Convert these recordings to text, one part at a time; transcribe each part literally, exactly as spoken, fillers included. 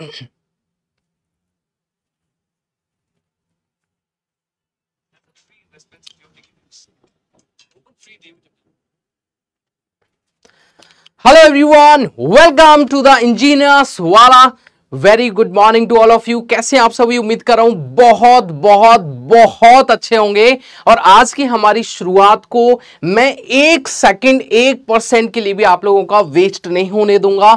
Hello everyone, welcome to the Engineers Wallah. Very good morning to all of you. कैसे आप सभी? उम्मीद कर रहा हूं बहुत बहुत बहुत अच्छे होंगे. और आज की हमारी शुरुआत को मैं एक सेकंड एक परसेंट के लिए भी आप लोगों का वेस्ट नहीं होने दूंगा.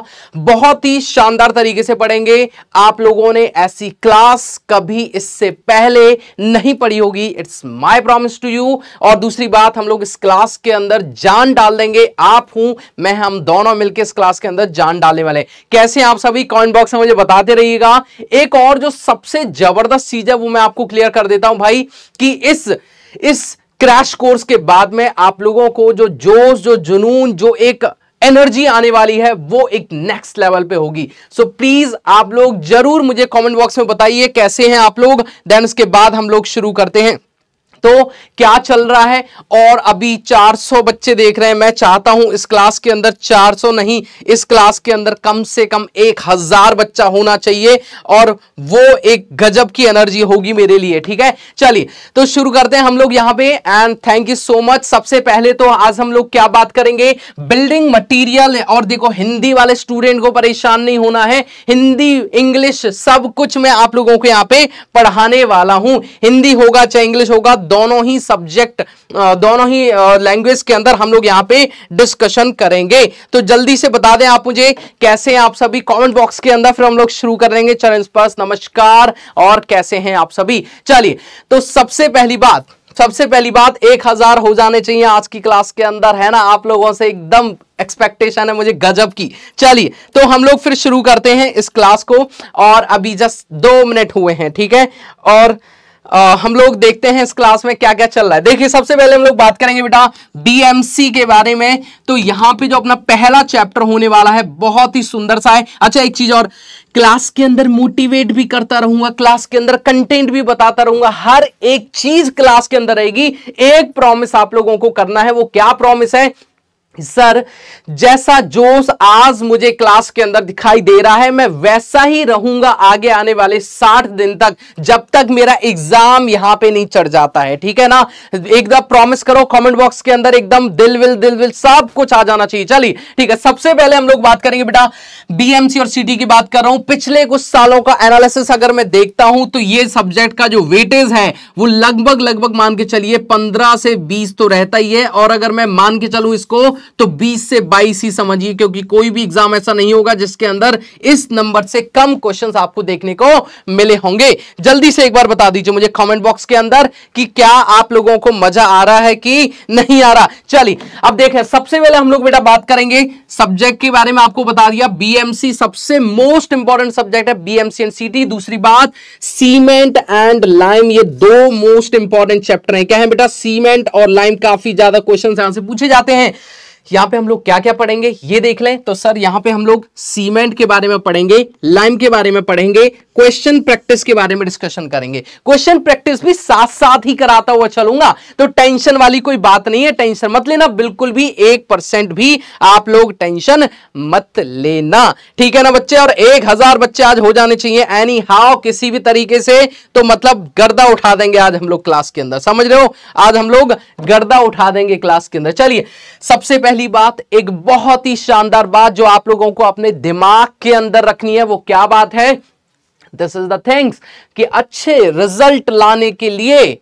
बहुत ही शानदार तरीके से पढ़ेंगे. आप लोगों ने ऐसी क्लास कभी इससे पहले नहीं पढ़ी होगी, it's my promise to you. और दूसरी बात, हम लोग इस क्लास के अंदर जान डाल देंगे. आप हूं मैं, हम दोनों मिलकर इस क्लास के अंदर जान डालने वाले. कैसे आप सभी कॉमेंट बॉक्स में मुझे बताते रहिएगा. एक और जो सबसे जबरदस्त चीज है वो मैं आपको क्लियर कर देता हूं भाई, कि इस इस क्रैश कोर्स के बाद में आप लोगों को जो जोश, जो जुनून, जो एक एनर्जी आने वाली है वो एक नेक्स्ट लेवल पे होगी. सो प्लीज आप लोग जरूर मुझे कमेंट बॉक्स में बताइए कैसे हैं आप लोग. देन उसके बाद हम लोग शुरू करते हैं. तो क्या चल रहा है? और अभी चार सौ बच्चे देख रहे हैं. मैं चाहता हूं इस क्लास के अंदर चार सौ नहीं, इस क्लास के अंदर कम से कम एक हजार बच्चा होना चाहिए और वो एक गजब की एनर्जी होगी मेरे लिए. ठीक है, चलिए तो शुरू करते हैं हम लोग यहां पे. And thank you so much. सबसे पहले तो आज हम लोग क्या बात करेंगे? Building material. और देखो, हिंदी वाले स्टूडेंट को परेशान नहीं होना है. हिंदी, इंग्लिश सब कुछ मैं आप लोगों को यहाँ पे पढ़ाने वाला हूं. हिंदी होगा चाहे इंग्लिश होगा, दोनों ही सब्जेक्ट, दोनों ही लैंग्वेज के अंदर हम लोग यहाँ पे डिस्कशन करेंगे. तो जल्दी से बता दें आप मुझे कैसे आप सभी कमेंट बॉक्स के अंदर, फिर हम लोग शुरू कर देंगे. चरण स्पर्श नमस्कार. और कैसे हैं आप सभी? चलिए तो सबसे पहली बात, सबसे पहली बात एक हजार हो जाने चाहिए आज की क्लास के अंदर, है ना? आप लोगों से एकदम एक्सपेक्टेशन है मुझे गजब की. चलिए तो हम लोग फिर शुरू करते हैं इस क्लास को. और अभी जस्ट दो मिनट हुए हैं, ठीक है. और Uh, हम लोग देखते हैं इस क्लास में क्या क्या चल रहा है. देखिए सबसे पहले हम लोग बात करेंगे बेटा बी एम सी के बारे में. तो यहाँ पे जो अपना पहला चैप्टर होने वाला है बहुत ही सुंदर सा है. अच्छा एक चीज और, क्लास के अंदर मोटिवेट भी करता रहूंगा, क्लास के अंदर कंटेंट भी बताता रहूंगा. हर एक चीज क्लास के अंदर रहेगी. एक प्रॉमिस आप लोगों को करना है. वो क्या प्रॉमिस है? सर जैसा जोश आज मुझे क्लास के अंदर दिखाई दे रहा है, मैं वैसा ही रहूंगा आगे आने वाले साठ दिन तक, जब तक मेरा एग्जाम यहाँ पे नहीं चढ़ जाता है. ठीक है ना? एकदम प्रॉमिस करो कमेंट बॉक्स के अंदर, एकदम दिल विल दिल विल सब कुछ आ जाना चाहिए. चलिए ठीक है, सबसे पहले हम लोग बात करेंगे बेटा बी एम सी और सी टी की बात कर रहा हूं. पिछले कुछ सालों का एनालिसिस अगर मैं देखता हूं तो ये सब्जेक्ट का जो वेटेज है वो लगभग लगभग मान के चलिए पंद्रह से बीस तो रहता ही है. और अगर मैं मान के चलूं इसको तो बीस से बाईस ही समझिए, क्योंकि कोई भी एग्जाम ऐसा नहीं होगा जिसके अंदर इस नंबर से कम क्वेश्चंस आपको देखने को मिले होंगे. जल्दी से एक बार बता दीजिए मुझे कमेंट बॉक्स के अंदर कि क्या आप लोगों को मजा आ रहा है कि नहीं आ रहा. चलिए अब देखें, सबसे पहले हम लोग बेटा बात करेंगे सब्जेक्ट के बारे में. आपको बता दिया बी एम सी सबसे मोस्ट इंपॉर्टेंट सब्जेक्ट है, B M C and C T. दूसरी बात, सीमेंट एंड लाइम, ये दो मोस्ट इंपॉर्टेंट चैप्टर है. क्या है बेटा? सीमेंट और लाइम. काफी ज्यादा क्वेश्चन यहां से पूछे जाते हैं. यहाँ पे हम लोग क्या क्या पढ़ेंगे ये देख लें. तो सर यहाँ पे हम लोग सीमेंट के बारे में पढ़ेंगे, लाइम के बारे में पढ़ेंगे, क्वेश्चन प्रैक्टिस के बारे में डिस्कशन करेंगे. क्वेश्चन प्रैक्टिस भी साथ साथ ही कराता हुआ चलूंगा, तो टेंशन वाली कोई बात नहीं है. टेंशन मत लेना बिल्कुल भी, एक परसेंट भी आप लोग टेंशन मत लेना. ठीक है ना बच्चे? और एक हजार बच्चे आज हो जाने चाहिए एनी हाउ, किसी भी तरीके से. तो मतलब गर्दा उठा देंगे आज हम लोग क्लास के अंदर, समझ रहे हो? आज हम लोग गर्दा उठा देंगे क्लास के अंदर. चलिए सबसे पहली बात, एक बहुत ही शानदार बात जो आप लोगों को अपने दिमाग के अंदर रखनी है. वो क्या बात है? दिस इज द थिंग्स, कि अच्छे रिजल्ट लाने के लिए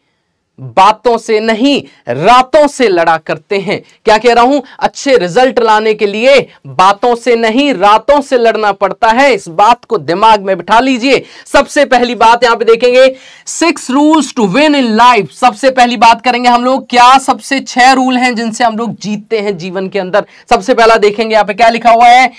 बातों से नहीं, रातों से लड़ा करते हैं. क्या कह रहा हूं? अच्छे रिजल्ट लाने के लिए बातों से नहीं, रातों से लड़ना पड़ता है. इस बात को दिमाग में बिठा लीजिए. सबसे पहली बात यहां पे देखेंगे, six rules to win in life. सबसे पहली बात करेंगे हम लोग, क्या सबसे छह रूल हैं जिनसे हम लोग जीतते हैं जीवन के अंदर. सबसे पहला देखेंगे यहां पे क्या लिखा हुआ है,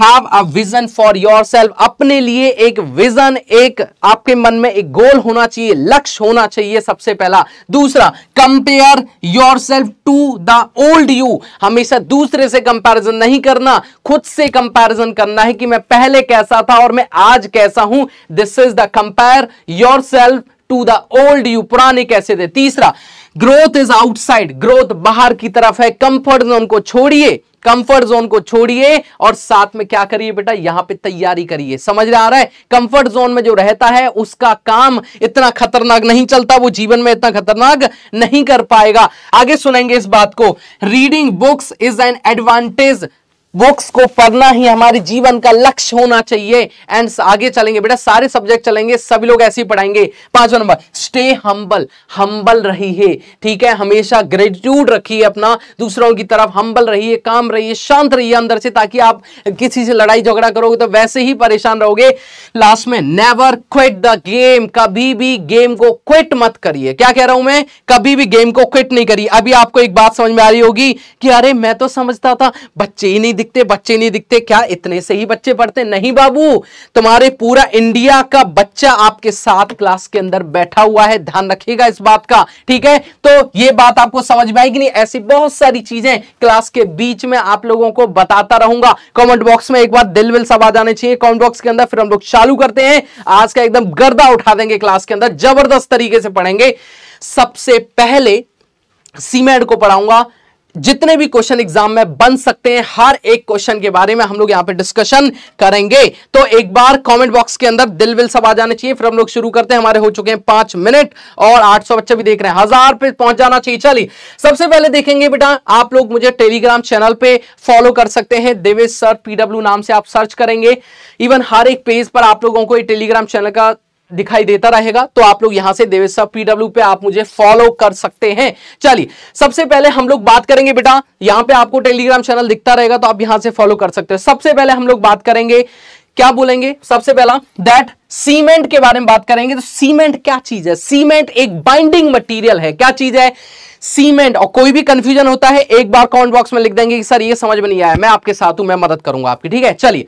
have a vision for yourself. अपने लिए एक विजन, एक आपके मन में एक गोल होना चाहिए, लक्ष्य होना चाहिए सबसे पहला. दूसरा, compare yourself to the old you. हमेशा दूसरे से कंपैरिजन नहीं करना, खुद से कंपैरिजन करना है कि मैं पहले कैसा था और मैं आज कैसा हूं. This is the compare yourself to the old you, पुराने कैसे थे। तीसरा, ग्रोथ इज आउटसाइड, ग्रोथ बाहर की तरफ है। कंफर्ट जोन को छोड़िए, कंफर्ट जोन को छोड़िए और साथ में क्या करिए बेटा, यहां पे तैयारी करिए। समझ में आ रहा है, कंफर्ट जोन में जो रहता है उसका काम इतना खतरनाक नहीं चलता, वो जीवन में इतना खतरनाक नहीं कर पाएगा। आगे सुनेंगे इस बात को, reading books is an advantage, books को पढ़ना ही हमारे जीवन का लक्ष्य होना चाहिए। एंड आगे चलेंगे बेटा, सारे सब्जेक्ट चलेंगे, सभी लोग ऐसे ही पढ़ाएंगे। पांचवा नंबर, स्टे हम्बल, हम्बल रहिए, ठीक है, हमेशा ग्रेटिट्यूड रखिए अपना, दूसरों की तरफ हम्बल रहिए, काम रहिए, शांत रहिए अंदर से, ताकि आप किसी से लड़ाई झगड़ा करोगे तो वैसे ही परेशान रहोगे। लास्ट में, नेवर क्विट द गेम, कभी भी गेम को क्विट मत करिए। क्या कह रहा हूं मैं, कभी भी गेम को क्विट नहीं करिए। अभी आपको एक बात समझ में आ रही होगी कि अरे मैं तो समझता था बच्चे ही नहीं दिखते, बच्चे नहीं दिखते, क्या इतने से ही बच्चे पढ़ते? नहीं बाबू, तुम्हारे पूरा इंडिया का बच्चा आपके साथ क्लास के अंदर बैठा हुआ है, ध्यान रखिएगा इस बात का, ठीक है। तो ये बात आपको समझ में आएगी नहीं, ऐसी बहुत सारी चीजें क्लास के बीच में आप लोगों को बताता रहूंगा। कमेंट बॉक्स में एक बार दिल विल सब आ जाने चाहिए कमेंट बॉक्स के अंदर, फिर हम लोग चालू करते हैं। आज का एकदम गर्दा उठा देंगे क्लास के अंदर, जबरदस्त तरीके से पढ़ेंगे। सबसे पहले सीमेड को पढ़ाऊंगा, जितने भी क्वेश्चन एग्जाम में बन सकते हैं हर एक क्वेश्चन के बारे में हम लोग यहाँ पे डिस्कशन करेंगे। तो एक बार कमेंट बॉक्स के अंदर दिल विल सब आ जाने चाहिए, फिर हम लोग शुरू करते हैं। हमारे हो चुके हैं पांच मिनट और आठ सौ बच्चे भी देख रहे हैं, हजार पे पहुंच जाना चाहिए। चलिए सबसे पहले देखेंगे बेटा, आप लोग मुझे टेलीग्राम चैनल पे फॉलो कर सकते हैं, देवेश सर पीडब्ल्यू नाम से आप सर्च करेंगे। इवन हर एक पेज पर आप लोगों को टेलीग्राम चैनल का दिखाई देता रहेगा, तो आप लोग यहां से देवेश सर पीडब्ल्यू पे आप मुझे फॉलो कर सकते हैं। चलिए सबसे पहले हम लोग बात करेंगे बेटा, यहां पे आपको टेलीग्राम चैनल दिखता रहेगा तो आप यहां से फॉलो कर सकते हो। सबसे पहले हम लोग बात करेंगे, क्या बोलेंगे सबसे पहला, दैट सीमेंट के बारे में बात करेंगे। तो सीमेंट क्या चीज है? सीमेंट एक बाइंडिंग मटीरियल है। क्या चीज है सीमेंट? और कोई भी कंफ्यूजन होता है एक बार कमेंट बॉक्स में लिख देंगे कि सर ये समझ में नहीं आया, मैं आपके साथ हूं, मैं मदद करूंगा आपकी, ठीक है। चलिए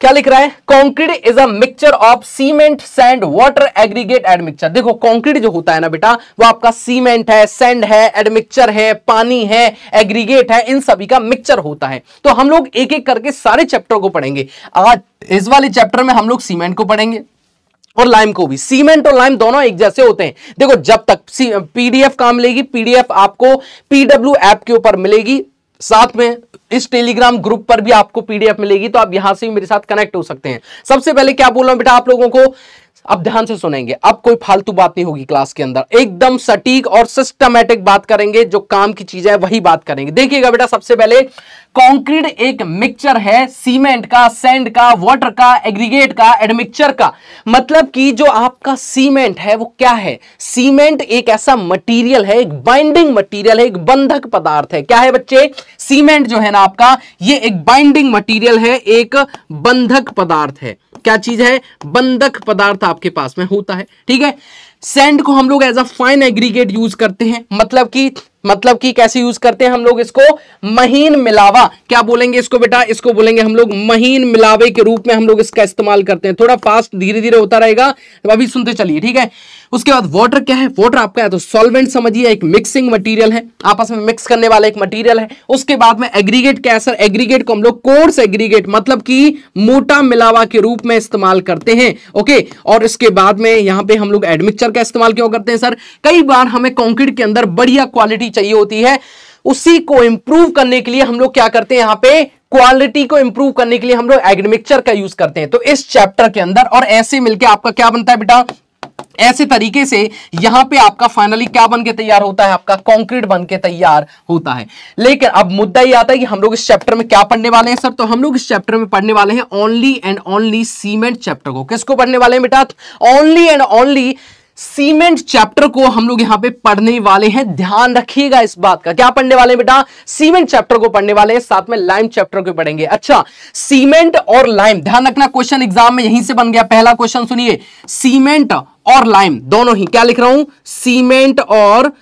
क्या लिख रहा है, concrete is a mixture of cement, sand, water, aggregate, admixture. देखो कंक्रीट जो होता है ना बेटा, वो आपका सीमेंट है, सैंड है, एडमिक्सचर है, पानी है, एग्रीगेट है, इन सभी का मिक्सचर होता है। तो हम लोग एक एक करके सारे चैप्टर को पढ़ेंगे। आज इस वाले चैप्टर में हम लोग सीमेंट को पढ़ेंगे और लाइम को भी। सीमेंट और लाइम दोनों एक जैसे होते हैं। देखो जब तक पीडीएफ काम लेगी, पीडीएफ आपको पीडब्ल्यू ऐप के ऊपर मिलेगी, साथ में इस टेलीग्राम ग्रुप पर भी आपको पीडीएफ मिलेगी, तो आप यहां से भी मेरे साथ कनेक्ट हो सकते हैं। सबसे पहले क्या बोल रहा हूं बेटा आप लोगों को, अब ध्यान से सुनेंगे, अब कोई फालतू बात नहीं होगी क्लास के अंदर, एकदम सटीक और सिस्टमैटिक बात करेंगे, जो काम की चीज है वही बात करेंगे। देखिएगा बेटा, सबसे पहले कंक्रीट एक मिक्सचर है सीमेंट का, सैंड का, वाटर का, एग्रीगेट का, एडमिक्सचर का। मतलब कि जो आपका सीमेंट है वो क्या है, सीमेंट एक ऐसा मटेरियल है, एक बाइंडिंग मटेरियल है, एक बंधक पदार्थ है। क्या है बच्चे, सीमेंट जो है ना आपका, ये एक बाइंडिंग मटीरियल है, एक बंधक पदार्थ है। क्या चीज है, बंधक पदार्थ आपके पास में होता है, ठीक है। सैंड को हम लोग as a fine aggregate use करते हैं, मतलब कि मतलब कि कैसे यूज करते हैं हम लोग इसको, महीन मिलावा। क्या बोलेंगे इसको बेटा, इसको बोलेंगे हम लोग महीन मिलावे के रूप में हम लोग इसका इस्तेमाल करते हैं। थोड़ा फास्ट धीरे धीरे होता रहेगा, अभी सुनते चलिए, ठीक है। उसके बाद वाटर क्या है, वाटर आपका है तो सॉल्वेंट समझिए, एक मिक्सिंग मटीरियल है, आपस में मिक्स करने वाला एक मटीरियल है। उसके बाद में एग्रीगेट क्या है सर, एग्रीगेट को हम लोग कोर्स एग्रीगेट मतलब कि मोटा मिलावा के रूप में इस्तेमाल करते हैं, ओके। और इसके बाद में यहाँ पे हम लोग एडमिक्सचर का इस्तेमाल क्यों करते हैं सर, कई बार हमें कंक्रीट के अंदर बढ़िया क्वालिटी चाहिए होती है, उसी को इंप्रूव करने के लिए हम लोग क्या करते हैं, यहां पे क्वालिटी को इंप्रूव करने के लिए हम लोग एडमिक्सचर का यूज करते हैं। तो इस चैप्टर के अंदर और ऐसे मिलके आपका क्या बनता है बेटा, ऐसे तरीके से यहां पे आपका फाइनली क्या बनके तैयार होता है, आपका कंक्रीट बनके तैयार होता है। लेकिन अब मुद्दा ये आता है कि हम लोग इस चैप्टर में क्या पढ़ने वाले हैं सर, तो हम लोग इस चैप्टर में पढ़ने वाले हैं only and only cement chapter को। किसको पढ़ने वाले हैं बेटा, only and only cement chapter को हम लोग यहां पे पढ़ने वाले हैं। ध्यान रखिएगा इस बात का, क्या पढ़ने वाले हैं बेटा, सीमेंट चैप्टर को पढ़ने वाले हैं, साथ में लाइम चैप्टर को पढ़ेंगे। अच्छा, सीमेंट और लाइम, ध्यान रखना, क्वेश्चन एग्जाम में यहीं से बन गया। पहला क्वेश्चन सुनिए, सीमेंट और लाइम दोनों ही, क्या लिख रहा हूं, सीमेंट और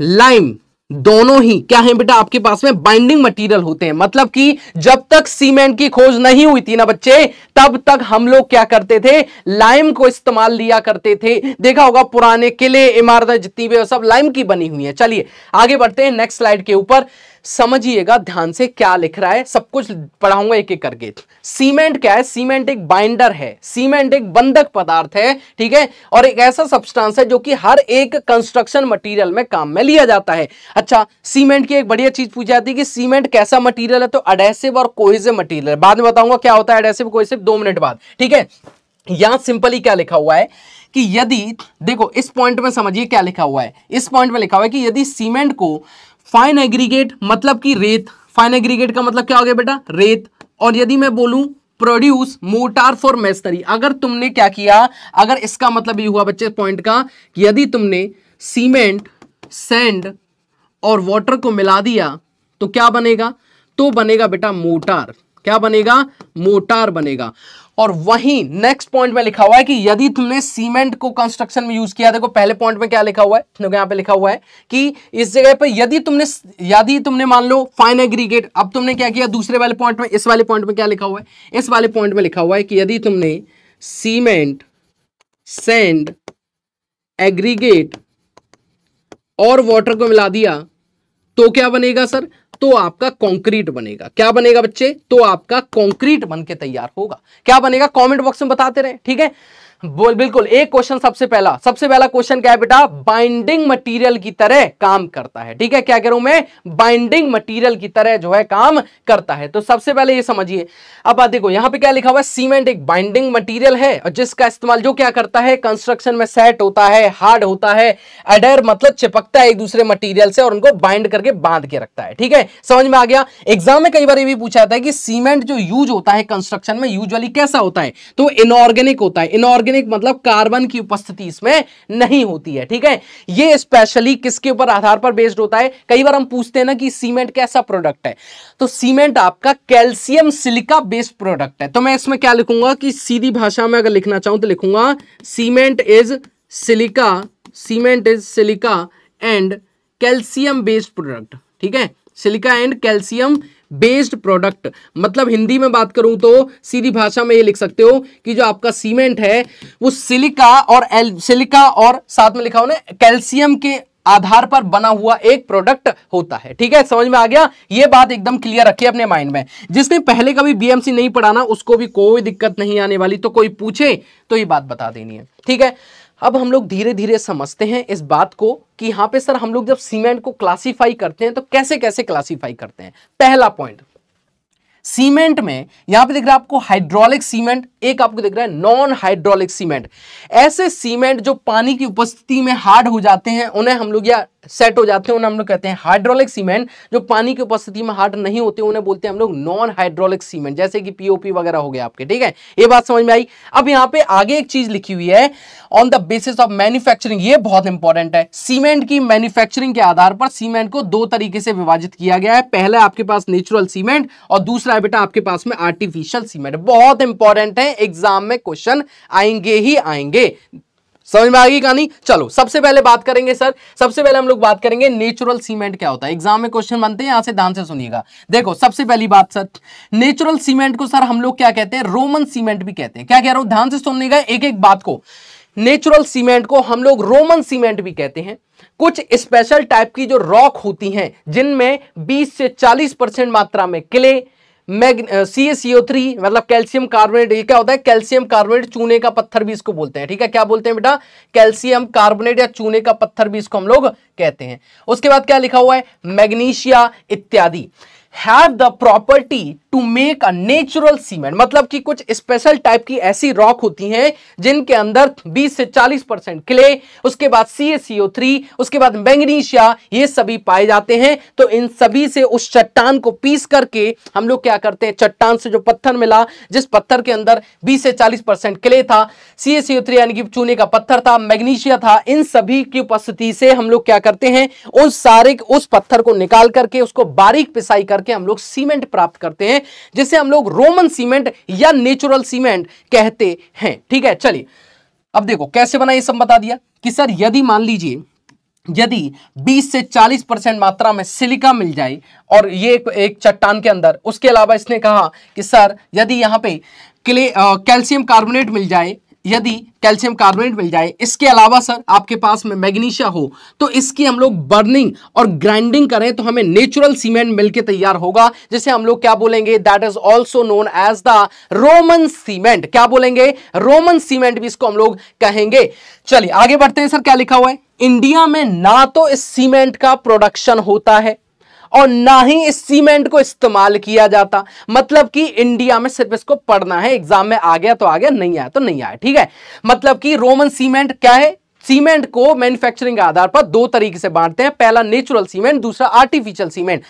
लाइम दोनों ही क्या है बेटा, आपके पास में बाइंडिंग मटेरियल होते हैं। मतलब कि जब तक सीमेंट की खोज नहीं हुई थी ना बच्चे, तब तक हम लोग क्या करते थे, लाइम को इस्तेमाल लिया करते थे। देखा होगा पुराने किले, इमारतें जितनी भी सब लाइम की बनी हुई है। चलिए आगे बढ़ते हैं नेक्स्ट स्लाइड के ऊपर। समझिएगा ध्यान से क्या लिख रहा है, सब कुछ पढ़ाऊंगा एक एक करके। सीमेंट क्या है? सीमेंट एक बाइंडर है, सीमेंट एक बंधक पदार्थ है, ठीक है, और एक ऐसा सब्सटेंस है जो कि हर एक कंस्ट्रक्शन मटेरियल में काम में लिया जाता है। अच्छा, सीमेंट की एक बढ़िया चीज पूछी जाती है कि सीमेंट कैसा मटीरियल है, तो एडहेसिव और कोहेसिव मटीरियल। बाद में बताऊंगा क्या होता है एडहेसिव कोहेसिव, दो मिनट बाद, ठीक है। यहां सिंपली क्या लिखा हुआ है कि यदि देखो इस पॉइंट में समझिए क्या लिखा हुआ है, इस पॉइंट में लिखा हुआ है कि यदि सीमेंट को फाइन एग्रीगेट मतलब कि रेत, फाइन एग्रीगेट का मतलब क्या हो गया बेटा? रेत। और यदि मैं बोलूं प्रोड्यूस मोर्टार फॉर मेसनरी, अगर तुमने क्या किया, अगर इसका मतलब ये हुआ बच्चे पॉइंट का कि यदि तुमने सीमेंट, सैंड और वाटर को मिला दिया तो क्या बनेगा? तो बनेगा बेटा मोर्टार। क्या बनेगा? मोर्टार बनेगा। और वहीं नेक्स्ट पॉइंट में लिखा हुआ है कि यदि तुमने सीमेंट को कंस्ट्रक्शन में यूज किया, देखो पहले पॉइंट में क्या लिखा हुआ है, यहाँ पे लिखा हुआ है कि इस जगह पे यदि तुमने यदि तुमने मान लो फाइन एग्रीगेट, अब तुमने क्या किया दूसरे वाले पॉइंट में, इस वाले पॉइंट में क्या लिखा हुआ है, इस वाले पॉइंट में लिखा हुआ है कि यदि तुमने सीमेंट, सैंड, एग्रीगेट और वाटर को मिला दिया तो क्या बनेगा सर? तो आपका कंक्रीट बनेगा। क्या बनेगा बच्चे? तो आपका कंक्रीट बनके तैयार होगा। क्या बनेगा कमेंट बॉक्स में बताते रहे, ठीक है। बोल बिल्कुल एक क्वेश्चन, सबसे पहला सबसे पहला क्वेश्चन क्या है बेटा? बाइंडिंग मटेरियल की तरह काम करता है, ठीक है। क्या कह रहा हूं मैं? बाइंडिंग मटेरियल की तरह जो है काम करता है। तो सबसे पहले ये समझिए, अब देखो यहां पे क्या लिखा हुआ है, सीमेंट एक बाइंडिंग मटीरियल है और जिसका इस्तेमाल जो क्या करता है कंस्ट्रक्शन में सेट होता है, हार्ड होता है, एडर मतलब चिपकता है एक दूसरे मटीरियल से और उनको बाइंड करके बांध के रखता है, ठीक है। समझ में आ गया? एग्जाम में कई बार ये भी पूछा जाता है कि सीमेंट जो यूज होता है कंस्ट्रक्शन में यूजुअली कैसा होता है, तो इनऑर्गेनिक होता है। इनऑर्गेनिक मतलब कार्बन की उपस्थिति इसमें नहीं होती है, ठीक है। ये स्पेशली किसके ऊपर आधार पर बेस्ड होता है? कई बार हम पूछते हैं ना कि सीमेंट कैसा प्रोडक्ट है, तो सीमेंट आपका कैल्शियम सिलिका बेस्ड प्रोडक्ट है। तो मैं इसमें क्या लिखूंगा कि सीधी भाषा में अगर लिखना चाहूं तो लिखूंगा cement is silica, cement is silica and calcium based product, ठीक है। Silica and calcium based product, मतलब हिंदी में बात करूं तो सीधी भाषा में ये लिख सकते हो कि जो आपका सीमेंट है वो सिलिका और एल सिलिका और साथ में लिखा हो ना कैल्शियम के आधार पर बना हुआ एक प्रोडक्ट होता है, ठीक है। समझ में आ गया? ये बात एकदम क्लियर रखिए अपने माइंड में। जिसने पहले कभी बीएमसी नहीं पढ़ा ना उसको भी कोई दिक्कत नहीं आने वाली, तो कोई पूछे तो ये बात बता देनी है, ठीक है। अब हम लोग धीरे धीरे समझते हैं इस बात को कि यहाँ पे सर हम लोग जब सीमेंट को क्लासिफाई करते हैं तो कैसे कैसे क्लासिफाई करते हैं। पहला पॉइंट, सीमेंट में यहां पे दिख रहा है आपको हाइड्रोलिक सीमेंट, एक आपको दिख रहा है नॉन हाइड्रोलिक सीमेंट। ऐसे सीमेंट जो पानी की उपस्थिति में हार्ड हो जाते हैं उन्हें हम लोग या सेट हो जाते हैं उन्हें हम लोग कहते हैं हाइड्रोलिक सीमेंट। जो पानी की उपस्थिति में हार्ड नहीं होते उन्हें बोलते हैं हम लोग नॉन हाइड्रोलिक सीमेंट, जैसे कि पीओपी वगैरह हो गया आपके, ठीक है। ये बात समझ में आई। अब यहाँ पे आगे एक चीज लिखी हुई है on the basis of manufacturing, ये बहुत इंपॉर्टेंट है। सीमेंट की मैन्युफैक्चरिंग के आधार पर सीमेंट को दो तरीके से विभाजित किया गया है। पहला आपके पास नेचुरल सीमेंट और दूसरा है बेटा आपके पास में आर्टिफिशियल सीमेंट। बहुत इंपॉर्टेंट है, एग्जाम में क्वेश्चन आएंगे ही आएंगे। समझ में आ गई कहानी? चलो सबसे पहले बात करेंगे सर, सबसे पहले हम लोग बात करेंगे नेचुरल सीमेंट क्या होता है। एग्जाम में क्वेश्चन बनते हैं, यहां से ध्यान से सुनिएगा। देखो सबसे पहली बात सर, नेचुरल सीमेंट को सर हम लोग क्या कहते हैं? रोमन सीमेंट भी कहते हैं। क्या कह रहा हूं? ध्यान से सुनिएगा एक एक बात को। नेचुरल सीमेंट को हम लोग रोमन सीमेंट भी कहते हैं। कुछ स्पेशल टाइप की जो रॉक होती हैं जिनमें बीस से चालीस परसेंट मात्रा में clay, mag C S CO three मतलब कैल्शियम कार्बोनेट, ये क्या होता है कैल्शियम कार्बोनेट, चूने का पत्थर भी इसको बोलते हैं, ठीक है। क्या बोलते हैं बेटा? कैल्शियम कार्बोनेट या चूने का पत्थर भी इसको हम लोग कहते हैं। उसके बाद क्या लिखा हुआ है? मैग्नीशिया इत्यादि have the property to make a natural cement, मतलब कि कुछ स्पेशल टाइप की ऐसी रॉक होती हैं जिनके अंदर बीस से चालीस परसेंट क्ले, उसके बाद C S C O three, उसके बाद मैग्नीशिया, ये सभी पाए जाते हैं। तो इन सभी से उस चट्टान को पीस करके हम लोग क्या करते हैं, चट्टान से जो पत्थर मिला जिस पत्थर के अंदर बीस से चालीस परसेंट क्ले था, C S C O three यानी कि चूने का पत्थर था, मैग्नीशिया था, इन सभी की उपस्थिति से हम लोग क्या करते हैं, उन सारे उस पत्थर को निकाल करके उसको बारीक पिसाई करके हम लोग सीमेंट प्राप्त करते हैं, जिसे हम लोग रोमन सीमेंट या नेचुरल सीमेंट कहते हैं, ठीक है। चलिए अब देखो कैसे बना, ये सब बता दिया कि सर यदि मान लीजिए यदि बीस से चालीस परसेंट मात्रा में सिलिका मिल जाए और ये एक, एक चट्टान के अंदर, उसके अलावा इसने कहा कि सर यदि यहां पे क्ले कैल्शियम कार्बोनेट मिल जाए, यदि कैल्शियम कार्बोनेट मिल जाए, इसके अलावा सर आपके पास में मैग्नीशिया हो, तो इसकी हम लोग बर्निंग और ग्राइंडिंग करें तो हमें नेचुरल सीमेंट मिलकर तैयार होगा, जिसे हम लोग क्या बोलेंगे, that is also known as the Roman cement. क्या बोलेंगे, रोमन सीमेंट भी इसको हम लोग कहेंगे। चलिए आगे बढ़ते हैं। सर क्या लिखा हुआ है, इंडिया में ना तो इस सीमेंट का प्रोडक्शन होता है और ना ही इस सीमेंट को इस्तेमाल किया जाता। मतलब कि इंडिया में सिर्फ इसको पढ़ना है, एग्जाम में आ गया तो आ गया, नहीं आया तो नहीं आया, ठीक है। मतलब कि रोमन सीमेंट क्या है, सीमेंट को मैन्युफैक्चरिंग के आधार पर दो तरीके से बांटते हैं, पहला नेचुरल सीमेंट, दूसरा आर्टिफिशियल सीमेंट।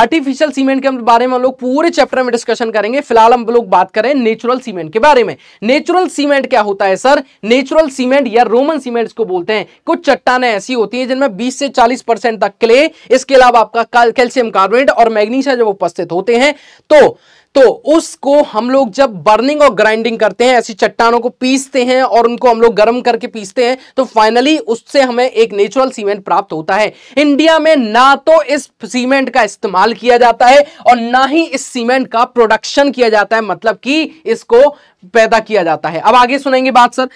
आर्टिफिशियल सीमेंट के बारे में हम लोग पूरे चैप्टर में डिस्कशन करेंगे, फिलहाल हम लोग बात करें नेचुरल सीमेंट के बारे में। नेचुरल सीमेंट क्या होता है सर, नेचुरल सीमेंट या रोमन सीमेंट इसको बोलते हैं, कुछ चट्टाने ऐसी होती है जिनमें बीस से चालीस परसेंट तक क्ले, इसके अलावा आपका कैल्शियम कार्बोनेट और मैग्नीशिया जब उपस्थित होते हैं तो तो उसको हम लोग जब बर्निंग और ग्राइंडिंग करते हैं, ऐसी चट्टानों को पीसते हैं और उनको हम लोग गर्म करके पीसते हैं, तो फाइनली उससे हमें एक नेचुरल सीमेंट प्राप्त होता है। इंडिया में ना तो इस सीमेंट का इस्तेमाल किया जाता है और ना ही इस सीमेंट का प्रोडक्शन किया जाता है, मतलब कि इसको पैदा किया जाता है। अब आगे सुनेंगे बात सर,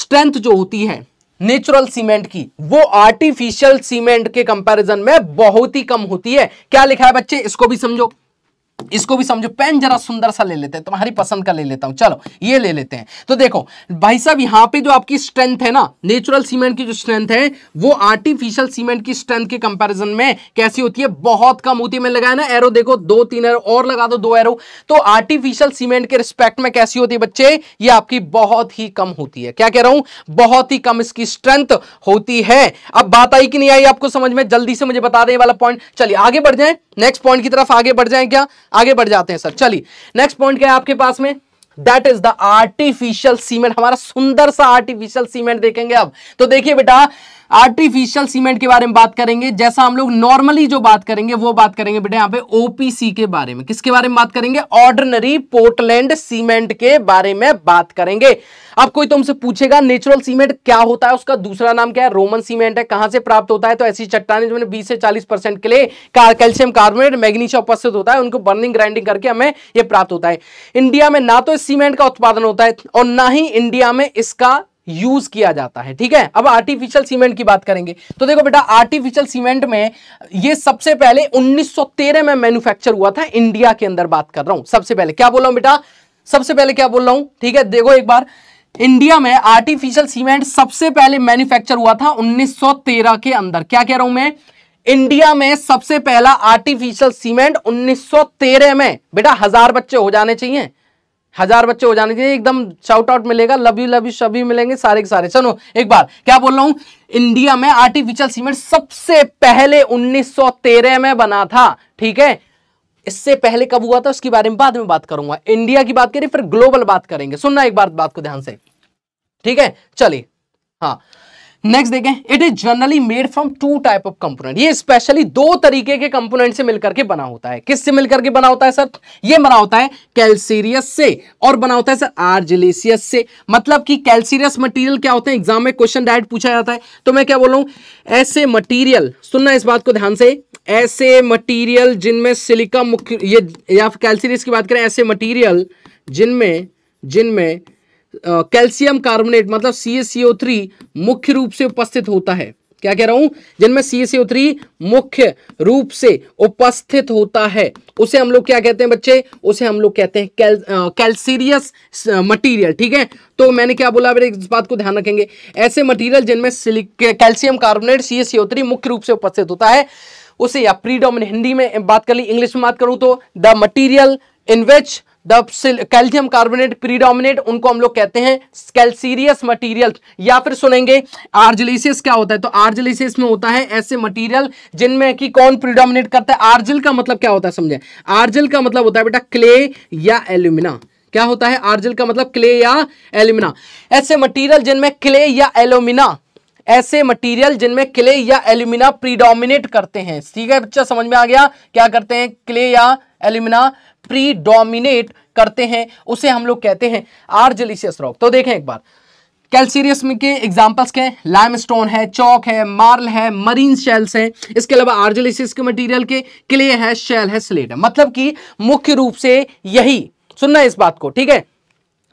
स्ट्रेंथ जो होती है नेचुरल सीमेंट की, वो आर्टिफिशियल सीमेंट के कंपैरिजन में बहुत ही कम होती है। क्या लिखा है बच्चे, इसको भी समझो, इसको भी समझो। पेन जरा सुंदर सा ले लेते हैं, तुम्हारी पसंद का ले लेता हूं, चलो ये ले लेते हैं। तो देखो भाई साहब, यहाँ पे जो आपकी स्ट्रेंथ है ना, नेचुरल सीमेंट की जो स्ट्रेंथ है वो आर्टिफिशियल सीमेंट की स्ट्रेंथ के कंपैरिजन में कैसी होती है, बहुत कम होती है। मैंने लगाया ना एरो, देखो दो तीन एरो और लगा दो, दो एरो। तो आर्टिफिशियल सीमेंट के रिस्पेक्ट में कैसी होती है बच्चे, ये आपकी बहुत ही कम होती है। क्या कह रहा हूँ, बहुत ही कम इसकी स्ट्रेंथ होती है। अब बात आई कि नहीं आई आपको समझ में, जल्दी से मुझे बता दें वाला पॉइंट। चलिए आगे बढ़ जाए, नेक्स्ट पॉइंट की तरफ आगे बढ़ जाए। क्या आगे बढ़ जाते हैं सर, चलिए नेक्स्ट पॉइंट क्या है आपके पास में, that is the artificial cement. हमारा सुंदर सा आर्टिफिशियल सीमेंट देखेंगे अब। तो देखिए बेटा, आर्टिफिशियल सीमेंट के बारे में बात करेंगे, जैसा हम लोग नॉर्मली जो बात करेंगे वो बात करेंगे बेटा यहाँ पे ओपीसी के बारे में। किसके बारे में बात करेंगे, ऑर्डिनरी पोर्टलैंड सीमेंट के बारे में बात करेंगे। अब कोई तुमसे पूछेगा नेचुरल सीमेंट क्या होता है, उसका दूसरा नाम क्या है, रोमन सीमेंट है, कहां से प्राप्त होता है, तो ऐसी चट्टाने जो बीस से चालीस परसेंट के लिए कैल्शियम कार्बोनेट मैग्नीशियम उपस्थित होता है, उनको बर्निंग ग्राइंडिंग करके हमें यह प्राप्त होता है। इंडिया में ना तो इस सीमेंट का उत्पादन होता है और ना ही इंडिया में इसका यूज किया जाता है, ठीक है। अब आर्टिफिशियल सीमेंट की बात करेंगे तो देखो बेटा, आर्टिफिशियल सीमेंट में ये सबसे पहले उन्नीस सौ तेरह में मैन्युफैक्चर हुआ था, इंडिया के अंदर बात कर रहा हूं। सबसे पहले क्या बोल रहा हूं बेटा, सबसे पहले क्या बोल रहा हूं, ठीक है। देखो एक बार, इंडिया में आर्टिफिशियल सीमेंट सबसे पहले मैन्युफैक्चर हुआ था उन्नीस सौ तेरह के अंदर। क्या कह रहा हूं मैं, इंडिया में सबसे पहला आर्टिफिशियल सीमेंट उन्नीस सौ तेरह में। बेटा हजार बच्चे हो जाने चाहिए, हजार बच्चे हो जाने चाहिए, एकदम शाउट आउट मिलेगा, लव यू लव यू सभी मिलेंगे सारे के सारे। चलो एक बार क्या बोल रहा हूं, इंडिया में आर्टिफिशियल सीमेंट सबसे पहले उन्नीस सौ तेरह में बना था, ठीक है। इससे पहले कब हुआ था उसके बारे में बाद में बात करूंगा। इंडिया की बात करें फिर ग्लोबल बात करेंगे, सुनना एक बार बात को ध्यान से, ठीक है। चलिए हाँ, नेक्स्ट देखें, it is generally made from two type of component. ये स्पेशली दो तरीके के कंपोनेंट से मिलकर के बना होता है। किससे मिलकर के बना होता है सर, ये बना होता है कैल्सियस से और बना होता है सर आर्जिलेसियस से। मतलब कि कैल्सियस मटेरियल क्या होते हैं, एग्जाम में क्वेश्चन डायरेक्ट पूछा जाता है, तो मैं क्या बोल रहा हूं, ऐसे मटीरियल, सुनना इस बात को ध्यान से, ऐसे मटीरियल जिनमें सिलिका मुख्य, ये या कैल्सियस की बात करें, ऐसे मटीरियल जिनमें जिनमें कैल्शियम कार्बोनेट मतलब सी ए सी ओ थ्री मुख्य रूप से उपस्थित होता है। क्या कह रहा हूं, जिनमें सी ए सी ओ थ्री मुख्य रूप से उपस्थित होता है, उसे हम लोग क्या कहते हैं बच्चे, उसे हम लोग कहते हैं कैल कैल्सियस मटीरियल, ठीक है। तो मैंने क्या बोला, मेरे इस बात को ध्यान रखेंगे, ऐसे मटीरियल जिनमें calcium carbonate C A C O three मुख्य रूप से उपस्थित होता है, उसे या प्रीडोमिनेंट, हिंदी में बात कर ली, इंग्लिश में बात करूं तो the material in which the calcium carbonate predominate, उनको हम लोग कहते हैं कैल्सियस मटेरियल। या फिर सुनेंगे आर्जिलेसियस क्या होता है, तो आर्जिलेसियस में होता है ऐसे मटेरियल जिनमें कि कौन प्रीडोमिनेट करता है। आर्जिल का मतलब क्या होता है समझे, आर्जिल का मतलब होता है बेटा क्ले या एल्यूमिना। क्या होता है आर्जिल का मतलब, क्ले या एल्यूमिना। ऐसे मटीरियल जिनमें क्ले या एल्यूमिना ऐसे मटेरियल जिनमें क्ले या एल्यूमिना प्रीडोमिनेट करते हैं, ठीक है बच्चा, समझ में आ गया, क्या करते हैं, क्ले या एल्यूमिना प्रीडोमिनेट करते हैं, उसे हम लोग कहते हैं आर्जिलेसियस रॉक। तो देखें एक बार, कैल्सियस में के एग्जांपल्स के लाइमस्टोन है, चौक है, मार्ल है, मरीन शेल्स हैं, इसके अलावा आर्जिलेसियस के मटेरियल के क्ले है, शेल है, स्लेट है। मतलब कि मुख्य रूप से यही, सुनना इस बात को, ठीक है,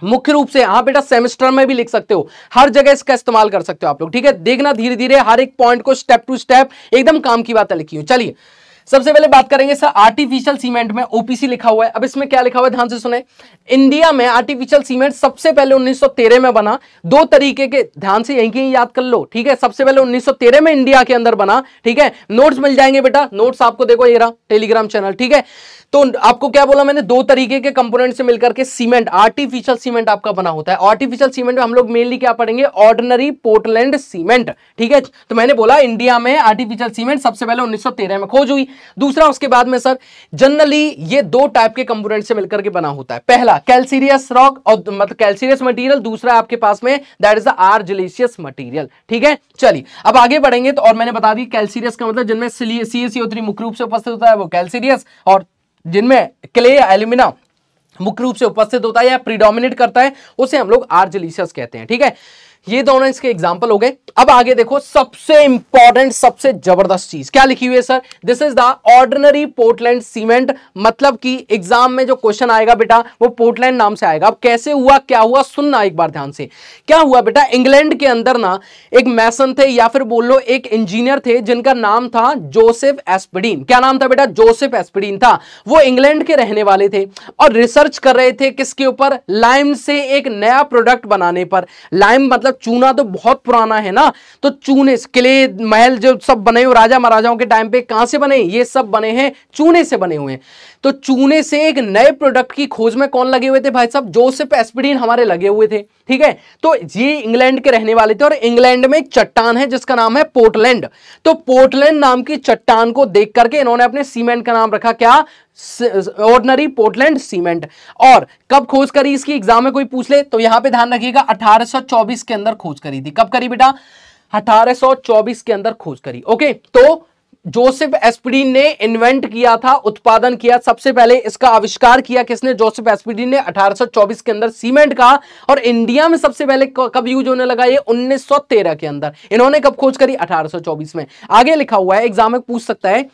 मुख्य रूप से हाँ बेटा सेमेस्टर में भी लिख सकते हो, हर जगह इसका इस्तेमाल कर सकते हो आप लोग। ठीक है, देखना धीरे धीरे हर एक पॉइंट को स्टेप टू स्टेप, एकदम काम की बात लिखी हो। चलिए सबसे पहले बात करेंगे सर आर्टिफिशियल सीमेंट में ओपीसी लिखा हुआ है। अब इसमें क्या लिखा हुआ है ध्यान से सुने। इंडिया में आर्टिफिशियल सीमेंट सबसे पहले उन्नीस सौ तेरह में बना, दो तरीके के, ध्यान से यहीं कहीं याद कर लो। ठीक है, सबसे पहले उन्नीस सौ तेरह में इंडिया के अंदर बना। ठीक है, नोट्स मिल जाएंगे बेटा, नोट्स आपको देखो ये रहा टेलीग्राम चैनल। ठीक है, तो आपको क्या बोला मैंने, दो तरीके के कंपोनेंट से मिलकर के सीमेंट, आर्टिफिशियल सीमेंट आपका बना होता है। आर्टिफिशियल सीमेंट में हम लोग मेनली क्या पढ़ेंगे, ऑर्डिनरी पोर्टलैंड सीमेंट। ठीक है, तो मैंने बोला इंडिया में आर्टिफिशियल सीमेंट सबसे पहले उन्नीस सौ तेरह में खोज हुई। दूसरा उसके बाद में सर जनरली ये दो टाइप के कंपोनेंट से मिलकर के बना होता है, पहला कैल्सियस रॉक और मतलब कैल्सियस मटेरियल, दूसरा आपके पास में that is the argillaceous material. ठीक है, चलिए अब आगे बढ़ेंगे। तो और मैंने बता दी कैल्सियस का मतलब जिनमें सी ए सी ओ थ्री मुख्य रूप से उपस्थित होता है वो कैल्सियस, और जिनमें क्ले एल्यूमिना मुख्य रूप से उपस्थित होता है या प्रीडोमिनेट करता है उसे हम लोग आर्जिलिशियस कहते हैं। ठीक है, ये दोनों इसके एग्जाम्पल हो गए। अब आगे देखो सबसे इंपॉर्टेंट, सबसे जबरदस्त चीज क्या लिखी हुई है sir, this is the ordinary Portland cement. मतलब कि एग्जाम में जो क्वेश्चन आएगा बेटा वो पोर्टलैंड नाम से आएगा। अब कैसे हुआ, क्या हुआ, सुनना एक बार ध्यान से। क्या हुआ बेटा, इंग्लैंड के अंदर ना एक मैसन थे या फिर बोल लो एक इंजीनियर थे जिनका नाम था जोसेफ एस्पडिन। क्या नाम था बेटा, जोसेफ एस्पडिन था। वो इंग्लैंड के रहने वाले थे और रिसर्च कर रहे थे किसके ऊपर, लाइम से एक नया प्रोडक्ट बनाने पर। लाइम मतलब चूना तो बहुत पुराना है ना, तो चूने, किले, महल जो सब बने हुए राजा महाराजाओं के टाइम पे कहां से बने, ये सब बने हैं चूने से बने हुए हैं। तो चूने से एक नए प्रोडक्ट की खोज में कौन लगे हुए थे भाई साहब, जोसेफ एस्पडिन हमारे लगे हुए थे। ठीक है, तो ये इंग्लैंड के रहने वाले थे और इंग्लैंड में एक चट्टान है जिसका नाम है पोर्टलैंड। तो पोर्टलैंड नाम की चट्टान को देख करके इन्होंने अपने सीमेंट का नाम रखा क्या, ऑर्डिनरी पोर्टलैंड सीमेंट। और कब खोज करी इसकी, एग्जाम में कोई पूछ ले तो यहां पे ध्यान रखिएगा, अठारह सौ चौबीस के अंदर खोज करी थी। कब करी बेटा, अठारह सौ चौबीस के अंदर खोज करी। ओके, तो जोसेफ एस्पडिन ने इन्वेंट किया था, उत्पादन किया, सबसे पहले इसका आविष्कार किया किसने, जोसेफ एस्पडिन ने अठारह सौ चौबीस के अंदर सीमेंट का। और इंडिया में सबसे पहले कब यूज होने लगा ये, उन्नीस सौ तेरह के अंदर। इन्होंने कब खोज करी, अठारह सौ चौबीस में। आगे लिखा हुआ है, एग्जाम में पूछ सकता है,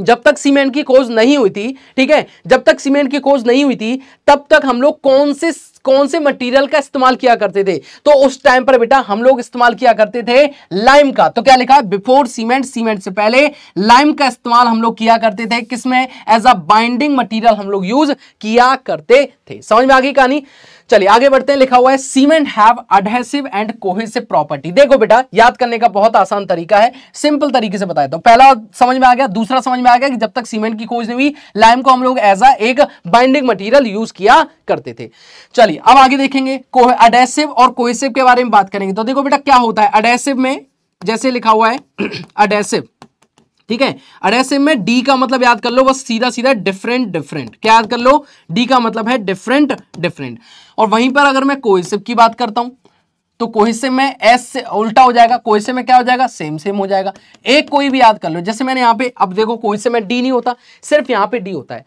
जब तक सीमेंट की खोज नहीं हुई थी, ठीक है, जब तक सीमेंट की खोज नहीं हुई थी तब तक हम लोग कौन से कौन से मटेरियल का इस्तेमाल किया करते थे। तो उस टाइम पर बेटा हम लोग इस्तेमाल किया करते थे लाइम का। तो क्या लिखा है, बिफोर सीमेंट, सीमेंट से पहले लाइम का इस्तेमाल हम लोग किया करते थे, किसमें, एज अ बाइंडिंग मटेरियल हम लोग यूज किया करते थे। समझ में आ गई कहानी। चलिए आगे बढ़ते हैं। लिखा हुआ है cement have adhesive and cohesive property. देखो बेटा याद करने का बहुत आसान तरीका है, सिंपल तरीके से बताया। तो पहला समझ में आ गया, दूसरा समझ में आ गया कि जब तक सीमेंट की खोज नहीं हुई लाइम को हम लोग एज अ एक बाइंडिंग मटेरियल यूज किया करते थे। चलिए अब आगे देखेंगे एडेसिव और कोहेसिव के बारे में बात करेंगे। तो देखो बेटा क्या होता है एडेसिव में, जैसे लिखा हुआ है एडेसिव, ठीक है, एडेसिव में डी का मतलब याद कर लो बस सीधा सीधा, डिफरेंट डिफरेंट। क्या याद कर लो, डी का मतलब है डिफरेंट डिफरेंट। और वहीं पर अगर मैं कोहेसिव की बात करता हूं तो कोहेसिव में एस से उल्टा हो जाएगा, कोहेसिव में क्या हो जाएगा, सेम सेम हो जाएगा। एक कोई भी याद कर लो, जैसे मैंने यहां पे, अब देखो कोहेसिव में डी नहीं होता, सिर्फ यहां पर डी होता है।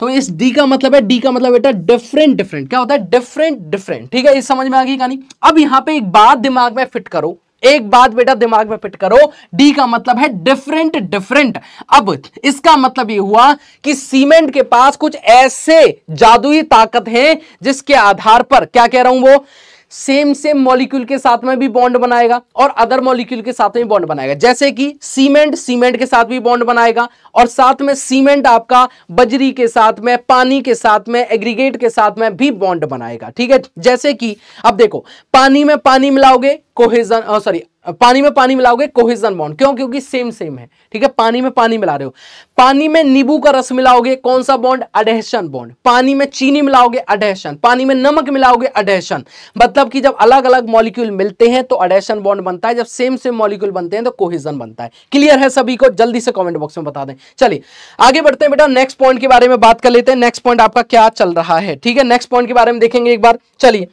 तो इस डी का मतलब है, डी का मतलब बेटा डिफरेंट डिफरेंट। क्या होता है, डिफरेंट डिफरेंट। ठीक है, ये समझ में आ गई कहानी। अब यहां पे एक बात दिमाग में फिट करो, एक बात बेटा दिमाग में फिट करो, डी का मतलब है डिफरेंट डिफरेंट। अब इसका मतलब ये हुआ कि सीमेंट के पास कुछ ऐसे जादुई ताकत है जिसके आधार पर, क्या कह रहा हूं, वो सेम सेम मॉलिक्यूल के साथ में भी बॉन्ड बनाएगा और अदर मॉलिक्यूल के साथ में बॉन्ड बनाएगा। जैसे कि सीमेंट सीमेंट के साथ भी बॉन्ड बनाएगा और साथ में सीमेंट आपका बजरी के साथ में, पानी के साथ में, एग्रीगेट के साथ में भी बॉन्ड बनाएगा। ठीक है, जैसे कि अब देखो पानी में पानी मिलाओगे कोहेजन, सॉरी पानी में पानी मिलाओगे कोहेजन बॉन्ड। क्यों, क्योंकि सेम सेम है। ठीक है, पानी में पानी मिला रहे हो, पानी में नींबू का रस मिलाओगे, कौन सा बॉन्ड, एडहेशन बॉन्ड। पानी में चीनी मिलाओगे, एडहेशन। पानी में नमक मिलाओगे, एडहेशन। मतलब कि जब अलग अलग मॉलिक्यूल मिलते हैं तो एडहेशन बॉन्ड बनता है, जब सेम सेम मॉलिक्यूल बनते हैं तो कोहेजन बनता है। क्लियर है सभी को, जल्दी से कॉमेंट बॉक्स में बता दें। चलिए आगे बढ़ते हैं बेटा, नेक्स्ट पॉइंट के बारे में बात कर लेते हैं। नेक्स्ट पॉइंट आपका क्या चल रहा है, ठीक है, नेक्स्ट पॉइंट के बारे में देखेंगे एक बार। चलिए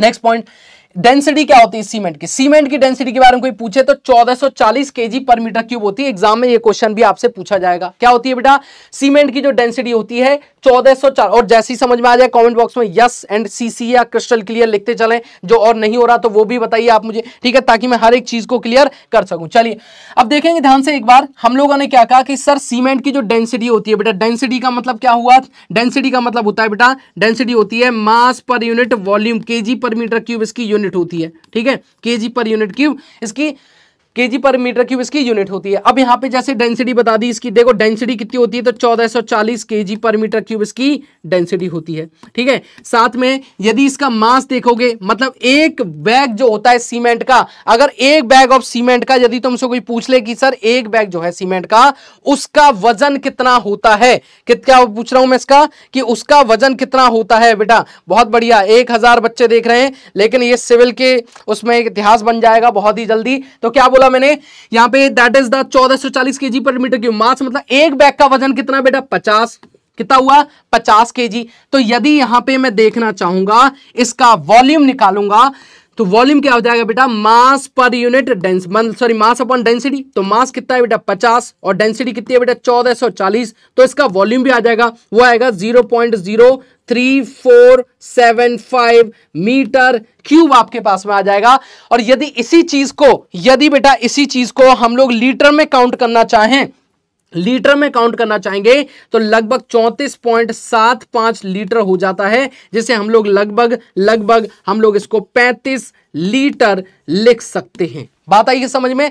नेक्स्ट पॉइंट, डेंसिटी क्या होती है सीमेंट की। सीमेंट की डेंसिटी के बारे में कोई पूछे तो चौदह सौ चालीस केजी पर मीटर क्यूब होती है। एग्जाम में ये क्वेश्चन भी आपसे पूछा जाएगा। क्या होती है बेटा, सीमेंट की जो डेंसिटी होती है चौदह सौ चार। और जैसी समझ में आ जाए कमेंट बॉक्स में यस एंड सीसी या क्रिस्टल क्लियर लिखते चलें, जो और नहीं हो रहा तो वो भी बताइए आप मुझे, ठीक है, ताकि मैं हर एक चीज को क्लियर कर सकूं। चलिए अब देखेंगे ध्यान से एक बार हम लोगों ने क्या कहा कि सर सीमेंट की जो डेंसिटी होती है बेटा, डेंसिटी का मतलब क्या हुआ, डेंसिटी का मतलब होता है बेटा, डेंसिटी होती है mass per unit volume, KG per metre cube इसकी यूनिट होती है, ठीक है, केजी पर यूनिट क्यूब इसकी केजी पर मीटर क्यूब इसकी यूनिट होती है। अब यहाँ पे जैसे डेंसिटी बता दी इसकी, देखो डेंसिटी कितनी होती है तो चौदह सौ चालीस केजी पर मीटर क्यूब इसकी डेंसिटी होती है, ठीक है। साथ में यदि इसका मास देखोगे, मतलब एक बैग जो होता है सीमेंट का, अगर एक बैग ऑफ सीमेंट का यदि तुमसे कोई पूछ ले कि सर एक बैग जो है सीमेंट का उसका वजन कितना होता है, क्या पूछ रहा हूं मैं इसका, कि उसका वजन कितना होता है बेटा। बहुत बढ़िया, एक हजार बच्चे देख रहे हैं, लेकिन ये सिविल के उसमें एक इतिहास बन जाएगा बहुत ही जल्दी। तो क्या मैंने यहां पे दैट इज द चौदह सौ चालीस KG per metre cube mass, मतलब एक बैग का वजन कितना बेटा पचास, कितना हुआ पचास केजी। तो यदि यहां पे मैं देखना चाहूंगा इसका वॉल्यूम निकालूंगा तो वॉल्यूम क्या हो जाएगा बेटा, mass per unit dense sorry mass upon density. तो मास कितना है बेटा पचास और डेंसिटी कितनी है बेटा चौदह सौ चालीस, तो इसका वॉल्यूम भी आ जाएगा, वो आएगा जीरो पॉइंट जीरो तीन चार सात पाँच मीटर क्यूब आपके पास में आ जाएगा। और यदि इसी चीज को यदि बेटा इसी चीज को हम लोग लीटर में काउंट करना चाहें, लीटर में काउंट करना चाहेंगे तो लगभग चौंतीस पॉइंट सात पाँच लीटर हो जाता है, जिसे हम लोग लगभग लगभग हम लोग इसको पैंतीस लीटर लिख सकते हैं। बात आई है समझ में,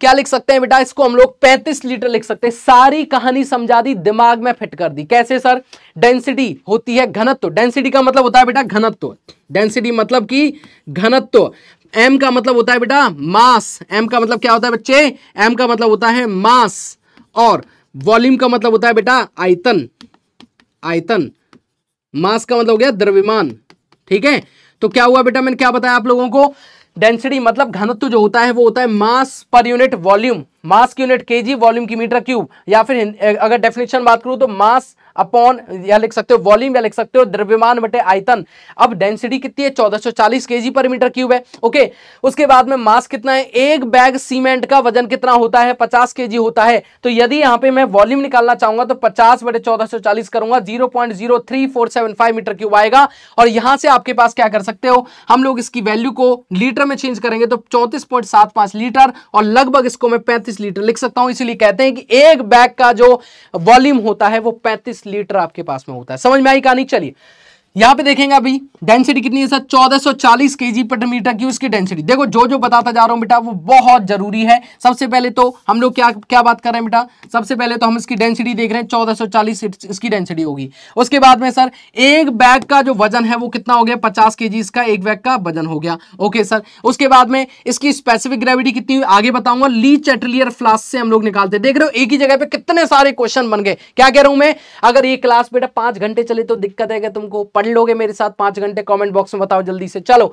क्या लिख सकते हैं बेटा इसको हम लोग पैंतीस लीटर लिख सकते हैं। सारी कहानी समझा दी, दिमाग में फिट कर दी। कैसे सर, डेंसिटी होती है घनत्व, डेंसिटी का मतलब होता है बेटा घनत्व, डेंसिटी मतलब कि घनत्व, एम का मतलब होता है बेटा मास, एम का मतलब क्या होता है बच्चे, एम का मतलब होता है मास, और वॉल्यूम का मतलब होता है बेटा आयतन, आयतन, मास का मतलब हो गया द्रव्यमान, ठीक है। तो क्या हुआ बेटा, मैंने क्या बताया आप लोगों को, डेंसिटी मतलब घनत्व जो होता है वो होता है mass per unit volume, mass की यूनिट केजी, वॉल्यूम की मीटर क्यूब, या फिर अगर डेफिनेशन बात करूं तो मास अपॉन या लिख सकते हो वॉल्यूम, या लिख सकते हो द्रव्यमान बटे आयतन। अब डेंसिटी कितनी है चौदह सौ चालीस केजी पर मीटर क्यूब है, ओके। उसके बाद में मास कितना है, एक बैग सीमेंट का वजन कितना होता है पचास केजी होता है। तो यदि यहाँ पे मैं वॉल्यूम निकालना चाहूंगा तो पचास बटे चौदह सौ चालीस करूंगा, जीरो पॉइंट जीरो तीन चार सात पाँच मीटर क्यूब आएगा। और यहां से आपके पास क्या कर सकते हो, हम लोग इसकी वैल्यू को लीटर में चेंज करेंगे तो चौंतीस पॉइंट सात पांच लीटर और लगभग इसको मैं पैंतीस लीटर लिख सकता हूं। इसीलिए कहते हैं कि एक बैग का जो वॉल्यूम होता है वो पैंतीस लीटर आपके पास में होता है। समझ में आई कहानी। चलिए यहां पे देखेंगे अभी डेंसिटी कितनी है सर, चौदह सौ चालीस केजी पर मीटर क्यूब इसकी डेंसिटी। देखो जो जो बताता जा रहा हूं बेटा वो बहुत जरूरी है। सबसे पहले तो हम लोग क्या क्या बात कर रहे हैं बेटा, सबसे पहले तो हम इसकी डेंसिटी देख रहे हैं, चौदह सौ चालीस इसकी डेंसिटी होगी। उसके बाद में सर एक बैग का जो वजन है वो कितना हो गया, पचास केजी इसका एक बैग का वजन हो गया, ओके सर। उसके बाद में इसकी स्पेसिफिक ग्रेविटी कितनी हुई आगे बताऊंगा, ली चैटलियर फ्लास्क से हम लोग निकालते। देख रहे हो एक ही जगह पे कितने सारे क्वेश्चन बन गए। क्या कह रहा हूं मैं, अगर ये क्लास बेटा पांच घंटे चले तो दिक्कत है क्या तुमको, लोगे मेरे साथ पांच घंटे, कमेंट बॉक्स में बताओ जल्दी से। चलो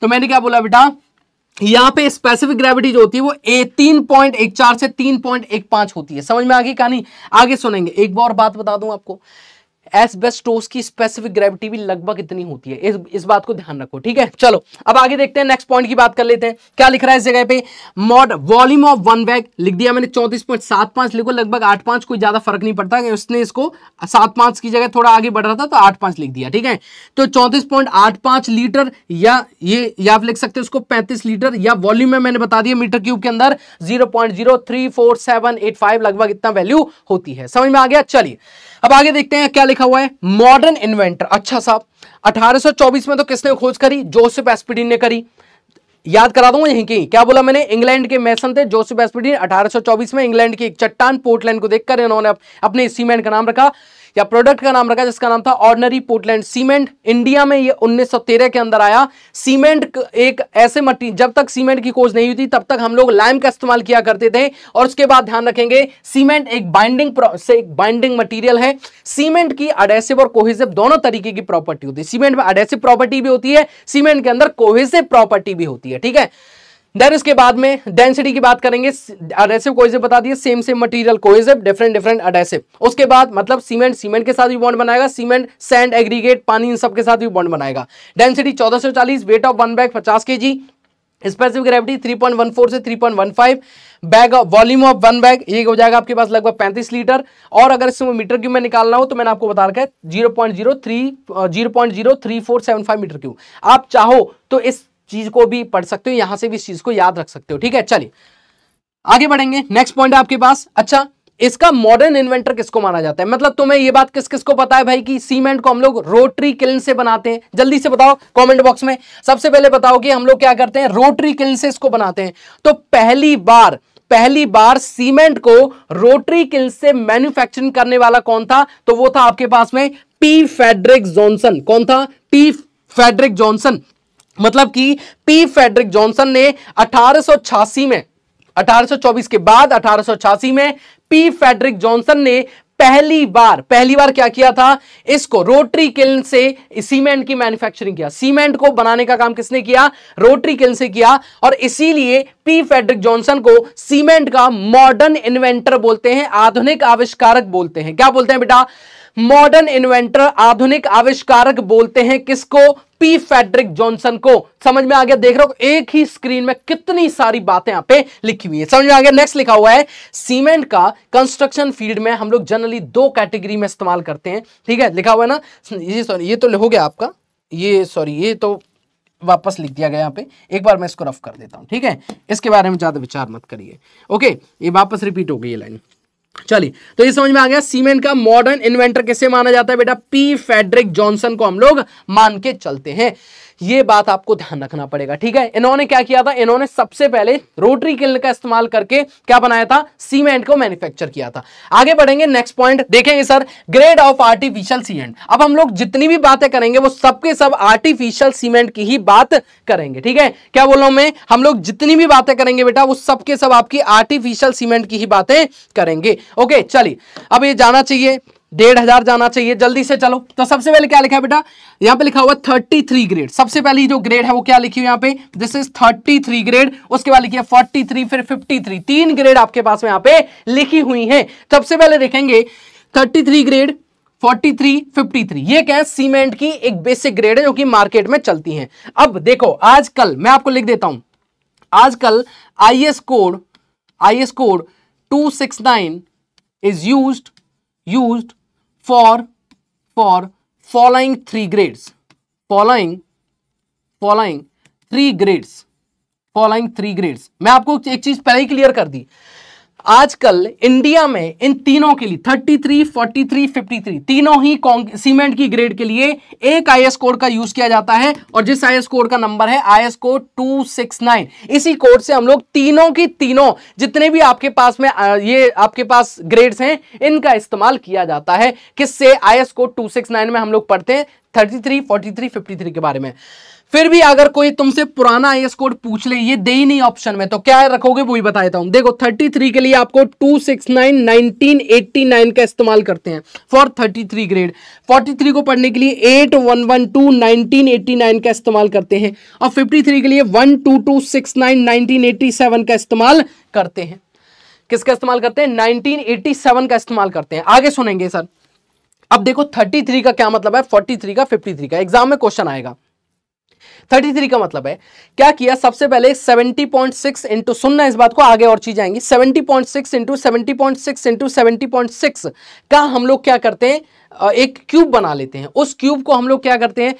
तो मैंने क्या बोला बेटा, यहां पे स्पेसिफिक ग्रेविटी जो होती है वो तीन पॉइंट एक चार से तीन पॉइंट एक पाँच होती है। समझ में आ गई कहानी, आगे सुनेंगे। एक बार बात बता दूं आपको, एस्बेस्टोस की स्पेसिफिक ग्रेविटी भी लगभग इतनी होती है, इस इस बात को ध्यान रखो, ठीक है। चलो अब आगे देखते हैं, नेक्स्ट पॉइंट की बात कर लेते हैं। क्या लिख रहा है इस जगह पे, mod volume of one bag लिख दिया मैंने चौंतीस पॉइंट सात पाँच, लिखो लगभग आठ पाँच, कोई ज्यादा फर्क नहीं पड़ता। उसने इसको सात पाँच की जगह थोड़ा आगे बढ़ रहा था तो आठ पाँच लिख दिया, ठीक है। तो चौंतीस पॉइंट आठ पाँच लीटर या ये या आप लिख सकते हो उसको पैंतीस लीटर, या वॉल्यूम में मैंने बता दिया मीटर क्यूब के अंदर जीरो पॉइंट जीरो तीन चार सात आठ पाँच लगभग इतना वैल्यू होती है। समझ में आ गया। चलिए अब आगे देखते हैं क्या लिखा हुआ है, मॉडर्न इन्वेंटर। अच्छा साहब अठारह सौ चौबीस में तो किसने खोज करी, जोसेफ एस्पिडिन ने करी। याद करा दूंगा यहीं की, क्या बोला मैंने, इंग्लैंड के मेसन थे जोसेफ एस्पिडिन। अठारह सौ चौबीस में इंग्लैंड की एक चट्टान पोर्टलैंड को देखकर इन्होंने अपने सीमेंट का नाम रखा या प्रोडक्ट का नाम रखा, जिसका नाम था ऑर्डिनरी पोर्टलैंड सीमेंट। इंडिया में ये उन्नीस सौ तेरह के अंदर आया। सीमेंट एक ऐसे मटी, जब तक सीमेंट की खोज नहीं हुई थी तब तक हम लोग लाइम का इस्तेमाल किया करते थे। और उसके बाद ध्यान रखेंगे सीमेंट एक बाइंडिंग से एक बाइंडिंग मटीरियल है। सीमेंट की एडहेसिव और कोहेसिव दोनों तरीके की प्रॉपर्टी होती है। सीमेंट में एडहेसिव प्रॉपर्टी भी होती है, सीमेंट के अंदर कोहेसिव प्रॉपर्टी भी होती है, ठीक है। देन उसके बाद में डेंसिटी की बात करेंगे, एडहेसिव कोहेसिव बता दिए, same same material cohesive, different different adhesive. उसके बाद मतलब सीमेंट सीमेंट के साथ भी बॉन्ड बनाएगा, सीमेंट सैंड एग्रीगेट पानी इन सब के साथ भी बॉन्ड बनाएगा। डेंसिटी चौदह सौ चालीस, वेट ऑफ वन बैग पचास KG, specific gravity three point one four से three point one five, bag volume of one bag ये हो जाएगा आपके पास लगभग पैंतीस लीटर, और अगर इसमें मीटर क्यूब में निकालना हो तो मैंने आपको बता रखा है zero point zero three zero point zero three four seven five metre cube. आप चाहो तो इस चीज को भी पढ़ सकते हो, यहां से भी इस चीज को याद रख सकते हो। ठीक है, चलिए आगे बढ़ेंगे। नेक्स्ट पॉइंट है आपके पास, अच्छा इसका मॉडर्न इन्वेंटर किसको माना जाता है, मतलब तुम्हें ये बात किस किस को पता है भाई कि सीमेंट को हम लोग रोटरी किल्न से बनाते हैं? जल्दी से बताओ कमेंट बॉक्स में। सबसे पहले बताओ कि हम लोग क्या करते हैं, रोटरी किल्न से इसको बनाते हैं। तो पहली बार पहली बार सीमेंट को रोटरी किल्न से मैन्युफैक्चरिंग करने वाला कौन था, तो वो था आपके पास में पी फ्रेडरिक जॉनसन। कौन था? P Frederick Johnson. मतलब कि पी फ्रेडरिक जॉनसन ने अठारह सौ छियासी में अठारह सौ चौबीस के बाद अठारह सौ छियासी में पी फ्रेडरिक जॉनसन ने पहली बार पहली बार क्या किया था, इसको रोटरी किल्न से सीमेंट की मैन्युफैक्चरिंग किया। सीमेंट को बनाने का काम किसने किया? रोटरी किल्न से किया, और इसीलिए पी फ्रेडरिक जॉनसन को सीमेंट का मॉडर्न इन्वेंटर बोलते हैं, आधुनिक आविष्कारक बोलते हैं। क्या बोलते हैं बेटा? मॉडर्न इन्वेंटर, आधुनिक आविष्कारक बोलते हैं। किसको? पी फ्रेडरिक जॉनसन को। समझ में आ गया? देख रहे हो एक ही स्क्रीन में कितनी सारी बातें यहाँ पे लिखी हुई है, समझ में आ गया। नेक्स्ट लिखा हुआ है सीमेंट का कंस्ट्रक्शन फील्ड में हम लोग जनरली दो कैटेगरी में इस्तेमाल करते हैं। ठीक है, लिखा हुआ है ना, ये सॉरी ये तो हो गया आपका, ये सॉरी ये तो वापस लिख दिया गया यहाँ पे। एक बार मैं इसको रफ कर देता हूँ, ठीक है, इसके बारे में ज्यादा विचार मत करिए। ओके, ये वापस रिपीट हो गई ये लाइन। चलिए, तो ये समझ में आ गया सीमेंट का मॉडर्न इन्वेंटर किसे माना जाता है बेटा, पी फ्रेडरिक जॉनसन को हम लोग मान के चलते हैं। ये बात आपको ध्यान रखना पड़ेगा, ठीक है। इन्होंने क्या किया था, इन्होंने सबसे पहले रोटरी किल्न का इस्तेमाल करके क्या बनाया था, सीमेंट को मैन्युफैक्चर किया था। आगे बढ़ेंगे, नेक्स्ट पॉइंट देखेंगे sir, grade of artificial cement. अब हम लोग जितनी भी बातें करेंगे वो सबके सब आर्टिफिशियल सीमेंट की ही बात करेंगे, ठीक है। क्या बोल रहा हूं मैं, हम लोग जितनी भी बातें करेंगे बेटा वो सबके सब आपकी आर्टिफिशियल सीमेंट की ही बातें करेंगे। ओके चलिए, अब ये जाना चाहिए डेढ़ हजार जाना चाहिए, जल्दी से चलो। तो सबसे पहले क्या लिखा है बेटा, यहाँ पे लिखा हुआ तैंतीस ग्रेड। सबसे पहली जो ग्रेड है वो क्या लिखी हुई यहाँ पे, दिस इज तैंतीस ग्रेड। उसके बाद लिखी है तैंतालीस, फिर तिरेपन, तीन ग्रेड आपके पास में यहाँ पे लिखी हुई है। सबसे पहले देखेंगे तैंतीस ग्रेड, तैंतालीस, तिरेपन, ये क्या है, सीमेंट की एक बेसिक ग्रेड है जो कि मार्केट में चलती है। अब देखो आजकल मैं आपको लिख देता हूं, आजकल I S code I S code two six nine is use used for for following three grades following following three grades following three grades। मैं आपको एक चीज पहले ही क्लियर कर दी, आजकल इंडिया में इन तीनों के लिए तैंतीस, तैंतालीस, तिरेपन, तीनों ही सीमेंट की ग्रेड के लिए एक आईएस कोड का यूज किया जाता है, और जिस आईएस कोड का नंबर है IS code two six nine, इसी कोड से हम लोग तीनों की तीनों जितने भी आपके पास में ये आपके पास ग्रेड्स हैं इनका इस्तेमाल किया जाता है। किससे? IS code two six nine में हम लोग पढ़ते हैं तैंतीस, तैंतालीस, तिरेपन के बारे में। फिर भी अगर कोई तुमसे पुराना आईएस कोड पूछ ले, ये दे ही नहीं ऑप्शन में, तो क्या रखोगे वो ही बता देता हूं। देखो तैंतीस के लिए आपको two six nine, nineteen eighty nine का इस्तेमाल करते हैं फॉर तैंतीस ग्रेड। तैंतालीस को पढ़ने के लिए eight one one two, nineteen eighty nine का इस्तेमाल करते हैं, और तिरेपन के लिए one two two six nine, nineteen eighty seven का इस्तेमाल करते हैं। किसका इस्तेमाल करते हैं? नाइनटीन एटी सेवन का इस्तेमाल करते हैं। आगे सुनेंगे सर, अब देखो तैंतीस का क्या मतलब है, तैंतालीस का, तिरेपन का, एग्जाम में क्वेश्चन आएगा। तैंतीस का मतलब है क्या किया, सबसे पहले सत्तर पॉइंट सिक्स इंटू, सुनना इस बात को, आगे और चीज आएंगी, सत्तर पॉइंट सिक्स इंटू सत्तर पॉइंट सिक्स इंटू सत्तर पॉइंट सिक्स का हम लोग क्या करते हैं, एक क्यूब बना लेते हैं। उस क्यूब को हम लोग क्या करते हैं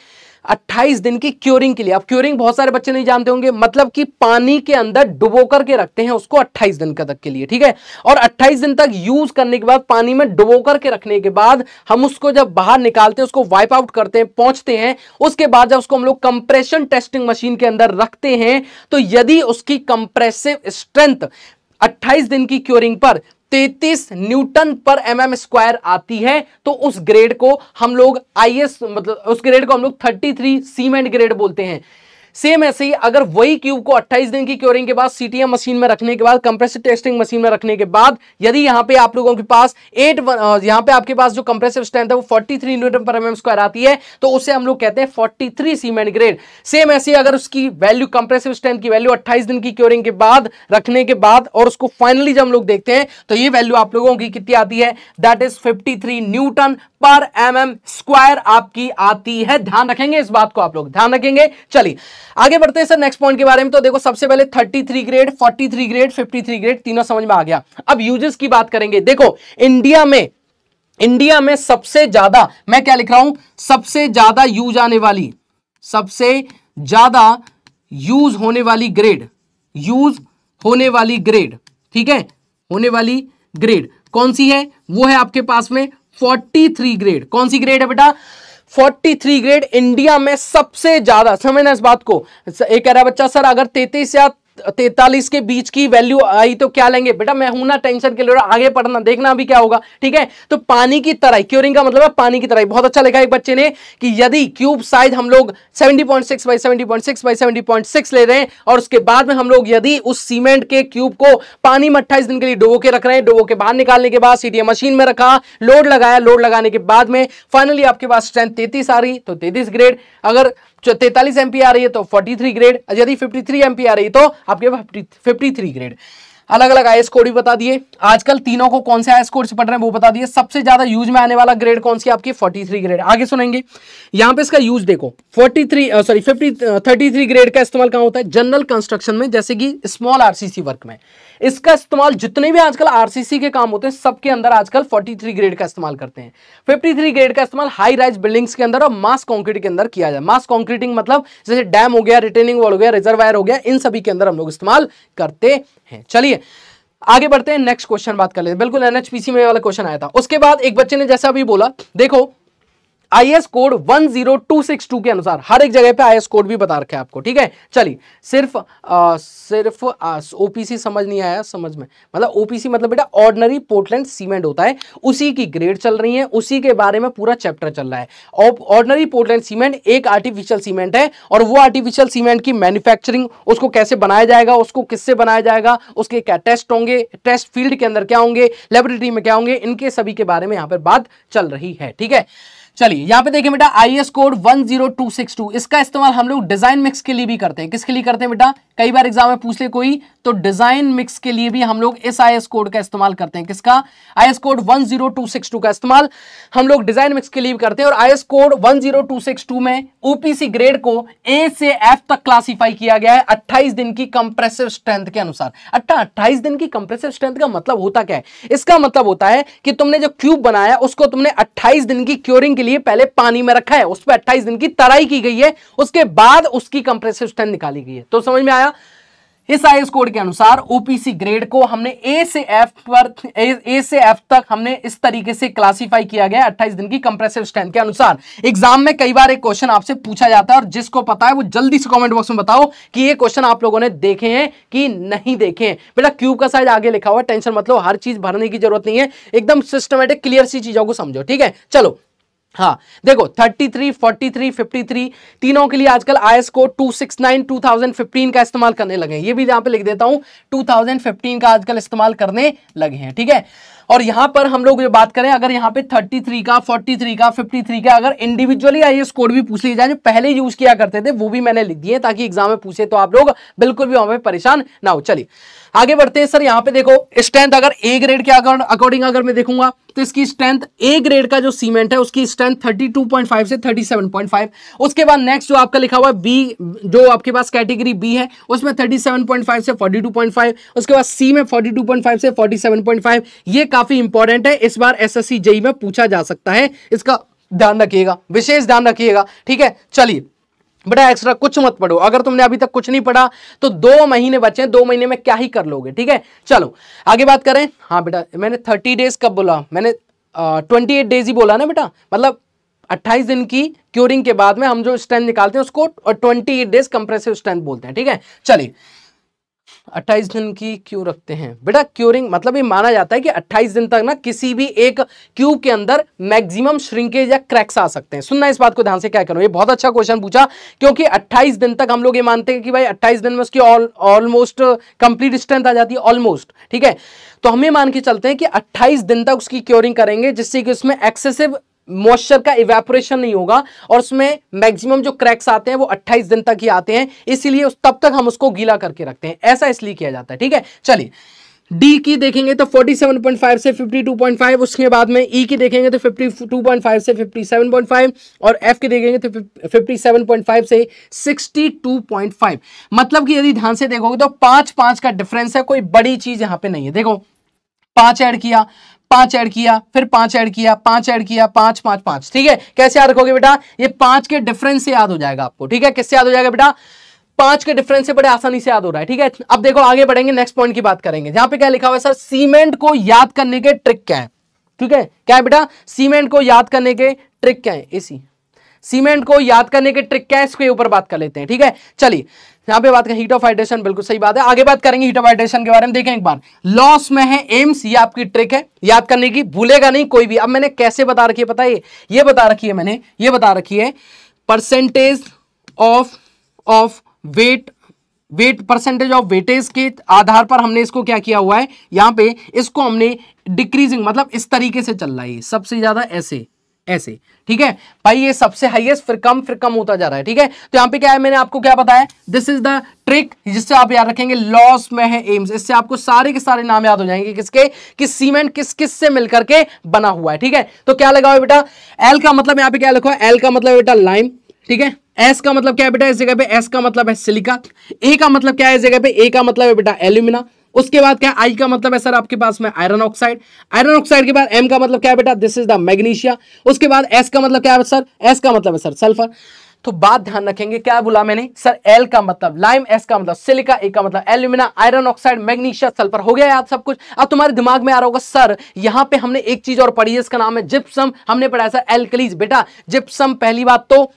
अट्ठाईस दिन की क्योरिंग के लिए। अब क्योरिंग बहुत सारे बच्चे नहीं जानते होंगे, मतलब कि पानी के अंदर डुबो करके रखते हैं उसको अट्ठाईस दिन का तक के लिए, ठीक है। और अट्ठाईस दिन तक यूज करने के बाद, पानी में डुबो करके रखने के बाद, हम उसको जब बाहर निकालते हैं, उसको वाइप आउट करते हैं, पहुंचते हैं, उसके बाद जब उसको हम लोग कंप्रेशन टेस्टिंग मशीन के अंदर रखते हैं, तो यदि उसकी कंप्रेसिव स्ट्रेंथ अट्ठाईस दिन की क्योरिंग पर तैंतीस Newton per M M square आती है, तो उस ग्रेड को हम लोग आईएस मतलब उस ग्रेड को हम लोग तैंतीस सीमेंट ग्रेड बोलते हैं। सेम ऐसे ही अगर वही क्यूब को अट्ठाईस दिन की क्योरिंग के बाद सीटीएम मशीन में रखने के बाद, कंप्रेसिव टेस्टिंग मशीन में रखने के बाद, यदि यहाँ पे आप लोगों के पास एट यहाँ पे आपके पास जो कंप्रेसिव स्ट्रेंथ है वो तैंतालीस Newton per M M square आती है, तो उसे हम लोग कहते हैं तैंतालीस सीमेंट ग्रेड। सेम ऐसे ही अगर उसकी वैल्यू, कंप्रेसिव स्ट्रेंथ की वैल्यू अट्ठाईस दिन की क्योरिंग के बाद, रखने के बाद, और उसको फाइनली जब हम लोग देखते हैं तो ये वैल्यू आप लोगों की कितनी आती है, दैट इज तिरेपन newton per M M square आपकी आती है। ध्यान रखेंगे इस बात को आप लोग, ध्यान रखेंगे। चलिए आगे बढ़ते हैं सर नेक्स्ट पॉइंट के बारे में। तो देखो सबसे पहले तैंतीस ग्रेड, तैंतालीस ग्रेड, तिरेपन ग्रेड तीनों समझ में आ गया। अब यूजेस की बात करेंगे। देखो इंडिया में इंडिया में सबसे ज्यादा, मैं क्या लिख रहा हूं, सबसे ज्यादा यूज आने वाली, सबसे ज्यादा यूज होने वाली ग्रेड, यूज होने वाली ग्रेड, ठीक है, होने वाली ग्रेड कौन सी है, वो है आपके पास में तैंतालीस ग्रेड। कौन सी ग्रेड है बेटा? तैंतालीस ग्रेड इंडिया में सबसे ज्यादा, समझना इस बात को। एक कह रहा बच्चा सर अगर तैंतीस या तैंतालीस के बीच की वैल्यू आई तो क्या लेंगे? बेटा मैं हूं ना, टेंशन के लिए आगे पढ़ना, देखना अभी क्या होगा, ठीक है। तो पानी की तरह, क्यूरिंग का मतलब है पानी की तरह। बहुत अच्छा लिखा एक बच्चे ने कि यदि क्यूब साइज हम लोग सत्तर पॉइंट सिक्स बाई सत्तर पॉइंट सिक्स बाई सत्तर पॉइंट सिक्स ले रहे हैं और उसके बाद में हम लोग यदि उस सीमेंट के क्यूब को पानी में अट्ठाईस दिन के लिए डुबो के रख रहे हैं, डुबो के बाहर निकालने के बाद सीटीएम मशीन में रखा, लोड लगाया, लोड लगाने के बाद में फाइनली आपके पास स्ट्रेंथ तैंतीस आ रही तो तैंतीस ग्रेड, अगर तैंतालीस एमपी आ रही है तो तैंतालीस ग्रेड, यदि तिरेपन एमपी आ रही है तो आपके पास तिरेपन ग्रेड। अलग अलग आईएस कोड भी बता दिए, आजकल तीनों को कौन से आईएस कोड से पढ़ रहे हैं वो बता दिए। सबसे ज्यादा यूज में आने वाला ग्रेड कौन सी आपकी? तैंतालीस ग्रेड। आगे सुनेंगे यहां पे इसका यूज। देखो तैंतालीस सॉरी पचास तैंतालीस ग्रेड का इस्तेमाल कहां होता है? जनरल कंस्ट्रक्शन में, जैसे कि स्मॉल आरसीसी वर्क में इसका इस्तेमाल, जितने भी आजकल आरसीसी के काम होते हैं सबके अंदर आजकल तैंतालीस ग्रेड का इस्तेमाल करते हैं। तिरेपन ग्रेड का इस्तेमाल हाई राइज बिल्डिंग्स के अंदर और मास कंक्रीट के अंदर किया जाए। मास कंक्रीटिंग मतलब जैसे डैम हो गया, रिटेनिंग वॉल हो गया, रिजर्वायर हो गया, इन सभी के अंदर हम लोग इस्तेमाल करते हैं। चलिए आगे बढ़ते हैं, नेक्स्ट क्वेश्चन बात कर लेते हैं। बिल्कुल एनएचपीसी में वाला क्वेश्चन आया था। उसके बाद एक बच्चे ने जैसा अभी बोला, देखो आईएस कोड एक शून्य दो छह दो के अनुसार हर एक जगह पे आईएस कोड भी बता रखा है आपको, ठीक है। चलिए सिर्फ आ, सिर्फ ओपीसी समझ नहीं आया समझ में, मतलब ओपीसी मतलब बेटा ऑर्डिनरी पोर्टलैंड सीमेंट होता है, उसी की ग्रेड चल रही है, उसी के बारे में पूरा चैप्टर चल रहा है। ऑर्डिनरी पोर्टलैंड सीमेंट एक आर्टिफिशियल सीमेंट है और वो आर्टिफिशियल सीमेंट की मैन्युफैक्चरिंग, उसको कैसे बनाया जाएगा, उसको किससे बनाया जाएगा, उसके क्या टेस्ट होंगे, टेस्ट फील्ड के अंदर क्या होंगे, लेबोरेटरी में क्या होंगे, इनके सभी के बारे में यहाँ पर बात चल रही है, ठीक है। चलिए यहां पे देखिए बेटा आईएस कोड एक शून्य दो छह दो, इसका इस्तेमाल हम लोग डिजाइन मिक्स के लिए भी करते हैं। किसके लिए करते हैं बेटा? कई बार एग्जाम में पूछ ले कोई तो डिजाइन मिक्स के लिए भी हम लोग इस आईएस कोड का इस्तेमाल करते हैं। किसका? आईएस कोड एक शून्य दो छह दो का इस्तेमाल हम लोग डिजाइन मिक्स के लिए भी करते हैं। और आईएस कोड एक शून्य दो छह दो में ओपीसी ग्रेड को ए से एफ तक क्लासिफाई किया गया है अट्ठाईस दिन की कंप्रेसिव स्ट्रेंथ के अनुसार। अच्छा, अट्ठाईस दिन की कंप्रेसिव स्ट्रेंथ का मतलब होता क्या है? इसका मतलब होता है कि तुमने जो क्यूब बनाया उसको तुमने अट्ठाईस दिन की क्योरिंग लिए पहले पानी में रखा है, उस पर अट्ठाईस दिन की तराई की गई है, उसके बाद उसकी कंप्रेसिव स्ट्रेंथ निकाली गई है। तो समझ में आया? इस आईएस कोड के अनुसार ओपीसी ग्रेड को हमने ए से एफ पर ए से एफ तक हमने इस तरीके से क्लासिफाई किया गया अट्ठाईस दिन की कंप्रेसिव स्ट्रेंथ के अनुसार। एग्जाम में कई बार एक क्वेश्चन आपसे पूछा जाता है और जिसको पता है वो जल्दी से कमेंट बॉक्स में बताओ कि ये क्वेश्चन आप लोगों ने देखे हैं कि नहीं देखे हैं। बेटा क्यूब का साइज आगे लिखा हुआ, टेंशन मतलब हर चीज भरने की जरूरत नहीं है, एकदम सिस्टमेटिक क्लियर सी चीजों को समझो, ठीक है। चलो हाँ देखो तैंतीस, तैंतालीस, तिरेपन तीनों के लिए आजकल आईएस कोड दो सौ उनहत्तर दो हज़ार पंद्रह का इस्तेमाल करने लगे हैं। ये भी यहाँ पे लिख देता हूँ, दो हज़ार पंद्रह का आजकल इस्तेमाल करने लगे हैं, ठीक है। और यहाँ पर हम लोग जो बात करें, अगर यहाँ पे तैंतीस का, तैंतालीस का, तिरेपन का अगर इंडिविजुअली आईएस कोड भी पूछ लिया जाए, जो पहले यूज किया करते थे वो भी मैंने लिख दिए ताकि एग्जाम में पूछे तो आप लोग बिल्कुल भी वहां पे परेशान ना हो। चलिए आगे बढ़ते हैं सर। यहाँ पे देखो स्ट्रेंथ अगर ए ग्रेड के अकॉर्डिंग अगर मैं देखूंगा तो इसकी स्ट्रेंथ ए ग्रेड का जो सीमेंट है उसकी स्ट्रेंथ बत्तीस पॉइंट पाँच से सैंतीस पॉइंट पाँच। उसके बाद नेक्स्ट जो आपका लिखा हुआ है बी, जो आपके पास कैटेगरी बी है उसमें सैंतीस पॉइंट पाँच से बयालीस पॉइंट पाँच, उसके बाद सी में बयालीस पॉइंट पाँच से सैंतालीस पॉइंट पाँच। ये काफी इंपॉर्टेंट है, इस बार एसएससी जेई में पूछा जा सकता है, इसका ध्यान रखिएगा, विशेष ध्यान रखिएगा, ठीक है। चलिए बेटा एक्स्ट्रा कुछ मत पढ़ो, अगर तुमने अभी तक कुछ नहीं पढ़ा तो दो महीने बचे हैं, दो महीने में क्या ही कर लोगे, ठीक है। चलो आगे बात करें। हाँ बेटा मैंने थर्टी डेज कब बोला? मैंने ट्वेंटी एट डेज ही बोला ना बेटा, मतलब अट्ठाईस दिन की क्योरिंग के बाद में हम जो स्ट्रेंथ निकालते हैं उसको twenty eight days compressive strength बोलते हैं, ठीक है। चलिए अट्ठाईस दिन की क्यों रखते हैं बेटा? क्योरिंग मतलब ये माना जाता है कि अट्ठाईस दिन तक ना किसी भी एक क्यूब के अंदर मैक्सिमम श्रिंकेज या क्रैक्स आ सकते हैं। सुनना इस बात को ध्यान से, क्या करो, ये बहुत अच्छा क्वेश्चन पूछा क्योंकि अट्ठाईस दिन तक हम लोग ये मानते हैं कि भाई अट्ठाईस दिन में उसकी ऑलमोस्ट कंप्लीट स्ट्रेंथ आ जाती है, ऑलमोस्ट, ठीक है। तो हम ये मान के चलते हैं कि अट्ठाईस दिन तक उसकी क्योरिंग करेंगे जिससे कि उसमें एक्सेसिव मॉइस्चर का इवेपोरेशन नहीं होगा और उसमें मैक्सिमम जो क्रैक्स आते हैं वो अट्ठाईस दिन तक ही आते हैं, इसीलिए उस तब तक हम उसको गीला करके रखते हैं, ऐसा इसलिए किया जाता है, ठीक है। चलिए डी की देखेंगे तो सैंतालीस पॉइंट फाइव से बावन पॉइंट फाइव, उसके बाद में ई e की देखेंगे तो बावन पॉइंट फाइव से सत्तावन पॉइंट फाइव और एफ की देखेंगे तो सत्तावन पॉइंट फाइव से बासठ पॉइंट फाइव। मतलब कि यदि ध्यान से देखोगे तो पाँच पाँच का डिफरेंस है, कोई बड़ी चीज़ यहाँ पे नहीं है। देखो पाँच ऐड किया, पांच ऐड किया, फिर पांच ऐड किया, पांच ऐड किया, पांच पांच पांच। ठीक है, कैसे याद रखोगे बेटा? ये पांच के डिफरेंस से याद हो जाएगा आपको। ठीक है, किससे याद हो जाएगा बेटा? पांच के डिफरेंस से बड़े आसानी से याद हो रहा है। ठीक है, अब देखो आगे बढ़ेंगे, नेक्स्ट पॉइंट की बात करेंगे। यहाँ पे क्या लिखा हुआ है? सर सीमेंट को याद करने के ट्रिक क्या है? ठीक है, क्या है बेटा? सीमेंट को याद करने के ट्रिक क्या है? इसी सीमेंट को याद करने के ट्रिक क्या है, इसके ऊपर बात कर लेते हैं। ठीक है, चलिए यहाँ पे बात करें हीट ऑफ हाइड्रेशन, बिल्कुल सही बात है। आगे बात करेंगे हीट ऑफ हाइड्रेशन के बारे में। देखें एक बार, लॉस में है एम्स, ये आपकी ट्रिक है याद करने की, भूलेगा नहीं कोई भी। अब मैंने कैसे बता रखी है पता है? ये बता रखी है मैंने, ये बता रखी है percentage of of weight weight percentage of weightage के आधार पर हमने इसको क्या किया हुआ है, यहाँ पे इसको हमने डिक्रीजिंग, मतलब इस तरीके से चल रहा है, सबसे ज्यादा ऐसे ऐसे। ठीक है भाई, ये सबसे हाईएस्ट, फिर कम, फिर कम होता जा रहा है। ठीक है, तो यहाँ पे क्या है, मैंने आपको क्या बताया, दिस इज द ट्रिक जिससे आप याद रखेंगे लॉस में है एम्स। इससे आपको सारे के सारे नाम याद हो जाएंगे, किसके किस सीमेंट किस किस से मिलकर के बना हुआ है। ठीक है, तो क्या लगा हुआ बेटा? एल का मतलब यहाँ पे क्या लिखा है? एल का मतलब बेटा लाइम। ठीक है, एस का मतलब क्या है बेटा? इस जगह पे एस का मतलब है सिलिका। ए का मतलब क्या है? इस जगह पे ए का मतलब है बेटा एल्यूमिना। उसके बाद क्या, आई का मतलब है सर आपके पास में आयरन ऑक्साइड। आयरन ऑक्साइड के बाद एम का मतलब क्या है बेटा? This is the magnesia. उसके बाद एस का मतलब क्या है सर? एस का मतलब है सर सल्फर। तो बात ध्यान रखेंगे, क्या बोला मैंने सर? एल का मतलब लाइम, एस का मतलब सिलिका, ए का मतलब alumina, iron oxide, magnesia, sulphur. हो गया याद सब कुछ। अब तुम्हारे दिमाग में आ रहा होगा सर यहां पे हमने एक चीज और पढ़ी है, इसका नाम है जिप्सम। हमने पढ़ाया सर एल्कलीज। बेटा जिप्सम पहली बात तो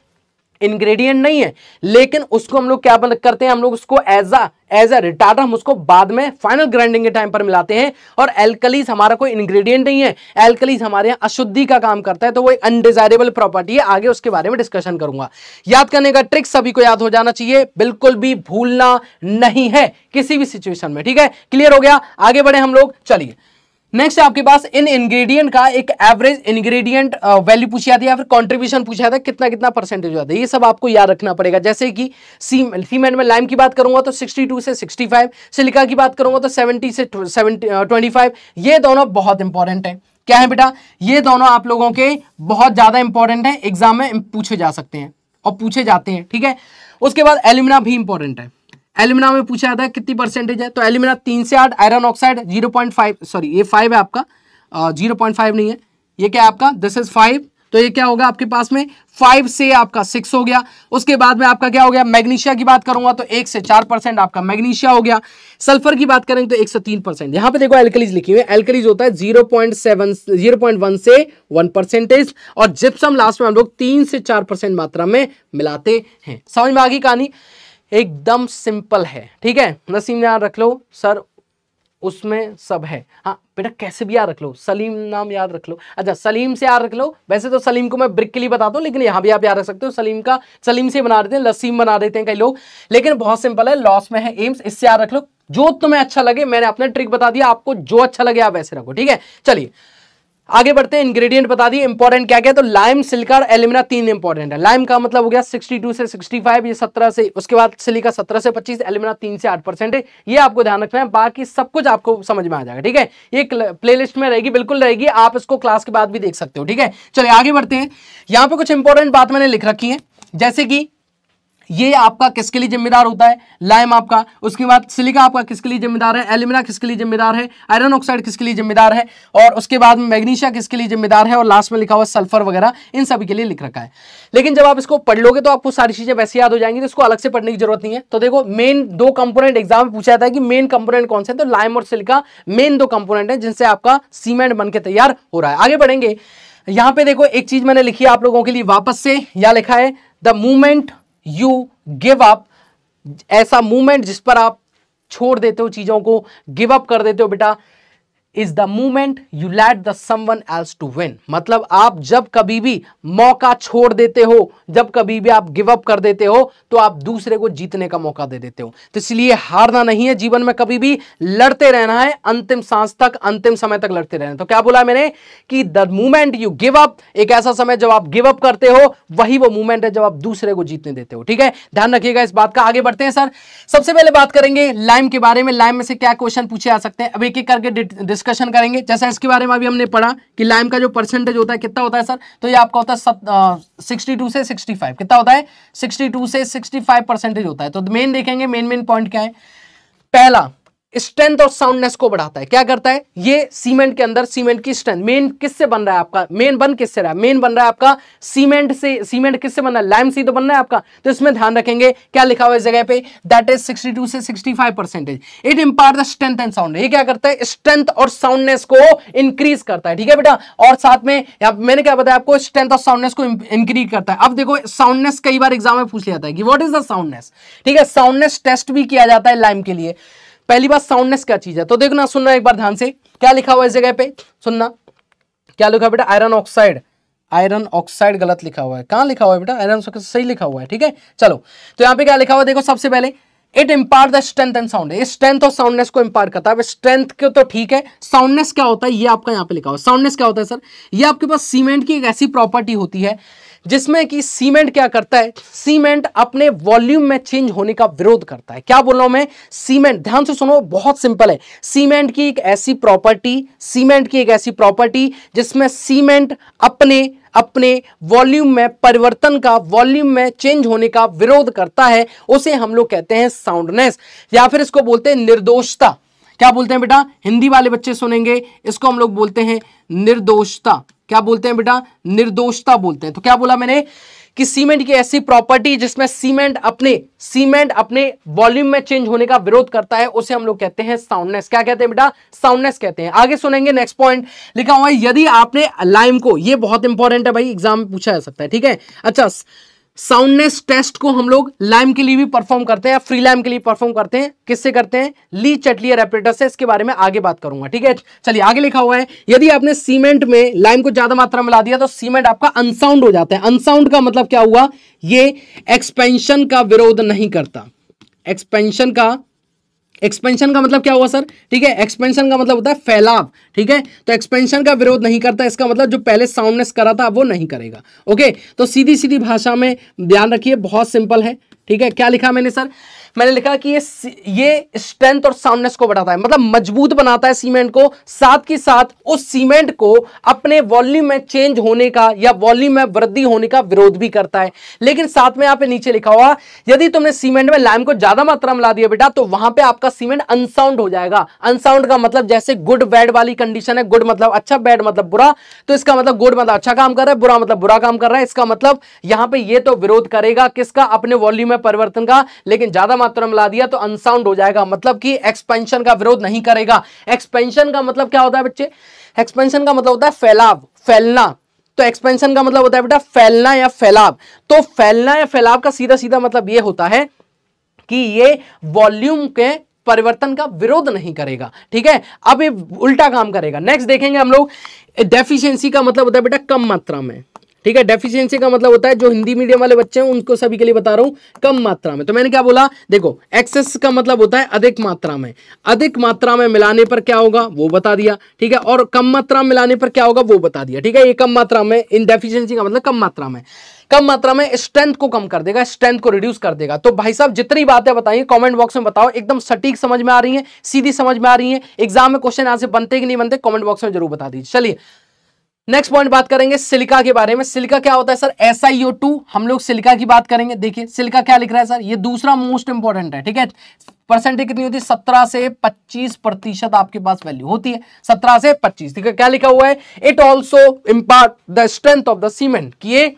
इंग्रेडिएंट नहीं है, लेकिन उसको हम लोग क्या करते हैं, हम लोग उसको as a as a retarder हम उसको बाद में फाइनल ग्राइंडिंग के टाइम पर मिलाते हैं। और एल्कलीज हमारा कोई इंग्रेडिएंट नहीं है, एल्कलीज हमारे यहाँ अशुद्धि का काम करता है, तो वो एक अनडिजायरेबल प्रॉपर्टी है। आगे उसके बारे में डिस्कशन करूंगा। याद करने का ट्रिक सभी को याद हो जाना चाहिए, बिल्कुल भी भूलना नहीं है किसी भी सिचुएशन में। ठीक है, क्लियर हो गया? आगे बढ़े हम लोग, चलिए नेक्स्ट आपके पास इन इंग्रेडिएंट का एक एवरेज इंग्रेडिएंट वैल्यू पूछा था या फिर कंट्रीब्यूशन पूछा था, कितना कितना परसेंटेज हुआ था, ये सब आपको याद रखना पड़ेगा। जैसे कि सीमेंट में लाइम की बात करूंगा तो बासठ से पैंसठ, सिलिका की बात करूंगा तो सत्तर से पच्चीस, ये दोनों बहुत इंपॉर्टेंट है। क्या है बेटा? ये दोनों आप लोगों के बहुत ज़्यादा इंपॉर्टेंट है, एग्जाम में पूछे जा सकते हैं और पूछे जाते हैं। ठीक है, उसके बाद एल्यूमिना भी इंपॉर्टेंट है। एल्यूमिना में पूछा जाता है कितनी परसेंटेज है, तो एल्यूमिना तीन से आठ, iron oxide zero point five, sorry ये फाइव है आपका, जीरो पॉइंट फाइव नहीं है, ये क्या है आपका, दिस इज फाइव, तो ये क्या होगा आपके पास में फाइव से आपका सिक्स हो गया। उसके बाद में आपका क्या हो गया, मैग्नीशिया की बात करूंगा तो एक से चार परसेंट आपका मैग्नीशिया हो गया। सल्फर की बात करेंगे तो एक से तीन परसेंट। यहाँ पे देखो एल्कलीज लिखी हुई है, एल्कलीज होता है zero point seven zero point one से वन परसेंटेज, और जिप्सम लास्ट में हम लोग तीन से चार परसेंट मात्रा में मिलाते हैं। समझ में आ गई कहानी? एकदम सिंपल है। ठीक है नसीम, याद रख लो सर उसमें सब है। हाँ बेटा कैसे भी याद रख लो, सलीम नाम याद रख लो, अच्छा सलीम से याद रख लो। वैसे तो सलीम को मैं ब्रिक के लिए बताता हूँ, लेकिन यहाँ भी आप याद रख सकते हो, सलीम का सलीम से बना देते हैं, लसीम बना देते हैं कई लोग, लेकिन बहुत सिंपल है। लॉस में है एम्स, इससे याद रख लो, जो तुम्हें अच्छा लगे। मैंने अपना ट्रिक बता दिया आपको, जो अच्छा लगे आप वैसे रखो। ठीक है, चलिए आगे बढ़ते हैं। इंग्रेडिएंट बता दिए, इंपॉर्टेंट क्या क्या है, तो लाइम, सिलिका और एल्यूमिना तीन इंपॉर्टेंट है। लाइम का मतलब हो गया बासठ से पैंसठ, ये सत्रह से, उसके बाद सिलिका सत्रह से पच्चीस, एल्यूमिना तीन से आठ परसेंट है, ये आपको ध्यान रखना है। बाकी सब कुछ आपको समझ में आ जाएगा। ठीक है, ये प्लेलिस्ट में रहेगी, बिल्कुल रहेगी, आप इसको क्लास के बाद भी देख सकते हो। ठीक है, चलिए आगे बढ़ते हैं। यहाँ पे कुछ इंपॉर्टेंट बात मैंने लिख रखी है, जैसे कि ये आपका किसके लिए जिम्मेदार होता है, लाइम आपका, उसके बाद सिलिका आपका किसके लिए जिम्मेदार है, एल्यूमिना किसके लिए जिम्मेदार है, आयरन ऑक्साइड किसके लिए जिम्मेदार है, और उसके बाद में मैग्नीशिया किसके लिए जिम्मेदार है, और लास्ट में लिखा हुआ सल्फर वगैरह, इन सभी के लिए लिख रखा है। लेकिन जब आप इसको पढ़ लोगे तो आपको सारी चीज़ें वैसे याद हो जाएंगी, तो इसको अलग से पढ़ने की जरूरत नहीं है। तो देखो मेन दो कंपोनेंट एग्जाम में पूछा जाता है कि मेन कंपोनेंट कौन से, तो लाइम और सिलिका मेन दो कंपोनेंट है जिनसे आपका सीमेंट बन के तैयार हो रहा है। आगे बढ़ेंगे, यहाँ पे देखो एक चीज मैंने लिखी है आप लोगों के लिए वापस से, यहाँ लिखा है the movement you give up, ऐसा मूवमेंट जिस पर आप छोड़ देते हो चीज़ों को, गिव अप कर देते हो बेटा, is the moment you let the someone else to win. मतलब आप जब कभी भी मौका छोड़ देते हो, जब कभी भी आप गिव अप कर देते हो, तो आप दूसरे को जीतने का मौका दे देते हो। तो इसलिए हारना नहीं है जीवन में, कभी भी लड़ते रहना है, अंतिम सांस तक, अंतिम समय तक लड़ते रहना है। तो क्या बोला मैंने कि the moment you give up, एक ऐसा समय जब आप गिव अप करते हो, वही वो मोमेंट है जब आप दूसरे को जीतने देते हो। ठीक है, ध्यान रखिएगा इस बात का। आगे बढ़ते हैं सर, सबसे पहले बात करेंगे लाइम के बारे में। लाइम में से क्या क्वेश्चन पूछे जा सकते हैं, अब एक एक करके डिस्कशन करेंगे। जैसे इसके बारे में अभी हमने पढ़ा कि लाइम का जो परसेंटेज होता है कितना होता है सर, तो ये आपका होता है सिक्सटी टू से सिक्सटी फाइव। कितना होता है? सिक्सटी टू से सिक्सटी फाइव परसेंटेज होता है। तो मेन देखेंगे, मेन मेन पॉइंट क्या है। पहला, स्ट्रेंथ और साउंडनेस को बढ़ाता है। क्या करता है ये? सीमेंट के अंदर सीमेंट की स्ट्रेंथ, मेन किससे बन रहा है आपका, मेन बन किससे रहा है, मेन बन रहा है आपका सीमेंट से। सीमेंट किससे बन रहा है? लाइम से तो बन रहा है आपका। तो इसमें ध्यान रखेंगे क्या लिखा हुआ है इस जगह पे, दैट इज सिक्सटी टू से sixty five percentage. It impair the strength and sound. ये क्या करता है? स्ट्रेंथ और साउंडनेस को इंक्रीज करता है। ठीक है बेटा, और साथ में मैंने क्या बताया आपको, स्ट्रेंथ और साउंडनेस को इंक्रीज करता है। अब देखो, साउंडनेस कई बार एग्जाम में पूछ लिया जाता है कि व्हाट इज द साउंडनेस। ठीक है, साउंडनेस टेस्ट भी किया जाता है लाइम के लिए। पहली बात, साउंडनेस क्या चीज है, तो देखना सुनना एक बार ध्यान से क्या लिखा हुआ है इस जगह पे। सुनना क्या लिखा है बेटा, आयरन ऑक्साइड। आयरन ऑक्साइड गलत लिखा हुआ है, कहां लिखा हुआ है बेटा? आयरन ऑक्साइड सही लिखा हुआ है। ठीक है, चलो, तो यहाँ पे क्या लिखा हुआ है देखो। सबसे पहले it impair the strength and sound. Strength और साउंडनेस को इम्पायर करता है। स्ट्रेंथ को तो ठीक है, साउंडनेस क्या होता है ये आपका यहाँ पे लिखा हुआ है। साउंडनेस क्या होता है सर? ये आपके पास सीमेंट की एक ऐसी प्रॉपर्टी होती है जिसमें कि सीमेंट क्या करता है, सीमेंट अपने वॉल्यूम में चेंज होने का विरोध करता है। क्या बोल रहा हूं मैं? सीमेंट, ध्यान से सुनो, बहुत सिंपल है। सीमेंट की एक ऐसी प्रॉपर्टी, सीमेंट की एक ऐसी प्रॉपर्टी जिसमें सीमेंट अपने अपने वॉल्यूम में परिवर्तन का, वॉल्यूम में चेंज होने का विरोध करता है, उसे हम लोग कहते हैं साउंडनेस, या फिर इसको बोलते हैं निर्दोषता। क्या बोलते हैं बेटा? हिंदी वाले बच्चे सुनेंगे, इसको हम लोग बोलते हैं निर्दोषता। क्या बोलते हैं बेटा? निर्दोषता बोलते हैं। तो क्या बोला मैंने कि सीमेंट की ऐसी प्रॉपर्टी जिसमें सीमेंट अपने सीमेंट अपने वॉल्यूम में चेंज होने का विरोध करता है, उसे हम लोग कहते हैं साउंडनेस। क्या कहते हैं बेटा? साउंडनेस कहते हैं। आगे सुनेंगे, नेक्स्ट पॉइंट लिखा हुआ है, यदि आपने लाइम को, ये बहुत इंपॉर्टेंट है भाई, एग्जाम में पूछा जा सकता है। ठीक है, अच्छा, साउंडनेस टेस्ट को हम लोग लाइम के लिए भी परफॉर्म करते हैं, फ्री लाइम के लिए परफॉर्म करते हैं। किससे करते हैं? ली चैटलियर ऑपरेटर से। इसके बारे में आगे बात करूंगा। ठीक है, चलिए आगे लिखा हुआ है, यदि आपने सीमेंट में लाइम को ज्यादा मात्रा में ला दिया तो सीमेंट आपका अनसाउंड हो जाता है। अनसाउंड का मतलब क्या हुआ? ये एक्सपेंशन का विरोध नहीं करता। एक्सपेंशन का एक्सपेंशन का मतलब क्या हुआ सर? ठीक है, एक्सपेंशन का मतलब होता है फैलाव। ठीक है, तो एक्सपेंशन का विरोध नहीं करता, इसका मतलब जो पहले साउंडनेस करा था वो नहीं करेगा। ओके, तो सीधी सीधी भाषा में ध्यान रखिए, बहुत सिंपल है। ठीक है, क्या लिखा मैंने सर? मैंने लिखा कि ये ये स्ट्रेंथ और साउंडनेस को बढ़ाता है, मतलब मजबूत बनाता है सीमेंट को, साथ के साथ उस सीमेंट को अपने वॉल्यूम में चेंज होने का या वॉल्यूम में वृद्धि होने का विरोध भी करता है। लेकिन साथ में यहाँ पे नीचे लिखा हुआ, यदि तुमने सीमेंट में लाइम को ज्यादा मात्रा में ला दिया बेटा तो वहां पर आपका सीमेंट अनसाउंड हो जाएगा। अनसाउंड का मतलब जैसे गुड बैड वाली कंडीशन है, गुड मतलब अच्छा, बैड मतलब बुरा, तो इसका मतलब गुड मतलब अच्छा काम कर रहा है, बुरा मतलब बुरा काम कर रहा है। इसका मतलब यहाँ पे ये तो विरोध करेगा किसका? अपने वॉल्यूम में परिवर्तन का, लेकिन ज्यादा मात्रा में ला दिया तो अनसाउंड हो जाएगा, मतलब कि एक्सपेंशन का विरोध नहीं करेगा। एक्सपेंशन का मतलब क्या होता है बच्चे? एक्सपेंशन का मतलब होता है फैलाव, फैलना। तो एक्सपेंशन का मतलब होता है बेटा फैलना या फैलाव। तो फैलना या फैलाव का सीधा सीधा मतलब यह होता है कि ये वॉल्यूम के परिवर्तन का विरोध नहीं करेगा। ठीक है, अब ये उल्टा काम करेगा। नेक्स्ट देखेंगे हम लोग, डेफिशिएंसी का मतलब होता है बेटा कम मात्रा में। ठीक है, डेफिशिएंसी का मतलब होता है, जो हिंदी मीडियम वाले बच्चे हैं उनको सभी के लिए बता रहा हूं, कम मात्रा में। तो मैंने क्या बोला देखो, एक्सेस का मतलब होता है अधिक मात्रा में। अधिक मात्रा में मिलाने पर क्या होगा वो बता दिया। ठीक है, और कम मात्रा में मिलाने पर क्या होगा वो बता दिया। ठीक है, ये कम मात्रा में, इन डेफिशिएंसी का मतलब कम मात्रा में। कम मात्रा में स्ट्रेंथ को कम कर देगा, स्ट्रेंथ को रिड्यूस कर देगा। तो भाई साहब जितनी बातें बताइए कमेंट बॉक्स में बताओ, एकदम सटीक समझ में आ रही है, सीधी समझ में आ रही है। एग्जाम में क्वेश्चन यहां से बनते कि नहीं बनते कॉमेंट बॉक्स में जरूर बता दीजिए। चलिए नेक्स्ट पॉइंट बात करेंगे सिलिका के बारे में। सिलिका क्या होता है sir? S I O two. हम लोग सिलिका की बात करेंगे। देखिए सिलिका क्या लिख रहा है सर, ये दूसरा मोस्ट इंपॉर्टेंट है। ठीक है, परसेंटेज कितनी होती है? सत्रह से पच्चीस प्रतिशत आपके पास वैल्यू होती है, सत्रह से पच्चीस। ठीक है, क्या लिखा हुआ है? It also impart the strength of the cement. कि ये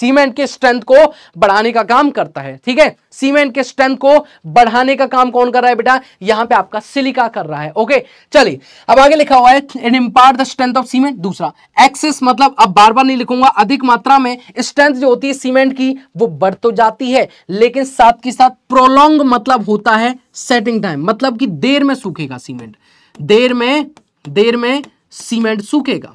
सीमेंट के स्ट्रेंथ को बढ़ाने का काम करता है। ठीक है, सीमेंट के स्ट्रेंथ को बढ़ाने का काम कौन कर रहा है बेटा? यहां पे आपका सिलिका कर रहा है। ओके, चलिए अब आगे लिखा हुआ है, it impair the strength of cement. दूसरा, एक्सेस मतलब अब बार बार नहीं लिखूंगा, अधिक मात्रा में। स्ट्रेंथ जो होती है सीमेंट की वो बढ़ तो जाती है, लेकिन साथ के साथ प्रोलॉन्ग मतलब होता है सेटिंग टाइम, मतलब कि देर में सूखेगा सीमेंट, देर में देर में सीमेंट सूखेगा।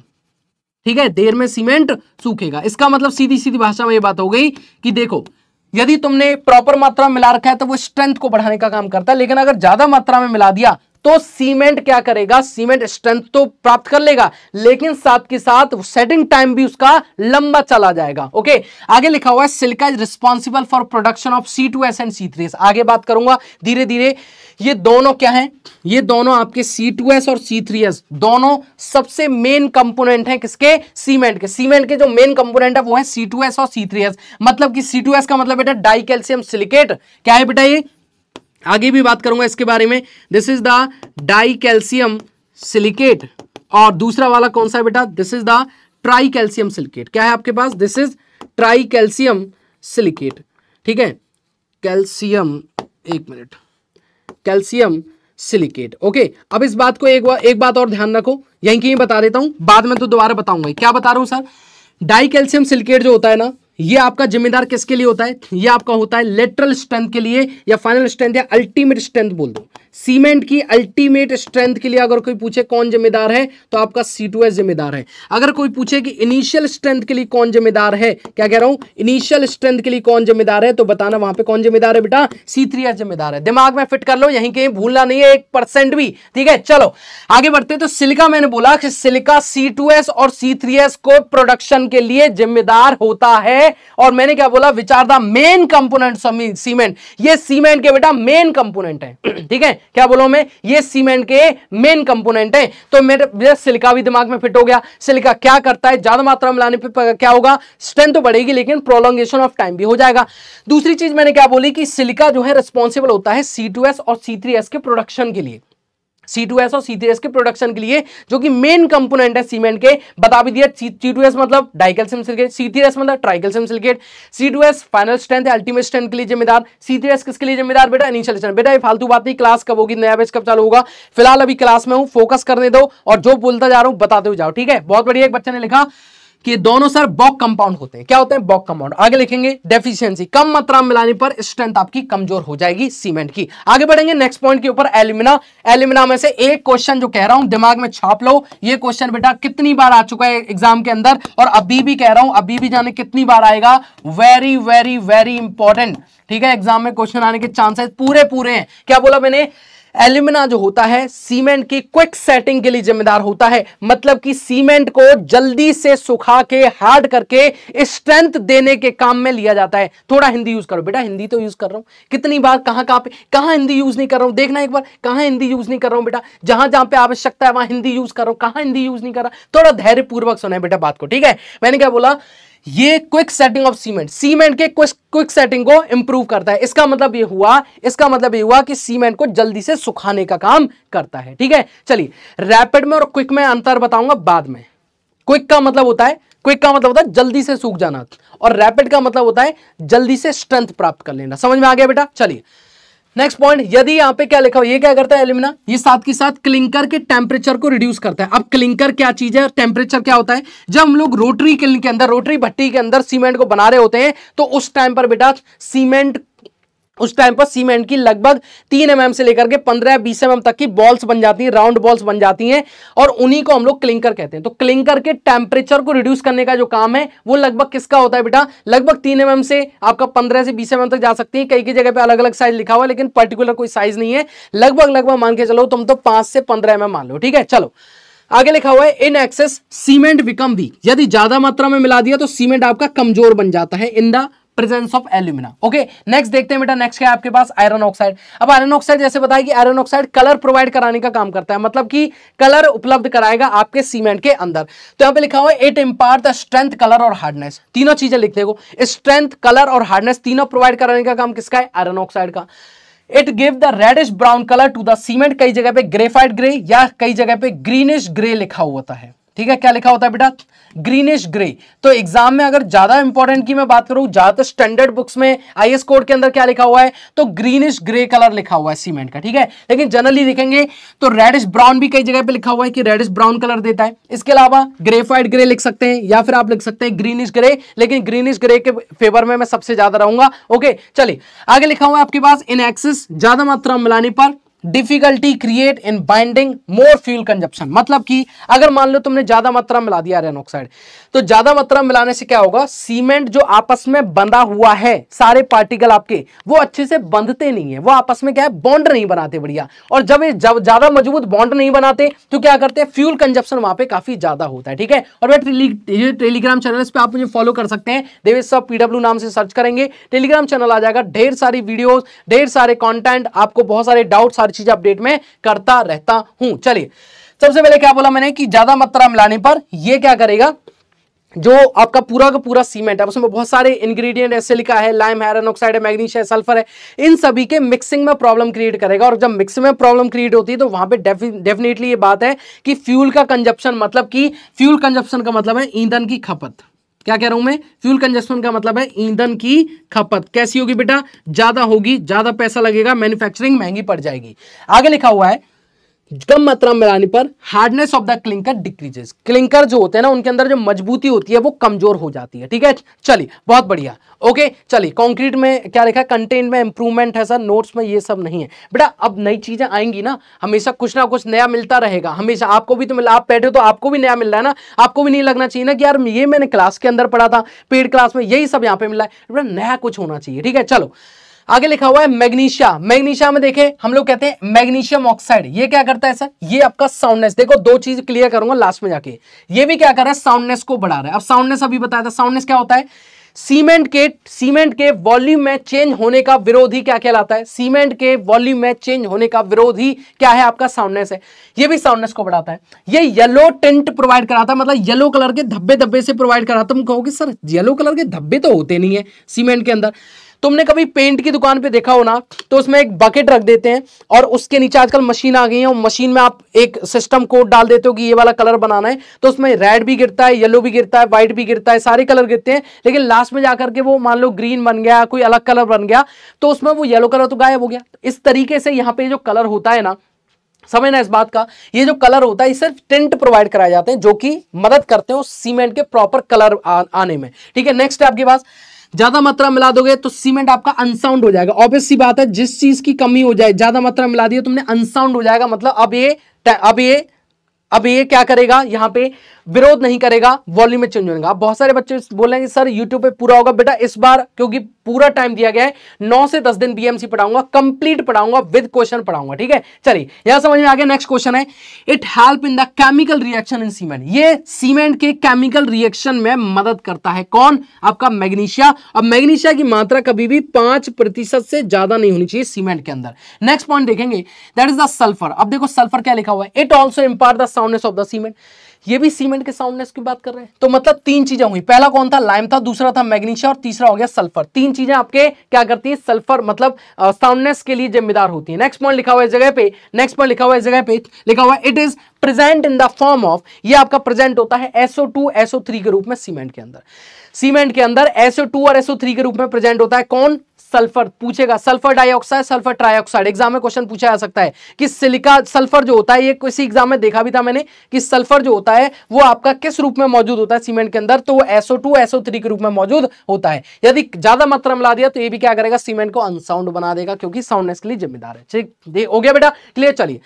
ठीक है, देर में सीमेंट सूखेगा। इसका मतलब सीधी सीधी भाषा में ये बात हो गई कि देखो यदि तुमने प्रॉपर मात्रा में मिला रखा है तो वो स्ट्रेंथ को बढ़ाने का काम करता है, लेकिन अगर ज्यादा मात्रा में मिला दिया तो सीमेंट क्या करेगा, सीमेंट स्ट्रेंथ तो प्राप्त कर लेगा लेकिन साथ के साथ सेटिंग टाइम भी उसका लंबा चला जाएगा। ओके, आगे लिखा हुआ है silica is responsible for production of C two S and C three S. आगे बात करूंगा धीरे धीरे। ये दोनों क्या हैं, ये दोनों आपके सी टू एस और सी थ्री एस दोनों सबसे मेन कंपोनेंट हैं किसके, सीमेंट के। सीमेंट के जो मेन कंपोनेंट है वो है सी टू एस और सी थ्री एस। मतलब कि सी टू एस का मतलब बेटा डाई कैल्शियम सिलिकेट, क्या है बेटा ये, आगे भी बात करूंगा इसके बारे में, this is the die calcium silicate. और दूसरा वाला कौन सा है बेटा, this is the try calcium silicate. क्या है आपके पास, this is try calcium silicate. ठीक है, कैल्शियम, एक मिनट, कैल्शियम सिलिकेट। ओके, अब इस बात को एक, एक बात और ध्यान रखो, यहीं की बता देता हूं, बाद में तो दोबारा बताऊंगा। क्या बता रहा हूं सर, डाई कैल्शियम सिलिकेट जो होता है ना, ये आपका जिम्मेदार किसके लिए होता है, ये आपका होता है लेटरल स्ट्रेंथ के लिए या फाइनल स्ट्रेंथ या अल्टीमेट स्ट्रेंथ बोल दो। सीमेंट की अल्टीमेट स्ट्रेंथ के लिए अगर कोई पूछे कौन जिम्मेदार है तो आपका सी टू एस जिम्मेदार है। अगर कोई पूछे कि इनिशियल स्ट्रेंथ के लिए कौन जिम्मेदार है, क्या कह रहा हूं, इनिशियल स्ट्रेंथ के लिए कौन जिम्मेदार है, तो बताना वहां पे कौन जिम्मेदार है बेटा, सी थ्री एस जिम्मेदार है। दिमाग में फिट कर लो, यहीं कहीं भूलना नहीं है एक परसेंट भी। ठीक है, चलो आगे बढ़ते। तो सिलिका, मैंने बोला कि सिलिका सी टू एस और सी थ्री एस को प्रोडक्शन के लिए जिम्मेदार होता है। और मैंने क्या बोला, which are the main component cement, ये सीमेंट के बेटा मेन कंपोनेंट है। ठीक है, क्या बोलूं मैं, ये सीमेंट के मेन कंपोनेंट हैं। तो मेरे सिलिका भी दिमाग में फिट हो गया। सिलिका क्या करता है, ज्यादा मात्रा में लाने पे क्या होगा, स्ट्रेंथ तो बढ़ेगी लेकिन प्रोलॉन्गेशन ऑफ टाइम भी हो जाएगा। दूसरी चीज मैंने क्या बोली कि सिलिका जो है रिस्पॉन्सिबल होता है सी टू एस और सी थ्री एस के प्रोडक्शन के लिए, सी टू एस और सी थ्री एस के प्रोडक्शन के लिए जो कि मेन कंपोनेंट है सीमेंट के। बता भी दिया, सी टू एस मतलब dicalcium silicate, C three S मतलब tricalcium silicate. C two S final strength है, अल्टीमेट स्ट्रेंथ के लिए जिम्मेदार। सी थ्री एस किसके लिए जिम्मेदार बेटा, इनिशियल स्ट्रेंथ। बेटा ये फालतू बात नहीं, क्लास कब होगी, नया बैच कब चालू होगा, फिलहाल अभी क्लास में हूं, फोकस करने दो और जो बोलता जा रहा हूं बताते हुए जाओ। ठीक है, बहुत बढ़िया। एक बच्चे ने लिखा कि दोनों सर बॉग कंपाउंड होते हैं। क्या होते हैं, बॉग कंपाउंड। आगे लिखेंगे डेफिशिएंसी, कम मात्रा में मिलाने पर स्ट्रेंथ आपकी कमजोर हो जाएगी सीमेंट की। आगे बढ़ेंगे नेक्स्ट पॉइंट के ऊपर, एल्यूमिना। एल्यूमिना में से एक क्वेश्चन जो कह रहा हूं दिमाग में छाप लो, ये क्वेश्चन बेटा कितनी बार आ चुका है एग्जाम के अंदर और अभी भी कह रहा हूं, अभी भी जाने कितनी बार आएगा। Very very very important. ठीक है, एग्जाम में क्वेश्चन आने के चांसेस पूरे पूरे हैं। क्या बोला मैंने, एल्यूमिना जो होता है सीमेंट की क्विक सेटिंग के लिए जिम्मेदार होता है। मतलब कि सीमेंट को जल्दी से सुखा के हार्ड करके स्ट्रेंथ देने के काम में लिया जाता है। थोड़ा हिंदी यूज करो बेटा, हिंदी तो यूज कर रहा हूं कितनी बार, कहां कहां पे कहां हिंदी यूज नहीं कर रहा हूं, देखना एक बार कहां हिंदी यूज नहीं कर रहा हूं बेटा, जहां जहां पे आवश्यकता है वहां हिंदी यूज कर रहा हूं, कहां हिंदी यूज नहीं कर रहा। थोड़ा धैर्यपूर्वक सुना है बेटा बात को। ठीक है, मैंने क्या बोला, ये quick setting of cement, cement के क्विक सेटिंग को इंप्रूव करता है। इसका मतलब ये हुआ, इसका मतलब ये हुआ कि सीमेंट को जल्दी से सुखाने का काम करता है। ठीक है, चलिए रैपिड में और क्विक में अंतर बताऊंगा बाद में। क्विक का मतलब होता है, क्विक का मतलब होता है जल्दी से सूख जाना, और रैपिड का मतलब होता है जल्दी से स्ट्रेंथ प्राप्त कर लेना। समझ में आ गया बेटा। चलिए नेक्स्ट पॉइंट, यदि यहाँ पे क्या लिखा हो, ये क्या करता है एल्यूमिना, ये साथ के साथ क्लिंकर के टेम्परेचर को रिड्यूस करता है। अब क्लिंकर क्या चीज है, टेम्परेचर क्या होता है, जब हम लोग रोटरी किल्न के अंदर, रोटरी भट्टी के अंदर सीमेंट को बना रहे होते हैं तो उस टाइम पर बेटा सीमेंट, उस टाइम पर सीमेंट की लगभग तीन एम एम से लेकर के पंद्रह या बीस एम एम तक की बॉल्स बन जाती हैं, राउंड बॉल्स बन जाती हैं और उन्हीं को हम लोग क्लिंकर कहते हैं। तो क्लिंकर के टेम्परेचर को रिड्यूस करने का जो काम है वो लगभग किसका होता है बेटा, लगभग तीन एम एम से आपका पंद्रह से बीस एम एम तक जा सकती है। कई की जगह पे अलग अलग साइज लिखा हुआ है लेकिन पर्टिकुलर कोई साइज नहीं है, लगभग लगभग मान के चलो तुम तो पांच से पंद्रह एम एम मान लो। ठीक है, चलो आगे लिखा हुआ है in excess cement become weak, यदि ज्यादा मात्रा में मिला दिया तो सीमेंट आपका कमजोर बन जाता है in the presence of alumina. Okay, next देखते हैं बेटा, नेक्स्ट क्या है आपके पास, आयरन ऑक्साइड। अब आयरन ऑक्साइड जैसे बताया कि आयरन ऑक्साइड कलर प्रोवाइड कराने का काम करता है, मतलब कि कलर उपलब्ध कराएगा आपके सीमेंट के अंदर। तो यहाँ पे लिखा हुआ है it impart the strength, colour और हार्डनेस, तीनों चीजें लिखते हो, स्ट्रेंथ, कलर और हार्डनेस तीनों प्रोवाइड कराने का काम किसका है, आयरन ऑक्साइड का। It give the reddish brown colour to the cement, कई जगह पे ग्रेफाइट ग्रे या कई जगह पे ग्रीनिश ग्रे लिखा हुआ होता है। ठीक है, क्या लिखा होता है बेटा, ग्रीनिश ग्रे। तो एग्जाम में अगर ज्यादा इंपॉर्टेंट की मैं बात करूं, ज्यादातर स्टैंडर्ड बुक्स में आईएस कोड के अंदर क्या लिखा हुआ है, तो ग्रीनिश ग्रे कलर लिखा हुआ है सीमेंट का। ठीक है, लेकिन जनरली देखेंगे तो रेडिश ब्राउन भी कई जगह पे लिखा हुआ है कि रेडिश ब्राउन कलर देता है। इसके अलावा ग्रेफाइट ग्रे लिख सकते हैं या फिर आप लिख सकते हैं ग्रीनिश ग्रे, लेकिन ग्रीनिश ग्रे के फेवर में मैं सबसे ज्यादा रहूंगा। ओके, चलिए आगे लिखा हुआ है आपके पास इन एक्सेस, ज्यादा मात्रा में मिलाने पर difficulty create in binding more fuel consumption, मतलब कि अगर मान लो तुमने ज्यादा मात्रा मिला दिया आयरन ऑक्साइड, तो ज्यादा मात्रा मिलाने से क्या होगा, सीमेंट जो आपस में बंधा हुआ है सारे पार्टिकल आपके, वो अच्छे से बंधते नहीं है, वो आपस में क्या है बॉन्ड नहीं बनाते बढ़िया, और जब ये ज्यादा मजबूत बॉन्ड नहीं बनाते तो क्या करते हैं फ्यूल कंजप्शन वहां पे काफी ज्यादा होता है। ठीक है, और वह टेलीग्राम चैनल पे आप मुझे फॉलो कर सकते हैं, देवेश सर पीडब्ल्यू नाम से सर्च करेंगे, टेलीग्राम चैनल आ जाएगा, ढेर सारी वीडियोस, ढेर सारे कंटेंट, आपको बहुत सारे डाउट, सारी चीजें अपडेट में करता रहता हूं। चलिए, सबसे पहले क्या बोला मैंने कि ज्यादा मात्रा मिलाने पर ये क्या करेगा, जो आपका पूरा का पूरा सीमेंट है उसमें बहुत सारे इंग्रेडिएंट है, सिलिका है, लाइम है, आयरन ऑक्साइड है, मैग्नीशियम है, सल्फर है, इन सभी के मिक्सिंग में प्रॉब्लम क्रिएट करेगा, और जब मिक्सिंग में प्रॉब्लम क्रिएट होती है तो वहां पे डेफिनेटली ये बात है कि फ्यूल का कंजप्शन, मतलब कि फ्यूल कंजप्शन का मतलब है ईंधन की खपत। क्या कह रहा हूं मैं, फ्यूल कंजप्शन का मतलब है ईंधन की खपत। कैसी होगी बेटा, ज्यादा होगी, ज्यादा पैसा लगेगा, मैन्युफैक्चरिंग महंगी पड़ जाएगी। आगे लिखा हुआ है कम मात्रा में मिलाने पर hardness of the clinker decreases, clinker जो होते हैं ना उनके अंदर जो मजबूती होती है वो कमजोर हो जाती है। ठीक है, चलिए बहुत बढ़िया, ओके। चलिए, कंक्रीट में क्या लिखा है, कंटेंट में इंप्रूवमेंट है सर, नोट्स में ये सब नहीं है बेटा, अब नई चीजें आएंगी ना, हमेशा कुछ ना कुछ नया मिलता रहेगा, हमेशा आपको भी तो मिला, आप बैठे हो तो आपको भी नया मिल रहा है ना, आपको भी नहीं लगना चाहिए ना कि यार ये मैंने क्लास के अंदर पढ़ा था, पेड क्लास में यही सब यहाँ पे मिला है, बेटा नया कुछ होना चाहिए। ठीक है, चलो आगे लिखा हुआ है मैग्नीशिया, मैग्नीशिया में देखें हम लोग कहते हैं मैग्नीशियम ऑक्साइड, ये क्या करता है सर, ये आपका साउंडनेस, देखो दो चीज क्लियर करूंगा लास्ट में जाके, ये भी क्या कर रहा है साउंडनेस को बढ़ा रहा है। अब साउंडनेस अभी बताया था, साउंडनेस क्या होता है, सीमेंट के सीमेंट के वॉल्यूम में चेंज होने का विरोधी क्या कहलाता है, सीमेंट के वॉल्यूम में चेंज होने का विरोधी क्या है आपका साउंडनेस है, ये भी साउंडनेस को बढ़ाता है, ये येलो टिंट प्रोवाइड कराता है, मतलब येलो कलर के धब्बे धब्बे से प्रोवाइड कराता है। तुम कहोगे सर येलो कलर के धब्बे तो होते नहीं है सीमेंट के अंदर, तुमने कभी पेंट की दुकान पे देखा हो ना, तो उसमें एक बकेट रख देते हैं और उसके नीचे आजकल मशीन आ गई है, और मशीन में आप एक सिस्टम कोड डाल देते हो कि ये वाला कलर बनाना है, तो उसमें रेड भी गिरता है, येलो भी गिरता है, व्हाइट भी गिरता है, सारे कलर गिरते हैं, लेकिन लास्ट में जाकर के वो मान लो ग्रीन बन गया, कोई अलग कलर बन गया, तो उसमें वो येलो कलर तो गायब हो गया। इस तरीके से यहाँ पे जो कलर होता है ना, समझना इस बात का, ये जो कलर होता है ये सिर्फ टिंट प्रोवाइड कराए जाते हैं जो कि मदद करते हैं उस सीमेंट के प्रॉपर कलर आने में। ठीक है, नेक्स्ट है आपके पास ज्यादा मात्रा मिला दोगे तो सीमेंट आपका अनसाउंड हो जाएगा, ऑब्वियस सी बात है, जिस चीज की कमी हो जाए ज्यादा मात्रा मिला दी तुमने अनसाउंड हो जाएगा, मतलब अब ये अब ये अब ये क्या करेगा, यहाँ पे विरोध नहीं करेगा, वॉल्यूम में चेंज होगा। अब बहुत सारे बच्चे बोलेंगे सर यूट्यूब पे पूरा होगा, बेटा इस बार क्योंकि पूरा टाइम दिया गया है, नौ से दस दिन बीएमसी पढ़ाऊंगा, कंप्लीट पढ़ाऊंगा, विद क्वेश्चन पढ़ाऊंगा। ठीक है, चलिए यह समझ में आ गया। नेक्स्ट क्वेश्चन है it help in the chemical reaction in cement, ये सीमेंट के केमिकल रिएक्शन में मदद करता है कौन, आपका मैग्नीशिया। अब मैग्नीशिया की मात्रा कभी भी पांच प्रतिशत से ज्यादा नहीं होनी चाहिए सीमेंट के अंदर। नेक्स्ट पॉइंट देखेंगे दैट इज द सल्फर। अब देखो सल्फर क्या लिखा हुआ है, it also impair the soundness of the cement, ये भी सीमेंट के साउंडनेस की बात कर रहे हैं, तो मतलब तीन चीजें हुई, पहला कौन था लाइम था, दूसरा था मैग्नीशिया, और तीसरा हो गया सल्फर। तीन चीजें आपके क्या करती हैं सल्फर मतलब साउंडनेस के लिए जिम्मेदार होती है। नेक्स्ट पॉइंट लिखा हुआ है जगह पे, नेक्स्ट पॉइंट लिखा हुआ है जगह पे लिखा हुआ है it is present in the form of, ये आपका प्रेजेंट होता है एसओ टू एसओ थ्री के रूप में सीमेंट के अंदर, सीमेंट के अंदर एसओ टू और एसओ थ्री के रूप में प्रेजेंट होता है कौन, सल्फर। पूछेगा sulphur dioxide, sulphur trioxide, exam में क्वेश्चन पूछा जा सकता है कि सिलिका सल्फर जो होता है, ये किसी एग्जाम में देखा भी था मैंने कि सल्फर जो होता है वो आपका किस रूप में मौजूद होता है सीमेंट के अंदर, तो वो एसओ टू एसओ थ्री के रूप में मौजूद होता है। यदि ज्यादा मात्रा में मिला दिया तो ये भी क्या करेगा सीमेंट को अनसाउंड बना देगा क्योंकि साउंडनेस के लिए जिम्मेदार है। ठीक हो गया बेटा, क्लियर। चलिए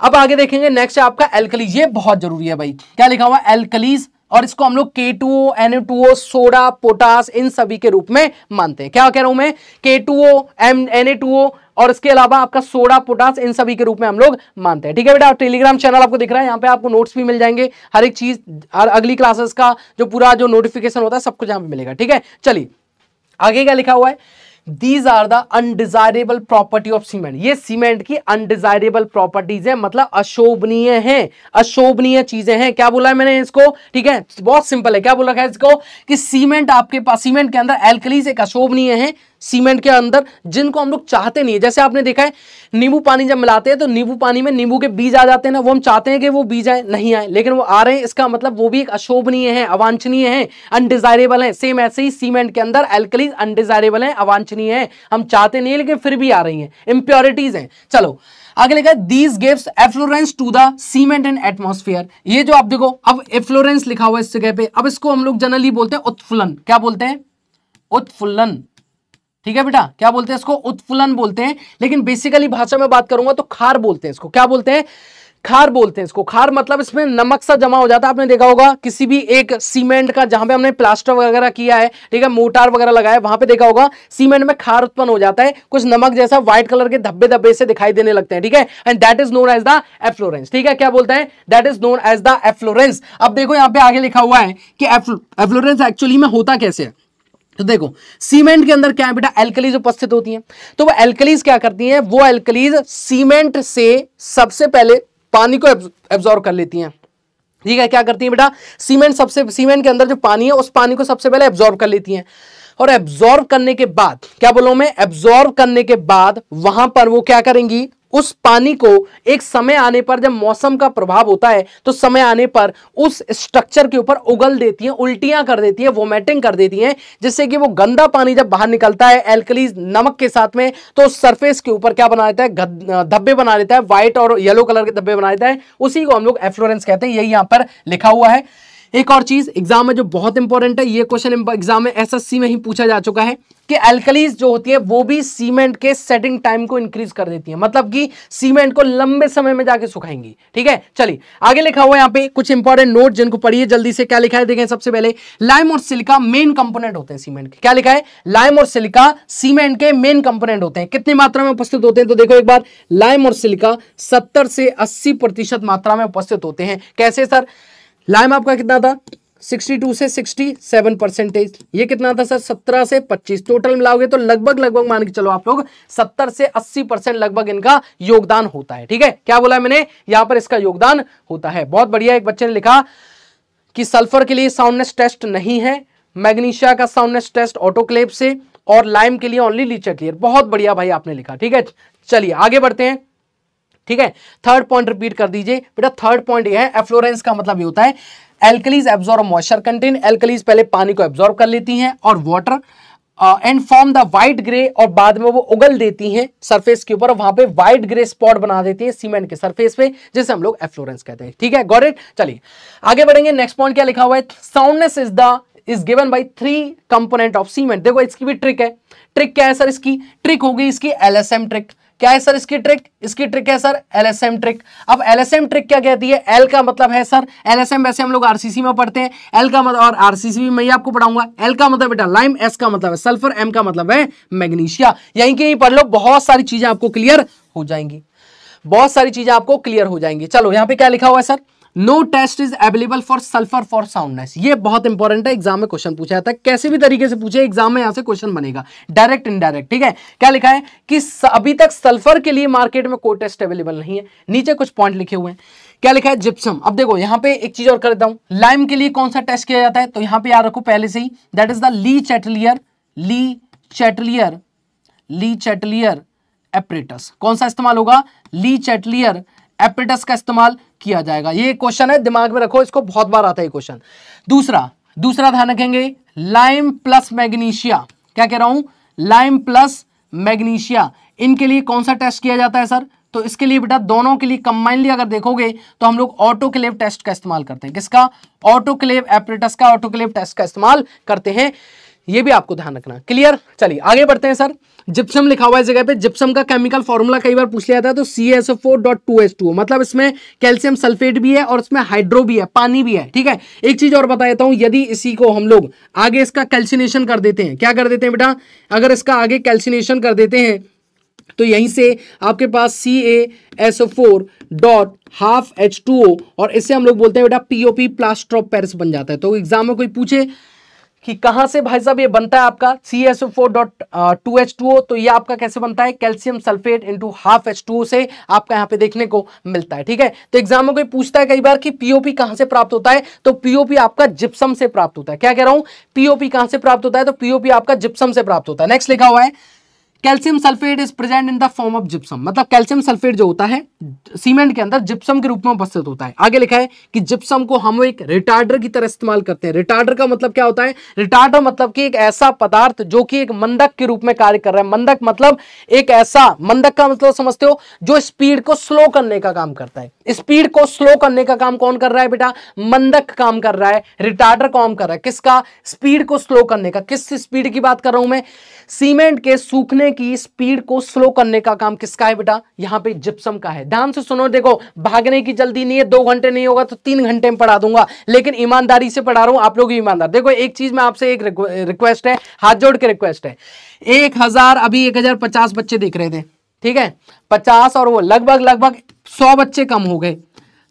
अब आगे देखेंगे, नेक्स्ट है आपका एल्कलीज, ये बहुत जरूरी है भाई। क्या लिखा हुआ है एल्कलीज, और इसको हम लोग K two O, N A two O, soda, potash इन सभी के रूप में मानते हैं। क्या कह रहा हूं मैं, K two O, N A two O और इसके अलावा आपका सोडा, पोटास इन सभी के रूप में हम लोग मानते हैं। ठीक है बेटा, टेलीग्राम चैनल आपको दिख रहा है, यहाँ पे आपको नोट्स भी मिल जाएंगे, हर एक चीज, हर अगली क्लासेस का जो पूरा जो नोटिफिकेशन होता है सब कुछ यहाँ पे मिलेगा। ठीक है, चलिए आगे क्या लिखा हुआ है, These are the undesirable property of cement. ये सीमेंट की undesirable properties है, मतलब अशोभनीय हैं, अशोभनीय चीजें हैं। क्या बोला है मैंने इसको, ठीक है बहुत सिंपल है, क्या बोला है इसको कि सीमेंट आपके पास, सीमेंट के अंदर एल्कलीज एक अशोभनीय है सीमेंट के अंदर, जिनको हम लोग चाहते नहीं है। जैसे आपने देखा है नींबू पानी जब मिलाते हैं तो नींबू पानी में नींबू के बीज आ जाते हैं ना, वो हम चाहते हैं कि वो बीज आए, नहीं आए, लेकिन वो आ रहे हैं, इसका मतलब वो भी एक अशोभनीय है, अवांछनीय है, अनडिजायरेबल है। सेम ऐसे ही सीमेंट के अंदर एल्कलीज अनडिजायरेबल है, अवांछनीय है, हम चाहते नहीं है लेकिन फिर भी आ रही है, इंप्योरिटीज है। चलो आगे लिखा है these gives efflorescence to the cement and atmosphere, ये जो आप देखो अब एफ्लोरेंस लिखा हुआ है इस जगह पे, अब इसको हम लोग जनरली बोलते हैं उत्फुलन। क्या बोलते हैं, उत्फुलन, ठीक है बेटा, क्या बोलते हैं इसको? उत्फुलन बोलते हैं, लेकिन बेसिकली भाषा में बात करूंगा तो खार बोलते हैं इसको। क्या बोलते हैं? खार बोलते हैं इसको। खार मतलब इसमें नमक सा जमा हो जाता है। आपने देखा होगा किसी भी एक सीमेंट का, जहां पे हमने प्लास्टर वगैरह किया है, ठीक है, मोटार वगैरह लगाया, वहां पे देखा होगा सीमेंट में खार उत्पन्न हो जाता है, कुछ नमक जैसा व्हाइट कलर के धब्बे धब्बे से दिखाई देने लगते हैं, ठीक है, and that is known as the efflorescence. ठीक है, क्या बोलते हैं? That is known as the efflorescence. अब देखो यहाँ पे आगे लिखा हुआ है कि एफ्लोरेंस एक्चुअली में होता कैसे है। तो देखो सीमेंट के अंदर क्या है बेटा, एल्कलीज उपस्थित होती हैं, तो वो एल्कलीज क्या करती हैं? वो एल्कलीज सीमेंट से सबसे पहले पानी को एब्जॉर्ब कर लेती हैं। ठीक है, क्या करती हैं बेटा? सीमेंट सबसे सीमेंट के अंदर जो पानी है उस पानी को सबसे पहले एब्जॉर्ब कर लेती हैं, और एब्जॉर्ब करने के बाद, क्या बोलूं मैं, एब्जॉर्ब करने के बाद वहां पर वो क्या करेंगी, उस पानी को एक समय आने पर, जब मौसम का प्रभाव होता है तो समय आने पर उस स्ट्रक्चर के ऊपर उगल देती हैं, उल्टियां कर देती हैं, वोमेटिंग कर देती हैं, जिससे कि वो गंदा पानी जब बाहर निकलता है एल्कलीज नमक के साथ में, तो उस सरफेस के ऊपर क्या बना देता है, धब्बे बना देता है, व्हाइट और येलो कलर के धब्बे बना देता है, उसी को हम लोग एफ्लोरेंस कहते हैं। यही यहाँ पर लिखा हुआ है। एक और चीज एग्जाम में जो बहुत इंपॉर्टेंट है, ये क्वेश्चन एग्जाम में एसएससी में ही पूछा जा चुका है कि एल्कलीज जो होती है वो भी सीमेंट के सेटिंग टाइम को इंक्रीज कर देती है, मतलब कि सीमेंट को लंबे समय में जाके सुखाएंगी। ठीक है, चलिए आगे लिखा हुआ है यहाँ पे कुछ इंपॉर्टेंट नोट जिनको पढ़िए जल्दी से। क्या लिखा है देखें, सबसे पहले लाइम और सिलिका मेन कंपोनेंट होते हैं सीमेंट के। क्या लिखा है? लाइम और सिलिका सीमेंट के मेन कंपोनेंट होते हैं। कितनी मात्रा में उपस्थित होते हैं? तो देखो एक बार, लाइम और सिलिका सत्तर से अस्सी प्रतिशत मात्रा में उपस्थित होते हैं। कैसे सर? लाइम आपका कितना था? बासठ से सड़सठ परसेंटेज। ये कितना था सर? सत्रह से पच्चीस। टोटल मिलाओगे तो लगभग लगभग मान के चलो आप लोग सत्तर से अस्सी परसेंट लगभग इनका योगदान होता है। ठीक है, क्या बोला मैंने यहाँ पर? इसका योगदान होता है। बहुत बढ़िया। एक बच्चे ने लिखा कि सल्फर के लिए साउंडनेस टेस्ट नहीं है, मैग्नीशिया का साउंडनेस टेस्ट ऑटोक्लेव से, और लाइम के लिए ओनली ली चैटलियर। बहुत बढ़िया भाई आपने लिखा। ठीक है, चलिए आगे बढ़ते हैं। ठीक है, थर्ड पॉइंट रिपीट कर दीजिए बेटा। थर्ड पॉइंट ये है, एफ्लोरेंस का मतलब ये होता है alkalis absorb moisture content. Alkalis पहले पानी को एब्जॉर्ब कर लेती हैं और water and form the white grey, और बाद में वो उगल देती हैं सरफेस के ऊपर, वहां पे वाइट ग्रे स्पॉट बना देती हैं सीमेंट के सरफेस पे, जिसे हम लोग एफ्लोरेंस कहते हैं। ठीक है, गॉट इट। चलिए आगे बढ़ेंगे। नेक्स्ट पॉइंट क्या लिखा हुआ है? Soundness is the is given by three component of cement. देखो इसकी भी ट्रिक है। ट्रिक क्या है सर इसकी? ट्रिक होगी इसकी एलएसएम ट्रिक। क्या है सर इसकी ट्रिक? इसकी ट्रिक है सर एलएसएम ट्रिक। अब एलएसएम ट्रिक क्या कहती है? एल का मतलब है सर, एलएसएम वैसे हम लोग आरसीसी में पढ़ते हैं, एल का मतलब, और आरसीसी भी मैं आपको पढ़ाऊंगा। एल का मतलब बेटा लाइम, एस का मतलब है सल्फर, एम का मतलब है मैग्नीशिया। यहीं के यहीं पढ़ लो, बहुत सारी चीजें आपको क्लियर हो जाएंगी, बहुत सारी चीजें आपको क्लियर हो जाएंगी। चलो यहाँ पे क्या लिखा हुआ है sir? No test is available for sulphur for soundness. ये बहुत इंपॉर्टेंट है, एग्जाम में क्वेश्चन पूछा जाता है, कैसे भी तरीके से पूछे एग्जाम में यहाँ से क्वेश्चन बनेगा, डायरेक्ट इनडायरेक्ट। ठीक है, क्या लिखा है कि अभी तक सल्फर के लिए मार्केट में कोई टेस्ट अवेलेबल नहीं है। नीचे कुछ पॉइंट लिखे हुए हैं। क्या लिखा है? जिप्सम। अब देखो यहाँ पे एक चीज और कर देता हूँ, लाइम के लिए कौन सा टेस्ट किया जाता है? तो यहाँ पे याद रखो पहले से ही, that is the Le Chatelier Le Chatelier Le Chatelier apparatus. कौन सा इस्तेमाल होगा? ली चैटलियर एपरेटस का इस्तेमाल किया जाएगा। ये क्वेश्चन है, दिमाग में रखो, इसको बहुत बार आता है क्वेश्चन। दूसरा दूसरा ध्यान रखेंगे, लाइम प्लस मैग्नीशिया। क्या कह रहा हूं? लाइम प्लस मैग्नीशिया, इनके लिए कौन सा टेस्ट किया जाता है सर? तो इसके लिए बेटा दोनों के लिए कंबाइनली अगर देखोगे तो हम लोग ऑटोक्लेव टेस्ट का इस्तेमाल करते हैं। किसका? ऑटोक्लेव एपरेटस का ऑटोक्लेव टेस्ट का इस्तेमाल करते हैं। ये भी आपको ध्यान रखना। क्लियर? चलिए आगे बढ़ते हैं सर। जिप्सम लिखा हुआ है इस जगह पे। जिप्सम का केमिकल फॉर्मूला कई बार पूछ लिया जाता है, तो C S O four dot two H two O, मतलब इसमें कैल्शियम सल्फेट भी है और इसमें हाइड्रो भी है, पानी भी है। ठीक है, एक चीज और बता देता हूं, यदि इसी को हम लोग आगे इसका कैल्सिनेशन कर देते हैं, क्या कर देते हैं बेटा, अगर इसका आगे कैल्सिनेशन कर देते हैं तो यहीं से आपके पास C A S O four dot half H two O, और इससे हम लोग बोलते हैं बेटा पीओपी, प्लास्टर ऑफ पेरिस बन जाता है। तो एग्जाम में कोई पूछे कि कहाँ से भाई साहब ये बनता है आपका C S O four dot two H two O, तो ये आपका कैसे बनता है? Calcium sulphate into half H two O से आपका यहाँ पे देखने को मिलता है। ठीक है, तो एग्जाम में कोई पूछता है कई बार कि पीओपी कहाँ से प्राप्त होता है, तो पीओपी आपका जिप्सम से प्राप्त होता है। क्या कह रहा हूँ? पीओपी कहाँ से प्राप्त होता है? तो पीओपी आपका जिप्सम से प्राप्त होता है। नेक्स्ट लिखा हुआ है calcium sulphate is present in the form of gypsum, मतलब कैल्शियम सल्फेट जो होता है सीमेंट के अंदर जिप्सम के रूप में उपस्थित होता है। आगे लिखा है कि जिप्सम को हम एक रिटार्डर की तरह इस्तेमाल करते हैं। रिटार्डर का मतलब क्या होता है? रिटार्डर मतलब कि एक ऐसा पदार्थ जो कि एक मंदक के रूप में कार्य कर रहा है। मंदक मतलब एक ऐसा, मंदक का मतलब समझते हो जो स्पीड को स्लो करने का काम करता है। स्पीड को स्लो करने का काम कौन कर रहा है बेटा? मंदक काम कर रहा है, रिटार्डर काम कर रहा है। किसका? स्पीड को स्लो करने का। किस स्पीड की बात कर रहा हूं मैं? सीमेंट के सूखने की स्पीड को स्लो करने का काम किसका है बेटा? यहां पे जिप्सम का है। ध्यान से सुनो, देखो भागने की जल्दी नहीं है, दो घंटे नहीं होगा तो तीन घंटे में पढ़ा दूंगा, लेकिन ईमानदारी से पढ़ा रहा हूं, आप लोग ईमानदार। देखो एक चीज में आपसे एक रिक्वेस्ट है, हाथ जोड़ के रिक्वेस्ट है, एक हजार अभी एक हजार पचास बच्चे देख रहे थे, ठीक है, पचास और वो लगभग लगभग सौ बच्चे कम हो गए,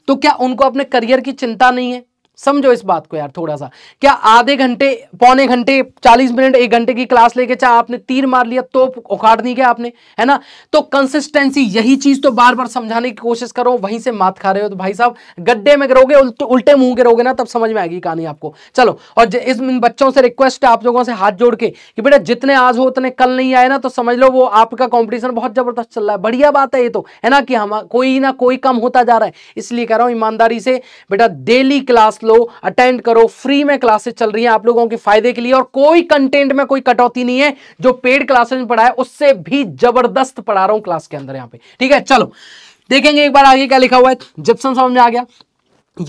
तो क्या उनको अपने करियर की चिंता नहीं है? समझो इस बात को यार थोड़ा सा। क्या आधे घंटे, पौने घंटे, चालीस मिनट, एक घंटे की क्लास लेके चाहे आपने तीर मार लिया तो उखाड़ नहीं गया आपने, है ना? तो कंसिस्टेंसी, यही चीज तो बार बार समझाने की कोशिश करो, वहीं से मात खा रहे हो तो भाई साहब गड्ढे में गिरोगे, उल्ट, उल्टे मुंह गिरोगे ना, तब समझ में आएगी कहानी आपको। चलो, और इस बच्चों से रिक्वेस्ट है आप लोगों से हाथ जोड़ के कि बेटा जितने आज हो उतने कल नहीं आए ना तो समझ लो वो आपका कॉम्पिटिशन बहुत जबरदस्त चल रहा है। बढ़िया बात है ये तो, है ना, कि हम कोई ना कोई कम होता जा रहा है, इसलिए कह रहा हूँ ईमानदारी से बेटा डेली क्लास लो, अटेंड करो, फ्री में क्लासेस चल रही हैं आप लोगों के फायदे के लिए, और कोई कंटेंट में कोई कटौती नहीं है, जो पेड क्लासेस में पढ़ा है उससे भी जबरदस्त पढ़ा रहा हूं क्लास के अंदर यहां पे, ठीक है। चलो देखेंगे एक बार आगे क्या लिखा हुआ है। जिप्सम समझ में आ गया,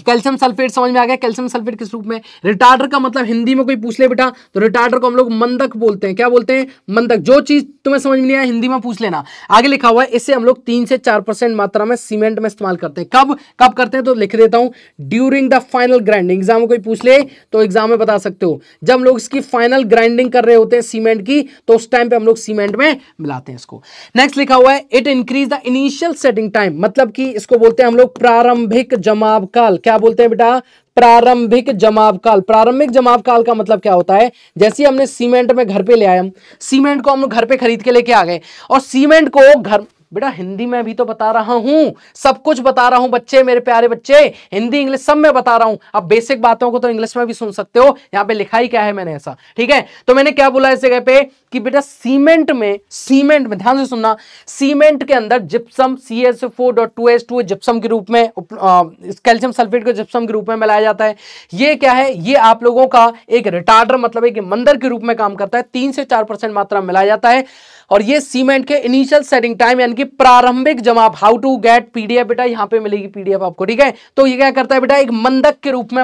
कैल्शियम सल्फेट समझ में आ गया, कैल्शियम सल्फेट किस रूप में। रिटार्डर का मतलब हिंदी में कोई पूछ ले बेटा तो रिटार्डर को हम लोग मंदक बोलते हैं। क्या बोलते हैं? मंदक। जो चीज तुम्हें समझ में नहीं आया हिंदी में पूछ लेना। आगे लिखा हुआ है इसे हम लोग तीन से चार परसेंट मात्रा में सीमेंट में इस्तेमाल करते हैं। कब कब करते हैं तो लिख देता हूं, during the final grinding. Exam में कोई पूछ ले तो एग्जाम में बता सकते हो, जब हम लोग इसकी फाइनल ग्राइंडिंग कर रहे होते हैं सीमेंट की तो उस टाइम पे हम लोग सीमेंट में मिलाते हैं इसको। नेक्स्ट लिखा हुआ है it increase the initial setting time, मतलब कि इसको बोलते हैं हम लोग प्रारंभिक जमाव काल। क्या बोलते हैं बेटा? प्रारंभिक जमाव काल। प्रारंभिक जमाव काल का मतलब क्या होता है? जैसे हमने सीमेंट में घर पे ले आए, हम सीमेंट को हम लोग घर पे खरीद के लेके आ गए और सीमेंट को घर, बेटा हिंदी में भी तो बता रहा हूं, सब कुछ बता रहा हूं बच्चे, मेरे प्यारे बच्चे, हिंदी इंग्लिश सब में बता रहा हूं। अब बेसिक बातों को तो इंग्लिश में भी सुन सकते हो, यहां पे लिखा ही क्या है मैंने ऐसा, ठीक है। तो मैंने क्या बोला इस जगह पे कि बेटा सीमेंट में, सीमेंट में ध्यान से सुनना, सीमेंट के अंदर gypsum C S four dot two H two gypsum के रूप में, कैल्शियम सल्फेट को जिप्सम के रूप में मिलाया जाता है। ये क्या है? ये आप लोगों का एक रिटार्डर मतलब एक मंदर के रूप में काम करता है। तीन से चार परसेंट मात्रा मिलाया जाता है और ये सीमेंट के इनिशियल सेटिंग टाइम यानी कि प्रारंभिक जमाव। हाउ टू गेट पीडीएफ बेटा, यहाँ पे मिलेगी पीडीएफ आपको, ठीक है। तो ये क्या करता है बेटा? एक मंदक के रूप में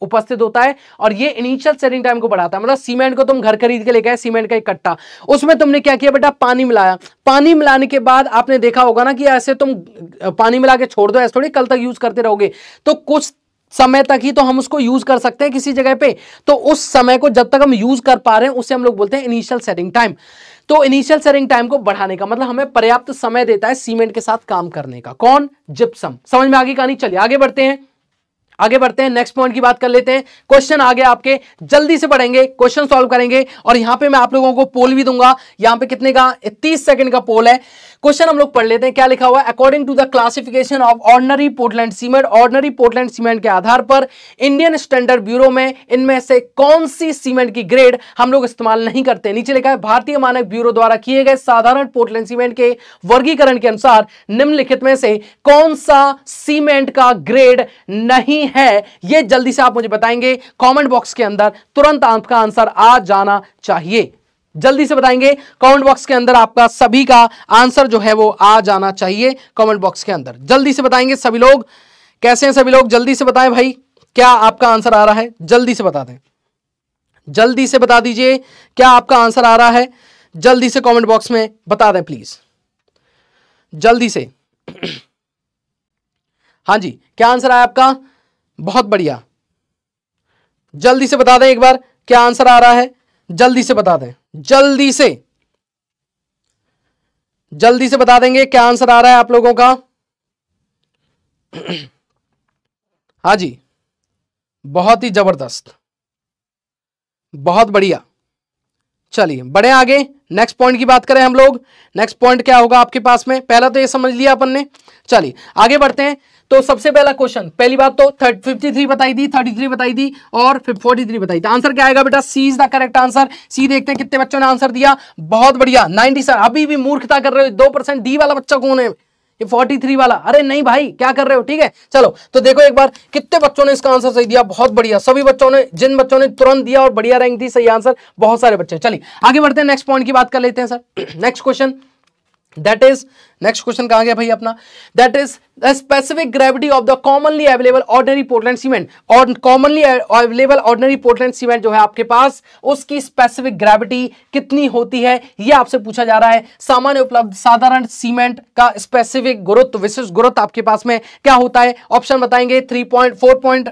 उपस्थित होता है और ये इनिशियल सेटिंग टाइम को बढ़ाता है। मतलब सीमेंट को तुम घर खरीद के लेके आए, सीमेंट का एक कट्टा, उसमें तुमने क्या किया बेटा? पानी मिलाया। पानी मिलाने के बाद आपने देखा होगा ना कि ऐसे तुम पानी मिला के छोड़ दो, ऐसे थोड़ी कल तक यूज करते रहोगे, तो कुछ समय तक ही तो हम उसको यूज कर सकते हैं किसी जगह पे, तो उस समय को जब तक हम यूज कर पा रहे हैं उसे हम लोग बोलते हैं इनिशियल सेटिंग टाइम। तो इनिशियल सेटिंग टाइम को बढ़ाने का मतलब हमें पर्याप्त समय देता है सीमेंट के साथ काम करने का। कौन? जिप्सम। समझ में आगे कहानी? चलिए आगे बढ़ते हैं, आगे बढ़ते हैं, नेक्स्ट पॉइंट की बात कर लेते हैं। क्वेश्चन आगे आपके, जल्दी से पढ़ेंगे, क्वेश्चन सॉल्व करेंगे और यहां पे मैं आप लोगों को पोल भी दूंगा। यहां पे कितने का? तीस सेकंड का पोल है। क्वेश्चन हम लोग पढ़ लेते हैं, क्या लिखा हुआ है? According to the classification of ordinary Portland cement, ordinary Portland cement के आधार पर इंडियन स्टैंडर्ड ब्यूरो में इनमें से कौन सी सीमेंट की ग्रेड हम लोग इस्तेमाल नहीं करते। नीचे लिखा है भारतीय मानक ब्यूरो द्वारा किए गए साधारण पोर्टलैंड सीमेंट के वर्गीकरण के अनुसार निम्नलिखित में से कौन सा सीमेंट का ग्रेड नहीं है। ये जल्दी से आप मुझे बताएंगे कमेंट बॉक्स के अंदर, तुरंत आपका आंसर आ जाना चाहिए। जल्दी से बताएंगे कमेंट बॉक्स के अंदर, आपका सभी का आंसर जो है वो आ जाना चाहिए कमेंट बॉक्स के अंदर। जल्दी से बताएंगे सभी लोग, कैसे हैं सभी लोग? जल्दी से बताएं भाई, क्या आपका आंसर आ रहा है? जल्दी से बता दें, जल्दी से बता दीजिए क्या आपका आंसर आ रहा है। जल्दी से कमेंट बॉक्स में बता दें प्लीज, जल्दी से। हाँ जी, क्या आंसर आया आपका? बहुत बढ़िया, जल्दी से बता दें एक बार क्या आंसर आ रहा है। जल्दी से बता दें, जल्दी से, जल्दी से बता देंगे क्या आंसर आ रहा है आप लोगों का। हाँ जी, बहुत ही जबरदस्त, बहुत बढ़िया। चलिए बढ़े आगे, नेक्स्ट पॉइंट की बात करें हम लोग। नेक्स्ट पॉइंट क्या होगा आपके पास में? पहला तो ये समझ लिया अपन ने, चलिए आगे बढ़ते हैं। तो सबसे पहला क्वेश्चन, पहली बात तो फिफ्टी थ्री बताई दी, थर्टी थ्री बताई दी और फोर्टी थ्री बताई थी। आंसर क्या आएगा बेटा? C is the correct answer. C देखते हैं कितने बच्चों ने आंसर दिया। बहुत बढ़िया नाइनटी। सर अभी भी मूर्खता कर रहे हो, दो परसेंट डी वाला बच्चा कौन है? ये फोर्टी थ्री वाला। अरे नहीं भाई, क्या कर रहे हो? ठीक है चलो, तो देखो एक बार कितने बच्चों ने इसका आंसर सही दिया। बहुत बढ़िया, सभी बच्चों ने, जिन बच्चों ने तुरंत दिया और बढ़िया रैंक दी, सही आंसर बहुत सारे बच्चे। चलिए आगे बढ़ते हैं, नेक्स्ट पॉइंट की बात कर लेते हैं sir. Next question that is, next question कहाँ गया भाई अपना? That is the specific gravity of the commonly available ordinary Portland cement. और commonly available ordinary Portland cement जो है आपके पास, उसकी स्पेसिफिक ग्रेविटी कितनी होती है, ये आपसे पूछा जा रहा है। सामान्य उपलब्ध साधारण सीमेंट का स्पेसिफिक गुरुत्व, विशिष्ट गुरुत्व आपके पास में क्या होता है? ऑप्शन बताएंगे थ्री पॉइंट फोर पॉइंट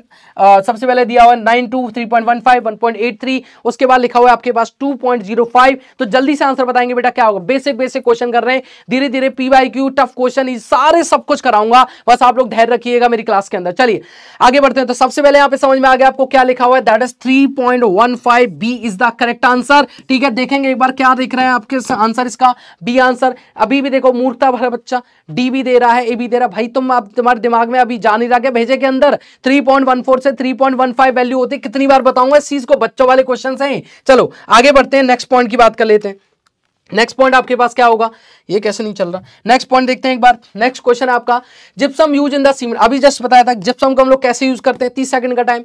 सबसे पहले दिया हुआ nine two, three point one five, one point eight three, उसके बाद लिखा हुआ है आपके पास टू पॉइंट जीरो फाइव। तो जल्दी से आंसर बताएंगे बेटा क्या होगा। बेसिक बेसिक क्वेश्चन कर रहे हैं, धीरे धीरे पीवाईक्यू, टफ क्वेश्चन, सारे सब कुछ कराऊंगा, बस आप लोग धैर्य रखिएगा मेरी क्लास के अंदर। चलिए आगे बढ़ते हैं। तो सबसे पहले यहाँ पे समझ में आ गया आपको क्या लिखा हुआ है, that is three point one five. B is the correct answer. ठीक है, देखेंगे एक बार क्या दिख रहा है आपके आंसर इसका बी आंसर। अभी भी देखो मूर्खता भरा बच्चा, डी भी दे रहा है, ए भी दे रहा है। भाई तुम, आप तुम्हारे दिमाग में अभी जा नहीं रहा क्या? भेजे के अंदर थ्री पॉइंट वन फोर से three point one five value होती है, कितनी बार बताऊंगा इस चीज को? बच्चों वाले क्वेश्चन है। चलो आगे बढ़ते हैं, नेक्स्ट पॉइंट की बात कर लेते हैं। नेक्स्ट पॉइंट आपके पास क्या होगा? ये कैसे नहीं चल रहा? नेक्स्ट पॉइंट देखते हैं एक बार। नेक्स्ट क्वेश्चन आपका gypsum use in the cement. अभी जस्ट बताया था जिप्सम को हम लोग कैसे यूज करते हैं, तीस सेकंड का time.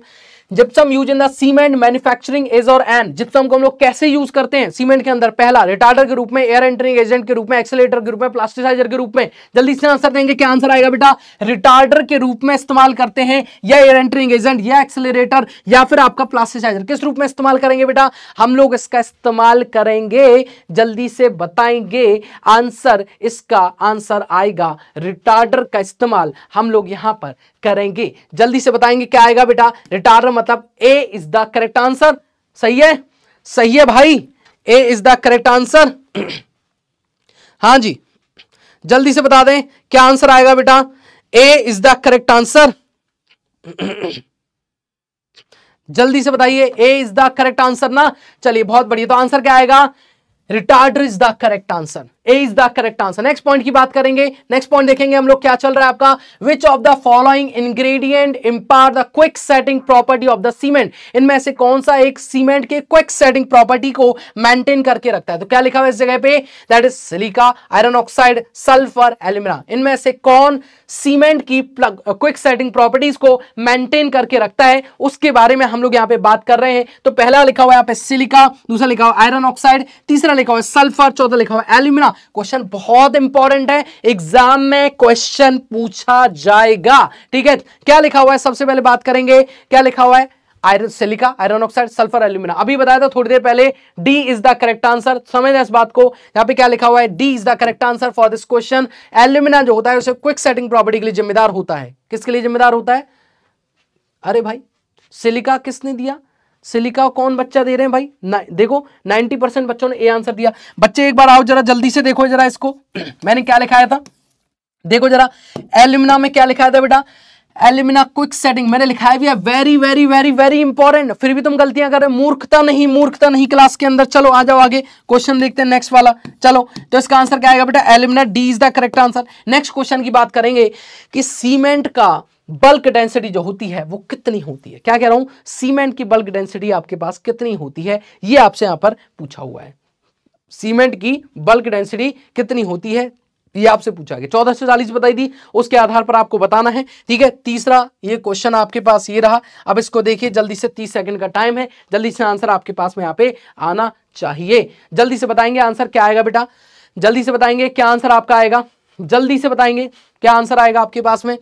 Gypsum use in the cement manufacturing as और एन। जिप्सम को हम लोग कैसे यूज करते हैं सीमेंट के अंदर? पहला, रिटार्डर के रूप में, एयर एंटरिंग एजेंट के रूप में, एक्सेलेरेटर के रूप में, प्लास्टिसाइजर के रूप में। जल्दी से आंसर देंगे, क्या आंसर आएगा बेटा? रिटार्डर के रूप में इस्तेमाल करते हैं, या एयर एंटरिंग एजेंट, या एक्सेलेरेटर, या फिर आपका प्लास्टिसाइजर। किस रूप में इस्तेमाल करेंगे बेटा? हम लोग इसका इस्तेमाल करेंगे, जल्दी से बताएंगे आंसर। इसका आंसर आएगा रिटार्डर का इस्तेमाल हम लोग यहां पर करेंगे। जल्दी से बताएंगे क्या आएगा बेटा? रिटार्डर मतलब A is the correct answer. सही है, सही है भाई, A is the correct answer. हाँ जी, जल्दी से बता दें क्या आंसर आएगा बेटा? A is the correct answer. जल्दी से बताइए, A is the correct answer ना। चलिए बहुत बढ़िया, तो आंसर क्या आएगा? Retarder is the correct answer. A is the correct answer. Next point की बात करेंगे। नेक्स्ट पॉइंट देखेंगे हम लोग क्या चल रहा है आपका। Which of the following ingredient impair the quick setting property of the cement. इनमें से कौन सा एक सीमेंट के क्विक सेटिंग प्रॉपर्टी को मेंटेन करके रखता है? तो क्या लिखा हुआ है इस जगह पे? That is silica, iron oxide, sulphur, alumina. इनमें से कौन सीमेंट की क्विक सेटिंग प्रॉपर्टीज को मेंटेन करके रखता है, उसके बारे में हम लोग यहाँ पे बात कर रहे हैं। तो पहला लिखा हुआ यहाँ पे सिलिका, दूसरा लिखा हुआ आयरन ऑक्साइड, तीसरा लिखा हुआ सल्फर, चौथा लिखा हुआ एल्यूमिना। क्वेश्चन बहुत इंपॉर्टेंट है, एग्जाम में क्वेश्चन पूछा जाएगा। ठीक है, क्या लिखा हुआ है? सबसे पहले बात करेंगे क्या लिखा हुआ है? Iron, silica, iron oxide, sulphur, alumina. अभी बताया था थोड़ी देर पहले, D is the correct answer. समझना इस बात को, यहाँ पे क्या लिखा हुआ है? D is the correct answer for this question. Alumina जो होता है उसे क्विक सेटिंग प्रॉपर्टी के लिए जिम्मेदार होता है। किसके लिए जिम्मेदार होता है? अरे भाई सिलिका किसने दिया? सिलिका कौन बच्चा दे रहे हैं भाई? ना, देखो नब्बे परसेंट बच्चों ने ए आंसर दिया। बच्चे एक बार आओ जरा, जल्दी से देखो जरा इसको, मैंने क्या लिखाया था देखो जरा। एल्यूमिना में क्या लिखाया था बेटा? एल्यूमिना क्विक सेटिंग, मैंने लिखाया भी है। Very very very very important, फिर भी तुम गलतियां कर रहे हो। मूर्खता नहीं, मूर्खता नहीं क्लास के अंदर। चलो आ जाओ आगे, क्वेश्चन देखते हैं नेक्स्ट वाला। चलो, तो इसका आंसर क्या आएगा बेटा? Alumina, D is the correct answer. Next question की बात करेंगे कि सीमेंट का बल्क डेंसिटी जो होती है वो कितनी होती है। क्या कह रहा हूं? सीमेंट की बल्क डेंसिटी आपके पास कितनी होती है, ये आपसे यहां पर पूछा हुआ है। सीमेंट की बल्क डेंसिटी कितनी होती है, ये आपसे पूछा गया। चौदह से चालीस बताई दी, उसके आधार पर आपको बताना है। ठीक है, तीसरा ये क्वेश्चन आपके पास ये रहा। अब इसको देखिए जल्दी से, तीस सेकंड का टाइम है, जल्दी से आंसर आपके पास में यहाँ पे आना चाहिए। जल्दी से बताएंगे आंसर क्या आएगा बेटा? जल्दी से बताएंगे क्या आंसर आपका आएगा? जल्दी से बताएंगे क्या आंसर आएगा आपके पास में?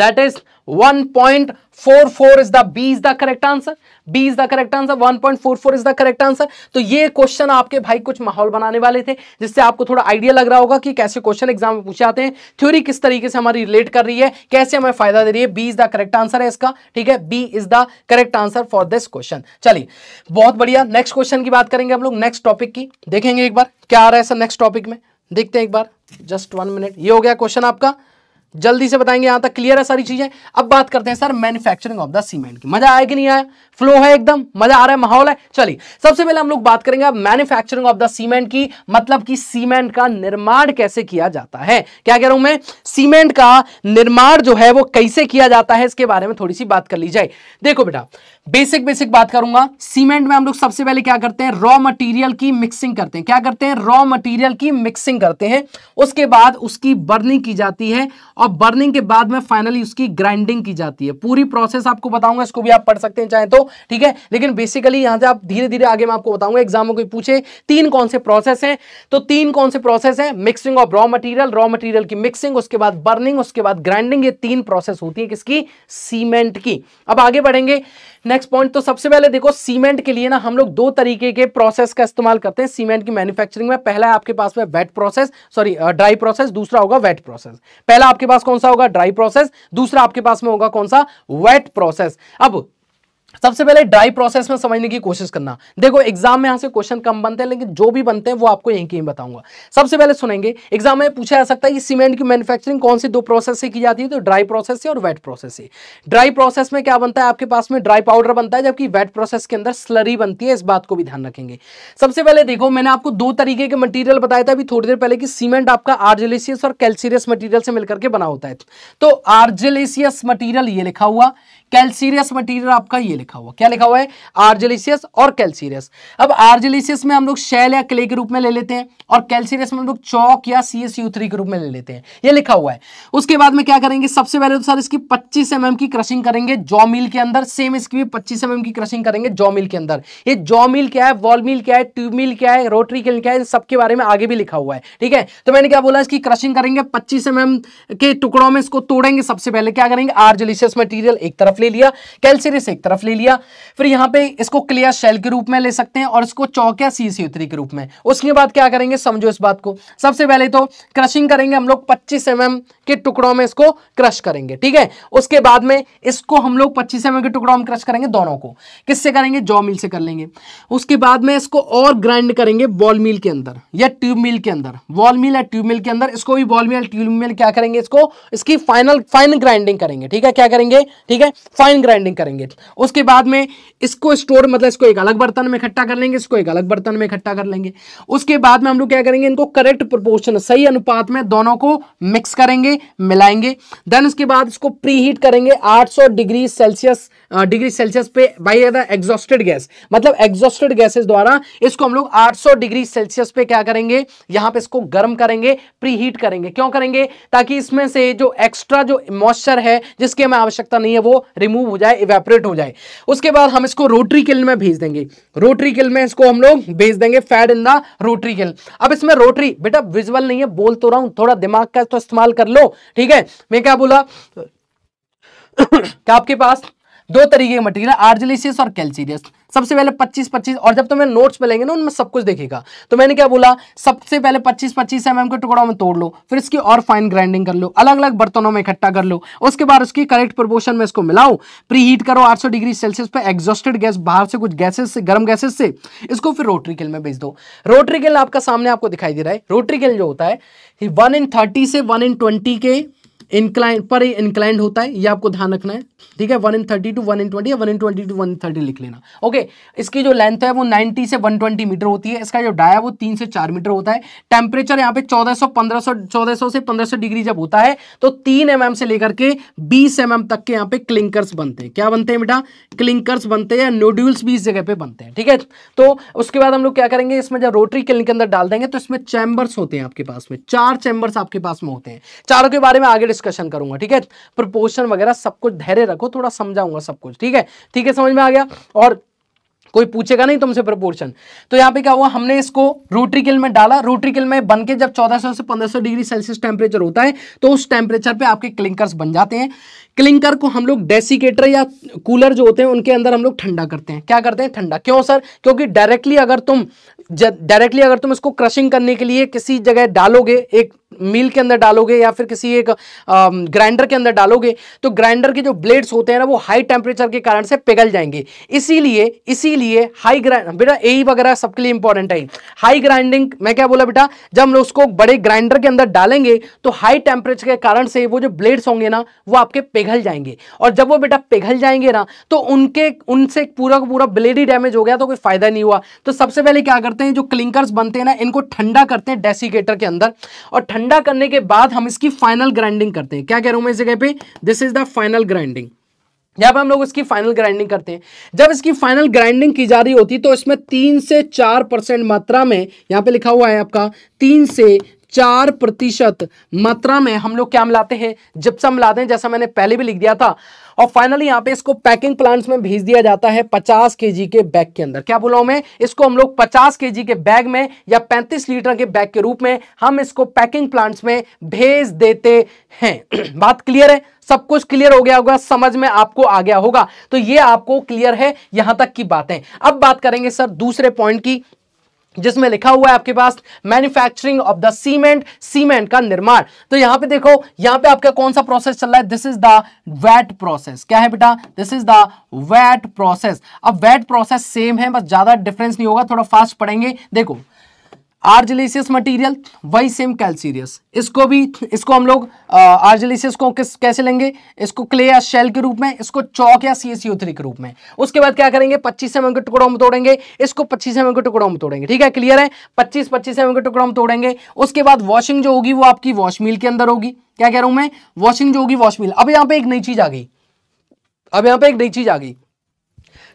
That is one point four four is the B is the correct answer. B is the correct answer. One point four four is the correct answer. तो ये क्वेश्चन आपके भाई कुछ माहौल बनाने वाले थे, जिससे आपको थोड़ा आइडिया लग रहा होगा कि कैसे क्वेश्चन एग्जाम में पूछे आते हैं, थ्योरी किस तरीके से हमारी रिलेट कर रही है, कैसे हमें फायदा दे रही है। B is the correct answer है इसका। ठीक है, B is the correct answer for this question. चलिए बहुत बढ़िया, नेक्स्ट क्वेश्चन की बात करेंगे हम लोग, नेक्स्ट टॉपिक की। देखेंगे एक बार क्या आ रहा है सर नेक्स्ट टॉपिक में, देखते हैं एक बार। Just one minute. ये हो गया क्वेश्चन आपका, जल्दी से बताएंगे, यहां तक क्लियर है सारी चीजें। अब बात करते हैं sir manufacturing of the cement की। मजा आया कि नहीं आया? फ्लो है एकदम, मजा आ रहा है, माहौल है। चलिए सबसे पहले हम लोग बात करेंगे अब मैन्युफैक्चरिंग ऑफ द सीमेंट की, मतलब कि सीमेंट का निर्माण कैसे किया जाता है। क्या कह रहा हूं मैं, सीमेंट का निर्माण जो है वो कैसे किया जाता है, इसके बारे में थोड़ी सी बात कर ली जाए। देखो बेटा, बेसिक बेसिक बात करूंगा। सीमेंट में हम लोग सबसे पहले क्या करते हैं, रॉ मटीरियल की मिक्सिंग करते हैं। क्या करते हैं, रॉ मटीरियल की मिक्सिंग करते हैं। उसके बाद उसकी बर्निंग की जाती है और बर्निंग के बाद में फाइनली उसकी ग्राइंडिंग की जाती है। पूरी प्रोसेस आपको बताऊंगा, इसको भी आप पढ़ सकते हैं चाहे तो, ठीक है। लेकिन बेसिकली यहां से आप धीरे धीरे आगे मैं आपको बताऊंगा, एग्जामों को पूछे तीन कौन से प्रोसेस हैं, तो तीन कौन से प्रोसेस हैं, mixing of raw material, raw material की मिक्सिंग, उसके बाद बर्निंग, उसके बाद ग्राइंडिंग। ये तीन प्रोसेस होती है किसकी, सीमेंट की। अब आगे बढ़ेंगे नेक्स्ट पॉइंट। तो सबसे पहले देखो, सीमेंट के लिए ना हम लोग दो तरीके के प्रोसेस का इस्तेमाल करते हैं सीमेंट की मैन्युफैक्चरिंग में। पहला है आपके पास में wet process, sorry dry process, दूसरा होगा वेट प्रोसेस। पहला आपके पास कौन सा होगा, ड्राई प्रोसेस, दूसरा आपके पास में होगा कौन सा, वेट प्रोसेस। अब सबसे पहले ड्राई प्रोसेस में समझने की कोशिश करना। देखो एग्जाम में यहां से क्वेश्चन कम बनते हैं, लेकिन जो भी बनते हैं वो आपको यहीं कहीं बताऊंगा। सबसे पहले सुनेंगे, एग्जाम में पूछा जा सकता है कि सीमेंट की मैन्युफैक्चरिंग कौन से दो प्रोसेस से की जाती है, तो ड्राई प्रोसेस से और वेट प्रोसेस से। ड्राई प्रोसेस में क्या बनता है, आपके पास में ड्राई पाउडर बनता है, जबकि वेट प्रोसेस के अंदर स्लरी बनती है। इस बात को भी ध्यान रखेंगे। सबसे पहले देखो, मैंने आपको दो तरीके के मटीरियल बताया था अभी थोड़ी देर पहले कि सीमेंट आपका आर्जिलेसियस और कैल्सीरियस मटीरियल से मिलकर के बना होता है। तो आर्जिलेसियस मटीरियल ये लिखा हुआ, कैल्सीरियस मटीरियल आपका ये लिखा हुआ। क्या लिखा हुआ है, आर्जिलेसियस और कैल्सीरियस। अब आर्जिलेसियस में हम लोग शैल या क्ले के रूप में ले लेते हैं और कैल्सीरियस में हम लोग चौक या सी एस यू थ्री के रूप में ले लेते हैं, ये लिखा हुआ है। उसके बाद में क्या करेंगे, सबसे पहले तो सर इसकी पच्चीस एम एम की क्रशिंग करेंगे जॉ मिल के अंदर। सेम इसकी भी पच्चीस एम एम की क्रशिंग करेंगे जॉ मिल के अंदर। ये जॉ मिल क्या है, वॉल मिल क्या है, ट्यूब मिल क्या है, रोटरी मिल क्या है, सबके बारे में आगे भी लिखा हुआ है, ठीक है। तो मैंने क्या बोला, इसकी क्रशिंग करेंगे, पच्चीस एम एम के टुकड़ों में इसको तोड़ेंगे। सबसे पहले क्या करेंगे, आर्जिलेसियस मटीरियल एक तरफ ले लिया, कैल्सीरियस एक तरफ ले लिया, फिर यहां पे इसको क्लियर शेल के रूप में ले सकते हैं और इसको चौक या सी एस यू थ्री के रूप में। उसके बाद क्या करेंगे, समझो इस बात को, सबसे पहले तो क्रशिंग करेंगे हम लोग पच्चीस एम एम के टुकड़ों में, इसको क्रश करेंगे, ठीक है। उसके बाद में इसको हम लोग पच्चीस एम एम के टुकड़ों में क्रश करेंगे, दोनों को किससे करेंगे, जॉ मिल से कर लेंगे। उसके बाद में इसको और ग्राइंड करेंगे बॉल मिल के अंदर या ट्यूब मिल के अंदर, वॉल मिल या ट्यूब मिल के अंदर। इसको भी बॉल मिल ट्यूब मिल क्या करेंगे, इसको इसकी फाइनल फाइन ग्राइंडिंग करेंगे, ठीक है। क्या करेंगे, ठीक है, फाइन ग्राइंडिंग करेंगे। उसके बाद में इसको स्टोर, मतलब इसको एक अलग बर्तन में इकट्ठा कर लेंगे, इसको एक अलग बर्तन में इकट्ठा कर लेंगे। उसके बाद में हम लोग क्या करेंगे, इनको करेक्ट प्रोपोर्शन, सही अनुपात में दोनों को मिक्स करेंगे, मिलाएंगे। देन उसके बाद इसको प्री हीट करेंगे आठ सौ डिग्री सेल्सियस डिग्री सेल्सियस पे बाय द एग्जॉस्टेड गैस, मतलब एग्जॉस्टेड गैसेस द्वारा इसको हम लोग आठ सौ डिग्री सेल्सियस पे क्या करेंगे, यहां पे इसको गर्म करेंगे, प्री हीट करेंगे। क्यों करेंगे, ताकि इसमें से जो एक्स्ट्रा जो मॉइस्चर है जिसकी हमें आवश्यकता नहीं है वो रिमूव हो जाए, इवेपोरेट हो जाए। उसके बाद हम इसको रोटरी किल में भेज देंगे, रोटरी किल में इसको हम लोग भेज देंगे, fed in the rotary kiln. अब इसमें रोटरी, बेटा विजुअल नहीं है, बोल तो रहा हूं, थोड़ा दिमाग का तो इस्तेमाल कर लो, ठीक है। मैं क्या बोला क्या आपके पास दो तरीके के मटेरियल, आर्जिलेसियस और कैल्सीरियस। सबसे पहले पच्चीस पच्चीस, और जब तुम्हें तो नोट्स मिलेंगे ना उनमें सब कुछ देखेगा। तो मैंने क्या बोला, सबसे पहले पच्चीस पच्चीस एम एम के टुकड़ों में तोड़ लो, फिर इसकी और फाइन ग्राइंडिंग कर लो, अलग अलग बर्तनों में इकट्ठा कर लो। उसके बाद उसकी करेक्ट प्रोपोर्शन में इसको मिलाओ, प्री हीट करो आठ सौ डिग्री सेल्सियस पे एग्जॉस्टेड गैस, बाहर से कुछ गैसेस से, गर्म गैसेस से, इसको फिर रोटरी किल में भेज दो। रोटरी किल आपका सामने आपको दिखाई दे रहा है। रोटरी किल जो होता है वन इन थर्टी से वन इन ट्वेंटी के इंक्लाइन पर इंक्लाइंड होता है, ये आपको ध्यान रखना है, ठीक है। One in thirty to one in twenty या one in twenty to one in thirty लिख लेना, ओके। इसकी जो लेंथ है वो नब्बे से एक सौ बीस मीटर होती है, इसका जो डाया वो तीन से चार मीटर होता है। टेम्परेचर यहाँ पे चौदह सौ पंद्रह सौ चौदह सौ से पंद्रह सौ डिग्री जब होता है तो तीन एम एम से लेकर के बीस एम एम तक के यहाँ पे क्लिंकर्स बनते हैं। क्या बनते हैं बेटा, क्लिंकर्स बनते हैं या नोड्यूल्स भी इस जगह पे बनते हैं, ठीक है। तो उसके बाद हम लोग क्या करेंगे, इसमें जब रोटरी किल के अंदर डाल देंगे तो इसमें चैम्बर्स होते हैं आपके पास में, चार चैम्बर्स आपके पास में होते हैं। चारों के बारे में आगे डिस्कशन करूंगा, ठीक है। प्रोपोर्शन वगैरह सब कुछ धैर्य रखो, थोड़ा समझाऊंगा सब कुछ, ठीक है, ठीक है, समझ में आ गया। और कोई पूछेगा नहीं तुमसे प्रोपोर्शन। तो यहाँ पे क्या हुआ, हमने इसको रोटरी किल में डाला, रोटरी किल में बनके जब चौदह सौ से पंद्रह सौ डिग्री सेल्सियस टेम्परेचर होता है तो उस टेम्परेचर पे आपके क्लिंकर्स बन जाते हैं। क्लिंकर को हम लोग डेसिकेटर या कूलर जो होते हैं उनके अंदर हम लोग ठंडा करते हैं। क्या करते हैं, ठंडा। क्यों सर, क्योंकि डायरेक्टली अगर तुम डायरेक्टली अगर तुम इसको क्रशिंग करने के लिए किसी जगह डालोगे, एक मिल के अंदर डालोगे या फिर किसी एक ग्राइंडर के अंदर डालोगे तो ग्राइंडर के जो ब्लेड्स होते हैं ना वो हाई टेम्परेचर के कारण से पिघल जाएंगे। इसीलिए इसीलिए हाई ग्राइंड बेटा ए वगैरह सबके लिए इंपॉर्टेंट है। हाई ग्राइंडिंग मैं क्या बोला बेटा, जब हम उसको बड़े ग्राइंडर के अंदर डालेंगे तो हाई टेम्परेचर के कारण से वो जो ब्लेड्स होंगे ना वो आपके पिघल जाएंगे, और जब वो बेटा पिघल जाएंगे ना तो उनके उनसे पूरा पूरा ब्लेड ही डैमेज हो गया तो कोई फायदा नहीं हुआ। तो सबसे पहले क्या करते हैं, जो क्लिंकर्स बनते हैं ना इनको ठंडा करते हैं डेसिकेटर के अंदर, और ठंडा करने के बाद हम इसकी फाइनल ग्राइंडिंग करते हैं। क्या कह रहा हूं मैं इस जगह पे, this is the final grinding. यहाँ पे हम लोग इसकी फाइनल ग्राइंडिंग करते हैं। जब इसकी फाइनल ग्राइंडिंग की जा रही होती तो इसमें तीन से चार परसेंट मात्रा में, यहाँ पे लिखा हुआ है आपका तीन से चार प्रतिशत मात्रा में हम लोग क्या मिलाते हैं, जिप्सम मिलाते हैं, जैसा मैंने पहले भी लिख दिया था। और फाइनली यहाँ पे इसको पैकिंग प्लांट्स में भेज दिया जाता है पचास केजी के बैग के अंदर। क्या बोला हूं मैं, इसको हम लोग पचास केजी के बैग में या पैंतीस लीटर के बैग के रूप में हम इसको पैकिंग प्लांट्स में भेज देते हैं। बात क्लियर है, सब कुछ क्लियर हो गया होगा, समझ में आपको आ गया होगा। तो ये आपको क्लियर है यहाँ तक की बातें। अब बात करेंगे सर दूसरे पॉइंट की, जिसमें लिखा हुआ है आपके पास manufacturing of the cement, cement का निर्माण। तो यहाँ पे देखो, यहाँ पे आपका कौन सा प्रोसेस चल रहा है, this is the wet process. क्या है बेटा, this is the wet process. अब वैट प्रोसेस सेम है, बस ज्यादा डिफरेंस नहीं होगा, थोड़ा फास्ट पढ़ेंगे। देखो आर्जिलिसियस मटेरियल वही सेम कैलसीरियस, इसको भी इसको हम लोग आर्जिलिसियस को किस कैसे लेंगे, इसको क्ले या शेल के रूप में, इसको चौक या सी एस यू थ्री के रूप में। उसके बाद क्या करेंगे, पच्चीस एमएम के टुकड़ों में तोड़ेंगे, इसको पच्चीस एमएम के टुकड़ों में तोड़ेंगे। ठीक है, क्लियर है, पच्चीस पच्चीस एमएम के टुकड़ों में तोड़ेंगे। उसके बाद वॉशिंग जो होगी वो आपकी वॉश मिल के अंदर होगी। क्या कह रहा हूँ मैं, वॉशिंग जो होगी वॉश मिल। अब यहाँ पे एक नई चीज आ गई, अब यहाँ पे एक नई चीज आ गई।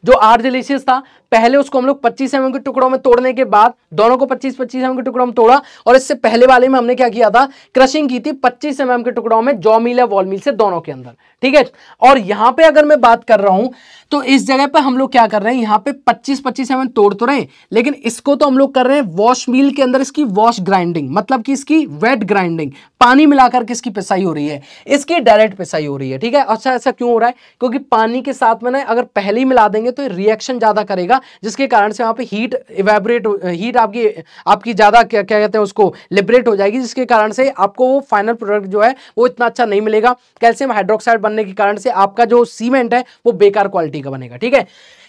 जो आर्जिलिसियस था पहले उसको हम लोग पच्चीस एमएम के टुकड़ों में तोड़ने के बाद, दोनों को पच्चीस पच्चीस एमएम के टुकड़ों में तोड़ा, और इससे पहले वाले में हमने क्या किया था, क्रशिंग की थी पच्चीस एमएम के टुकड़ों में जॉ मिल या वॉल मिल से, दोनों के अंदर। ठीक है, और यहां पे अगर मैं बात कर रहा हूं तो इस जगह पे हम लोग क्या कर रहे हैं, यहाँ पे पच्चीस पच्चीस एमएम तोड़ तो रहे हैं, लेकिन इसको तो हम लोग कर रहे हैं वॉश मिल के अंदर, इसकी वॉश ग्राइंडिंग, मतलब कि इसकी वेट ग्राइंडिंग, पानी मिलाकर किसकी पिसाई हो रही है, इसकी डायरेक्ट पिसाई हो रही है। ठीक है, अच्छा ऐसा क्यों हो रहा है, क्योंकि पानी के साथ में ना अगर पहले ही मिला देंगे तो रिएक्शन ज्यादा करेगा, जिसके कारण से वहां पे हीट इवेबरेट, हीट आपकी आपकी ज्यादा क्या क्या कहते हैं उसको लिबरेट हो जाएगी, जिसके कारण से आपको वो फाइनल प्रोडक्ट जो है वो इतना अच्छा नहीं मिलेगा। कैल्शियम हाइड्रोक्साइड बनने के कारण से आपका जो सीमेंट है वो बेकार क्वालिटी का बनेगा। ठीक है,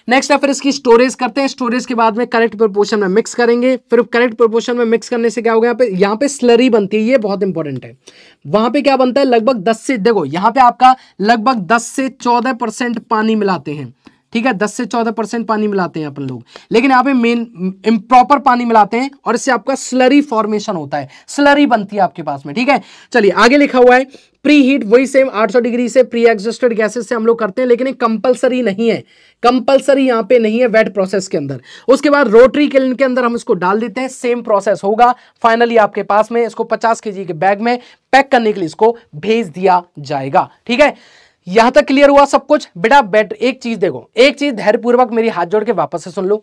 नेक्स्ट है फिर इसकी स्टोरेज करते हैं। स्टोरेज के बाद में करेक्ट प्रोपोर्शन में मिक्स करेंगे, फिर करेक्ट प्रोपोर्शन में मिक्स करने से क्या होगा, यहाँ पे यहाँ पे स्लरी बनती है, ये बहुत इंपॉर्टेंट है। वहां पे क्या बनता है, लगभग दस से देखो यहाँ पे आपका लगभग दस से चौदह परसेंट पानी मिलाते हैं। ठीक है, दस से चौदह परसेंट पानी मिलाते हैं अपन लोग, लेकिन यहाँ पे मेन इम्प्रॉपर पानी मिलाते हैं, और इससे आपका स्लरी फॉर्मेशन होता है, स्लरी बनती है आपके पास में। ठीक है, चलिए आगे लिखा हुआ है प्री हीट, वही सेम आठ सौ डिग्री से प्री एग्जिस्टेड गैसेस से हम लोग करते हैं, लेकिन ये कंपलसरी नहीं है, कंपलसरी यहाँ पे नहीं है वेट प्रोसेस के अंदर। उसके बाद रोटरी किल्न के अंदर हम इसको डाल देते हैं, सेम प्रोसेस होगा। फाइनली आपके पास में इसको पचास के जी के बैग में पैक करने के लिए इसको भेज दिया जाएगा। ठीक है, यहां तक क्लियर हुआ सब कुछ बेटा। बेट एक चीज देखो, एक चीज धैर्यपूर्वक मेरी हाथ जोड़ के वापस से सुन लो,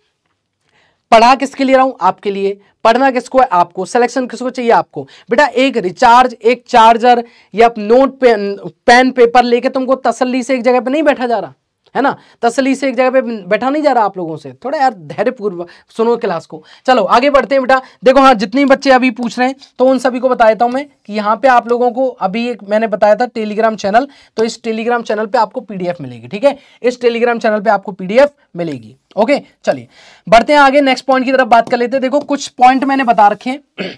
पढ़ा किसके लिए रहा हूं, आपके लिए। पढ़ना किसको है, आपको। सिलेक्शन किसको चाहिए, आपको। बेटा एक रिचार्ज, एक चार्जर या नोट पे, पेन पेपर लेके तुमको तसल्ली से एक जगह पे नहीं बैठा जा रहा है ना, तसल्ली से एक जगह पे बैठा नहीं जा रहा आप लोगों से। थोड़ा यार धैर्यपूर्वक सुनो क्लास को। चलो आगे बढ़ते हैं बेटा। देखो हाँ, जितने बच्चे अभी पूछ रहे हैं तो उन सभी को बता देता हूँ मैं कि यहाँ पे आप लोगों को अभी एक मैंने बताया था टेलीग्राम चैनल, तो इस टेलीग्राम चैनल पे आपको पीडीएफ मिलेगी। ठीक है, इस टेलीग्राम चैनल पे आपको पीडीएफ मिलेगी। ओके, चलिए बढ़ते हैं आगे, नेक्स्ट पॉइंट की तरफ बात कर लेते हैं। देखो कुछ पॉइंट मैंने बता रखे हैं।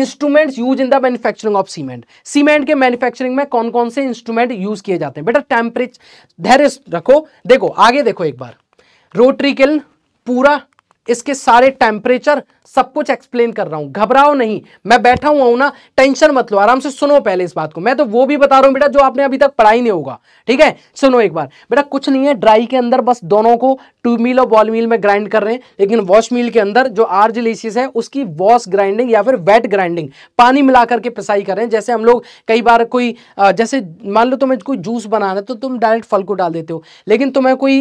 Instruments use in the manufacturing of cement, cement के मैन्युफैक्चरिंग में कौन कौन से इंस्ट्रूमेंट यूज किए जाते हैं। बेटा टेम्परेचर धैर्य रखो, देखो आगे देखो एक बार, रोटरी किल्न पूरा इसके सारे टेम्परेचर सब कुछ एक्सप्लेन कर रहा हूं, घबराओ नहीं, मैं बैठा हुआ हूं ना, टेंशन मत लो, आराम से सुनो पहले इस बात को। मैं तो वो भी बता रहा हूं बेटा जो आपने अभी तक पढ़ा ही नहीं होगा। ठीक है, सुनो एक बार बेटा, कुछ नहीं है, ड्राई के अंदर बस दोनों को टू मिल और बॉल मिल में ग्राइंड कर रहे हैं, लेकिन वॉश मिल के अंदर जो आर्जिलिसियस है उसकी वॉश ग्राइंडिंग या फिर वेट ग्राइंडिंग, पानी मिला करके पिसाई कर रहे हैं। जैसे हम लोग कई बार कोई जैसे मान लो तुम्हें कोई जूस बनाना है तो तुम डायरेक्ट फल को डाल देते हो, लेकिन तुम्हें कोई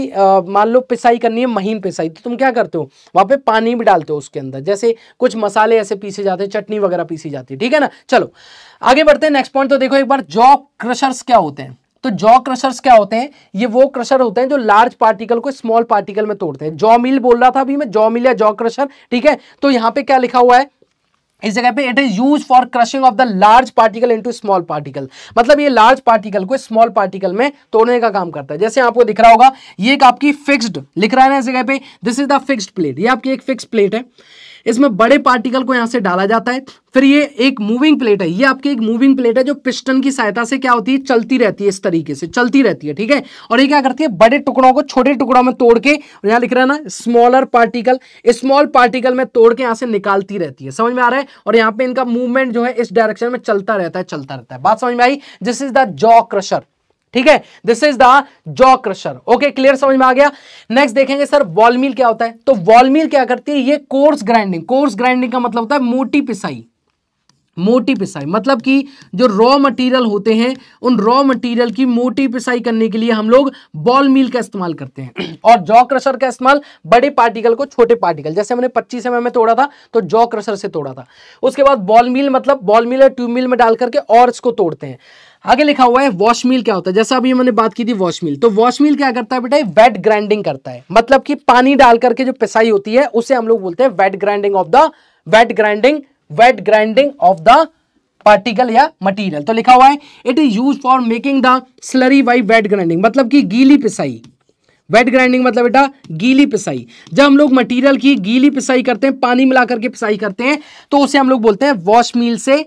मान लो पिसाई करनी है, महीन पिसाई, तो तुम क्या करते हो वहां पे पानी भी डालते हो उसके अंदर, जैसे कुछ मसाले ऐसे पीसे जाते हैं, चटनी वगैरह पीसी जाती है। ठीक है ना, चलो आगे बढ़ते हैं नेक्स्ट पॉइंट। तो देखो एक बार जॉ क्रशर्स क्या होते हैं। तो जॉ क्रशर्स क्या होते हैं, ये वो क्रशर होते हैं जो लार्ज पार्टिकल को स्मॉल पार्टिकल में तोड़ते हैं। जॉ मिल बोल रहा था अभी मैं, जॉ मिल या जॉ क्रशर। ठीक है, तो यहां पर क्या लिखा हुआ है, इस जगह पे it is use for crushing of the large particle into small particle, मतलब ये लार्ज पार्टिकल को स्मॉल पार्टिकल में तोड़ने का काम करता है। जैसे आपको दिख रहा होगा ये एक आपकी फिक्स्ड लिख रहा है ना इस जगह पे, this is the fixed plate, ये आपकी एक फिक्स्ड प्लेट है, इसमें बड़े पार्टिकल को यहाँ से डाला जाता है। फिर ये एक मूविंग प्लेट है, ये आपकी एक मूविंग प्लेट है जो पिस्टन की सहायता से क्या होती है, चलती रहती है, इस तरीके से चलती रहती है, ठीक है। और ये क्या करती है, बड़े टुकड़ों को छोटे टुकड़ों में तोड़ के, यहाँ लिख रहा है ना स्मॉलर पार्टिकल, स्मॉल पार्टिकल में तोड़ के यहाँ से निकालती रहती है, समझ में आ रहा है। और यहाँ पे इनका मूवमेंट जो है इस डायरेक्शन में चलता रहता है, चलता रहता है, बात समझ में आई। This is the jaw crusher, ठीक है, this is the jaw crusher, okay, clear, समझ में आ गया। नेक्स्ट देखेंगे सर वॉल मिल क्या होता है, तो वॉल मिल क्या करती है, ये कोर्स ग्राइंडिंग, कोर्स ग्राइंडिंग का मतलब होता है मोटी पिसाई, मोटी पिसाई मतलब कि जो रॉ मटेरियल होते हैं उन रॉ मटेरियल की मोटी पिसाई करने के लिए हम लोग बॉल मिल का इस्तेमाल करते हैं। और जॉ क्रशर का इस्तेमाल बड़े पार्टिकल को छोटे पार्टिकल, जैसे हमने पच्चीस एमएम में तोड़ा था तो जॉ क्रशर से तोड़ा था। उसके बाद बॉल मिल मतलब बॉल मिल और ट्यूब मिल में डाल करके और इसको तोड़ते हैं। आगे लिखा हुआ है वॉश मिल क्या होता है, जैसा अभी मैंने बात की थी वॉश मिल, तो वॉश मिल क्या करता है बेटा, वेट ग्राइंडिंग करता है, मतलब कि पानी डाल करके जो पिसाई होती है उसे हम लोग बोलते हैं wet grinding of the wet grinding wet grinding of the particle या मटेरियल। तो लिखा हुआ है it is use for making the slurry by wet grinding, मतलब कि गीली पिसाई, वेट ग्राइंडिंग मतलब बेटा गीली पिसाई, जब हम लोग मटेरियल की गीली पिसाई करते हैं, पानी मिला करके पिसाई करते हैं, तो उसे हम लोग बोलते हैं वॉश मिल से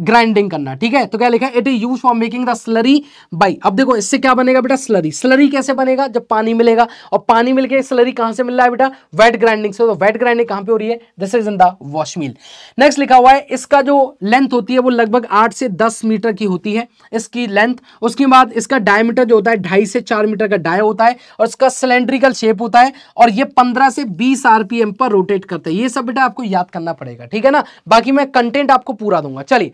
ग्राइंडिंग करना, ठीक है। तो क्या लिखा है, it is use for making the slurry by, अब देखो इससे क्या बनेगा बेटा, स्लरी, स्लरी कैसे बनेगा, जब पानी मिलेगा, और पानी मिलके स्लरी कहां से मिल रहा है बेटा, वेट ग्राइंडिंग से, तो वेट ग्राइंडिंग कहां पे हो रही है, this is in the wash mill. Next लिखा हुआ है इसका जो लेंथ होती है वो लगभग आठ से दस मीटर की होती है इसकी लेंथ, उसके बाद इसका डायमीटर जो होता है ढाई से चार मीटर का डाय होता है, और इसका सिलेंड्रिकल शेप होता है, और ये पंद्रह से बीस आरपीएम पर रोटेट करता है। ये सब बेटा आपको याद करना पड़ेगा, ठीक है ना, बाकी मैं कंटेंट आपको पूरा दूंगा। चलिए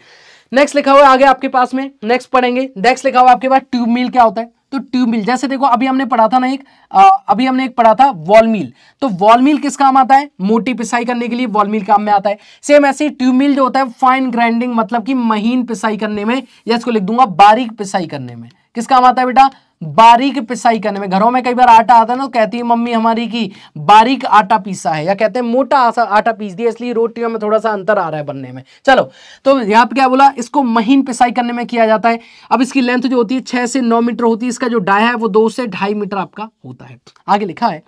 नेक्स्ट लिखा हुआ है आगे आपके पास में, नेक्स्ट पढ़ेंगे। नेक्स्ट लिखा हुआ है आपके पास ट्यूब मिल क्या होता है, तो ट्यूब मिल, जैसे देखो अभी हमने पढ़ा था ना एक आ, अभी हमने एक पढ़ा था वॉल मिल, तो वॉल मिल किस काम आता है, मोटी पिसाई करने के लिए वॉल मिल काम में आता है। सेम ऐसे ही ट्यूब मिल जो होता है फाइन ग्राइंडिंग, मतलब कि महीन पिसाई करने में, या इसको लिख दूंगा बारीक पिसाई करने में, किस काम आता है बेटा, बारीक पिसाई करने में। घरों में कई बार आटा आता है ना, कहती है मम्मी हमारी की बारीक आटा पीसा है, या कहते हैं मोटा आटा पीस दिया, इसलिए रोटियों में थोड़ा सा अंतर आ रहा है बनने में। चलो तो यहाँ पे क्या बोला, इसको महीन पिसाई करने में किया जाता है। अब इसकी लेंथ जो होती है छह से नौ मीटर होती है, इसका जो डाय है वो दो से ढाई मीटर आपका होता है। आगे लिखा है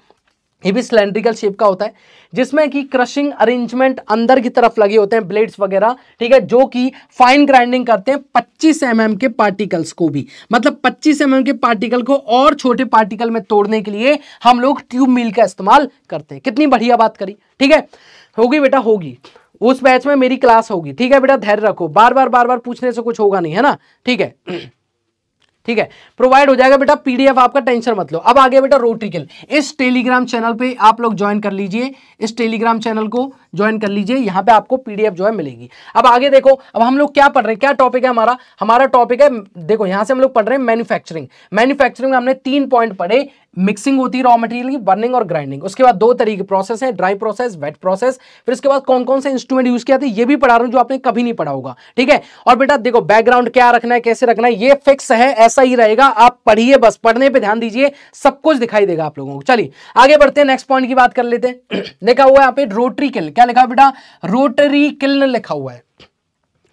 ये भी सिलेंड्रिकल शेप का होता है, जिसमें कि क्रशिंग अरेंजमेंट अंदर की तरफ लगे होते हैं, ब्लेड्स वगैरह, ठीक है, जो कि फाइन ग्राइंडिंग करते हैं पच्चीस एमएम के पार्टिकल्स को भी, मतलब पच्चीस एमएम के पार्टिकल को और छोटे पार्टिकल में तोड़ने के लिए हम लोग ट्यूब मिल का इस्तेमाल करते हैं। कितनी बढ़िया बात करी, ठीक है, होगी बेटा होगी, उस बैच में मेरी क्लास होगी, ठीक है बेटा, धैर्य रखो, बार बार बार बार पूछने से कुछ होगा नहीं, है ना, ठीक है ठीक है, प्रोवाइड हो जाएगा बेटा पीडीएफ आपका, टेंशन मत लो। अब आगे बेटा रोट्रिकल, इस टेलीग्राम चैनल पे आप लोग ज्वाइन कर लीजिए, इस टेलीग्राम चैनल को ज्वाइन कर लीजिए, यहाँ पे आपको पीडीएफ जो है मिलेगी। अब आगे देखो, अब हम लोग क्या पढ़ रहे हैं, क्या टॉपिक है हमारा, हमारा टॉपिक है, देखो यहाँ से हम लोग पढ़ रहे हैं मैन्युफैक्चरिंग। मैन्युफैक्चरिंग में हमने तीन पॉइंट पढ़े, मिक्सिंग होती है रॉ मटेरियल की, बर्निंग और ग्राइंडिंग, उसके बाद दो तरीके प्रोसेस है, ड्राई प्रोसेस, वेट प्रोसेस, फिर उसके बाद कौन कौन से इंस्ट्रूमेंट यूज किया जाते हैं ये भी पढ़ा रहा हूं, जो आपने कभी नहीं पढ़ा होगा, ठीक है। और बेटा देखो बैकग्राउंड क्या रखना है, कैसे रखना है, ये फिक्स है, ऐसा ही रहेगा, आप पढ़िए, बस पढ़ने पर ध्यान दीजिए, सब कुछ दिखाई देगा आप लोगों को। चलिए आगे बढ़ते हैं, नेक्स्ट पॉइंट की बात कर लेते हैं। लिखा हुआ है यहाँ पे रोटरी किल, क्या लिखा है बेटा, रोटरी किल लिखा हुआ है,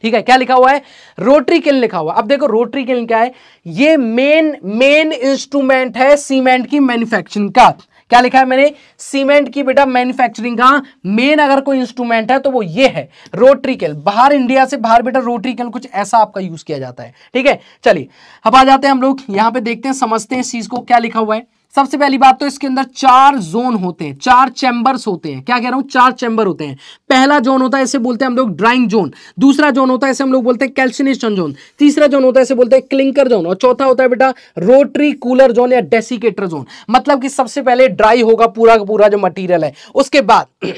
ठीक है, क्या लिखा हुआ है, रोटरी किल लिखा हुआ। अब देखो रोटरी किल क्या है, ये मेन मेन इंस्ट्रूमेंट है सीमेंट की मैन्युफैक्चरिंग का। क्या लिखा है मैंने, सीमेंट की बेटा मैन्युफैक्चरिंग का मेन अगर कोई इंस्ट्रूमेंट है तो वो ये है रोटरी किल। बाहर इंडिया से बाहर बेटा रोटरी किल कुछ ऐसा आपका यूज किया जाता है, ठीक है। चलिए अब आ जाते हैं हम लोग यहाँ पे, देखते हैं समझते हैं इस चीज को, क्या लिखा हुआ है। सबसे पहली बात तो इसके अंदर चार जोन होते हैं, चार चैम्बर्स होते हैं, क्या कह रहा हूं, चार चैम्बर होते हैं। पहला जोन होता है इसे बोलते हैं हम लोग ड्राइंग जोन, दूसरा जोन होता है इसे हम लोग बोलते हैं कैल्सिनेशन जोन, तीसरा जोन होता है इसे बोलते हैं क्लिंकर जोन, और चौथा होता है बेटा रोटरी कूलर जोन या डेसिकेटर जोन। मतलब कि सबसे पहले ड्राई होगा पूरा का पूरा जो मटीरियल है, उसके बाद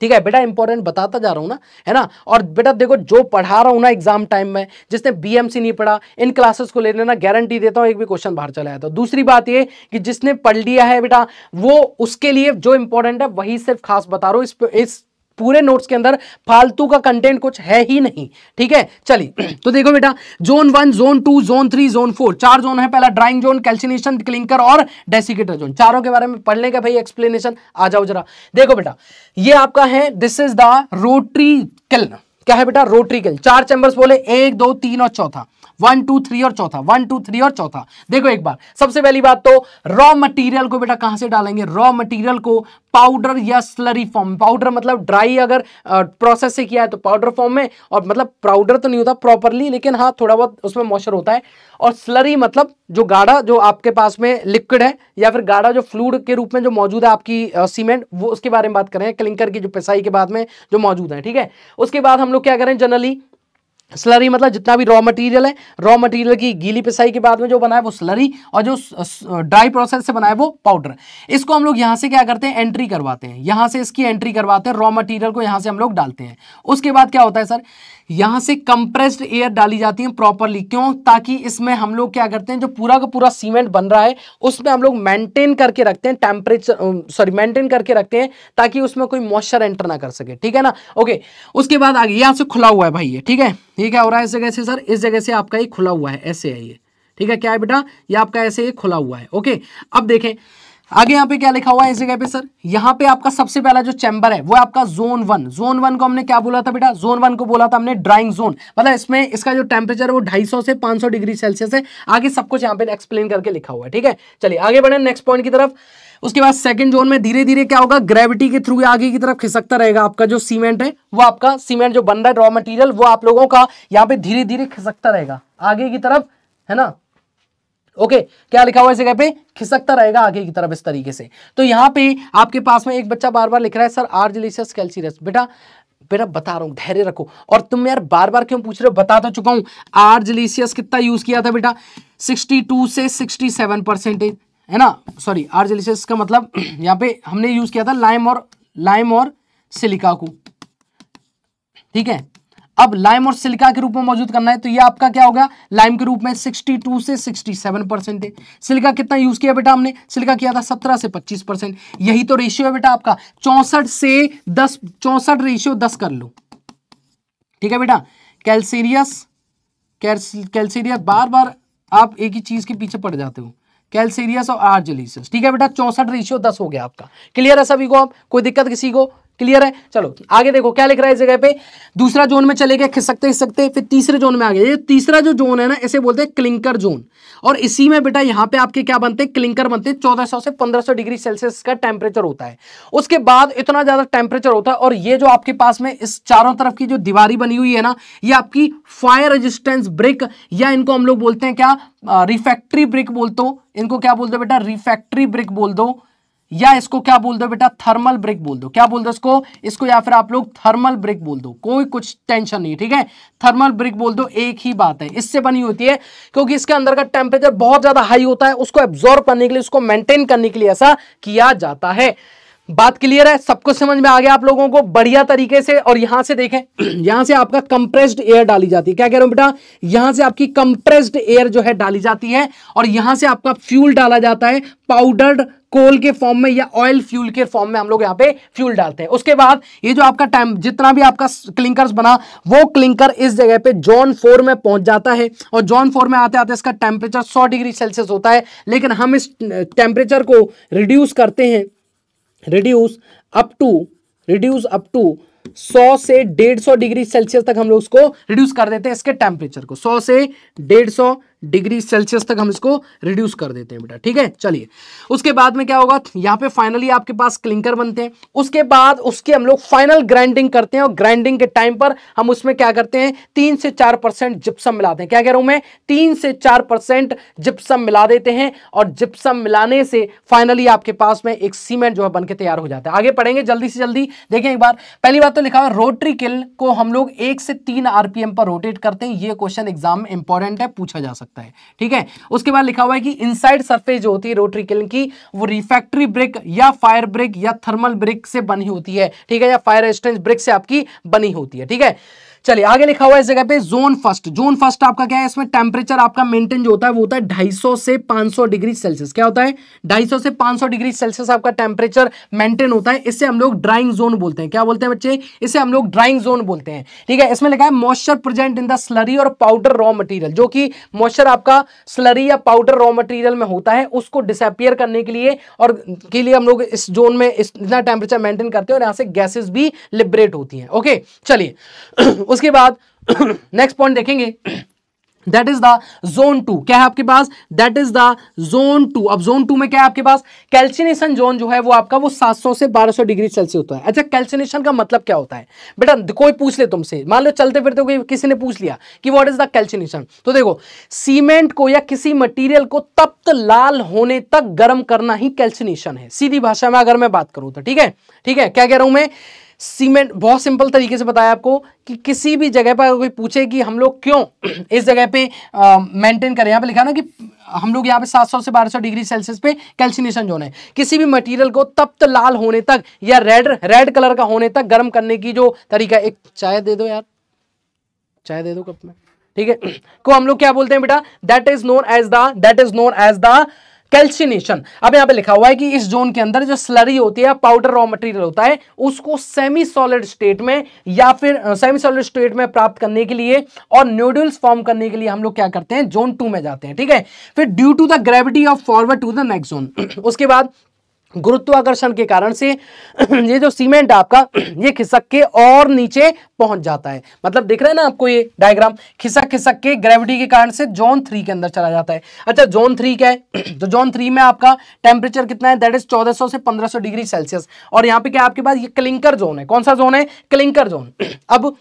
ठीक है बेटा, इंपॉर्टेंट बताता जा रहा हूँ ना, है ना। और बेटा देखो जो पढ़ा रहा हूँ ना एग्जाम टाइम में, जिसने बीएमसी नहीं पढ़ा इन क्लासेस को ले लेना, गारंटी देता हूँ एक भी क्वेश्चन बाहर चला जाता है। दूसरी बात ये कि जिसने पढ़ लिया है बेटा वो उसके लिए जो इंपॉर्टेंट है वही सिर्फ खास बता रहा हूँ, इस, इस पूरे नोट्स के अंदर फालतू का कंटेंट कुछ है ही नहीं, ठीक है। चलिए तो देखो बेटा, zone one, zone two, zone three, zone four, चार जोन है। पहला ड्राइंग जोन, कैल्सिनेशन, क्लिंकर और डेसिकेटर जोन। चारों के बारे में पढ़ने का भाई एक्सप्लेनेशन, आ जाओ जरा। देखो बेटा, ये आपका है, this is the rotary kiln. क्या है बेटा? Rotary kiln. चार चैम्बर्स बोले, एक, दो, तीन और चौथा। वन टू थ्री और चौथा, वन टू थ्री और चौथा। देखो एक बार, सबसे पहली बात तो रॉ मटेरियल को बेटा कहां से डालेंगे? रॉ मटेरियल को पाउडर या स्लरी फॉर्म। पाउडर मतलब ड्राई, अगर प्रोसेस से किया है तो पाउडर फॉर्म में, और मतलब पाउडर तो नहीं होता प्रॉपरली, लेकिन हाँ थोड़ा बहुत उसमें मॉइस्चर होता है। और स्लरी मतलब जो गाढ़ा, जो आपके पास में लिक्विड है या फिर गाढ़ा जो फ्लूइड के रूप में जो मौजूद है आपकी सीमेंट, वो उसके बारे में बात करें। क्लिंकर की जो पिसाई के बाद में जो मौजूद है, ठीक है। उसके बाद हम लोग क्या करें, जनरली स्लरी मतलब जितना भी रॉ मटेरियल है, रॉ मटेरियल की गीली पिसाई के बाद में जो बना है वो स्लरी, और जो ड्राई प्रोसेस से बना है वो पाउडर। इसको हम लोग यहाँ से क्या करते हैं, एंट्री करवाते हैं, यहाँ से इसकी एंट्री करवाते हैं, रॉ मटेरियल को यहाँ से हम लोग डालते हैं। उसके बाद क्या होता है सर, यहाँ से कंप्रेस्ड एयर डाली जाती है प्रॉपरली। क्यों? ताकि इसमें हम लोग क्या करते हैं, जो पूरा का पूरा सीमेंट बन रहा है उसमें हम लोग मेंटेन करके रखते हैं टेम्परेचर, सॉरी मेंटेन करके रखते हैं, ताकि उसमें कोई मॉइस्चर एंटर ना कर सके, ठीक है ना। ओके, उसके बाद आगे यहाँ से खुला हुआ है भाई ये, ठीक है। ये क्या हो रहा है इस जगह से सर? इस जगह से आपका ये खुला हुआ है, ऐसे है ये, ठीक है। क्या है बेटा, ये आपका ऐसे ये खुला हुआ है। ओके, अब देखें आगे यहाँ पे क्या लिखा हुआ है इस जगह पे सर। यहाँ पे आपका सबसे पहला जो चैम्बर है वो आपका जोन वन। जोन वन को हमने क्या बोला था बेटा? जोन वन को बोला था हमने ड्राइंग जोन, मतलब इसमें इसका जो टेम्परेचर है वो दो सौ पचास से पाँच सौ डिग्री सेल्सियस है। आगे सब कुछ यहाँ पे एक्सप्लेन करके लिखा हुआ है, ठीक है। चलिए आगे बढ़े नेक्स्ट पॉइंट की तरफ। उसके बाद सेकंड जोन में धीरे धीरे क्या होगा, ग्रेविटी के थ्रू आगे की तरफ खिसकता रहेगा आपका जो सीमेंट है, वो आपका सीमेंट जो बन रहा है रॉ मटेरियल, वो आप लोगों का यहाँ पे धीरे धीरे खिसकता रहेगा आगे की तरफ, है ना। ओके okay, क्या लिखा हुआ है इस जगह पे, खिसकता रहेगा आगे की तरफ इस तरीके से। तो यहाँ पे आपके पास में एक बच्चा बार बार लिख रहा है सर आर्जिलियस कैल्सियस। बेटा बेटा बता रहा हूँ, धैर्य रखो। और तुम यार बार बार क्यों पूछ रहे हो, बता तो चुका हूँ। आर्जिलियस कितना यूज किया था बेटा? बासठ से सड़सठ परसेंटेज, है ना। सॉरी, आर्जिलियस का मतलब यहाँ पे हमने यूज किया था लाइम और लाइम और सिलिका को, ठीक है। अब लाइम और सिलिका के रूप में मौजूद करना है, तो ये आपका क्या होगा, लाइम के रूप में बासठ से सड़सठ परसेंट है। सिलिका कितना यूज किया बेटा हमने? सिलिका किया था सत्रह से पच्चीस परसेंट। यही तो रेशियो है बेटा आपका, चौंसठ से दस, चौंसठ रेशियो दस कर लो, ठीक है बेटा। कैल्सिरियस कैल्सिरियस बार बार आप एक ही चीज के पीछे पड़ जाते हो, कैल्सिरियस और आर्जिलियस, ठीक है बेटा। चौंसठ रेशियो दस हो गया आपका, क्लियर है सभी को? आप कोई दिक्कत किसी को? क्लियर है। चलो आगे देखो क्या लिख रहा है इस जगह पे। दूसरा जोन में चले गए खिसकते खिसकते, फिर तीसरे जोन में आ गए। ये तीसरा जो जोन है ना, इसे बोलते हैं क्लिंकर जोन। और इसी में बेटा यहाँ पे आपके क्या बनते हैं, क्लिंकर बनते हैं। चौदह सौ से पंद्रह सौ डिग्री सेल्सियस का टेम्परेचर होता है। उसके बाद इतना ज्यादा टेम्परेचर होता है, और ये जो आपके पास में इस चारों तरफ की जो दीवारी बनी हुई है ना, ये आपकी फायर रेजिस्टेंस ब्रिक, या इनको हम लोग बोलते हैं क्या, रिफैक्ट्री ब्रिक बोल दो इनको। क्या बोल दो बेटा, रिफैक्ट्री ब्रिक बोल दो, या इसको क्या बोल दो बेटा, थर्मल ब्रिक बोल दो। क्या बोल दो इसको इसको या फिर आप लोग थर्मल ब्रिक बोल दो, कोई कुछ टेंशन नहीं, ठीक है। थर्मल ब्रिक बोल दो, एक ही बात है। इससे बनी होती है, क्योंकि इसके अंदर का टेम्परेचर बहुत ज्यादा हाई होता है, उसको एब्जॉर्ब करने के लिए, उसको मेंटेन करने के लिए ऐसा किया जाता है। बात क्लियर है? सब कुछ समझ में आ गया आप लोगों को बढ़िया तरीके से। और यहां से देखें, यहां से आपका कंप्रेस्ड एयर डाली जाती है। क्या कह रहा हूं बेटा, यहां से आपकी कंप्रेस्ड एयर जो है डाली जाती है, और यहां से आपका फ्यूल डाला जाता है पाउडर्ड कोल के फॉर्म में, या ऑयल फ्यूल के फॉर्म में हम लोग यहाँ पे फ्यूल डालते हैं। उसके बाद ये जो आपका टाइम जितना भी आपका क्लिंकर्स बना, वो क्लिंकर इस जगह पे जोन फोर में पहुंच जाता है। और जोन फोर में आते आते इसका टेम्परेचर सौ डिग्री सेल्सियस होता है, लेकिन हम इस टेम्परेचर को रिड्यूस करते हैं, reduce up to reduce up to सौ से डेढ़ सौ डिग्री सेल्सियस तक हम लोग उसको रिड्यूस कर देते हैं। इसके टेम्परेचर को सौ से डेढ़ सौ डिग्री सेल्सियस तक हम इसको रिड्यूस कर देते हैं बेटा, ठीक है। चलिए उसके बाद में क्या होगा, यहाँ पे फाइनली आपके पास क्लिंकर बनते हैं। उसके बाद उसके हम लोग फाइनल ग्राइंडिंग करते हैं, और ग्राइंडिंग के टाइम पर हम उसमें क्या करते हैं, तीन से चार परसेंट जिप्सम मिलाते हैं। क्या कह रहा हूं मैं, तीन से चार परसेंट जिप्सम मिला देते हैं, और जिप्सम मिलाने से फाइनली आपके पास में एक सीमेंट जो है बनकर तैयार हो जाता है। आगे पढ़ेंगे जल्दी से जल्दी। देखें एक बार, पहली बात तो लिखा हुआ रोटरी किल को हम लोग एक से तीन आरपीएम पर रोटेट करते हैं। ये क्वेश्चन एग्जाम में इंपॉर्टेंट है, पूछा जा सकता है, है ठीक है। उसके बाद लिखा हुआ है कि इनसाइड सरफेस जो होती है रोटरी किल की, वो रिफैक्टरी ब्रिक या फायर ब्रिक या थर्मल ब्रिक से बनी होती है, ठीक है, या फायर रेजिस्टेंस ब्रिक से आपकी बनी होती है, ठीक है। चलिए आगे लिखा हुआ है इस जगह पे जोन फर्स्ट। जोन फर्स्ट आपका क्या है, इसमें टेम्परेचर आपका मेंटेन जो होता है वो होता है ढाई सौ से पांच सौ डिग्री सेल्सियस। क्या होता है, ढाई सौ से पांच सौ डिग्री सेल्सियस आपका टेम्परेचर मेंटेन होता है। इससे हम लोग ड्राइंग जोन बोलते हैं। क्या बोलते हैं बच्चे, इसे हम लोग ड्राइंग जोन बोलते हैं। ठीक है, इसमें लिखा है moisture present in the slurry और पाउडर रॉ मटेरियल, जो कि मॉइस्चर आपका स्लरी या पाउडर रॉ मटेरियल में होता है, उसको डिसअपियर करने के लिए और के लिए हम लोग इस जोन में इतना टेम्परेचर मेंटेन करते हैं और यहां से गैसेस भी लिबरेट होती हैं। ओके चलिए उसके बाद नेक्स्ट पॉइंट देखेंगे, that is the zone two. क्या है आपके पास, that is the zone two. अब जोन टू में क्या है आपके पास, कैल्सिनेशन जोन जो है वो आपका वो सात सौ से बारह सौ डिग्री सेल्सियस होता है। अच्छा, कैल्सिनेशन का मतलब क्या होता है बेटा, कोई पूछ ले तुमसे, मान लो चलते फिरते कोई किसी ने पूछ लिया कि व्हाट इज द कैल्सिनेशन, तो देखो सीमेंट को या किसी मटीरियल को तप्त लाल होने तक गर्म करना ही कैल्सिनेशन है, सीधी भाषा में अगर मैं बात करूं तो। ठीक है, ठीक है, क्या कह रहा हूं मैं, सीमेंट बहुत सिंपल तरीके से बताया आपको कि किसी भी जगह पर कोई पूछे कि हम लोग क्यों इस जगह पे मेंटेन करें, यहाँ पे लिखा ना कि हम लोग यहाँ पे सात सौ से बारह सौ डिग्री सेल्सियस पे कैल्सिनेशन जोन है। किसी भी मटेरियल को तप्त लाल होने तक या रेड रेड कलर का होने तक गर्म करने की जो तरीका, एक चाय दे दो यार, चाय दे दो कप में, ठीक है, को हम लोग क्या बोलते हैं बेटा, that is known as the that is known as the calcination. अब यहाँ पे लिखा हुआ है कि इस जोन के अंदर जो स्लरी होती है, पाउडर रॉ मटेरियल होता है, उसको सेमी सॉलिड स्टेट में या फिर सेमी सॉलिड स्टेट में प्राप्त करने के लिए और नोड्यूल्स फॉर्म करने के लिए हम लोग क्या करते हैं, जोन टू में जाते हैं। ठीक है, फिर due to the gravity of forward to the next zone. उसके बाद गुरुत्वाकर्षण के कारण से ये जो सीमेंट आपका ये खिसक के और नीचे पहुंच जाता है, मतलब दिख रहा है ना आपको ये डायग्राम, खिसक खिसक के ग्रेविटी के कारण से जोन थ्री के अंदर चला जाता है। अच्छा, जोन थ्री क्या है, तो जोन थ्री में आपका टेम्परेचर कितना है, दैट इज चौदह सौ से पंद्रह सौ डिग्री सेल्सियस। और यहाँ पे क्या आपके पास, ये क्लिंकर जोन है। कौन सा जोन है, क्लिंकर जोन। अब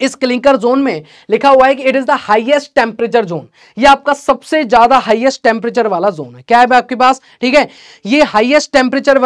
इस क्लिंकर जोन में लिखा हुआ है कि it is the highest temperature zone, ये आपका सबसे ज्यादा हाईएस्ट टेम्परेचर वाला जोन है। क्या है आपके पास, ठीक है, ये हाईएस्ट टेम्परेचर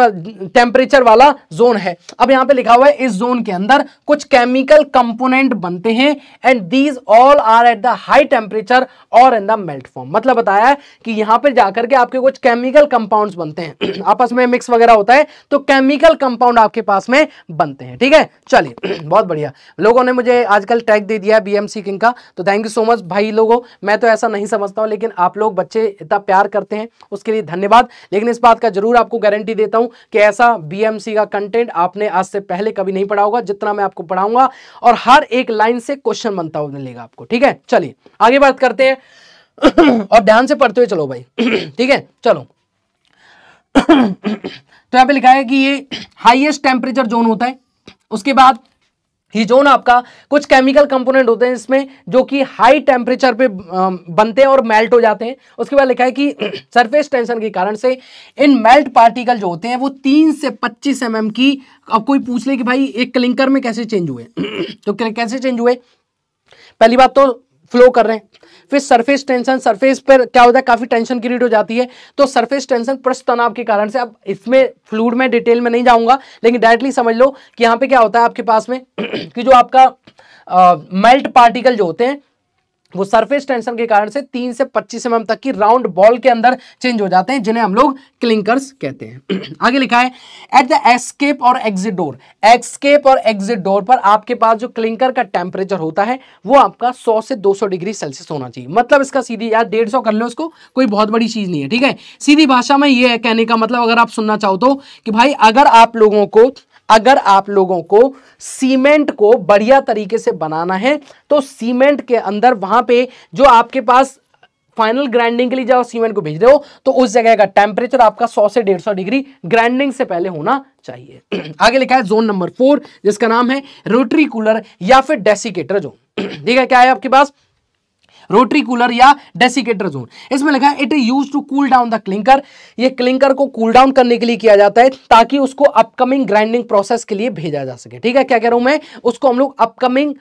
टेम्परेचर वाला जोन है। अब यहां पे लिखा हुआ है इस जोन के अंदर कुछ केमिकल कंपोनेंट बनते हैं and these all are at the high temperature और इन द मेल्ट फॉर्म। मतलब बताया है कि यहां पर जाकर के आपके कुछ केमिकल कंपाउंड बनते हैं, आपस में मिक्स वगैरह होता है तो केमिकल कंपाउंड आपके पास में बनते हैं। ठीक है, चलिए बहुत बढ़िया, लोगों ने मुझे आजकल टैग दे दिया है बीएमसी किंग का, तो थैंक यू सो मच भाई लोगों। मैं तो ऐसा नहीं समझता हूं, लेकिन आप लोग बच्चे इतना प्यार करते हैं उसके लिए धन्यवाद। लेकिन इस बात का जरूर आपको गारंटी देता हूं कि ऐसा बीएमसी का कंटेंट आपने आज से पहले कभी नहीं पढ़ा होगा जितना मैं आपको पढ़ाऊंगा, और हर एक लाइन से क्वेश्चन बनता हुआ मिलेगा आपको। ठीक है, चलिए आगे बात करते हैं और ध्यान से पढ़ते हुए चलो भाई। ठीक है, चलो तो यहां पर लिखा है कि ये हाईएस्ट टेम्परेचर जोन होता है। उसके बाद ये जोन आपका कुछ केमिकल कंपोनेंट होते हैं इसमें जो कि हाई टेम्परेचर पे बनते हैं और मेल्ट हो जाते हैं। उसके बाद लिखा है कि सरफेस टेंशन के कारण से इन मेल्ट पार्टिकल जो होते हैं वो तीन से पच्चीस एम एम की, अब कोई पूछ ले कि भाई एक क्लिंकर में कैसे चेंज हुए, तो कैसे चेंज हुए, पहली बात तो फ्लो कर रहे हैं, फिर सरफेस टेंशन, सरफेस पर क्या होता है काफ़ी टेंशन क्रिएट हो जाती है, तो सरफेस टेंशन पृष्ठ तनाव के कारण से, अब इसमें फ्लूइड में डिटेल में नहीं जाऊंगा लेकिन डायरेक्टली समझ लो कि यहाँ पे क्या होता है आपके पास में कि जो आपका मेल्ट पार्टिकल जो होते हैं वो सरफेस टेंशन के कारण से तीन से पच्चीस एम एम तक की राउंड बॉल के अंदर चेंज हो जाते हैं, जिन्हें हम लोग क्लिंकर्स कहते हैं। आगे लिखा है एट द एस्केप और एग्जिट डोर, एस्केप और एग्जिट डोर पर आपके पास जो क्लिंकर का टेम्परेचर होता है वो आपका सौ से दो सौ डिग्री सेल्सियस होना चाहिए। मतलब इसका सीधी यार डेढ़ सौ कर लो, इसको कोई बहुत बड़ी चीज़ नहीं है। ठीक है, सीधी भाषा में ये है कहने का मतलब, अगर आप सुनना चाहो तो, कि भाई अगर आप लोगों को अगर आप लोगों को सीमेंट को बढ़िया तरीके से बनाना है तो सीमेंट के अंदर वहां पे जो आपके पास फाइनल ग्राइंडिंग के लिए जब सीमेंट को भेज रहे हो तो उस जगह का टेम्परेचर आपका सौ से डेढ़ सौ डिग्री ग्राइंडिंग से पहले होना चाहिए। आगे लिखा है जोन नंबर फोर, जिसका नाम है रोटरी कूलर या फिर डेसिकेटर जोन। ठीक है, क्या है आपके पास, रोटरी कूलर या डेसिकेटर जोन। इसमें लिखा है it use to cool down the clinker, ये क्लिंकर को कूल डाउन करने के लिए किया जाता है ताकि उसको अपकमिंग ग्राइंडिंग प्रोसेस के लिए भेजा जा सके। ठीक है, क्या कह रहा हूं मैं, उसको हम लोग अपकमिंग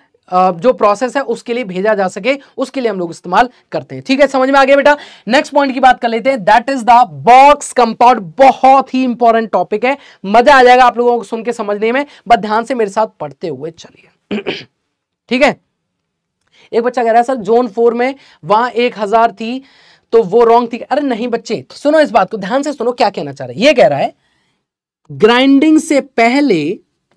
जो प्रोसेस है उसके लिए भेजा जा सके, उसके लिए हम लोग इस्तेमाल करते हैं। ठीक है, समझ में आ गया बेटा। नेक्स्ट पॉइंट की बात कर लेते हैं, that is the box compound. बहुत ही इंपॉर्टेंट टॉपिक है, मजा आ जाएगा आप लोगों को सुन के समझने में, बस ध्यान से मेरे साथ पढ़ते हुए चलिए। ठीक है, एक बच्चा कह रहा है सर जोन फोर में वहां एक हजार थी तो वो रॉन्ग थी। अरे नहीं बच्चे, सुनो इस बात को ध्यान से सुनो, क्या कहना चाह रहे हैं। ये कह रहा है ग्राइंडिंग से पहले,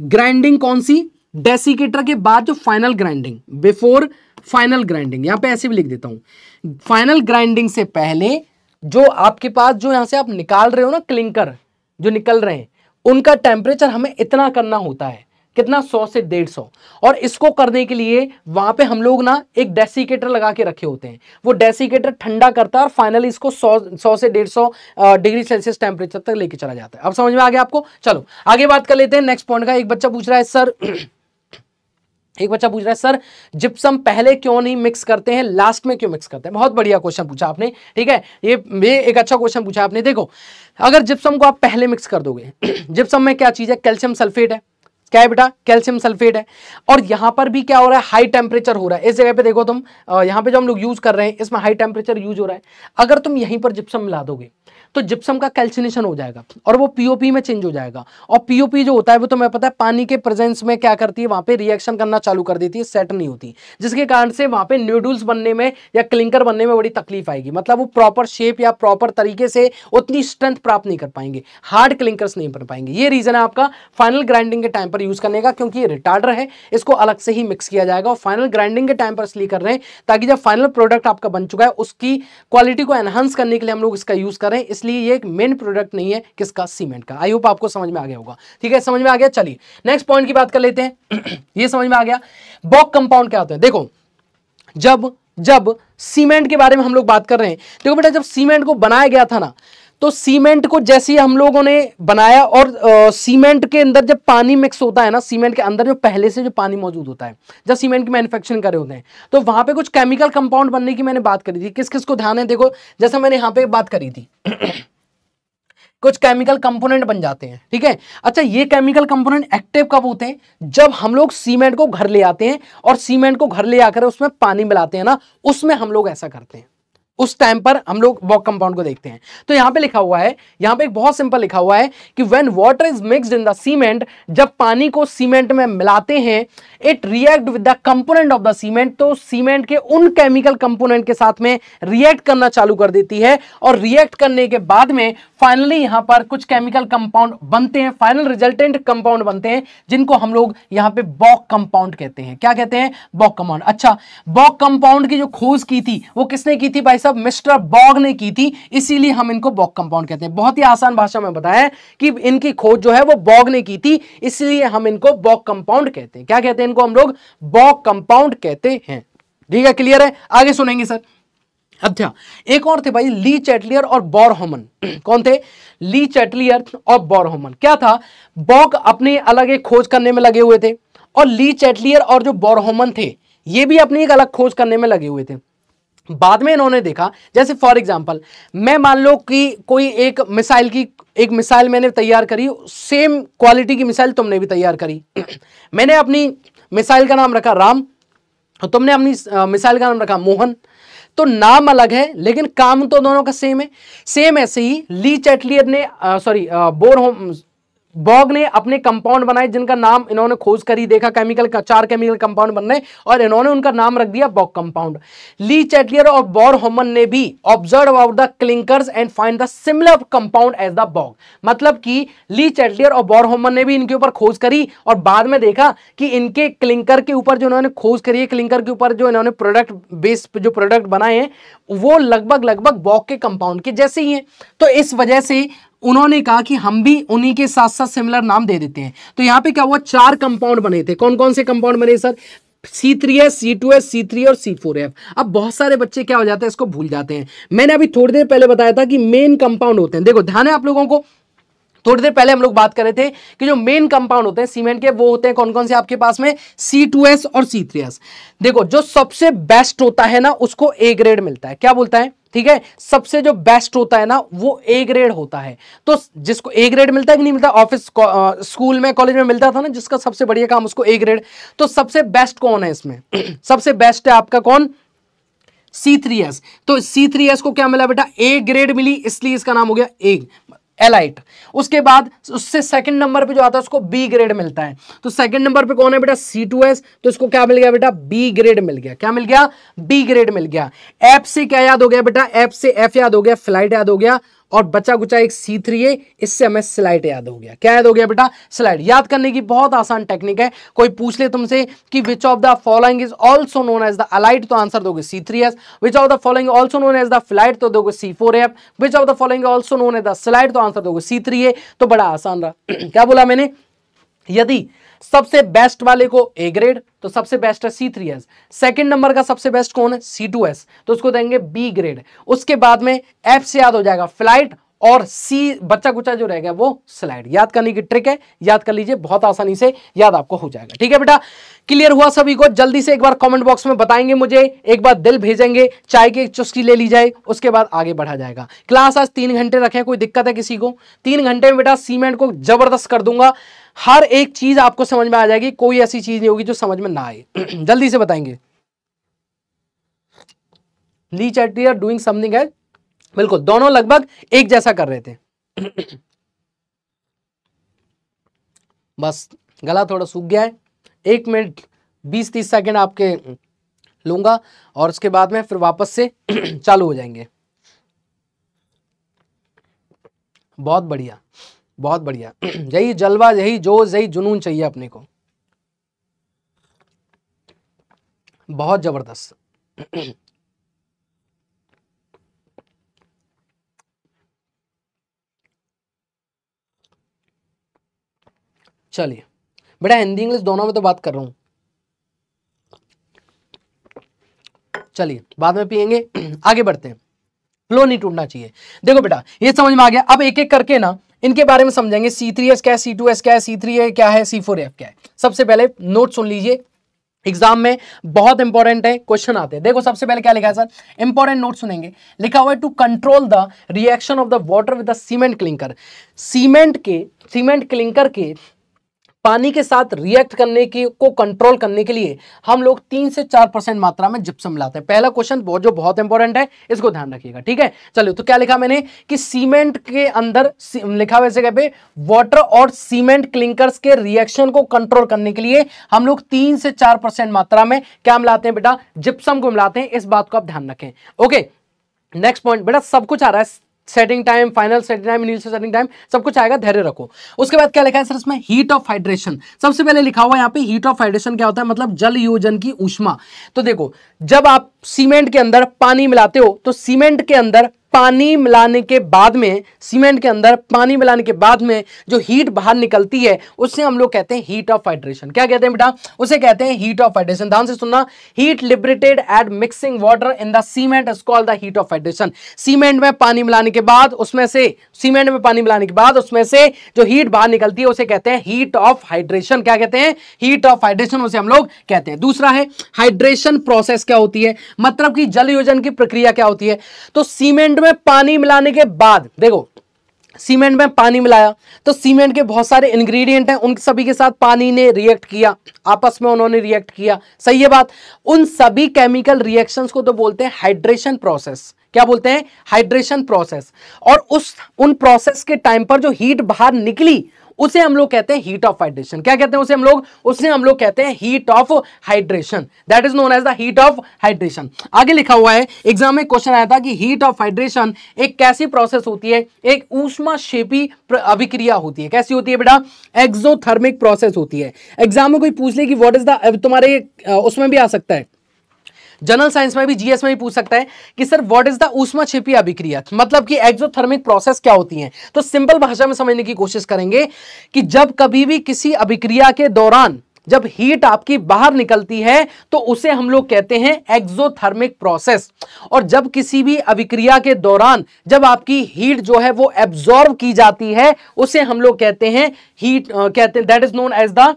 ग्राइंडिंग कौन सी, डेसिकेटर के बाद जो final grinding, before final grinding, यहाँ पे ऐसे भी लिख देता हूँ, फाइनल ग्राइंडिंग से पहले जो आपके पास जो यहाँ से आप निकाल रहे हो ना क्लिंकर जो निकल रहे हैं उनका टेम्परेचर हमें इतना करना होता है, कितना, सौ से डेढ़ सौ। और इसको करने के लिए वहाँ पे हम लोग ना एक डेसिकेटर लगा के रखे होते हैं, वो डेसिकेटर ठंडा करता है और फाइनली इसको सौ से डेढ़ सौ डिग्री सेल्सियस टेम्परेचर तक लेके चला जाता है। अब समझ में आ गया आपको। चलो आगे बात कर लेते हैं नेक्स्ट पॉइंट का। एक बच्चा पूछ रहा है सर एक बच्चा पूछ रहा है सर जिप्सम पहले क्यों नहीं मिक्स करते हैं, लास्ट में क्यों मिक्स करते हैं? बहुत बढ़िया क्वेश्चन पूछा आपने, ठीक है, ये ये एक अच्छा क्वेश्चन पूछा आपने। देखो अगर जिप्सम को आप पहले मिक्स कर दोगे, जिप्सम में क्या चीज़ है, कैल्शियम सल्फेट है, क्या है बेटा, कैल्शियम सल्फेट है। और यहाँ पर भी क्या हो रहा है, हाई टेम्परेचर हो रहा है। इस जगह पे देखो तुम, यहाँ पे जो हम लोग यूज़ कर रहे हैं इसमें हाई टेम्परेचर यूज हो रहा है। अगर तुम यहीं पर जिप्सम मिला दोगे तो जिप्सम का कैल्सिनेशन हो जाएगा और वो पीओपी में चेंज हो जाएगा। और पीओपी जो होता है वो तुम्हें पता है पानी के प्रेजेंस में क्या करती है, वहाँ पे रिएक्शन करना चालू कर देती है, सेट नहीं होती, जिसके कारण से वहाँ पे न्यूडल्स बनने में या क्लिंकर बनने में बड़ी तकलीफ आएगी। मतलब वो प्रॉपर शेप या प्रॉपर तरीके से उतनी स्ट्रेंथ प्राप्त नहीं कर पाएंगे, हार्ड क्लिंकर्स नहीं बन पाएंगे। ये रीज़न है आपका फाइनल ग्राइंडिंग के टाइम पर यूज़ करने का, क्योंकि ये रिटार्डर है, इसको अलग से ही मिक्स किया जाएगा। और फाइनल ग्राइंडिंग के टाइम पर इसलिए कर रहे हैं ताकि जब फाइनल प्रोडक्ट आपका बन चुका है उसकी क्वालिटी को एनहांस करने के लिए हम लोग इसका यूज़ कर रहे हैं, इसलिए ये एक मेन प्रोडक्ट नहीं है किसका, सीमेंट का। आई होप आपको समझ में आ गया होगा, ठीक है, समझ में आ गया। चलिए नेक्स्ट पॉइंट की बात कर लेते हैं। ये समझ में आ गया बॉग कंपाउंड क्या होता है। देखो जब जब सीमेंट के बारे में हम लोग बात कर रहे हैं, देखो बेटा जब सीमेंट को बनाया गया था ना, तो सीमेंट को जैसे ही हम लोगों ने बनाया और सीमेंट के अंदर जब पानी मिक्स होता है ना, सीमेंट के अंदर जो पहले से जो पानी मौजूद होता है जब सीमेंट की मैन्युफैक्चरिंग कर रहे होते हैं, तो वहाँ पे कुछ केमिकल कंपाउंड बनने की मैंने बात करी थी। किस किस को ध्यान है, देखो जैसे मैंने यहाँ पे बात करी थी कुछ केमिकल कंपोनेंट बन जाते हैं, ठीक है। अच्छा ये केमिकल कंपोनेंट एक्टिव कब होते हैं, जब हम लोग सीमेंट को घर ले आते हैं और सीमेंट को घर ले आकर उसमें पानी मिलाते हैं ना, उसमें हम लोग ऐसा करते हैं, उस टाइम पर हम लोग बॉग कंपाउंड को देखते हैं। तो यहाँ पे लिखा हुआ है, यहाँ पे एक बहुत सिंपल लिखा हुआ है कि when water is mixed in the cement, जब पानी को सीमेंट में मिलाते हैं, it react with the component of the cement, तो सीमेंट के उन केमिकल कंपोनेंट के साथ में रिएक्ट करना चालू कर देती है। और रिएक्ट करने के बाद में फाइनली यहाँ पर कुछ केमिकल कंपाउंड बनते हैं, फाइनल रिजल्टेंट कंपाउंड बनते हैं, जिनको हम लोग यहाँ पे बॉग कंपाउंड कहते हैं। क्या कहते हैं, बॉग कंपाउंड। अच्छा बॉग कंपाउंड की जो खोज की थी वो किसने की थी भाई साहब, मिस्टर बॉग ने की थी, इसीलिए हम इनको बॉग कंपाउंड कहते हैं। बहुत ही आसान भाषा में बताया कि इनकी खोज जो है वो बॉग ने की थी, इसलिए हम इनको बॉग कंपाउंड कहते हैं। क्या कहते हैं इनको, हम लोग बॉग कंपाउंड कहते हैं, ठीक है, क्लियर है। आगे सुनेंगे सर। अच्छा एक और थे भाई ली चैटलियर और बोरहोमन। कौन थे, ली चैटलियर और बोरहोमन। क्या था, बॉग अपने अलग एक खोज करने में लगे हुए थे और ली चैटलियर और जो बोरहोमन थे ये भी अपनी एक अलग खोज करने में लगे हुए थे। बाद में इन्होंने देखा, जैसे फॉर एग्जांपल मैं मान लो कि कोई एक मिसाइल की एक मिसाइल मैंने तैयार करी, सेम क्वालिटी की मिसाइल तुमने भी तैयार करी। मैंने अपनी मिसाइल का नाम रखा राम और तुमने अपनी मिसाइल का नाम रखा मोहन, तो नाम अलग है लेकिन काम तो दोनों का सेम है। सेम ऐसे ही ली चैटलियर ने सॉरी बोरहोम बॉग ने अपने कंपाउंड बनाए जिनका नाम इन्होंने खोज करी, देखा केमिकल का चार केमिकल कंपाउंड बन रहे और इन्होंने उनका नाम रख दिया बॉग कंपाउंड। ली चैटलियर और बोरहोमन ने भी observe about the clinkers and find the similar compound as the Bogue. मतलब कि ली चैटलियर और बोरहोमन ने भी इनके ऊपर खोज करी और बाद में देखा कि इनके क्लिंकर के ऊपर जो इन्होंने खोज करी है, क्लिंकर के ऊपर जो इन्होंने प्रोडक्ट बेस जो प्रोडक्ट बनाए हैं वो लगभग लगभग बॉग के कंपाउंड के जैसे ही हैं। तो इस वजह से उन्होंने कहा कि हम भी उन्हीं के साथ साथ सिमिलर नाम दे देते हैं। तो यहाँ पे क्या हुआ, चार कंपाउंड बने थे। कौन कौन से कंपाउंड बने sir, C three S, C two S, C three और सी फोर एफ। अब बहुत सारे बच्चे क्या हो जाते हैं इसको भूल जाते हैं। मैंने अभी थोड़ी देर पहले बताया था कि मेन कंपाउंड होते हैं, देखो ध्यान है आप लोगों को, थोड़ी देर पहले हम लोग बात कर रहे थे कि जो मेन कंपाउंड होते हैं सीमेंट के वो होते हैं कौन कौन से आपके पास में, सी टू एस और सी थ्री एस। देखो जो सबसे बेस्ट होता है ना उसको ए ग्रेड मिलता है, क्या बोलता है, ठीक है, सबसे जो बेस्ट होता है ना वो ए ग्रेड होता है। तो जिसको ए ग्रेड मिलता है कि नहीं मिलता, ऑफिस स्कूल में कॉलेज में मिलता था ना, जिसका सबसे बढ़िया काम उसको ए ग्रेड। तो सबसे बेस्ट कौन है इसमें, सबसे बेस्ट है आपका कौन, सी थ्री एस। तो सी थ्री एस को क्या मिला बेटा, ए ग्रेड मिली, इसलिए इसका नाम हो गया ए एलाइट। उसके बाद उससे सेकंड नंबर पे जो आता है उसको बी ग्रेड मिलता है। तो सेकंड नंबर पे कौन है बेटा, सी टू एस, तो इसको क्या मिल गया बेटा, बी ग्रेड मिल गया। क्या मिल गया, बी ग्रेड मिल गया। एफ से क्या याद हो गया बेटा, एफ से एफ याद हो गया, फ्लाइट याद हो गया। और बचा गुचा एक सी थ्री है, इससे हमें स्लाइड याद हो गया। क्या याद हो गया बेटा? स्लाइड। याद करने की बहुत आसान टेक्निक है। कोई पूछ ले तुमसे कि which of the following is also known as the alite, तो आंसर दोगे C three S. Which of the following also known as the felite, तो दोगे C four F. Which of the following also known as the celite, तो answer दोगे C three ए। तो बड़ा आसान रहा। क्या बोला मैंने? यदि सबसे बेस्ट वाले को ए ग्रेड, तो सबसे बेस्ट है C three S. Second number का सबसे बेस्ट कौन है? सी टू एस, तो उसको देंगे बी ग्रेड। उसके बाद में एफ से याद हो जाएगा फ्लाइट, और सी बच्चा कुचा जो रहेगा वो स्लाइड। याद करने की ट्रिक है, याद कर लीजिए, बहुत आसानी से याद आपको हो जाएगा। ठीक है बेटा, क्लियर हुआ सभी को? जल्दी से एक बार कमेंट बॉक्स में बताएंगे मुझे, एक बार दिल भेजेंगे, चाय की एक चुस्की ले ली जाए, उसके बाद आगे बढ़ा जाएगा। क्लास आज तीन घंटे रखें, कोई दिक्कत है किसी को? तीन घंटे में बेटा सीमेंट को जबरदस्त कर दूंगा, हर एक चीज आपको समझ में आ जाएगी, कोई ऐसी चीज नहीं होगी जो समझ में ना आए। जल्दी से बताएंगे। Le Chatelier doing something as, बिल्कुल दोनों लगभग एक जैसा कर रहे थे। बस गला थोड़ा सूख गया है, एक मिनट बीस तीस सेकेंड आपके लूंगा और उसके बाद में फिर वापस से चालू हो जाएंगे। बहुत बढ़िया, बहुत बढ़िया, यही जलवा, यही जोश, यही जुनून चाहिए अपने को। बहुत जबरदस्त। चलिए बेटा, हिंदी इंग्लिश दोनों में तो बात कर रहा हूं। चलिए बाद में पिएंगे, आगे बढ़ते हैं। फ्लो नहीं टूटना चाहिए। देखो बेटा, ये समझ में आ गया। अब एक एक करके ना इनके बारे में समझेंगे। सी थ्री एस क्या है, सी टू एस क्या है, सी थ्री ए क्या है, सी फोर एफ क्या है। सबसे पहले नोट सुन लीजिए, एग्जाम में बहुत इंपॉर्टेंट है, क्वेश्चन आते हैं। देखो सबसे पहले क्या लिखा है सर, इंपॉर्टेंट नोट सुनेंगे। लिखा हुआ है to control the reaction of the water with the cement clinker. Cement के सीमेंट क्लिंकर के पानी के साथ रिएक्ट करने की को कंट्रोल करने के लिए हम लोग तीन से चार परसेंट मात्रा में जिप्सम लाते हैं। पहला क्वेश्चन बहुत जो बहुत इंपॉर्टेंट है, इसको ध्यान रखिएगा। ठीक है, चलो तो क्या लिखा मैंने कि सीमेंट के अंदर लिखा हुआ जगह पे वाटर और सीमेंट क्लिंकर्स के रिएक्शन को कंट्रोल करने के लिए हम लोग तीन से चार परसेंट मात्रा में क्या मिलाते हैं बेटा? जिप्सम को मिलाते हैं। इस बात को आप ध्यान रखें। ओके, नेक्स्ट पॉइंट बेटा, सब कुछ आ रहा है, setting time, final setting time, initial setting time, सब कुछ आएगा, धैर्य रखो। उसके बाद क्या लिखा है सर इसमें? Heat of hydration. सबसे पहले लिखा हुआ यहाँ पे हीट ऑफ हाइड्रेशन क्या होता है, मतलब जल योजन की ऊष्मा। तो देखो, जब आप सीमेंट के अंदर पानी मिलाते हो तो सीमेंट के अंदर पानी मिलाने के बाद में सीमेंट के अंदर पानी मिलाने के बाद में जो हीट बाहर निकलती है उससे हम लोग कहते हैं हीट ऑफ हाइड्रेशन। क्या कहते हैं बेटा? उसे कहते हैं हीट ऑफ हाइड्रेशन। ध्यान से सुनना, heat liberated at mixing water in the cement is called the heat of hydration. Cement में पानी मिलाने के बाद उसमें से सीमेंट में पानी मिलाने के बाद उसमें से जो हीट बाहर निकलती है उसे कहते हैं हीट ऑफ हाइड्रेशन। क्या कहते हैं? हीट ऑफ हाइड्रेशन, उसे हम लोग कहते हैं। दूसरा है हाइड्रेशन प्रोसेस। क्या होती है, मतलब कि जल योजन की प्रक्रिया क्या होती है? तो सीमेंट में पानी मिलाने के बाद, देखो सीमेंट में पानी मिलाया तो सीमेंट के बहुत सारे इंग्रेडिएंट हैं, उन सभी के साथ पानी ने रिएक्ट किया, आपस में उन्होंने रिएक्ट किया। सही है बात। उन सभी केमिकल रिएक्शंस को तो बोलते हैं हाइड्रेशन प्रोसेस। क्या बोलते हैं? Hydration process. और उस उन प्रोसेस के टाइम पर जो हीट बाहर निकली उसे हम लोग कहते हैं हीट ऑफ हाइड्रेशन। क्या कहते हैं उसे हम लोग? उसे हम लोग कहते हैं heat of hydration. That is known as the heat of hydration. आगे लिखा हुआ है, एग्जाम में क्वेश्चन आया था कि हीट ऑफ हाइड्रेशन एक कैसी प्रोसेस होती है? एक ऊष्माक्षेपी अभिक्रिया होती है। कैसी होती है बेटा? एक्सोथर्मिक प्रोसेस होती है। एग्जाम में कोई पूछ ले कि व्हाट इज द, तुम्हारे उसमें भी आ सकता है, जनरल साइंस में भी, जीएस में भी पूछ सकता है कि सर व्हाट इज द ऊष्माक्षेपी अभिक्रिया, मतलब कि एक्सोथर्मिक प्रोसेस क्या होती है। तो सिंपल भाषा में समझने की कोशिश करेंगे कि जब कभी भी किसी अभिक्रिया के दौरान जब हीट आपकी बाहर निकलती है तो उसे हम लोग कहते हैं एक्सोथर्मिक प्रोसेस। और जब किसी भी अभिक्रिया के दौरान जब आपकी हीट जो है वो एब्जॉर्व की जाती है उसे हम लोग कहते हैं हीट uh, कहते हैं that is known as the,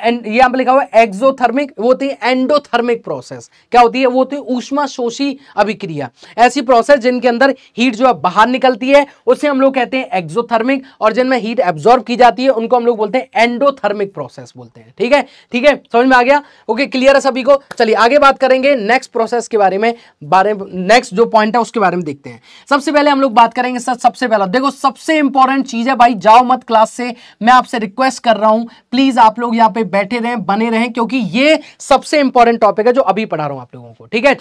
and यहाँ पे लिखा हुआ है एक्सोथर्मिक, वो होती है एंडोथर्मिक प्रोसेस। क्या होती है? वो होती है ऊष्माशोषी अभिक्रिया। ऐसी प्रोसेस जिनके अंदर हीट जो है बाहर निकलती है उसे हम लोग कहते हैं एक्सोथर्मिक, और जिनमें हीट एब्जॉर्ब की जाती है उनको हम लोग बोलते हैं एंडोथर्मिक प्रोसेस बोलते हैं। ठीक है, ठीक है, समझ में आ गया? ओके, क्लियर है सभी को? चलिए आगे बात करेंगे नेक्स्ट प्रोसेस के बारे में बारे नेक्स्ट जो पॉइंट है उसके बारे में देखते हैं। सबसे पहले हम लोग बात करेंगे सर, सबसे पहला देखो सबसे इंपॉर्टेंट चीज है, भाई जाओ मत क्लास से, मैं आपसे रिक्वेस्ट कर रहा हूं, प्लीज आप लोग यहाँ पे बैठे रहें, बने रहें, क्योंकि ये सबसे इंपॉर्टेंट टॉपिक है जो अभी पढ़ा रहा हूं आप लोगों को। ठीक है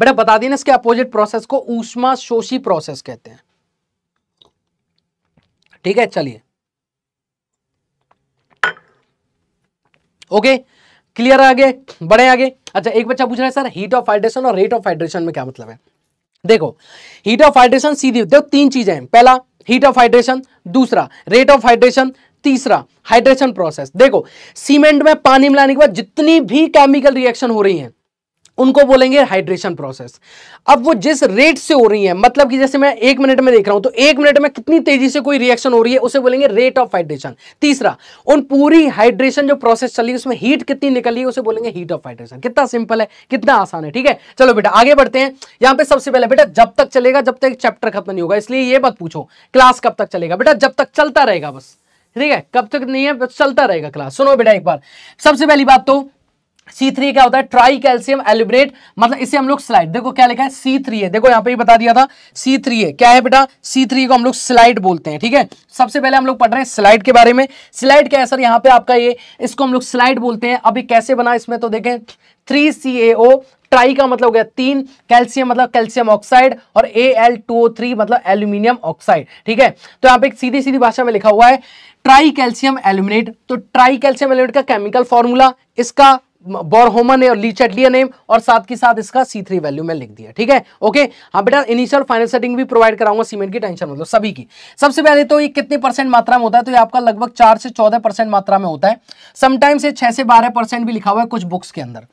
बेटा, बता देना इसके अपोजिट प्रोसेस को ऊष्माशोषी प्रोसेस कहते हैं। ठीक है, चलिए ओके क्लियर है, आगे बढ़े आगे। अच्छा एक बच्चा पूछ रहा है सर हीट ऑफ हाइड्रेशन और रेट ऑफ हाइड्रेशन में क्या मतलब है। देखो हीट ऑफ हाइड्रेशन सीधी, देखो तीन चीजें हैं, पहला हीट ऑफ हाइड्रेशन, दूसरा रेट ऑफ हाइड्रेशन, तीसरा हाइड्रेशन प्रोसेस। देखो सीमेंट में पानी मिलाने के बाद जितनी भी केमिकल रिएक्शन हो रही हैं उनको बोलेंगे हाइड्रेशन प्रोसेस। अब वो जिस रेट से हो रही है, मतलब कि जैसे मैं एक मिनट में देख रहा हूं तो एक मिनट में कितनी तेजी से कोई रिएक्शन हो रही है उसे बोलेंगे रेट ऑफ हाइड्रेशन। तीसरा उन पूरी हाइड्रेशन जो प्रोसेस चल रही है उसमें हीट कितनी निकल रही है उसे बोलेंगे हीट ऑफ हाइड्रेशन। कितना सिंपल है, कितना आसान है। ठीक है चलो बेटा आगे बढ़ते हैं। यहाँ पे सबसे पहले बेटा जब तक चलेगा जब तक चैप्टर खत्म नहीं होगा, इसलिए ये मत पूछो क्लास कब तक चलेगा बेटा, जब तक चलता रहेगा बस। ठीक है कब तक नहीं है, चलता रहेगा क्लास। सुनो बेटा एक बार, सबसे पहली बात तो सी थ्री क्या होता है, ट्राई कैल्शियम एल्यूमिनेट, मतलब इसे हम लोग स्लाइड, देखो क्या लिखा है सी थ्री ए, देखो यहाँ पे ही बता दिया था सी थ्री ए क्या है बेटा, सी थ्री ए को हम लोग स्लाइड बोलते हैं। ठीक है सबसे पहले हम लोग पढ़ रहे हैं स्लाइड के बारे में। स्लाइड क्या है सर, यहाँ पे आपका ये, इसको हम लोग स्लाइड बोलते हैं। अभी कैसे बना इसमें तो देखें, थ्री सी ए ओ ट्राई का मतलब हो गया तीन, कैल्शियम मतलब कैल्शियम ऑक्साइड और A L two O three मतलब एल्यूमिनियम ऑक्साइड। ठीक है तो यहाँ पे सीधी सीधी भाषा में लिखा हुआ है ट्राई कैल्शियम एल्यूमिनेट, तो ट्राई कैल्शियम एल्यूमिनेट का केमिकल फॉर्मूला इसका बोरहोमन है और ली चैटलियर नेम और साथ के साथ इसका सी थ्री वैल्यू में लिख दिया। ठीक है ओके हाँ बेटा इनिशियल फाइनल सेटिंग भी प्रोवाइड कराऊंगा सीमेंट की, टेंशन मतलब सभी की। सबसे पहले तो ये कितने परसेंट मात्रा में होता है, तो ये आपका लगभग चार से चौदह परसेंट मात्रा में होता है, समटाइम्स ये छह से बारह परसेंट भी लिखा हुआ है कुछ बुक्स के अंदर।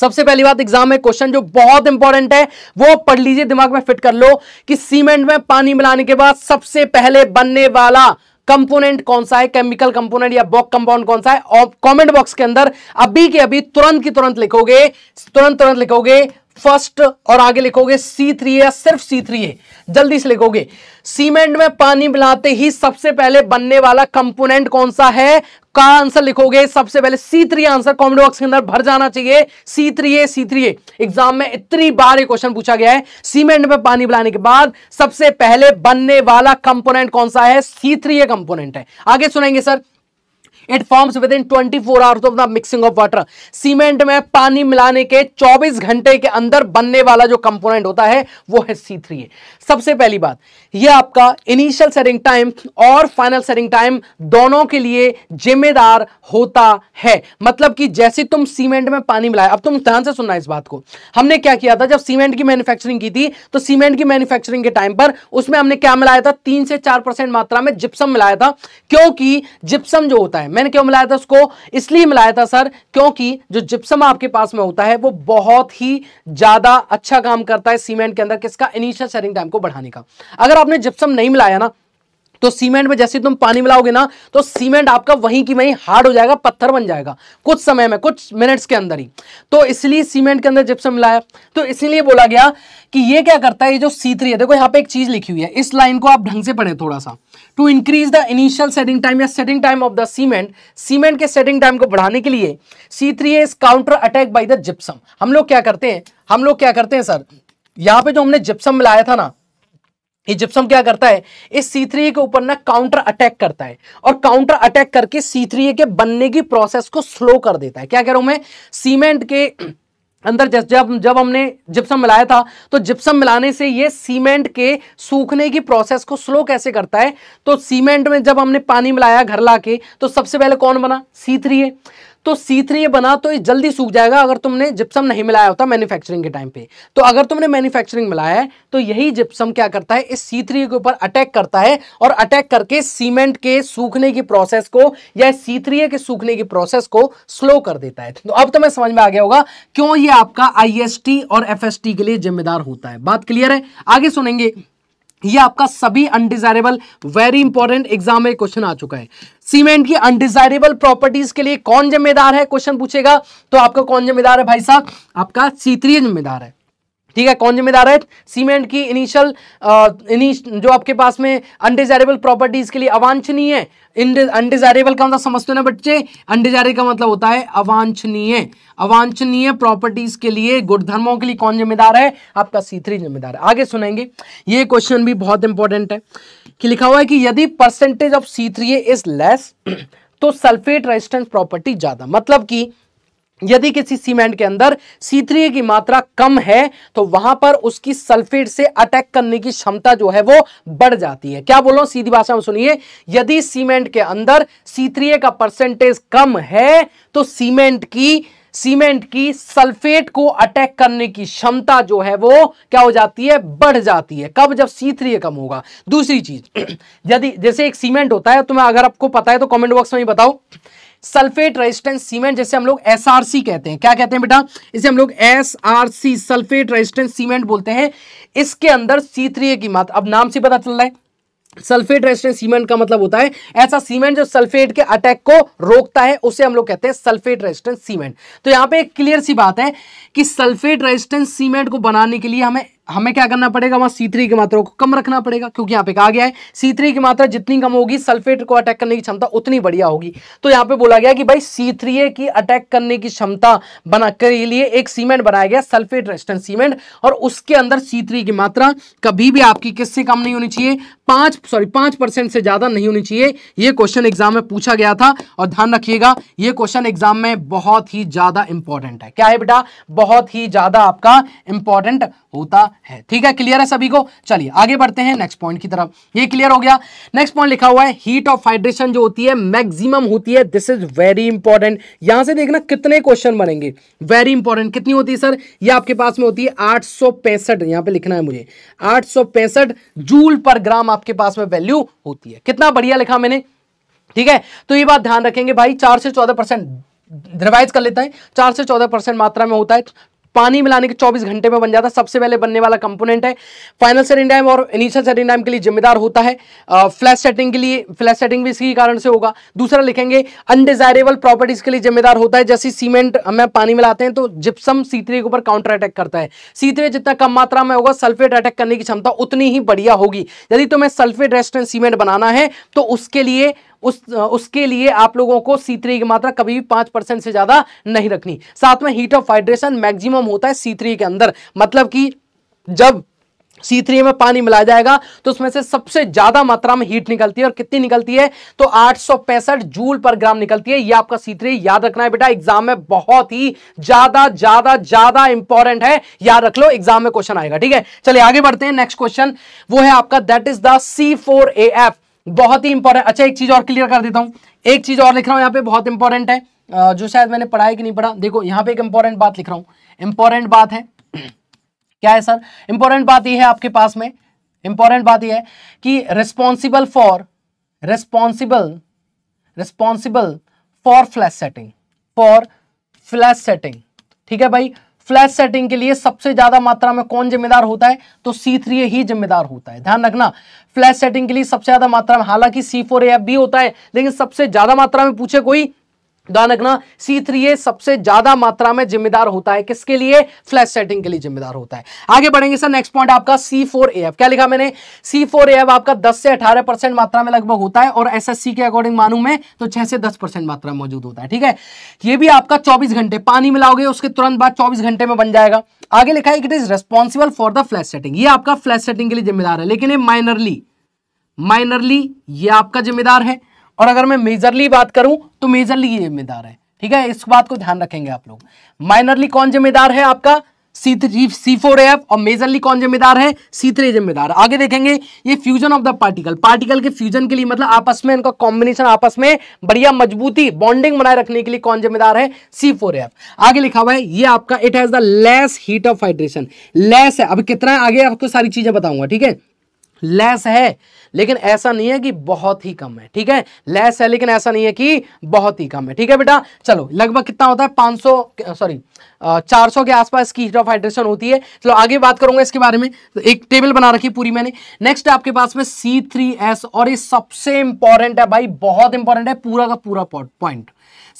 सबसे पहली बात एग्जाम में क्वेश्चन जो बहुत इंपॉर्टेंट है वो पढ़ लीजिए, दिमाग में फिट कर लो कि सीमेंट में पानी मिलाने के बाद सबसे पहले बनने वाला कंपोनेंट कौन सा है, केमिकल कंपोनेंट या बॉक कंपाउंड कौन सा है। और कमेंट बॉक्स के अंदर अभी के अभी तुरंत की तुरंत लिखोगे, तुरंत तुरंत लिखोगे फर्स्ट और आगे लिखोगे सी थ्री ए, सिर्फ सी थ्री ए जल्दी से लिखोगे। सीमेंट में पानी मिलाते ही सबसे पहले बनने वाला कंपोनेंट कौन सा है का आंसर लिखोगे सबसे पहले C three A, answer comment box के अंदर भर जाना चाहिए C three A C three A. Exam में इतनी बार ये क्वेश्चन पूछा गया है, सीमेंट में पानी मिलाने के बाद सबसे पहले बनने वाला कंपोनेंट कौन सा है, सी थ्री ए कंपोनेंट है। आगे सुनेंगे sir it forms within twenty four hours of the mixing of water, cement में पानी मिलाने के चौबीस घंटे के अंदर बनने वाला जो कंपोनेंट होता है वो है सी थ्री ए। सबसे पहली बात ये आपका इनिशियल सेटिंग टाइम और फाइनल सेटिंग टाइम दोनों के लिए जिम्मेदार होता है, मतलब कि जैसे तुम सीमेंट में पानी मिलाए, अब तुम ध्यान से सुनना इस बात को, हमने क्या किया था जब सीमेंट की मैन्युफैक्चरिंग की थी तो सीमेंट की मैन्युफैक्चरिंग के टाइम पर उसमें हमने क्या मिलाया था, तीन से चार परसेंट मात्रा में जिप्सम मिलाया था, क्योंकि जिप्सम जो होता है, मैंने क्यों मिलाया था उसको, इसलिए मिलाया था सर क्योंकि जो जिप्सम आपके पास में होता है वो बहुत ही ज्यादा अच्छा काम करता है सीमेंट के अंदर, किसका, इनिशियल सेटिंग टाइम को बढ़ाने का। अगर आपने जिप्सम नहीं मिलाया ना तो सीमेंट में जैसे तुम पानी मिलाओगे ना तो सीमेंट आपका वहीं की वहीं हार्ड हो जाएगा, पत्थर बन जाएगा कुछ समय में, कुछ मिनट्स के अंदर ही। तो इसलिए सीमेंट के अंदर जिप्सम मिलाया, तो इसीलिए बोला गया कि ये क्या करता है, ये जो सी थ्री है, देखो यहाँ पे एक चीज लिखी हुई है, इस लाइन को आप ढंग से पढ़े थोड़ा सा, to increase the initial setting time या setting time of the cement, cement के सेटिंग टाइम को बढ़ाने के लिए C three A is counter attack by the gypsum. हम लोग क्या करते हैं, हम लोग क्या करते हैं सर, यहाँ पे जो हमने जिप्सम मिलाया था ना, ये जिप्सम क्या करता है इस सी थ्री ए के ऊपर ना काउंटर अटैक करता है और काउंटर अटैक करके सी थ्री ए के बनने की प्रोसेस को स्लो कर देता है। क्या कह रहा हूं मैं, सीमेंट के अंदर जब जब हमने जिप्सम मिलाया था तो जिप्सम मिलाने से ये सीमेंट के सूखने की प्रोसेस को स्लो कैसे करता है, तो सीमेंट में जब हमने पानी मिलाया घर लाके तो सबसे पहले कौन बना, सी थ्री ए, तो सी थ्री ए बना तो ये जल्दी सूख जाएगा अगर तुमने जिप्सम नहीं मिलाया होता मैन्युफैक्चरिंग के टाइम पे। तो अगर तुमने मैन्युफैक्चरिंग मिलाया है तो यही जिप्सम क्या करता है इस सी थ्री ए के ऊपर अटैक करता है और अटैक करके सीमेंट के सूखने की प्रोसेस को या सी थ्री ए के सूखने की प्रोसेस को स्लो कर देता है। तो अब तुम्हें समझ में आ गया होगा क्यों ये आपका आई एस टी और एफ एस टी के लिए जिम्मेदार होता है। बात क्लियर है, आगे सुनेंगे, ये आपका सभी अनडिजायरेबल वेरी इंपॉर्टेंट एग्जाम में क्वेश्चन आ चुका है। सीमेंट की अनडिजायरेबल प्रॉपर्टीज के लिए कौन जिम्मेदार है क्वेश्चन पूछेगा, तो आपका कौन जिम्मेदार है भाई साहब, आपका सी थ्री ए जिम्मेदार है। ठीक है, कौन जिम्मेदार है, सीमेंट की इनिशियल जो आपके पास में अनडिजायरेबल प्रॉपर्टीज के लिए अवांछनीय है, अनडिजायरेबल का मतलब समझते हो ना बच्चे, अनडिजायरेबल का मतलब होता है अवांछनीय, अवांछनीय प्रॉपर्टीज के लिए, गुणधर्मों के लिए कौन जिम्मेदार है, आपका सी थ्री जिम्मेदार है। आगे सुनेंगे, ये क्वेश्चन भी बहुत इंपॉर्टेंट है कि लिखा हुआ है कि यदि percentage of C three A is less तो सल्फेट रेजिस्टेंस प्रॉपर्टी ज्यादा, मतलब कि यदि किसी सीमेंट के अंदर सी थ्री ए की मात्रा कम है तो वहां पर उसकी सल्फेट से अटैक करने की क्षमता जो है वो बढ़ जाती है। क्या बोल रहा हूं, सीधी भाषा में सुनिए, यदि सीमेंट के अंदर सी थ्री ए का परसेंटेज कम है तो सीमेंट की सीमेंट की सल्फेट को अटैक करने की क्षमता जो है वो क्या हो जाती है, बढ़ जाती है। कब, जब सी थ्री ए कम होगा। दूसरी चीज, यदि जैसे एक सीमेंट होता है, तो मैं अगर आपको पता है तो कमेंट बॉक्स में ही बताओ, सल्फेट रेजिस्टेंस सीमेंट जैसे हम लोग एसआरसी कहते हैं, क्या कहते हैं बेटा, इसे हम लोग एसआरसी सल्फेट रेजिस्टेंस सीमेंट बोलते हैं। इसके अंदर सी थ्री ए की मात्रा, अब नाम से पता चल रहा है सल्फेट रेजिस्टेंस सीमेंट का मतलब होता है ऐसा सीमेंट जो सल्फेट के अटैक को रोकता है, उसे हम लोग कहते हैं सल्फेट रेजिस्टेंस सीमेंट। तो यहाँ पे एक क्लियर सी बात है कि सल्फेट रेजिस्टेंस सीमेंट को बनाने के लिए हमें हमें क्या करना पड़ेगा, वहां सी थ्री की मात्रा को कम रखना पड़ेगा, क्योंकि यहाँ पे कहा गया है सी थ्री की मात्रा जितनी कम होगी सल्फेट को अटैक करने की क्षमता उतनी बढ़िया होगी। तो यहाँ पे बोला गया कि भाई सी थ्री ए की अटैक करने की क्षमता बना के लिए एक सीमेंट बनाया गया सल्फेट रेजिस्टेंट सीमेंट, और उसके अंदर सी थ्री की मात्रा कभी भी आपकी किससे कम नहीं होनी चाहिए, पाँच सॉरी पाँच परसेंट से ज़्यादा नहीं होनी चाहिए। ये क्वेश्चन एग्जाम में पूछा गया था, और ध्यान रखिएगा ये क्वेश्चन एग्जाम में बहुत ही ज़्यादा इंपॉर्टेंट है। क्या है बेटा, बहुत ही ज़्यादा आपका इंपॉर्टेंट होता है। ठीक है, क्लियर है सभी को। चलिए आगे बढ़ते हैं नेक्स्ट पॉइंट की तरफ। ये क्लियर हो गया। नेक्स्ट पॉइंट लिखा हुआ है हीट ऑफ हाइड्रेशन जो होती है मैक्सिमम होती है। This is very important. यहां से देखना कितने क्वेश्चन बनेंगे, वेरी इंपॉर्टेंट। कितनी होती है सर, ये आपके पास में होती है आठ सौ पैंसठ, यहां पर लिखना है मुझे आठ सौ पैंसठ जूल पर ग्राम आपके पास में वैल्यू होती है। कितना बढ़िया लिखा मैंने, ठीक है। तो ये बात ध्यान रखेंगे भाई, चार से चौदह परसेंट रिवाइज कर लेता है, चार से चौदह परसेंट मात्रा में होता है, पानी मिलाने के चौबीस घंटे में बन जाता है, सबसे पहले बनने वाला कंपोनेंट है। फाइनल सेटिंग टाइम और इनिशियल सेटिंग टाइम के लिए जिम्मेदार होता है, फ्लैश सेटिंग के लिए, फ्लैश सेटिंग भी इसके कारण से होगा। दूसरा लिखेंगे अनडिजायरेबल प्रॉपर्टीज के लिए जिम्मेदार होता है, जैसे सीमेंट में पानी मिलाते हैं तो जिप्सम सी थ्री के ऊपर काउंटर अटैक करता है। सी थ्री जितना कम मात्रा में होगा सल्फेट अटैक करने की क्षमता उतनी ही बढ़िया होगी। यदि तुम्हें सल्फेट रेजिस्टेंट सीमेंट बनाना है तो उसके लिए उस उसके लिए आप लोगों को सी थ्री की मात्रा कभी भी पाँच परसेंट से ज़्यादा नहीं रखनी। साथ में हीट ऑफ हाइड्रेशन मैक्सिमम होता है सी थ्री के अंदर, मतलब कि जब सी थ्री में पानी मिला जाएगा तो उसमें से सबसे ज़्यादा मात्रा में हीट निकलती है, और कितनी निकलती है तो आठ सौ पैंसठ जूल पर ग्राम निकलती है। ये आपका सी थ्री याद रखना है बेटा, एग्जाम में बहुत ही ज़्यादा ज़्यादा ज़्यादा इंपॉर्टेंट है, याद रख लो, एग्जाम में क्वेश्चन आएगा। ठीक है, चलिए आगे बढ़ते हैं। नेक्स्ट क्वेश्चन वो है आपका that is the C four A F, बहुत ही इंपॉर्टेंट। अच्छा एक चीज और क्लियर कर देता हूं, एक चीज और लिख रहा हूं यहाँ पे, बहुत इंपॉर्टेंट है, जो शायद मैंने पढ़ा है कि नहीं पढ़ा। देखो यहाँ पे एक इंपॉर्टेंट बात लिख रहा हूं, इंपॉर्टेंट बात है क्या है सर, इंपॉर्टेंट बात यह है आपके पास में, इंपॉर्टेंट बात यह है कि responsible for responsible responsible for flash setting for flash setting ठीक है भाई, फ्लैश सेटिंग के लिए सबसे ज्यादा मात्रा में कौन जिम्मेदार होता है तो सी थ्री ए ही जिम्मेदार होता है। ध्यान रखना, फ्लैश सेटिंग के लिए सबसे ज्यादा मात्रा में, हालांकि सी फोर ए एफ भी होता है लेकिन सबसे ज्यादा मात्रा में पूछे कोई, ध्यान रखना सी थ्री ए सबसे ज्यादा मात्रा में जिम्मेदार होता है, किसके लिए, फ्लैश सेटिंग के लिए जिम्मेदार होता है। आगे बढ़ेंगे सर, नेक्स्ट पॉइंट आपका सी फोर ए एफ, क्या लिखा मैंने, सी फोर ए एफ आपका दस से अठारह परसेंट मात्रा में लगभग होता है, और एसएससी के अकॉर्डिंग मानू मैं तो छह से दस परसेंट मात्रा मौजूद होता है। ठीक है, ये भी आपका चौबीस घंटे, पानी मिलाओगे उसके तुरंत बाद चौबीस घंटे में बन जाएगा। आगे लिखा है it is responsible for the flash setting, ये आपका फ्लैश सेटिंग के लिए जिम्मेदार है, लेकिन ये माइनरली माइनरली ये आपका जिम्मेदार है, और अगर मैं मेजरली बात करूं तो मेजरली ये जिम्मेदार है। ठीक है, इस बात को ध्यान रखेंगे आप लोग, माइनरली कौन जिम्मेदार है आपका C three C four A F, और मेजरली कौन जिम्मेदार है सी थ्री जिम्मेदार। आगे देखेंगे ये fusion of the particle, particle के फ्यूजन के लिए मतलब आपस में इनका कॉम्बिनेशन, आपस में बढ़िया मजबूती बॉन्डिंग बनाए रखने के लिए कौन जिम्मेदार है सी फोर ए एफ। आगे लिखा हुआ है ये आपका it has the less heat of hydration, less है, अब कितना है आगे आपको सारी चीजें बताऊंगा। ठीक है, लेस है लेकिन ऐसा नहीं है कि बहुत ही कम है। ठीक है, लेस है लेकिन ऐसा नहीं है कि बहुत ही कम है। ठीक है बेटा, चलो लगभग कितना होता है पाँच सौ सॉरी चार सौ के आसपास की हीट ऑफ हाइड्रेशन होती है। चलो आगे बात करूंगा इसके बारे में, तो एक टेबल बना रखी पूरी मैंने। नेक्स्ट आपके पास में सी थ्री एस, और ये सबसे इंपॉर्टेंट है भाई, बहुत इंपॉर्टेंट है, पूरा का पूरा पॉइंट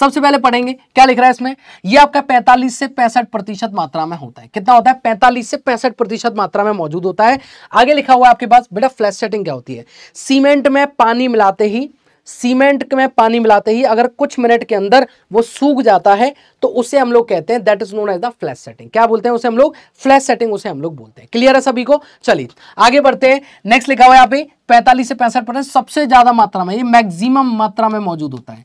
सबसे पहले पढ़ेंगे। क्या लिख रहा है इसमें, ये आपका पैंतालीस से पैंसठ प्रतिशत मात्रा में होता है। कितना होता है, पैंतालीस से पैंसठ प्रतिशत मात्रा में मौजूद होता है। आगे लिखा हुआ है आपके पास बेटा फ्लैश सेटिंग क्या होती है, सीमेंट में पानी मिलाते ही सीमेंट में पानी मिलाते ही अगर कुछ मिनट के अंदर वो सूख जाता है तो उसे हम लोग कहते हैं that is known as the flash setting. क्या बोलते हैं उसे हम लोग, फ्लैश सेटिंग उसे हम लोग बोलते हैं। क्लियर है सभी को, चलिए आगे बढ़ते हैं। नेक्स्ट लिखा हुआ है यहाँ पे पैंतालीस से पैंसठ परसेंट सबसे ज्यादा मात्रा में, ये मैक्सिमम मात्रा में मौजूद होता है।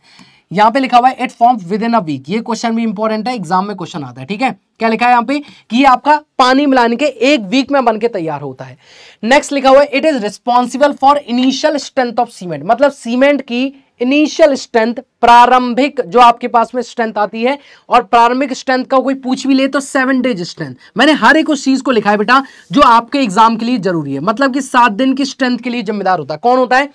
यहाँ पे लिखा हुआ है it forms within a week. ये क्वेश्चन भी इंपॉर्टेंट है, एग्जाम में क्वेश्चन आता है। ठीक है, क्या लिखा है यहाँ पे कि ये आपका पानी मिलाने के एक वीक में बनके तैयार होता है। नेक्स्ट लिखा हुआ है it is responsible for initial strength of cement, मतलब सीमेंट की इनिशियल स्ट्रेंथ, प्रारंभिक जो आपके पास में स्ट्रेंथ आती है, और प्रारंभिक स्ट्रेंथ का कोई पूछ भी ले तो सेवन डेज स्ट्रेंथ। मैंने हर एक उस चीज को लिखा है बेटा जो आपके एग्जाम के लिए जरूरी है, मतलब कि सात दिन की स्ट्रेंथ के लिए जिम्मेदार होता है। कौन होता है?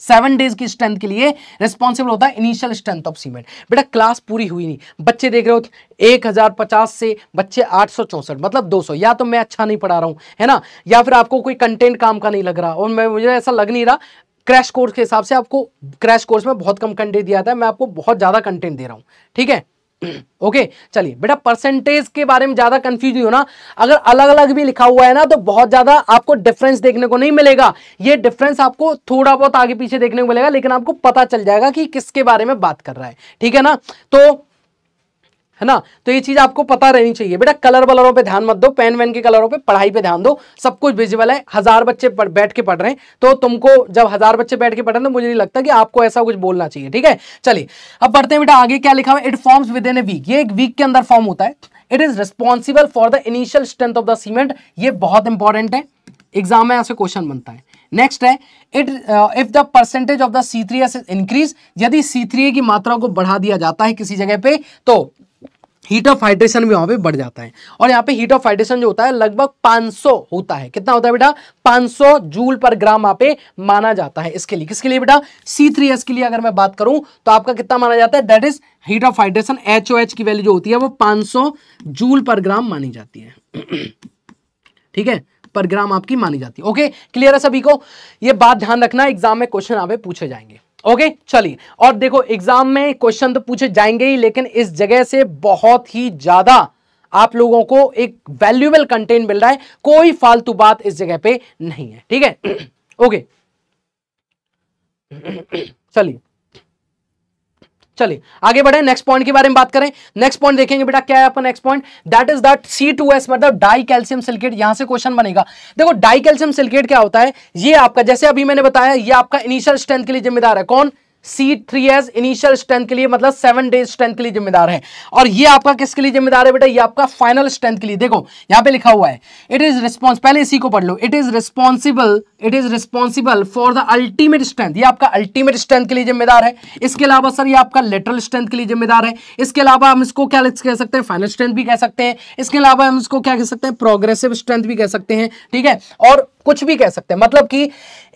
सेवन डेज की स्ट्रेंथ के लिए रिस्पॉन्सिबल होता है इनिशियल स्ट्रेंथ ऑफ सीमेंट। बेटा क्लास पूरी हुई नहीं, बच्चे देख रहे हो एक हजार पचास से बच्चे आठ सौ चौसठ, मतलब दो सौ। या तो मैं अच्छा नहीं पढ़ा रहा हूँ, है ना, या फिर आपको कोई कंटेंट काम का नहीं लग रहा, और मैं मुझे ऐसा लग नहीं रहा। क्रैश कोर्स के हिसाब से आपको क्रैश कोर्स में बहुत कम कंटेंट दिया जाता है, मैं आपको बहुत ज्यादा कंटेंट दे रहा हूँ। ठीक है, ओके okay, चलिए बेटा परसेंटेज के बारे में ज्यादा कंफ्यूज नहीं होना। अगर अलग अलग भी लिखा हुआ है ना तो बहुत ज्यादा आपको डिफरेंस देखने को नहीं मिलेगा। ये डिफरेंस आपको थोड़ा बहुत आगे पीछे देखने को मिलेगा, लेकिन आपको पता चल जाएगा कि किसके बारे में बात कर रहा है। ठीक है ना, तो है ना, तो ये चीज आपको पता रहनी चाहिए। बेटा कलर वलरों पे ध्यान मत दो, पेन वेन के कलरों पे, पढ़ाई पे ध्यान दो। सब कुछ विजुअल है, हजार बच्चे बैठ के पढ़ रहे हैं, तो तुमको जब हजार बच्चे बैठ के पढ़ रहे हैं तो मुझे नहीं लगता कि आपको ऐसा कुछ बोलना चाहिए। ठीक है, चलिए अब पढ़ते हैं बेटा आगे क्या लिखा हुआ है। It forms within a week, ये एक वीक के अंदर फॉर्म होता है। It is responsible for the initial strength of the cement, ये बहुत इंपॉर्टेंट है, एग्जाम में यहाँ से क्वेश्चन बनता है। नेक्स्ट है it if the percentage of the C three S increase, यदि सी थ्री ए की मात्रा को बढ़ा दिया जाता है किसी जगह पे तो हीट ऑफ हाइड्रेशन भी वहां पे बढ़ जाता है। और यहाँ पे हीट ऑफ हाइड्रेशन जो होता है लगभग पाँच सौ होता है। कितना होता है बेटा? पाँच सौ जूल पर ग्राम यहाँ पे माना जाता है। इसके लिए, किसके लिए बेटा? सी थ्री एस के लिए। अगर मैं बात करूं तो आपका कितना माना जाता है? That is heat of hydration, H O H की वैल्यू जो होती है वो पाँच सौ जूल पर ग्राम मानी जाती है। ठीक है, पर ग्राम आपकी मानी जाती है। ओके, क्लियर है सभी को? ये बात ध्यान रखना, एग्जाम में क्वेश्चन यहाँ पे पूछे जाएंगे। ओके okay, चलिए, और देखो एग्जाम में क्वेश्चन तो पूछे जाएंगे ही, लेकिन इस जगह से बहुत ही ज्यादा आप लोगों को एक वैल्यूएबल कंटेंट मिल रहा है, कोई फालतू बात इस जगह पे नहीं है। ठीक है, ओके okay. चलिए चलिए आगे बढ़े, नेक्स्ट पॉइंट के बारे में बात करें। नेक्स्ट पॉइंट देखेंगे बेटा क्या है आपका next point, that is that C two S मतलब डाई कैल्शियम सिलिकेट। यहां से क्वेश्चन बनेगा। देखो डाई कैल्शियम सिलिकेट क्या होता है, ये आपका, जैसे अभी मैंने बताया, ये आपका इनिशियल स्ट्रेंथ के लिए जिम्मेदार है। कौन? C three S initial strength के लिए, मतलब सेवन डेज स्ट्रेंथ के लिए जिम्मेदार है। और ये आपका किसके लिए जिम्मेदार है बेटा? ये आपका फाइनल स्ट्रेंथ के लिए। देखो यहाँ पे लिखा हुआ है इट इज रिस्पॉन्स, पहले इसी को पढ़ लो, it is responsible, it is responsible for the ultimate strength. ये आपका अल्टीमेट स्ट्रेंथ के लिए जिम्मेदार है। इसके अलावा सर ये आपका लेटरल स्ट्रेंथ के लिए जिम्मेदार है। इसके अलावा हम इसको क्या कह सकते हैं? फाइनल स्ट्रेंथ भी कह सकते हैं। इसके अलावा हम इसको क्या कह सकते हैं? प्रोग्रेसिव स्ट्रेंथ भी कह सकते हैं। ठीक है, और कुछ भी कह सकते हैं, मतलब कि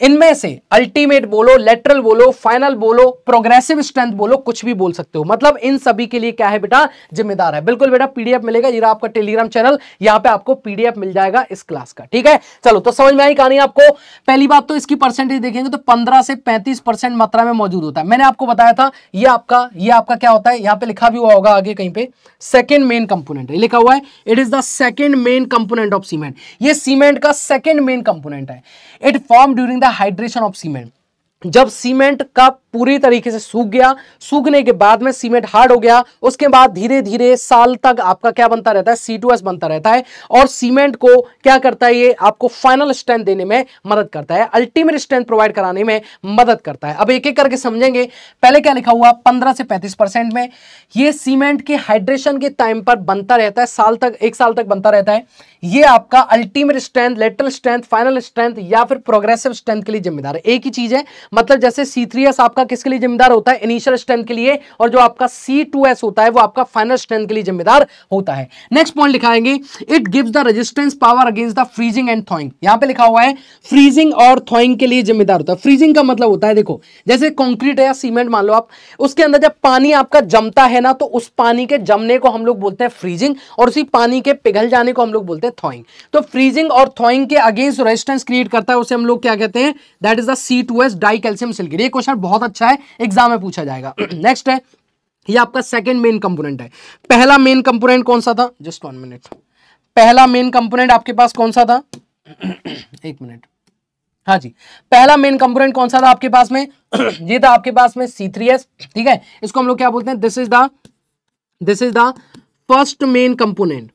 इनमें से अल्टीमेट बोलो, लेटरल बोलो, फाइनल बोलो, प्रोग्रेसिव स्ट्रेंथ बोलो, कुछ भी बोल सकते हो। मतलब इन सभी के लिए क्या है बेटा? जिम्मेदार है। बिल्कुल बेटा, पीडीएफ मिलेगा, ये रहा आपका टेलीग्राम चैनल, यहाँ पे आपको पीडीएफ मिल जाएगा इस क्लास का। ठीक है, चलो तो समझ में आई कहानी आपको। पहली बात तो इसकी परसेंटेज देखेंगे तो पंद्रह से पैंतीस परसेंट मात्रा में मौजूद होता है। मैंने आपको बताया था ये आपका, ये आपका क्या होता है, यहाँ पे लिखा भी हुआ होगा आगे कहीं पे, सेकेंड मेन कंपोनेंट लिखा हुआ है। It is the second main component of cement, ये सीमेंट का सेकेंड मेन कंपोनेंट है। It form during the hydration of cement, जब सीमेंट का पूरी तरीके से सूख गया, सूखने के बाद में सीमेंट हार्ड हो गया, उसके बाद धीरे धीरे साल तक आपका क्या बनता रहता है? सी टू एस बनता रहता है। और सीमेंट को क्या करता है? ये आपको फाइनल स्ट्रेंथ देने में मदद करता है, अल्टीमेट स्ट्रेंथ प्रोवाइड कराने में मदद करता है। अब एक एक करके समझेंगे। पहले क्या लिखा हुआ? पंद्रह से पैंतीस परसेंट में ये सीमेंट के हाइड्रेशन के टाइम पर बनता रहता है, साल तक, एक साल तक बनता रहता है। ये आपका ultimate strength, lateral strength, final strength या फिर प्रोग्रेसिव स्ट्रेंथ के लिए जिम्मेदार है। एक ही चीज है, मतलब जैसे सी थ्री एस आपका किसके लिए जिम्मेदार होता है? इनिशियल स्ट्रेंथ के लिए। और जो आपका सी टू एस होता है वो आपका फाइनल स्ट्रेंथ के लिए जिम्मेदार होता है। नेक्स्ट पॉइंट लिखाएंगे, it gives the resistance power against the freezing and thawing. यहां पे लिखा हुआ है फ्रीजिंग और थॉइंग के लिए जिम्मेदार होता है। फ्रीजिंग का मतलब होता है, देखो जैसे कंक्रीट है या सीमेंट मान लो आप, उसके अंदर जब पानी आपका जमता है ना, तो उस पानी के जमने को हम लोग बोलते हैं फ्रीजिंग, और उसी पानी के पिघल जाने को हम लोग बोलते हैं थॉइंग। तो फ्रीजिंग और थॉइंग के अगेंस्ट रेजिस्टेंस क्रिएट करता है, उसे हम लोग क्या कहते हैं? That is the C two S di calcium silicate. ये क्वेश्चन बहुत अच्छा है, एग्जाम में पूछा जाएगा। नेक्स्ट है, ये आपका सेकंड मेन कंपोनेंट है। पहला मेन कंपोनेंट कौन सा था? जस्ट वन मिनट, पहला मेन कंपोनेंट आपके पास कौन सा था? एक मिनट, हाँ जी, पहला मेन कंपोनेंट कौन सा था आपके पास में? ये था आपके पास में सी थ्री एस। ठीक है, इसको हम लोग क्या बोलते हैं? This is the this is the first main component.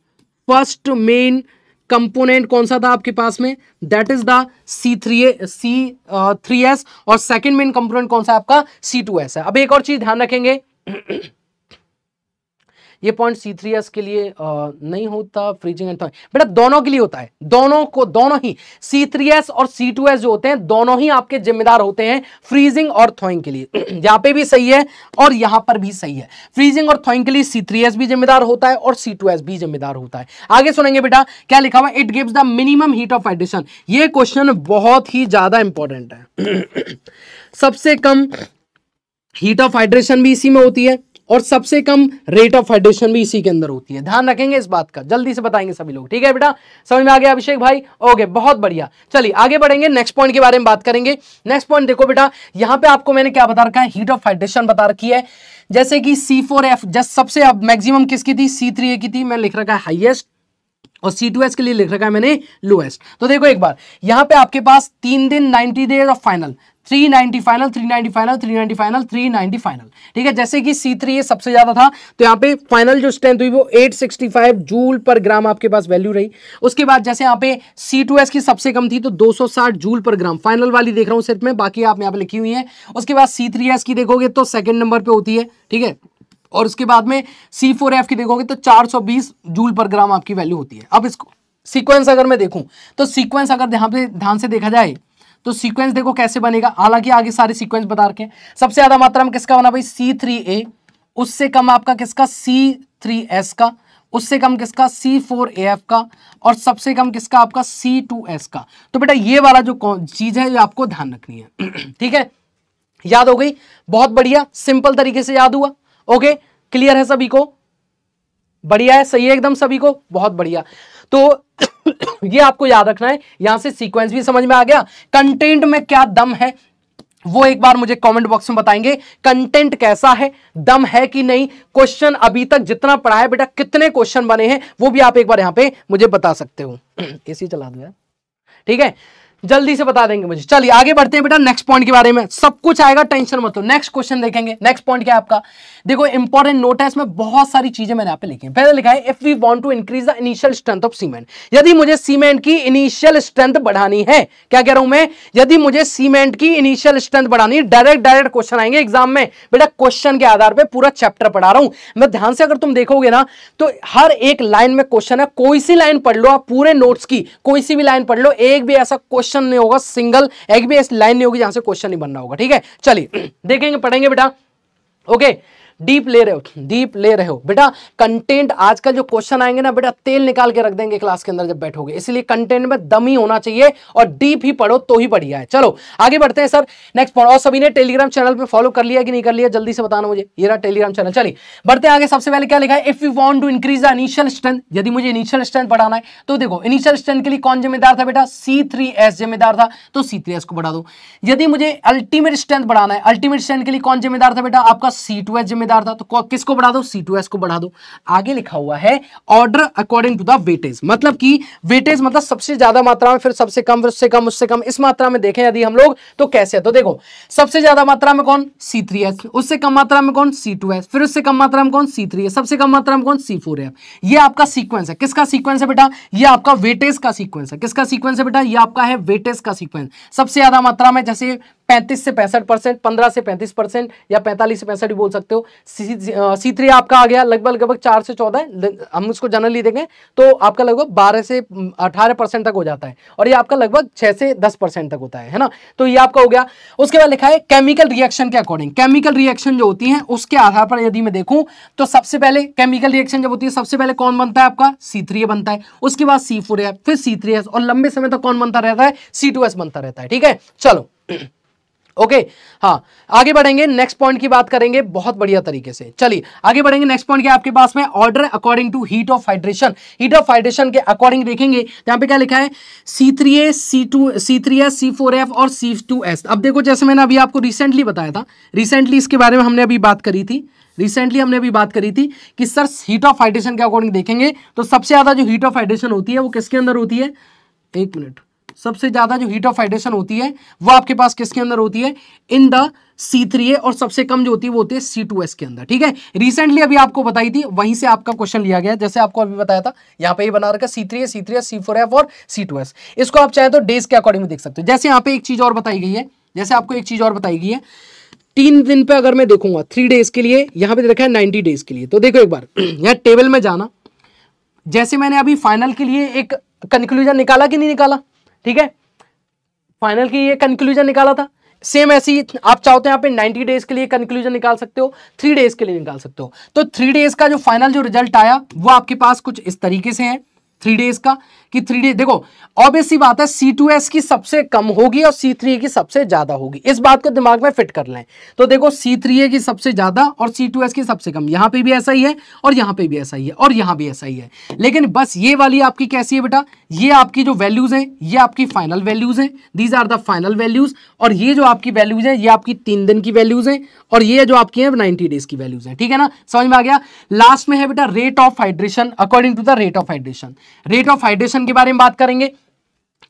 First main component कौन सा था आपके पास में? That is the C three S, और सेकंड मेन कंपोनेंट कौन सा आपका? सी टू एस है। अब एक और चीज ध्यान रखेंगे, ये पॉइंट सी थ्री एस के लिए आ, नहीं होता फ्रीजिंग एंड बेटा दोनों के लिए होता है, दोनों को दोनों ही सी थ्री एस और सी टू एस जो होते हैं दोनों ही आपके जिम्मेदार होते हैं फ्रीजिंग और थॉइंग के लिए। यहाँ पे भी सही है और यहाँ पर भी सही है। फ्रीजिंग और थॉइंग के लिए सी थ्री एस भी जिम्मेदार होता है और सी टू एस भी जिम्मेदार होता है। आगे सुनेंगे बेटा क्या लिखा हुआ, it gives the minimum heat of addition. ये क्वेश्चन बहुत ही ज्यादा इंपॉर्टेंट है। सबसे कम हीट ऑफ हाइड्रेशन भी इसी में होती है और सबसे कम रेट ऑफ हाइड्रेशन भी इसी के अंदर होती है। ध्यान रखेंगे इस बात का, जल्दी से बताएंगे सभी लोग। ठीक है बेटा, समझ में आ गया अभिषेक भाई? ओके, बहुत बढ़िया। चलिए आगे बढ़ेंगे, नेक्स्ट पॉइंट के बारे में बात करेंगे। नेक्स्ट पॉइंट देखो बेटा, यहाँ पे आपको मैंने क्या बता रखा है, हीट ऑफ हाइड्रेशन बता रखी है। जैसे कि सी फोर एफ जस्ट सबसे अब मैक्सिमम किसकी थी, सी थ्री ए की थी, मैंने लिख रखा है हाइएस्ट, और सी टू एस के लिए लिख रखा है मैंने लोएस्ट। तो देखो एक बार यहाँ पे आपके पास तीन दिन नाइनटी डेज और फाइनल तीन सौ नब्बे फाइनल, तीन सौ नब्बे फाइनल, तीन सौ नब्बे फाइनल, तीन सौ नब्बे फाइनल। ठीक है, जैसे कि सी थ्री ये सबसे ज्यादा था तो यहाँ पे फाइनल जो स्ट्रेंथ हुई वो आठ सौ पैंसठ जूल पर ग्राम आपके पास वैल्यू रही। उसके बाद जैसे यहाँ पे सी टू एस की सबसे कम थी तो दो सौ साठ जूल पर ग्राम, फाइनल वाली देख रहा हूँ सिर्फ मैं, बाकी आप यहाँ पे लिखी हुई है। उसके बाद सी थ्री एस की देखोगे तो सेकंड नंबर पे होती है, ठीक है, और उसके बाद में सी फोर एफ की देखोगे तो चार सौ बीस जूल पर ग्राम आपकी वैल्यू होती है। अब इसको सीक्वेंस अगर मैं देखूं तो सीक्वेंस अगर यहाँ पे ध्यान से देखा जाए तो सीक्वेंस देखो कैसे बनेगा, हालांकि आगे सारे सीक्वेंस बता रखे हैं। सबसे ज्यादा मात्रा में किसका बना भाई, सी थ्री ए, उससे कम आपका किसका सी थ्री एस का, उससे कम किसका सी फोर ए एफ का, और सबसे कम किसका आपका सी टू एस का। तो बेटा ये वाला जो चीज है ये आपको ध्यान रखनी है। ठीक है, याद हो गई? बहुत बढ़िया, सिंपल तरीके से याद हुआ। ओके, क्लियर है सभी को? बढ़िया है, सही है एकदम सभी को, बहुत बढ़िया। तो ये आपको याद रखना है, यहां से सीक्वेंस भी समझ में आ गया। कंटेंट में क्या दम है वो एक बार मुझे कमेंट बॉक्स में बताएंगे, कंटेंट कैसा है, दम है कि नहीं। क्वेश्चन अभी तक जितना पढ़ा है बेटा, कितने क्वेश्चन बने हैं वो भी आप एक बार यहां पे मुझे बता सकते हो। एसी चला दो यार, ठीक है, जल्दी से बता देंगे मुझे। चलिए आगे बढ़ते हैं बेटा, नेक्स्ट पॉइंट के बारे में सब कुछ आएगा, टेंशन मत लो। नेक्स्ट क्वेश्चन देखेंगे, नेक्स्ट पॉइंट क्या है आपका, देखो इंपॉर्टेंट नोट है, इसमें बहुत सारी चीजें मैंने यहाँ पे लिखी हैं। पहले लिखा है if we want to increase the initial strength of cement, यदि मुझे सीमेंट की इनिशियल स्ट्रेंथ बढ़ानी है। क्या कह रहा हूं मैं, यदि मुझे सीमेंट की इनिशियल स्ट्रेंथ बढ़ानी है। डायरेक्ट डायरेक्ट क्वेश्चन आएंगे एग्जाम में बेटा, क्वेश्चन के आधार पर पूरा चैप्टर पढ़ा रहा हूं मैं। ध्यान से अगर तुम देखोगे ना तो हर एक लाइन में क्वेश्चन है, कोई सी लाइन पढ़ लो आप, पूरे नोट्स की कोई सी भी लाइन पढ़ लो, एक भी ऐसा क्वेश्चन नहीं होगा, सिंगल एक भी ऐसी लाइन नहीं होगी जहां से क्वेश्चन नहीं बनना होगा। ठीक है, चलिए देखेंगे, पढ़ेंगे बेटा। ओके, डीप ले रहे हो, डीप ले रहे हो बेटा। कंटेंट आजकल जो क्वेश्चन आएंगे ना बेटा, तेल निकाल के रख देंगे क्लास के अंदर जब बैठोगे, इसलिए कंटेंट में दम ही होना चाहिए और डीप ही पढ़ो तो ही बढ़िया है। चलो आगे बढ़ते हैं सर, नेक्स्ट पढ़ो। और सभी ने टेलीग्राम चैनल पे फॉलो कर लिया कि नहीं कर लिया, जल्दी से बताना मुझे, ये रहा टेलीग्राम चैनल। चलिए बढ़ते हैं आगे, सबसे पहले क्या लिखा है, if you want to increase the initial strength, यदि मुझे इनिशियल स्ट्रेंथ बढ़ाना है। तो देखो इनिशियल स्ट्रेंथ के लिए कौन जिम्मेदार था बेटा, सी थ्री एस जिम्मेदार था, तो सी थ्री एस को बढ़ा दो। यदि मुझे अल्टीमेट स्ट्रेंथ बढ़ाना है, अल्टीमेट स्ट्रेंथ के लिए कौन जिम्मेदार था बेटा, आपका सी टू एस जिम्मेदार था, तो किसको बढ़ा दो, सी टू एस को बढ़ा दो। आगे लिखा हुआ है order according to the weightage, मतलब कि वेटेज मतलब सबसे ज्यादा मात्रा में, फिर सबसे कम, फिर उससे कम, उससे कम, इस मात्रा में देखें यदि हम लोग तो कैसे है। तो देखो सबसे ज्यादा मात्रा में कौन सी थ्री एस, उससे कम मात्रा में कौन सी टू एस, फिर उससे कम मात्रा में कौन सी थ्री एस, सबसे कम मात्रा में कौन सी फोर एफ। ये आपका सीक्वेंस है, किसका सीक्वेंस है बेटा, ये आपका वेटेज का सीक्वेंस है। किसका सीक्वेंस है बेटा, ये आपका है वेटेज का सीक्वेंस। सबसे ज्यादा मात्रा में जैसे पैंतीस से पैंसठ परसेंट, पंद्रह से पैंतीस परसेंट या पैंतालीस से पैंसठ भी बोल सकते हो। सी सी थ्री आपका आ गया लगभग लगभग चार से चौदह, हम उसको जनरली देखें तो आपका लगभग बारह से अठारह परसेंट तक हो जाता है, और ये आपका लगभग छह से दस परसेंट तक होता है, है ना। तो ये आपका हो गया। उसके बाद लिखा है केमिकल रिएक्शन के अकॉर्डिंग, केमिकल रिएक्शन जो होती है उसके आधार पर यदि मैं देखूं तो सबसे पहले केमिकल रिएक्शन जब होती है सबसे पहले कौन बनता है आपका, सी थ्री ए बनता है, उसके बाद सी फोर ए, फिर सी थ्री एस, और लंबे समय तक कौन बनता रहता है, सी टू एस बनता रहता है। ठीक है, चलो ओके okay, हाँ आगे बढ़ेंगे, नेक्स्ट पॉइंट की बात करेंगे बहुत बढ़िया तरीके से। चलिए आगे बढ़ेंगे, नेक्स्ट पॉइंट क्या आपके पास में, order according to heat of hydration. Heat of hydration के अकॉर्डिंग देखेंगे यहाँ पे क्या लिखा है, C three A, C two, C three S, C four F और सी टू एस। अब देखो जैसे मैंने अभी आपको रिसेंटली बताया था, रिसेंटली इसके बारे में हमने अभी बात करी थी रिसेंटली हमने अभी बात करी थी कि सर हीट ऑफ हाइड्रेशन के अकॉर्डिंग देखेंगे तो सबसे ज़्यादा जो हीट ऑफ हाइड्रेशन होती है वो किसके अंदर होती है, एक मिनट सबसे ज्यादा जो हीट ऑफ हाइड्रेशन होती है वो आपके पास किसके अंदर होती है, इन द सी थ्री ए, और सबसे कम जो होती है वो होती है सी टू एस के अंदर। ठीक है, रिसेंटली अभी आपको बताई थी, वहीं से आपका क्वेश्चन लिया गया, जैसे आपको अभी बताया था यहाँ पे ये बना रखा C three A, C three S, C four F और सी टू एस। इसको आप चाहे तो डेज के अकॉर्डिंग देख सकते हो। जैसे यहाँ पे एक चीज और बताई गई है जैसे आपको एक चीज और बताई गई है तीन दिन पे अगर मैं देखूंगा, थ्री डेज के लिए यहाँ पे दे रखा है नाइन्टी डेज के लिए। तो देखो एक बार यहाँ टेबल में जाना, जैसे मैंने अभी फाइनल के लिए एक कंक्लूजन निकाला कि नहीं निकाला, ठीक है, फाइनल के लिए कंक्लूजन निकाला था, सेम ऐसी आप चाहो तो यहाँ पे नाइन्टी डेज के लिए कंक्लूजन निकाल सकते हो, थ्री डेज के लिए निकाल सकते हो। तो थ्री डेज का जो फाइनल जो रिजल्ट आया वो आपके पास कुछ इस तरीके से है, थ्री डेज का कि थ्री डेज देखो ऑब्वियस सी बात है सी टू एस की सबसे कम होगी और सी थ्री ए की सबसे ज्यादा होगी, इस बात को दिमाग में फिट कर लें। तो देखो सी थ्री ए की सबसे ज्यादा और सी टू एस की सबसे कम, यहाँ पे भी ऐसा ही है और यहाँ पे भी ऐसा ही है और यहाँ भी ऐसा ही है, लेकिन बस ये वाली आपकी कैसी है बेटा, ये आपकी जो वैल्यूज है ये आपकी फाइनल वैल्यूज है, these are the final values, और ये जो आपकी वैल्यूज है ये आपकी तीन दिन की वैल्यूज है और ये जो आपकी है नाइन्टी डेज की वैल्यूज है, ठीक है ना, समझ में आ गया। लास्ट में है बेटा rate of hydration according to the rate of hydration, rate of hydration के बारे में बात करेंगे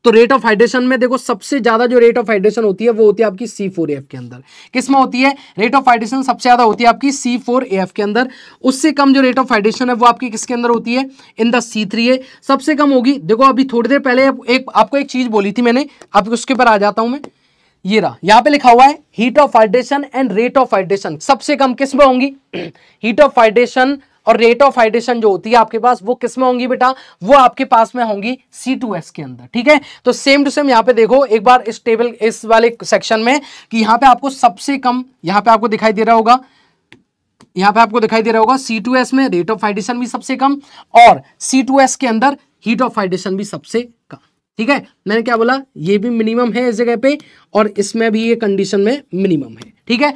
तो रेट ऑफ हाइड्रेशन में देखो सबसे ज्यादा जो रेट ऑफ हाइड्रेशन होती है वो होती है आपकी सी फोर ए एफ के अंदर। किसमें होती है रेट ऑफ हाइड्रेशन सबसे ज्यादा होती है आपकी सी फोर ए एफ के अंदर, उससे कम जो रेट ऑफ हाइड्रेशन है वो आपकी किसके अंदर होती है, इन द सी थ्री ए सबसे कम होगी। देखो अभी थोड़ी देर पहले एक आपको एक चीज बोली थी मैंने, आपको उसके ऊपर आ जाता हूं मैं, ये रहा यहाँ पे लिखा हुआ है heat of hydration and rate of hydration सबसे कम किसमें होंगी, हीट ऑफ हाइड्रेशन और रेट ऑफ हाइड्रेशन जो होती है आपके पास वो किसमें होंगी बेटा, वो आपके पास में होंगी सी टू एस के अंदर, ठीक है। तो सेम टू सेम यहाँ पे देखो एक बार इस टेबल इस वाले सेक्शन में कि यहाँ पे आपको सबसे कम यहाँ पे आपको दिखाई दे रहा होगा, यहाँ पे आपको दिखाई दे रहा होगा सी टू एस में रेट ऑफ हाइड्रेशन भी सबसे कम और सी टू एस के अंदर हीट ऑफ हाइड्रेशन भी सबसे कम, ठीक है। मैंने क्या बोला, ये भी मिनिमम है इस जगह पे और इसमें भी ये कंडीशन में मिनिमम है, ठीक है।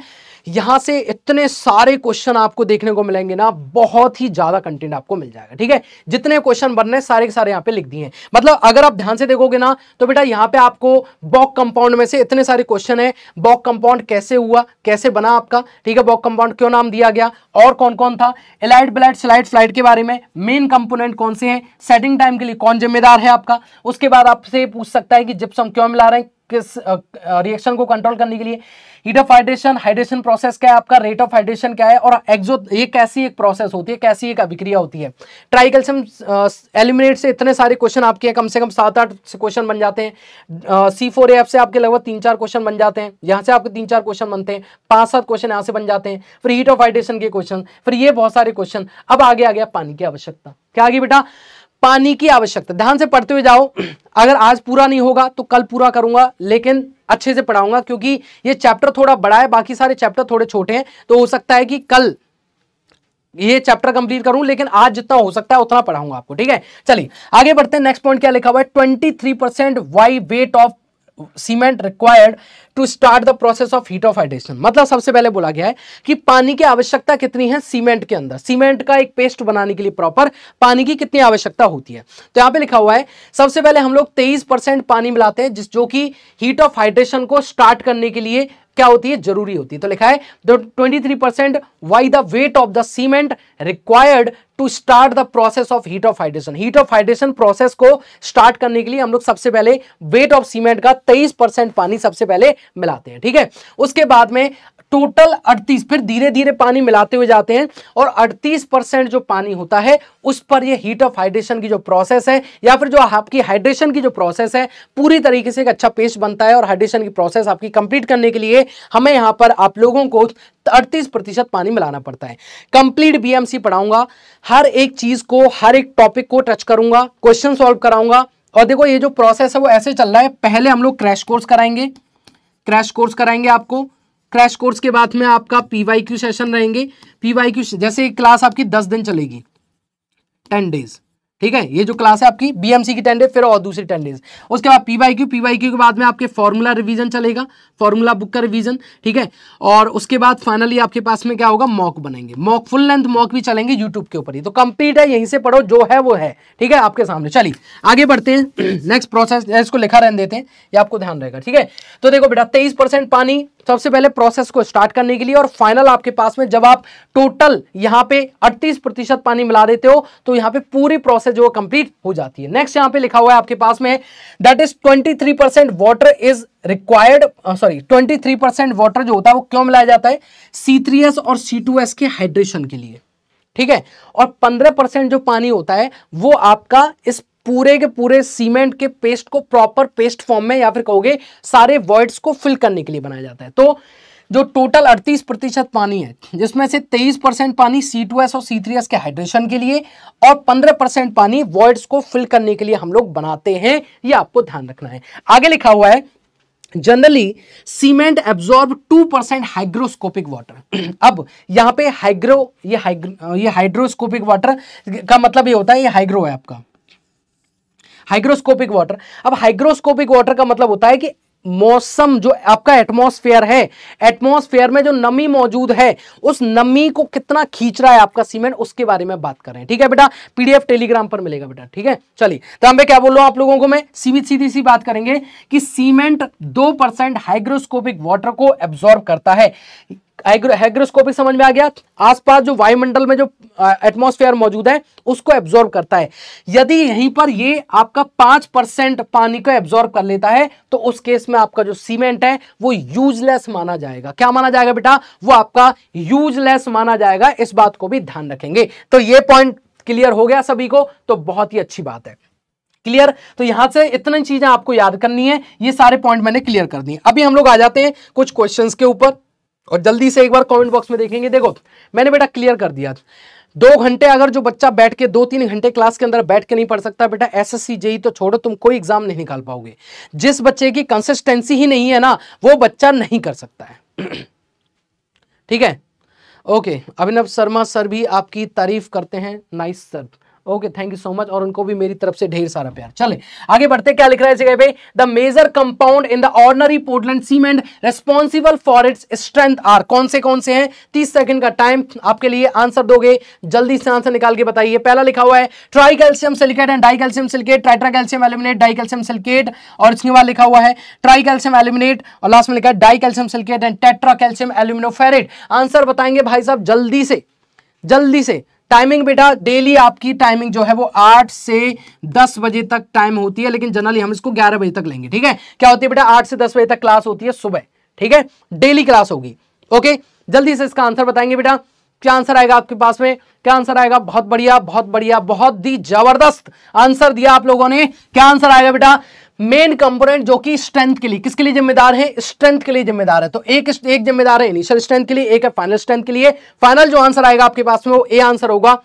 यहां से इतने सारे क्वेश्चन आपको देखने को मिलेंगे ना, बहुत ही ज्यादा कंटेंट आपको मिल जाएगा, ठीक है। जितने क्वेश्चन बनने सारे के सारे यहाँ पे लिख दिए हैं, मतलब अगर आप ध्यान से देखोगे ना तो बेटा यहाँ पे आपको बॉग कंपाउंड में से इतने सारे क्वेश्चन है, बॉग कंपाउंड कैसे हुआ, कैसे बना आपका, ठीक है, बॉग कंपाउंड क्यों नाम दिया गया और कौन कौन था, एलाइड ब्लाइड स्लाइड फ्लाइट के बारे में, मेन कंपोनेंट कौन से हैं, सेटिंग टाइम के लिए कौन जिम्मेदार है आपका, उसके बाद आपसे पूछ सकता है कि जिप्सम क्यों मिला रहे हैं, किस रिएक्शन को कंट्रोल करने के लिए, heat of hydration, hydration process क्या है आपका, रेट ऑफ हाइड्रेशन क्या है और एक्सो ये कैसी एक प्रोसेस होती है, कैसी एक अभिक्रिया होती है। ट्राइकैल्शियम एलिमिनेट से इतने सारे क्वेश्चन आपके हैं, कम से कम सात आठ क्वेश्चन बन जाते हैं, सी फोर एफ से आपके लगभग तीन चार क्वेश्चन बन जाते हैं, यहाँ से आपके तीन चार क्वेश्चन बनते हैं, पाँच सात क्वेश्चन यहाँ से बन जाते हैं, फिर हीट ऑफ हाइड्रेशन के क्वेश्चन, फिर ये बहुत सारे क्वेश्चन। अब आगे आ गया पानी की आवश्यकता, क्या आगे बेटा पानी की आवश्यकता, ध्यान से पढ़ते हुए जाओ, अगर आज पूरा नहीं होगा तो कल पूरा करूंगा लेकिन अच्छे से पढ़ाऊंगा, क्योंकि ये चैप्टर थोड़ा बड़ा है, बाकी सारे चैप्टर थोड़े छोटे हैं, तो हो सकता है कि कल ये चैप्टर कंप्लीट करूं लेकिन आज जितना हो सकता है उतना पढ़ाऊंगा आपको, ठीक है। चलिए आगे बढ़ते हैं, नेक्स्ट पॉइंट क्या लिखा हुआ है, twenty three percent by weight of cement required to start the process of heat of hydration, मतलब सबसे पहले बोला गया है कि पानी की आवश्यकता कितनी है सीमेंट के अंदर, सीमेंट का एक पेस्ट बनाने के लिए प्रॉपर पानी की कितनी आवश्यकता होती है। तो यहाँ पे लिखा हुआ है सबसे पहले हम लोग तेईस परसेंट पानी मिलाते हैं, जिस जो कि हीट ऑफ हाइड्रेशन को स्टार्ट करने के लिए क्या होती है, जरूरी होती है। तो लिखा है twenty three percent by the weight of the cement required to start the process of heat of hydration, heat of hydration process को स्टार्ट करने के लिए हम लोग सबसे पहले वेट ऑफ सीमेंट का तेईस परसेंट पानी सबसे पहले मिलाते हैं, ठीक है। उसके बाद में टोटल अड़तीस, फिर धीरे धीरे पानी मिलाते हुए जाते हैं और अड़तीस परसेंट जो पानी होता है उस पर ये हीट ऑफ हाइड्रेशन की जो प्रोसेस है या फिर जो आपकी हाइड्रेशन की जो प्रोसेस है पूरी तरीके से एक अच्छा पेस्ट बनता है और हाइड्रेशन की प्रोसेस आपकी कंप्लीट करने के लिए हमें यहाँ पर आप लोगों को अड़तीस प्रतिशत पानी मिलाना पड़ता है। कंप्लीट बीएमसी पढ़ाऊंगा, हर एक चीज को, हर एक टॉपिक को टच करूंगा, क्वेश्चन सॉल्व कराऊंगा। और देखो ये जो प्रोसेस है वो ऐसे चल रहा है, पहले हम लोग क्रैश कोर्स कराएंगे, क्रैश कोर्स कराएंगे आपको, क्रैश कोर्स के बाद में आपका पीवाईक्यू सेशन रहेंगे, पीवाईक्यू जैसे क्लास आपकी दस दिन चलेगी, टेन डेज, ठीक है, ये जो क्लास है आपकी बीएमसी की टेन डेज फिर और दूसरी टेन डेज, उसके बाद पीवाईक्यू, पीवाईक्यू के बाद में आपके फॉर्मूला रिवीजन चलेगा, फॉर्मूला बुक का रिवीजन, ठीक है, और उसके बाद फाइनली आपके पास में क्या होगा, मॉक बनेंगे, मॉक फुल लेंथ मॉक भी चलेंगे यूट्यूब के ऊपर ही। तो कंप्लीट है, यहीं से पढ़ो, जो है वो है, ठीक है, आपके सामने। चलिए आगे बढ़ते हैं, नेक्स्ट प्रोसेस इसको लिखा रहने देते हैं, ये आपको ध्यान रहेगा, ठीक है। तो देखो बेटा तेईस परसेंट पानी सबसे पहले प्रोसेस को स्टार्ट करने के लिए, और फाइनल आपके पास में जब आप टोटल यहाँ पे अड़तीस प्रतिशत पानी मिला देते हो तो यहाँ पे पूरी प्रोसेस जो कंप्लीट हो जाती है। नेक्स्ट यहाँ पे लिखा हुआ है आपके पास में दैट इज तेईस percent water is required, sorry तेईस परसेंट वाटर जो होता है वो क्यों मिलाया जाता है, सी थ्री एस और सी टू एस के हाइड्रेशन के लिए, ठीक है। और पंद्रह परसेंट जो पानी होता है वो आपका इस पूरे के पूरे सीमेंट के पेस्ट को प्रॉपर पेस्ट फॉर्म में या फिर कहोगे सारे वॉइड्स को फिल करने के लिए बनाया जाता है। तो जो टोटल अड़तीस प्रतिशत पानी है, जिसमें से तेईस परसेंट पानी सी टू एस और सी थ्री एस के हाइड्रेशन के लिए और पंद्रह परसेंट पानी वॉइड्स को फिल करने के लिए हम लोग बनाते हैं, ये आपको ध्यान रखना है। आगे लिखा हुआ है generally cement absorb two percent hygroscopic water. अब यहाँ पे हाइग्रो ये हाइग्रो ये हाइड्रोस्कोपिक वाटर का मतलब ये होता है, ये हाइग्रो है आपका हाइग्रोस्कोपिक वाटर। अब हाइग्रोस्कोपिक वाटर का मतलब होता है कि मौसम जो आपका एटमॉस्फेयर है, एटमॉस्फेयर में जो नमी मौजूद है उस नमी को कितना खींच रहा है आपका सीमेंट, उसके बारे में बात कर रहे हैं। ठीक है बेटा, पीडीएफ टेलीग्राम पर मिलेगा बेटा। ठीक है, चलिए तो हम क्या बोल रहा हूं आप लोगों को, मैं सीधी सीधी सी बात करेंगे कि सीमेंट दो परसेंट हाइग्रोस्कोपिक वाटर को एब्जॉर्ब करता है। हाइग्रोस्कोपिक समझ में आ गया, आसपास जो वायुमंडल में जो एटमॉस्फेयर मौजूद है उसको एब्जॉर्ब करता है। यदि यहीं पर ये आपका पांच परसेंट पानी को एब्जॉर्ब कर लेता है तो उस केस में आपका जो सीमेंट है वो यूजलेस माना जाएगा। क्या माना जाएगा बेटा, वो आपका यूजलेस माना जाएगा। इस बात को भी ध्यान रखेंगे। तो ये पॉइंट क्लियर हो गया सभी को, तो बहुत ही अच्छी बात है। क्लियर, तो यहां से इतनी चीजें आपको याद करनी है, ये सारे पॉइंट मैंने क्लियर कर दिए। अभी हम लोग आ जाते हैं कुछ क्वेश्चन के ऊपर और जल्दी से एक बार कमेंट बॉक्स में देखेंगे। देखो मैंने बेटा क्लियर कर दिया, दो घंटे अगर जो बच्चा बैठ के दो तीन घंटे क्लास के अंदर बैठ के नहीं पढ़ सकता बेटा, एसएससी जेई तो छोड़ो, तुम कोई एग्जाम नहीं निकाल पाओगे। जिस बच्चे की कंसिस्टेंसी ही नहीं है ना, वो बच्चा नहीं कर सकता है। ठीक है, ओके। अभिनव शर्मा सर भी आपकी तारीफ करते हैं, nice sir, okay thank you so much, और उनको भी मेरी तरफ से ढेर सारा प्यार। चले आगे बढ़ते, क्या लिख रहा है इस जगह पे, the major compound in the ordinary Portland cement responsible for its strength are, कौन से कौन से हैं। तीस सेकंड का टाइम आपके लिए, आंसर दोगे जल्दी से, आंसर निकाल के बताइए। पहला लिखा हुआ है try calcium silicate and die calcium silicate, ट्राइट्रा calcium aluminate, die calcium silicate, और इसके बाद लिखा हुआ है ट्राई कैल्शियम एल्यूमिनेट और लास्ट में लिखा है die calcium silicate and tetra calcium aluminoferrite. Answer बताएंगे भाई साहब जल्दी से जल्दी से। टाइमिंग बेटा डेली आपकी टाइमिंग जो है वो आठ से दस बजे तक टाइम होती है, लेकिन जनरली हम इसको ग्यारह बजे तक लेंगे। ठीक है, क्या होती है बेटा, आठ से दस बजे तक क्लास होती है सुबह। ठीक है, डेली क्लास होगी। ओके, जल्दी से इसका आंसर बताएंगे बेटा, क्या आंसर आएगा आपके पास में, क्या आंसर आएगा। बहुत बढ़िया बहुत बढ़िया, बहुत ही जबरदस्त आंसर दिया आप लोगों ने। क्या आंसर आएगा बेटा, मेन कंपोनेंट जो कि स्ट्रेंथ के लिए, किसके लिए जिम्मेदार है, स्ट्रेंथ के लिए जिम्मेदार है। तो एक एक जिम्मेदार है इनिशियल स्ट्रेंथ के लिए, एक है फाइनल स्ट्रेंथ के लिए। फाइनल जो आंसर आएगा आपके पास में वो ए आंसर होगा,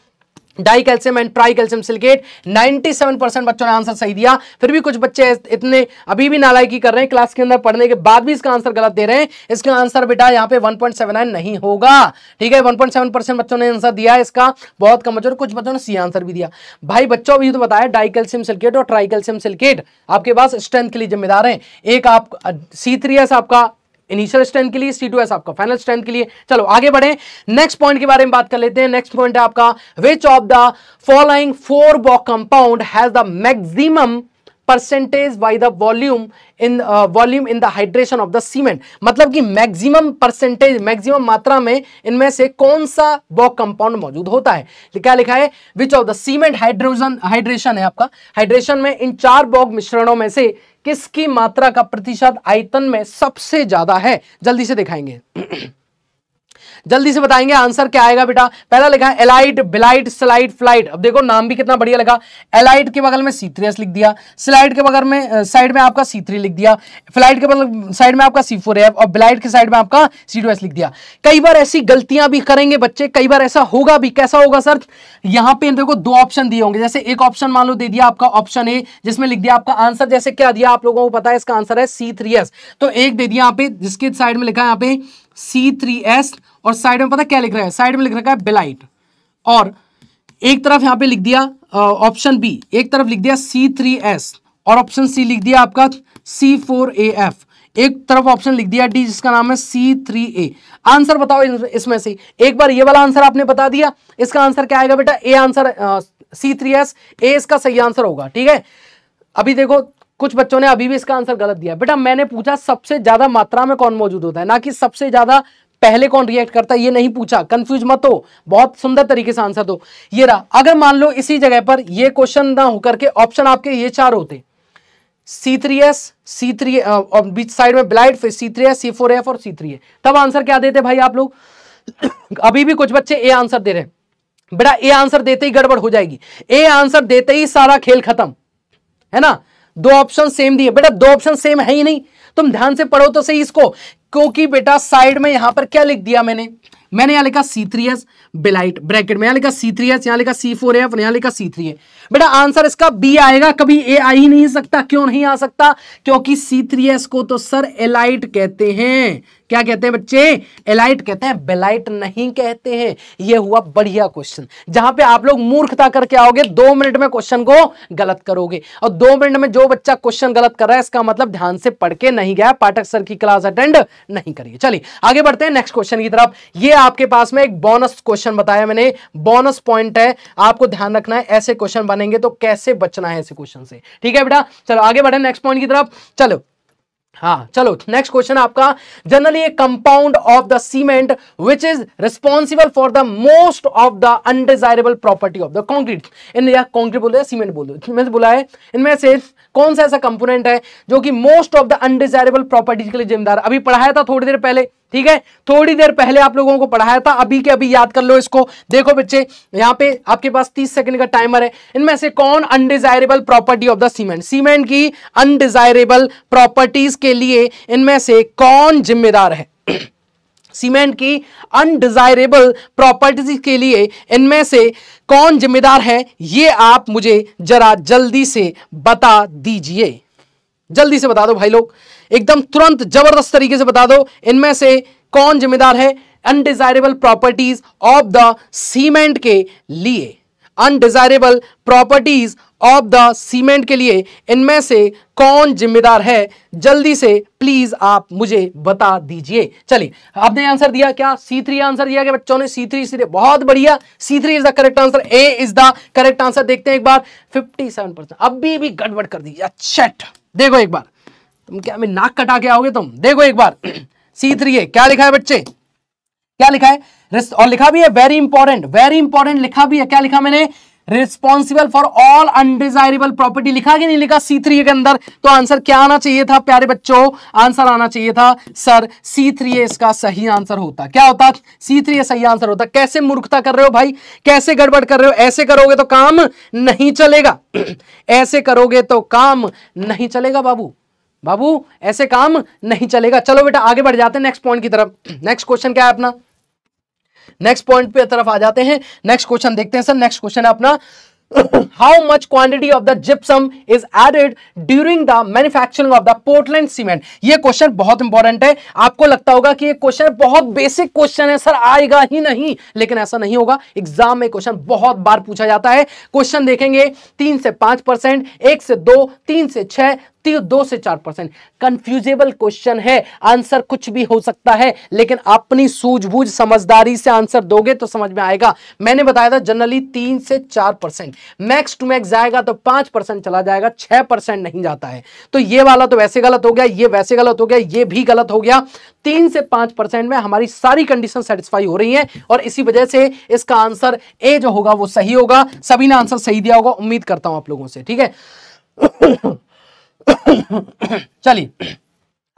die calcium and try calcium silicate. सत्तानवे परसेंट बच्चों ने आंसर सही दिया, फिर भी कुछ बच्चे इतने अभी भी नालायकी कर रहे हैं, क्लास के अंदर पढ़ने के बाद भी इसका आंसर गलत दे रहे हैं। इसका आंसर बेटा यहाँ पे वन पॉइंट सेवन नाइन नहीं होगा। ठीक है, वन पॉइंट सेवन परसेंट बच्चों ने आंसर दिया इसका, बहुत कम बच्चों, कुछ बच्चों ने सी आंसर भी दिया। भाई बच्चों अभी तो बताया डाई कैल्शियम सिलिकेट और ट्राई कैल्शियम सिलिकेट आपके पास स्ट्रेंथ के लिए जिम्मेदार है। एक आप सी थ्री एस आपका इनिशियल स्ट्रेंथ के लिए, सी टू एस आपका फाइनल स्ट्रेंथ के लिए। चलो आगे बढ़े, नेक्स्ट पॉइंट के बारे में बात कर लेते हैं। नेक्स्ट पॉइंट है आपका which of the following four Bogue compound has the maximum percentage by the volume in volume in the hydration of the cement. मतलब कि मैक्सिमम परसेंटेज, मैक्सिमम मात्रा में इनमें से कौन सा बॉक कंपाउंड मौजूद होता है। क्या लिखा है, which of the cement hydrogen hydration है आपका, हाइड्रेशन में इन चार बॉक मिश्रणों में से किसकी मात्रा का प्रतिशत आयतन में सबसे ज्यादा है। जल्दी से दिखाएंगे जल्दी से बताएंगे आंसर क्या आएगा बेटा। पहला लिखा है एलाइट, बिलाइट, स्लाइड, फ्लाइट। अब देखो नाम भी कितना बढ़िया लगा, एलाइट के बगल में सी थ्री एस लिख दिया, स्लाइड के बगल में साइड में आपका सी थ्री लिख दिया, फ्लाइट के बगल साइड में आपका सी फोर है और बिलाइट के साइड में आपका सी टू एस लिख दिया। कई बार ऐसी गलतियां भी करेंगे बच्चे, कई बार ऐसा होगा भी। कैसा होगा सर, यहाँ पे देखो दो ऑप्शन दिए होंगे, जैसे एक ऑप्शन मान लो दे दिया आपका ऑप्शन ए, जिसमें लिख दिया आपका आंसर, जैसे क्या दिया आप लोगों को पता है इसका आंसर है सी थ्री एस। तो एक दे दिया यहाँ पे जिसके साइड में लिखा है यहाँ पे सी थ्री एस और साइड में पता क्या लिख रहा है, साइड में लिख रखा है बेलाइट, और एक तरफ यहाँ पे लिख दिया ऑप्शन बी, एक तरफ लिख दिया सी थ्री एस और ऑप्शन सी लिख दिया आपका सी फोर ए एफ, एक तरफ ऑप्शन लिख दिया डी जिसका नाम है सी थ्री ए। आंसर बताओ इसमें से, एक बार ये वाला आंसर आपने बता दिया, इसका आंसर क्या आएगा बेटा, A answer C three S, A इसका सही आंसर होगा। ठीक है, अभी देखो कुछ बच्चों ने अभी भी इसका आंसर गलत दिया। बेटा मैंने पूछा सबसे ज्यादा मात्रा में कौन मौजूद होता है, ना कि सबसे ज्यादा पहले कौन रिएक्ट करता है, ये नहीं पूछा। कंफ्यूज मत हो, बहुत सुंदर तरीके से आंसर दो। ये रहा, अगर मान लो इसी जगह पर ये क्वेश्चन ना होकर के ऑप्शन आपके ये चार होते, C three S, C three और बीच साइड में ब्लाइट, फिर C three S, C four F और सी थ्री ए, तब आंसर क्या देते भाई आप लोग। अभी भी कुछ बच्चे ए आंसर दे रहे हैं। बेटा ए आंसर देते ही गड़बड़ हो जाएगी, ए आंसर देते ही सारा खेल खत्म है ना। दो ऑप्शन सेम दिए बेटा, दो ऑप्शन सेम है ही नहीं, तुम ध्यान से पढ़ो तो सही इसको, क्योंकि बेटा साइड में यहां पर क्या लिख दिया मैंने, मैंने यहाँ लिखा C three S belite, bracket में यहाँ लिखा C थ्री S, यहाँ लिखा C फोर F, यहाँ लिखा C थ्री A। बेटा आंसर इसका B आएगा, कभी A आ ही नहीं सकता। क्यों नहीं आ सकता? क्योंकि C थ्री S को तो सर एलाइट कहते हैं। क्या कहते हैं बच्चे? एलाइट कहते हैं, बेलाइट नहीं कहते हैं। यह हुआ बढ़िया क्वेश्चन, जहां पे आप लोग मूर्खता करके आओगे, दो मिनट में क्वेश्चन को गलत करोगे। और दो मिनट में जो बच्चा क्वेश्चन गलत कर रहा है इसका मतलब ध्यान से पढ़ के नहीं गया, पाठक सर की क्लास अटेंड नहीं करिए। चलिए आगे बढ़ते हैं नेक्स्ट क्वेश्चन की तरफ। ये आपके पास में एक बोनस क्वेश्चन बताया मैंने, बोनस पॉइंट है, आपको ध्यान रखना है। ऐसे क्वेश्चन बनेंगे तो कैसे बचना है ऐसे क्वेश्चन से, ठीक है बेटा। चलो आगे बढ़े नेक्स्ट पॉइंट की तरफ। चलो हाँ चलो नेक्स्ट क्वेश्चन आपका, generally a compound of the cement which is responsible for the most of the undesirable property of the concrete इन, या कंक्रीट बोल रहे हैं, सीमेंट बोल रहे हैं, बोला है इनमें से कौन सा ऐसा कंपोनेंट है जो कि most of the undesirable properties के लिए जिम्मेदार। अभी पढ़ाया था थोड़ी देर पहले, ठीक है, थोड़ी देर पहले आप लोगों को पढ़ाया था, अभी के अभी याद कर लो इसको। देखो बच्चे यहाँ पे आपके पास तीस सेकंड का टाइमर है। इनमें से कौन undesirable property of the cement, cement की अनडिजायरेबल प्रॉपर्टीज के लिए इनमें से कौन जिम्मेदार है? सीमेंट की अनडिजायरेबल प्रॉपर्टीज के लिए इनमें से कौन जिम्मेदार है, ये आप मुझे जरा जल्दी से बता दीजिए। जल्दी से बता दो भाई लोग, एकदम तुरंत जबरदस्त तरीके से बता दो, इनमें से कौन जिम्मेदार है undesirable properties of the cement के लिए, undesirable properties of the cement के लिए इनमें से कौन जिम्मेदार है, जल्दी से प्लीज आप मुझे बता दीजिए। चलिए आपने आंसर दिया क्या, C थ्री आंसर दिया क्या बच्चों ने? C थ्री C थ्री बहुत बढ़िया, C three is the correct answer, A is the correct answer. देखते हैं एक बार, सत्तावन परसेंट अभी भी गड़बड़ कर दीजिए। अच्छा देखो एक बार, तुम क्या मैं नाक कटा के आओगे तुम? देखो एक बार C थ्री A क्या लिखा है बच्चे, क्या लिखा है? और लिखा भी है वेरी इंपॉर्टेंट, वेरी इंपॉर्टेंट लिखा भी है। क्या लिखा मैंने? Responsible for all undesirable property, लिखा कि नहीं लिखा C थ्री A के अंदर? तो आंसर क्या आना चाहिए था प्यारे बच्चों? आंसर आना चाहिए था सर C थ्री A इसका सही आंसर होता। क्या होता? C थ्री A सही आंसर होता। कैसे मूर्खता कर रहे हो भाई, कैसे गड़बड़ कर रहे हो? ऐसे करोगे तो काम नहीं चलेगा, ऐसे करोगे तो काम नहीं चलेगा बाबू, बाबू ऐसे काम नहीं चलेगा। चलो बेटा आगे बढ़ जाते हैं नेक्स्ट पॉइंट की तरफ। नेक्स्ट क्वेश्चन क्या है अपना? नेक्स्ट पॉइंट पे तरफ आ जाते हैं। नेक्स्ट क्वेश्चन देखते हैं सर, नेक्स्ट क्वेश्चन है अपना how much quantity of the gypsum is added during the manufacturing of the Portland cement. ये क्वेश्चन बहुत इंपॉर्टेंट है। आपको लगता होगा कि ये क्वेश्चन बहुत बेसिक क्वेश्चन है, सर आएगा ही नहीं, लेकिन ऐसा नहीं होगा। एग्जाम में क्वेश्चन बहुत बार पूछा जाता है। क्वेश्चन देखेंगे तीन से पांच परसेंट, एक से दो, तीन से छह, दो से चार परसेंट। कंफ्यूजेबल क्वेश्चन है, आंसर कुछ भी हो सकता है, लेकिन अपनी सूझबूझ समझदारी से आंसर दोगे तो समझ में आएगा। मैंने बताया था जनरली तीन से चार परसेंट, मैक्स टू मैक्स जाएगा तो पांच परसेंट चला जाएगा, छह परसेंट नहीं जाता है। तो ये वाला तो वैसे गलत हो गया, ये वैसे गलत हो गया, ये भी गलत हो गया। तीन से पांच परसेंट में हमारी सारी कंडीशन सेटिस्फाई हो रही है और इसी वजह से इसका आंसर ए जो होगा वो सही होगा। सभी ने आंसर सही दिया होगा, उम्मीद करता हूं आप लोगों से, ठीक है। चलिए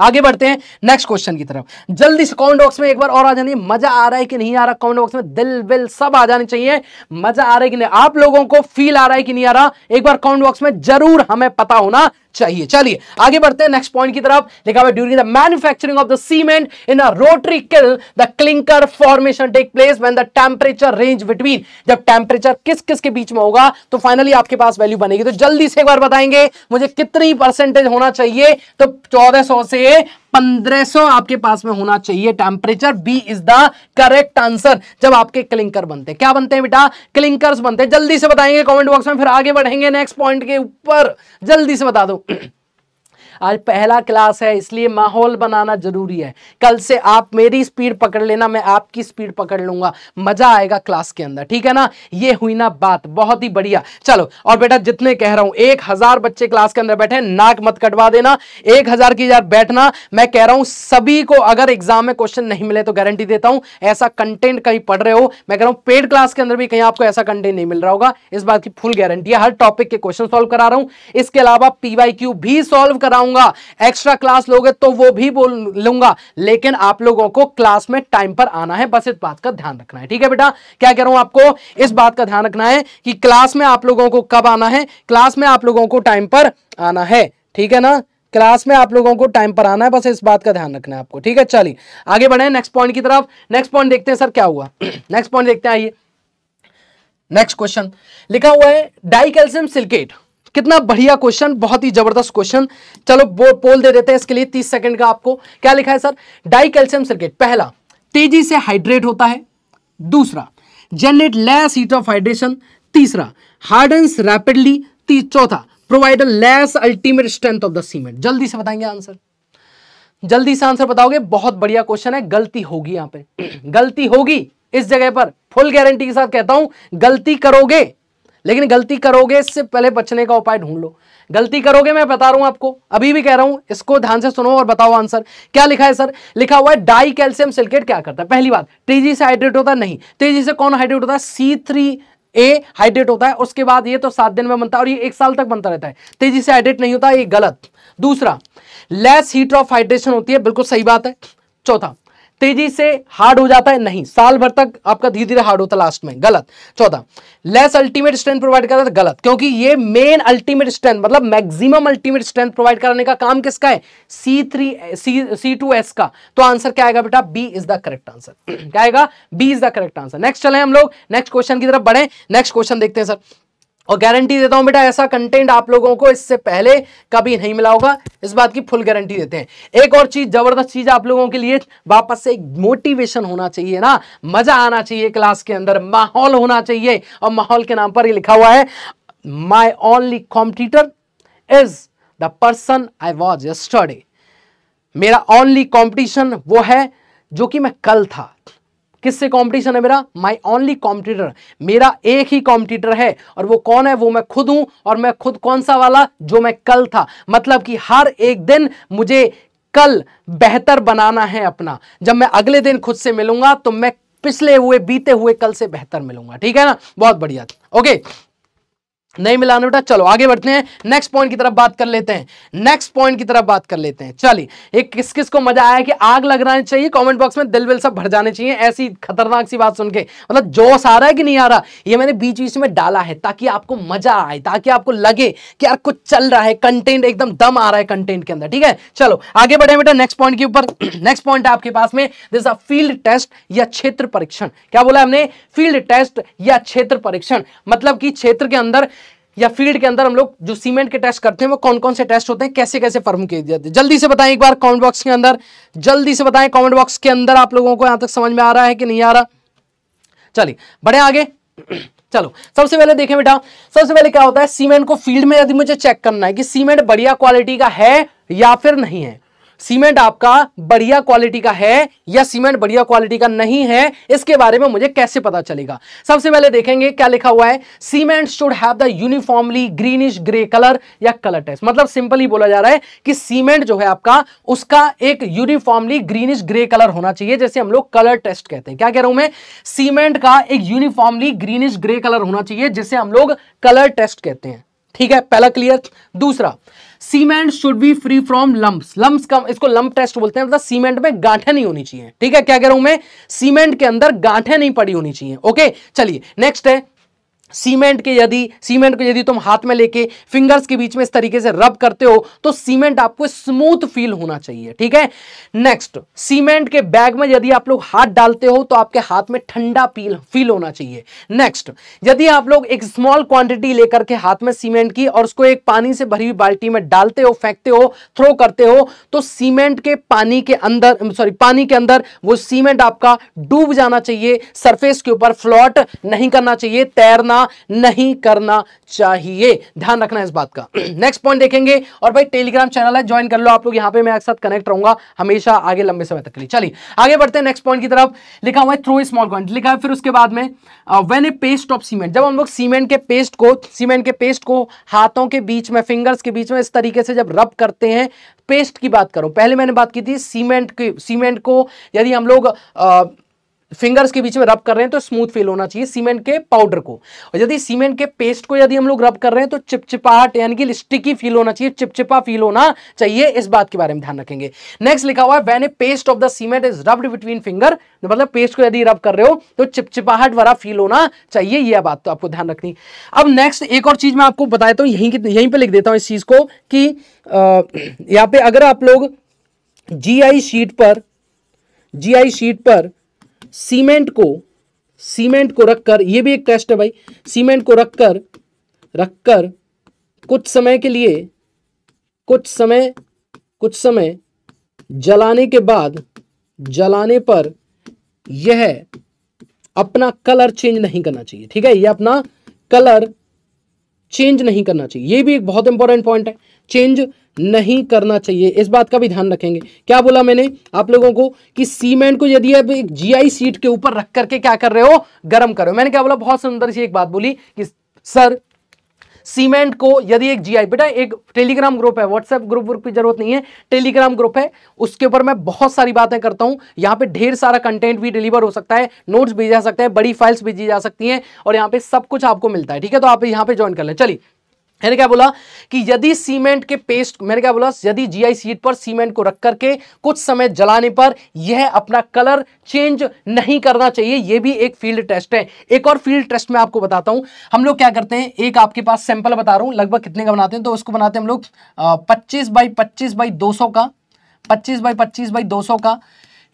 आगे बढ़ते हैं नेक्स्ट क्वेश्चन की तरफ। जल्दी से कमेंट बॉक्स में एक बार और आ जाने, मजा आ रहा है कि नहीं आ रहा, कमेंट बॉक्स में दिल बिल सब आ जाने चाहिए। मजा आ रहा है कि नहीं, आप लोगों को फील आ रहा है कि नहीं आ रहा, एक बार कमेंट बॉक्स में जरूर हमें पता होना चाहिए। चलिए आगे बढ़ते हैं नेक्स्ट पॉइंट की तरफ। लिखा हुआ during the manufacturing of the cement in a rotary kiln the clinker formation take place when the temperature range between. जब टेंपरेचर किस किस के बीच में होगा तो फाइनली आपके पास वैल्यू बनेगी। तो जल्दी से एक बार बताएंगे मुझे कितनी परसेंटेज होना चाहिए, तो चौदह सौ से पंद्रह सौ आपके पास में होना चाहिए temperature. B is the correct answer. जब आपके क्लिंकर बनते हैं, क्या बनते हैं बेटा? क्लिंकर्स बनते हैं। जल्दी से बताएंगे कमेंट बॉक्स में, फिर आगे बढ़ेंगे नेक्स्ट पॉइंट के ऊपर। जल्दी से बता दो, आज पहला क्लास है इसलिए माहौल बनाना जरूरी है। कल से आप मेरी स्पीड पकड़ लेना, मैं आपकी स्पीड पकड़ लूंगा, मजा आएगा क्लास के अंदर, ठीक है ना। ये हुई ना बात, बहुत ही बढ़िया। चलो और बेटा जितने कह रहा हूं एक हजार बच्चे क्लास के अंदर बैठे, नाक मत कटवा देना। एक हजार की यार बैठना, मैं कह रहा हूं सभी को। अगर एग्जाम में क्वेश्चन नहीं मिले तो गारंटी देता हूं ऐसा कंटेंट कहीं पढ़ रहे हो, मैं कह रहा हूं पेड क्लास के अंदर भी कहीं आपको ऐसा कंटेंट नहीं मिल रहा होगा, इस बात की फुल गारंटी है। हर टॉपिक के क्वेश्चन सोल्व करा रहा हूं, इसके अलावा पीवाई क्यू भी सोल्व कराऊंगा। एक्स्ट्रा क्लास लोगे तो वो भी बोल लूंगा, लेकिन आप लोगों को क्लास में टाइम पर आना है, बस इस बात का ध्यान रखना है, ठीक है बेटा। क्या कह रहा हूं आपको, इस बात का ध्यान रखना है कि क्लास में आप लोगों को कब आना है, क्लास में आप लोगों को टाइम पर आना है, ठीक है ना। क्लास में आप लोगों को टाइम पर आना है, बस इस बात का ध्यान रखना है आपको, ठीक है। चलिए आगे बढ़े नेक्स्ट पॉइंट की तरफ। नेक्स्ट पॉइंट देखते हैं सर क्या हुआ। नेक्स्ट पॉइंट देखते हैं, आइए। नेक्स्ट क्वेश्चन लिखा हुआ है डाई कैल्शियम सिलिकेट। कितना बढ़िया क्वेश्चन, बहुत ही जबरदस्त क्वेश्चन। चलो वो पोल दे देते हैं इसके लिए तीस सेकंड का। आपको क्या लिखा है सर, डाई कैल्शियम सिलिकेट पहला तेजी से हाइड्रेट होता है, दूसरा generate less heat of hydration, तीसरा हार्डन्स रैपिडली, चौथा provide less ultimate strength of the cement. जल्दी से बताएंगे आंसर, जल्दी से आंसर बताओगे, बहुत बढ़िया क्वेश्चन है। गलती होगी यहाँ पे, गलती होगी इस जगह पर, फुल गारंटी के साथ कहता हूं गलती करोगे, लेकिन गलती करोगे इससे पहले बचने का उपाय ढूंढ लो। गलती करोगे, मैं बता रहा हूं आपको, अभी भी कह रहा हूं, इसको ध्यान से सुनो और बताओ आंसर क्या लिखा है। सर लिखा हुआ है डाई कैल्शियम सिलिकेट क्या करता है, पहली बात तेजी से हाइड्रेट होता है, नहीं तेजी से कौन हाइड्रेट होता है, सी थ्री ए हाइड्रेट होता है। उसके बाद ये तो सात दिन में बनता है और ये एक साल तक बनता रहता है, तेजी से हाइड्रेट नहीं होता, ये गलत। दूसरा लेस हीट ऑफ हाइड्रेशन होती है, बिल्कुल सही बात है। चौथा तेजी से हार्ड हो जाता है, नहीं साल भर तक आपका धीरे धीरे हार्ड होता है, लास्ट में गलत। चौथा लेस अल्टीमेट स्ट्रेंथ प्रोवाइड करता है, गलत, क्योंकि ये मेन अल्टीमेट स्ट्रेंथ मतलब मैक्सिमम अल्टीमेट स्ट्रेंथ प्रोवाइड कराने का काम किसका है, C three C C two S का। तो आंसर क्या आएगा बेटा, B is the correct answer. क्या आएगा, B is the correct answer. Next चले हम लोग नेक्स्ट क्वेश्चन की तरफ बढ़े। नेक्स्ट क्वेश्चन देखते हैं सर, और गारंटी देता हूं बेटा ऐसा कंटेंट आप लोगों को इससे पहले कभी नहीं मिला होगा, इस बात की फुल गारंटी देते हैं। एक और चीज, जबरदस्त चीज आप लोगों के लिए, वापस से एक मोटिवेशन होना चाहिए ना, मजा आना चाहिए क्लास के अंदर, माहौल होना चाहिए। और माहौल के नाम पर ये लिखा हुआ है my only competitor is the person I was yesterday. मेरा ओनली कॉम्पिटिशन वो है जो कि मैं कल था। किससे कंपटीशन है मेरा, माय ओनली कॉम्पिटिटर, मेरा एक ही कॉम्पिटिटर है और वो कौन है, वो मैं खुद हूं। और मैं खुद कौन सा वाला, जो मैं कल था, मतलब कि हर एक दिन मुझे कल बेहतर बनाना है अपना। जब मैं अगले दिन खुद से मिलूंगा तो मैं पिछले हुए बीते हुए कल से बेहतर मिलूंगा, ठीक है ना। बहुत बढ़िया, ओके, नहीं मिलाना बेटा। चलो आगे बढ़ते हैं, नेक्स्ट पॉइंट की तरफ बात कर लेते हैं। नेक्स्ट पॉइंट की तरफ बात कर लेते हैं। चलिए, एक किस किस को मजा आया कि आग लगना चाहिए, कमेंट बॉक्स में दिल विल सब भर जाने चाहिए, ऐसी खतरनाक सी बात सुन के, मतलब जोश आ रहा है कि नहीं आ रहा। ये मैंने बीच बीच में डाला है ताकि आपको मजा आए, ताकि आपको लगे कि यार कुछ चल रहा है, कंटेंट एकदम दम आ रहा है कंटेंट के अंदर, ठीक है। चलो आगे बढ़े बेटा नेक्स्ट पॉइंट के ऊपर। नेक्स्ट पॉइंट आपके पास में, जैसा फील्ड टेस्ट या क्षेत्र परीक्षण। क्या बोला हमने, फील्ड टेस्ट या क्षेत्र परीक्षण, मतलब कि क्षेत्र के अंदर या फील्ड के अंदर हम लोग जो सीमेंट के टेस्ट करते हैं वो कौन कौन से टेस्ट होते हैं, कैसे कैसे परफॉर्म किए जाते हैं। जल्दी से बताएं एक बार कमेंट बॉक्स के अंदर, जल्दी से बताएं कमेंट बॉक्स के अंदर आप लोगों को यहां तक समझ में आ रहा है कि नहीं आ रहा। चलिए बढ़े आगे। चलो सबसे पहले देखें बेटा, सबसे पहले क्या होता है, सीमेंट को फील्ड में यदि मुझे चेक करना है कि सीमेंट बढ़िया क्वालिटी का है या फिर नहीं है, सीमेंट आपका बढ़िया क्वालिटी का है या सीमेंट बढ़िया क्वालिटी का नहीं है, इसके बारे में मुझे कैसे पता चलेगा। सबसे पहले देखेंगे क्या लिखा हुआ है, cement should have the uniformly greenish grey colour या कलर टेस्ट, मतलब सिंपली बोला जा रहा है कि सीमेंट जो है आपका, उसका एक यूनिफॉर्मली ग्रीनिश ग्रे कलर होना चाहिए, जैसे हम लोग कलर टेस्ट कहते हैं। क्या कह रहा हूं मैं, सीमेंट का एक यूनिफॉर्मली ग्रीनिश ग्रे कलर होना चाहिए, जिसे हम लोग कलर टेस्ट कहते हैं, ठीक है, पहला क्लियर। दूसरा, cement should be free from lumps, lumps का इसको लंप टेस्ट बोलते हैं, मतलब सीमेंट में गांठें नहीं होनी चाहिए, ठीक है। क्या कह रहा हूं मैं, सीमेंट के अंदर गांठें नहीं पड़ी होनी चाहिए, ओके। चलिए नेक्स्ट है, सीमेंट के यदि सीमेंट को यदि तुम हाथ में लेके फिंगर्स के बीच में इस तरीके से रब करते हो तो सीमेंट आपको स्मूथ फील होना चाहिए, ठीक है। नेक्स्ट, सीमेंट के बैग में यदि आप लोग हाथ डालते हो तो आपके हाथ में ठंडा फील फील होना चाहिए। नेक्स्ट, यदि आप लोग एक स्मॉल क्वांटिटी लेकर के हाथ में सीमेंट की और उसको एक पानी से भरी हुई बाल्टी में डालते हो, फेंकते हो, थ्रो करते हो, तो सीमेंट के पानी के अंदर सॉरी पानी के अंदर वो सीमेंट आपका डूब जाना चाहिए, सरफेस के ऊपर फ्लोट नहीं करना चाहिए, तैरना नहीं करना चाहिए, ध्यान रखना इस बात का। नेक्स्ट पॉइंट देखेंगे, और भाई टेलीग्राम चैनल है, ज्वाइन कर लो आप लोग यहां पे, मैं एक साथ कनेक्ट रहूंगा हमेशा आगे लंबे समय तक के लिए। चलिए आगे बढ़ते हैं नेक्स्ट पॉइंट की तरफ। लिखा हुआ है थ्रो स्मॉल क्वांटिटी, लिखा है फिर उसके बाद में when a paste of cement, जब हम लोग सीमेंट के पेस्ट को सीमेंट के पेस्ट को हाथों के बीच में, फिंगर्स के बीच में इस तरीके से जब रब करते हैं, पेस्ट की बात करो, पहले मैंने बात की थी सीमेंट की, सीमेंट को यदि हम लोग फिंगर्स के बीच में रब कर रहे हैं तो स्मूथ फील होना चाहिए सीमेंट के पाउडर को। और यदि सीमेंट के पेस्ट को यदि हम लोग रब कर रहे हैं तो चिपचिपाहट यानी कि स्टिकी फील होना चाहिए, चिपचिपा फील होना चाहिए, इस बात के बारे में ध्यान रखेंगे। नेक्स्ट लिखा हुआ है when a paste of the cement is rubbed between finger, मतलब पेस्ट को यदि रब कर रहे हो तो चिपचिपाहट वाला फील होना चाहिए, यह बात तो आपको ध्यान रखनी। अब नेक्स्ट एक और चीज मैं आपको बताया तो यहीं यहीं पर लिख देता हूँ इस चीज को कि यहाँ पे अगर आप लोग जी आई शीट पर जी आई शीट पर सीमेंट को सीमेंट को रखकर, ये भी एक टेस्ट है भाई, सीमेंट को रखकर रखकर कुछ समय के लिए कुछ समय कुछ समय जलाने के बाद जलाने पर यह अपना कलर चेंज नहीं करना चाहिए। ठीक है, यह अपना कलर चेंज नहीं करना चाहिए, ये भी एक बहुत इंपॉर्टेंट पॉइंट है, चेंज नहीं करना चाहिए, इस बात का भी ध्यान रखेंगे। क्या बोला मैंने आप लोगों को कि सीमेंट को यदि आप एक जीआई शीट के ऊपर रख करके क्या कर रहे हो, गर्म कर रहे हो। मैंने क्या बोला, बहुत सुंदर सी एक बात बोली कि सर सीमेंट को यदि एक जीआई, बेटा एक टेलीग्राम ग्रुप है, व्हाट्सएप ग्रुप ग्रुप की जरूरत नहीं है, टेलीग्राम ग्रुप है, उसके ऊपर मैं बहुत सारी बातें करता हूं, यहाँ पे ढेर सारा कंटेंट भी डिलीवर हो सकता है, नोट्स भेजे जा सकते हैं, बड़ी फाइल्स भेजी जा सकती हैं और यहाँ पे सब कुछ आपको मिलता है। ठीक है, तो आप यहाँ पे ज्वाइन कर लें। चलिए, मैंने क्या बोला कि यदि सीमेंट के पेस्ट, मैंने क्या बोला, यदि जीआई शीट पर सीमेंट को रख करके कुछ समय जलाने पर यह अपना कलर चेंज नहीं करना चाहिए, यह भी एक फील्ड टेस्ट है। एक और फील्ड टेस्ट मैं आपको बताता हूं, हम लोग क्या करते हैं, एक आपके पास सैंपल बता रहा हूं लगभग कितने का बनाते हैं, तो उसको बनाते हैं हम लोग पच्चीस बाई पच्चीस बाई दो सौ का पच्चीस बाई पच्चीस बाई दो सौ का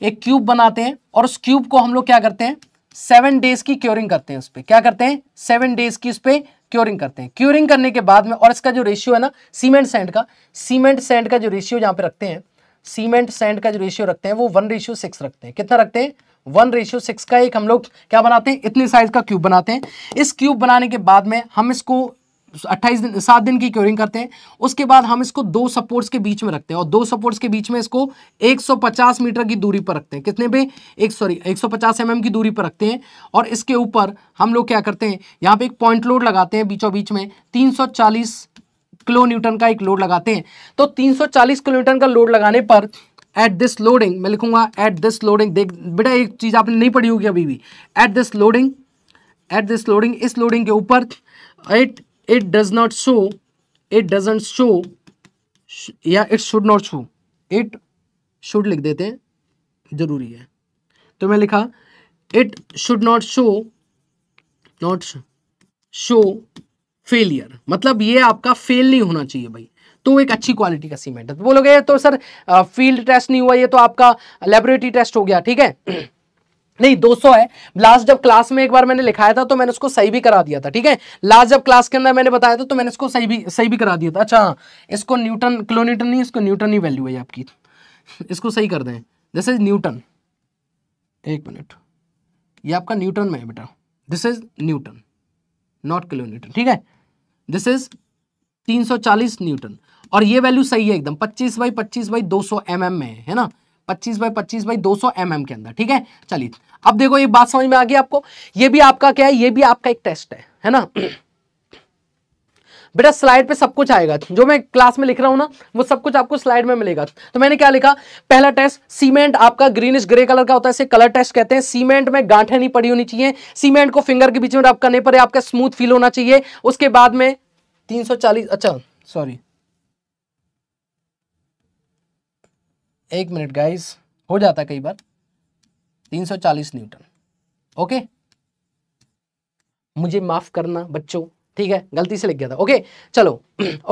एक क्यूब बनाते हैं और उस क्यूब को हम लोग क्या करते हैं, सेवन डेज की क्योरिंग करते हैं उस पर, क्या करते हैं, सेवन डेज की उस पर क्योरिंग करते हैं। क्योरिंग करने के बाद में, और इसका जो रेशियो है ना सीमेंट सैंड का, सीमेंट सैंड का जो रेशियो यहाँ पे रखते हैं, सीमेंट सैंड का जो रेशियो रखते हैं वो वन रेशियो सिक्स रखते हैं। कितना रखते हैं, वन रेशियो सिक्स का एक हम लोग क्या बनाते हैं, इतने साइज का क्यूब बनाते हैं। इस क्यूब बनाने के बाद में हम इसको अट्ठाईस दिन, सात दिन की क्योरिंग करते हैं। उसके बाद हम इसको दो सपोर्ट्स के बीच में रखते हैं और दो सपोर्ट्स के बीच में इसको एक सौ पचास मीटर की दूरी पर रखते हैं। कितने पे, एक सॉरी एक सौ पचास एमएम की दूरी पर रखते हैं और इसके ऊपर हम लोग क्या करते हैं, यहाँ पे एक पॉइंट लोड लगाते हैं बीचों बीच में, तीन सौ चालीस किलो न्यूटन का एक लोड लगाते हैं। तो तीन सौ चालीस किलो न्यूटन का लोड लगाने पर एट दिस लोडिंग, मैं लिखूंगा एट दिस लोडिंग, देख बेटा एक चीज़ आपने नहीं पढ़ी होगी अभी भी, at this loading at this loading इस लोडिंग के ऊपर at it does not show it doesn't show या it should not show, it should लिख देते हैं, जरूरी है, तो मैं लिखा it should not show not show failure, मतलब ये आपका फेल नहीं होना चाहिए भाई, तो एक अच्छी क्वालिटी का सीमेंट है। तो बोलोगे तो सर फील्ड टेस्ट नहीं हुआ, ये तो आपका लेबोरेटरी टेस्ट हो गया। ठीक है, नहीं दो सौ है, लास्ट जब क्लास में एक बार मैंने लिखाया था तो मैंने उसको सही भी करा दिया था। ठीक है, लास्ट जब क्लास के अंदर मैंने बताया था तो मैंने इसको सही भी सही भी करा दिया था। अच्छा हाँ, इसको न्यूटन किलो न्यूटन नहीं, इसको न्यूटन ही वैल्यू है आपकी, इसको सही कर दें, दिस इज न्यूटन, एक मिनट, ये आपका न्यूटन में है बेटा, this is newton not kilonewton. ठीक है, दिस इज तीन सौ चालीस न्यूटन और ये वैल्यू सही है एकदम, पच्चीस बाई पच्चीस बाई दो सौ एम एम में है, है ना, पच्चीस बाई पच्चीस बाई दो सौ एमएम के अंदर। ठीक है, चलिए अब देखो ये बात समझ में आ गई आपको, ये भी आपका क्या है, ये भी आपका एक टेस्ट है, है ना। बेटा स्लाइड पे सब कुछ आएगा, जो मैं क्लास में लिख रहा हूँ ना वो सब कुछ आपको स्लाइड में मिलेगा। तो मैंने क्या लिखा, पहला टेस्ट सीमेंट आपका ग्रीनिश ग्रे कलर का होता है, इसे कलर टेस्ट कहते हैं। सीमेंट में गांठें नहीं पड़ी होनी चाहिए, सीमेंट को फिंगर के बीच में रब करने पर आपका स्मूथ फील होना चाहिए। उसके बाद में तीन सौ चालीस अच्छा सॉरी एक मिनट गाइस, हो जाता है कई बार, तीन सौ चालीस न्यूटन, ओके मुझे माफ करना बच्चों, ठीक है गलती से लिख गया था, ओके चलो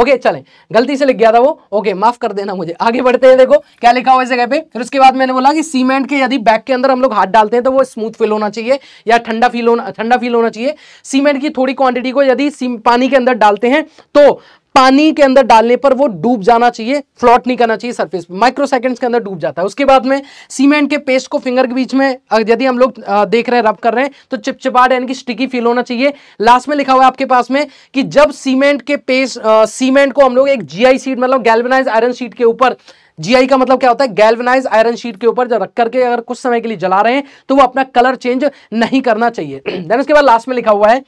ओके चलें, गलती से लिख गया था वो, ओके माफ कर देना मुझे। आगे बढ़ते हैं, देखो क्या लिखा हुआ है जगह पे। फिर उसके बाद मैंने बोला कि सीमेंट के यदि बैग के अंदर हम लोग हाथ डालते हैं तो वो स्मूथ फील होना चाहिए या ठंडा फील होना ठंडा फील होना चाहिए। सीमेंट की थोड़ी क्वांटिटी को यदि पानी के अंदर डालते हैं तो पानी के अंदर डालने पर वो डूब जाना चाहिए, फ्लोट नहीं करना चाहिए सरफेस, माइक्रो सेकेंड्स के अंदर डूब जाता है। उसके बाद में सीमेंट के पेस्ट को फिंगर के बीच में यदि हम लोग देख रहे हैं, रब कर रहे हैं तो चिपचिपाहट यानी कि स्टिकी फील होना चाहिए। लास्ट में लिखा हुआ है आपके पास में कि जब सीमेंट के पेस्ट सीमेंट को हम लोग एक जीआई शीट मतलब गैल्वेनाइज आयरन शीट के ऊपर, जीआई का मतलब क्या होता है, गैल्वेनाइज आयरन शीट के ऊपर जब रख करके अगर कुछ समय के लिए जला रहे हैं तो वो अपना कलर चेंज नहीं करना चाहिए। देन उसके बाद लास्ट में लिखा हुआ है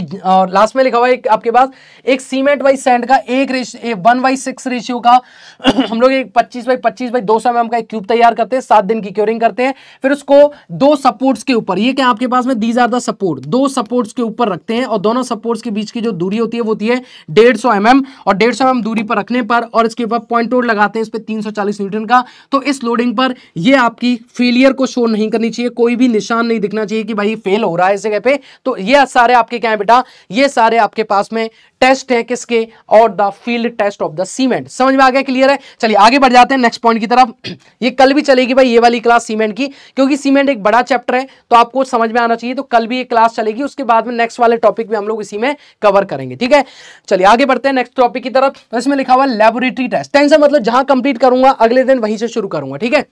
कि, और लास्ट में लिखा हुआ है आपके पास एक सीमेंट बाई सैंड का एक ratio one by six ratio का हम लोग एक पच्चीस बाई पच्चीस बाई दो सौ एमएम का एक क्यूब तैयार करते हैं, सात दिन की क्योरिंग करते हैं, फिर उसको दो सपोर्ट्स के ऊपर, ये क्या आपके पास में दीज आर द सपोर्ट, दो सपोर्ट्स के ऊपर रखते हैं और दोनों सपोर्ट्स के बीच की जो दूरी होती है वो होती है डेढ़ सौ एम एम और डेढ़ सौ एम एम दूरी पर रखने पर और इसके ऊपर पॉइंट लोड लगाते हैं इस पर तीन सौ चालीस न्यूटन का, तो इस लोडिंग पर यह आपकी फेलियर को शो नहीं करनी चाहिए, कोई भी निशान नहीं दिखना चाहिए कि भाई फेल हो रहा है इस जगह पे। तो ये सारे आपके क्या है बेटा, ये सारे आपके पास में टेस्ट है किसके, और the field test of the cement. समझ में आ गया, क्लियर है। चलिए आगे बढ़ जाते हैं नेक्स्ट पॉइंट की तरफ। ये कल भी चलेगी भाई ये वाली क्लास सीमेंट की, क्योंकि सीमेंट एक बड़ा चैप्टर है तो आपको समझ में आना चाहिए, तो कल भी ये क्लास चलेगी, उसके बाद में नेक्स्ट वाले टॉपिक भी हम लोग इसी में कवर करेंगे, ठीक है। चलिए आगे बढ़ते हैं नेक्स्ट टॉपिक की तरफ। तो इसमें लिखा हुआ लेबोरेटरी टेस्ट, टेंस मतलब जहां कंप्लीट करूंगा अगले दिन वहीं से शुरू करूंगा, ठीक है।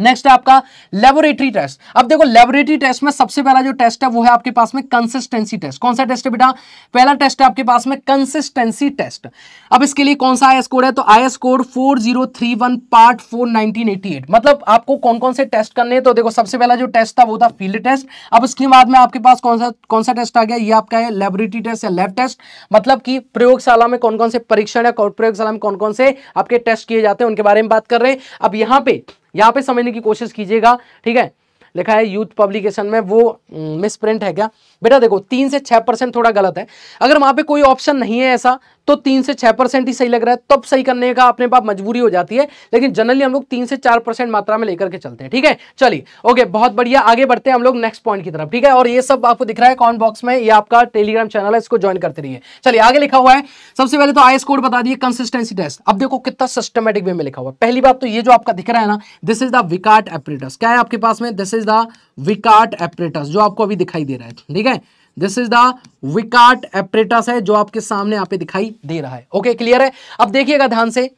नेक्स्ट है आपका लेबोरेटरी टेस्ट। अब देखो लेबोरेटरी टेस्ट में सबसे पहला जो टेस्ट है वो है आपके पास में कंसिस्टेंसी टेस्ट। कौन सा टेस्ट है बेटा, पहला टेस्ट है आपके पास में कंसिस्टेंसी टेस्ट। अब इसके लिए कौन सा आईएस कोड है, तो IS code four zero three one part four nineteen eighty eight. मतलब आपको कौन कौन से टेस्ट करने हैं, तो देखो सबसे पहला जो टेस्ट था वो था फील्ड टेस्ट। अब उसके बाद में आपके पास कौन सा कौन सा टेस्ट आ गया, ये आपका है लेबोरेटरी टेस्ट या लैब टेस्ट, मतलब कि प्रयोगशाला में कौन कौन से परीक्षण या प्रयोगशाला में कौन कौन से आपके टेस्ट किए जाते हैं उनके बारे में बात कर रहे हैं। अब यहाँ पे यहाँ पे समझने की कोशिश कीजिएगा, ठीक है। लिखा है यूथ पब्लिकेशन में, वो मिस प्रिंट है क्या बेटा, देखो तीन से छः परसेंट थोड़ा गलत है, अगर वहाँ पे कोई ऑप्शन नहीं है ऐसा तो तीन से छः परसेंट ही सही लग रहा है, तब सही करने का अपने पास मजबूरी हो जाती है, लेकिन जनरली हम लोग तीन से चार परसेंट मात्रा में लेकर के चलते हैं, ठीक है। चलिए ओके, बहुत बढ़िया, आगे बढ़ते हैं हम लोग नेक्स्ट पॉइंट की तरफ, ठीक है। और ये सब आपको दिख रहा है कॉमेंट बॉक्स में, ये आपका टेलीग्राम चैनल है, इसको ज्वाइन करते रहिए। चलिए आगे लिखा हुआ है, सबसे पहले तो आईएस कोड बता दिए, कंसिस्टेंसी टेस्ट। अब देखो कितना सिस्टमेटिक वे में लिखा हुआ है। पहली बात तो ये जो आपका दिख रहा है ना, this is the Vicat apparatus. क्या है आपके पास में, this is the Vicat apparatus जो आपको अभी दिखाई दे रहा है, ठीक है। This is the Vicat apparatus है जो आपके सामने यहाँ पे दिखाई दे रहा है। ओके okay, क्लियर है। अब देखिएगा ध्यान से,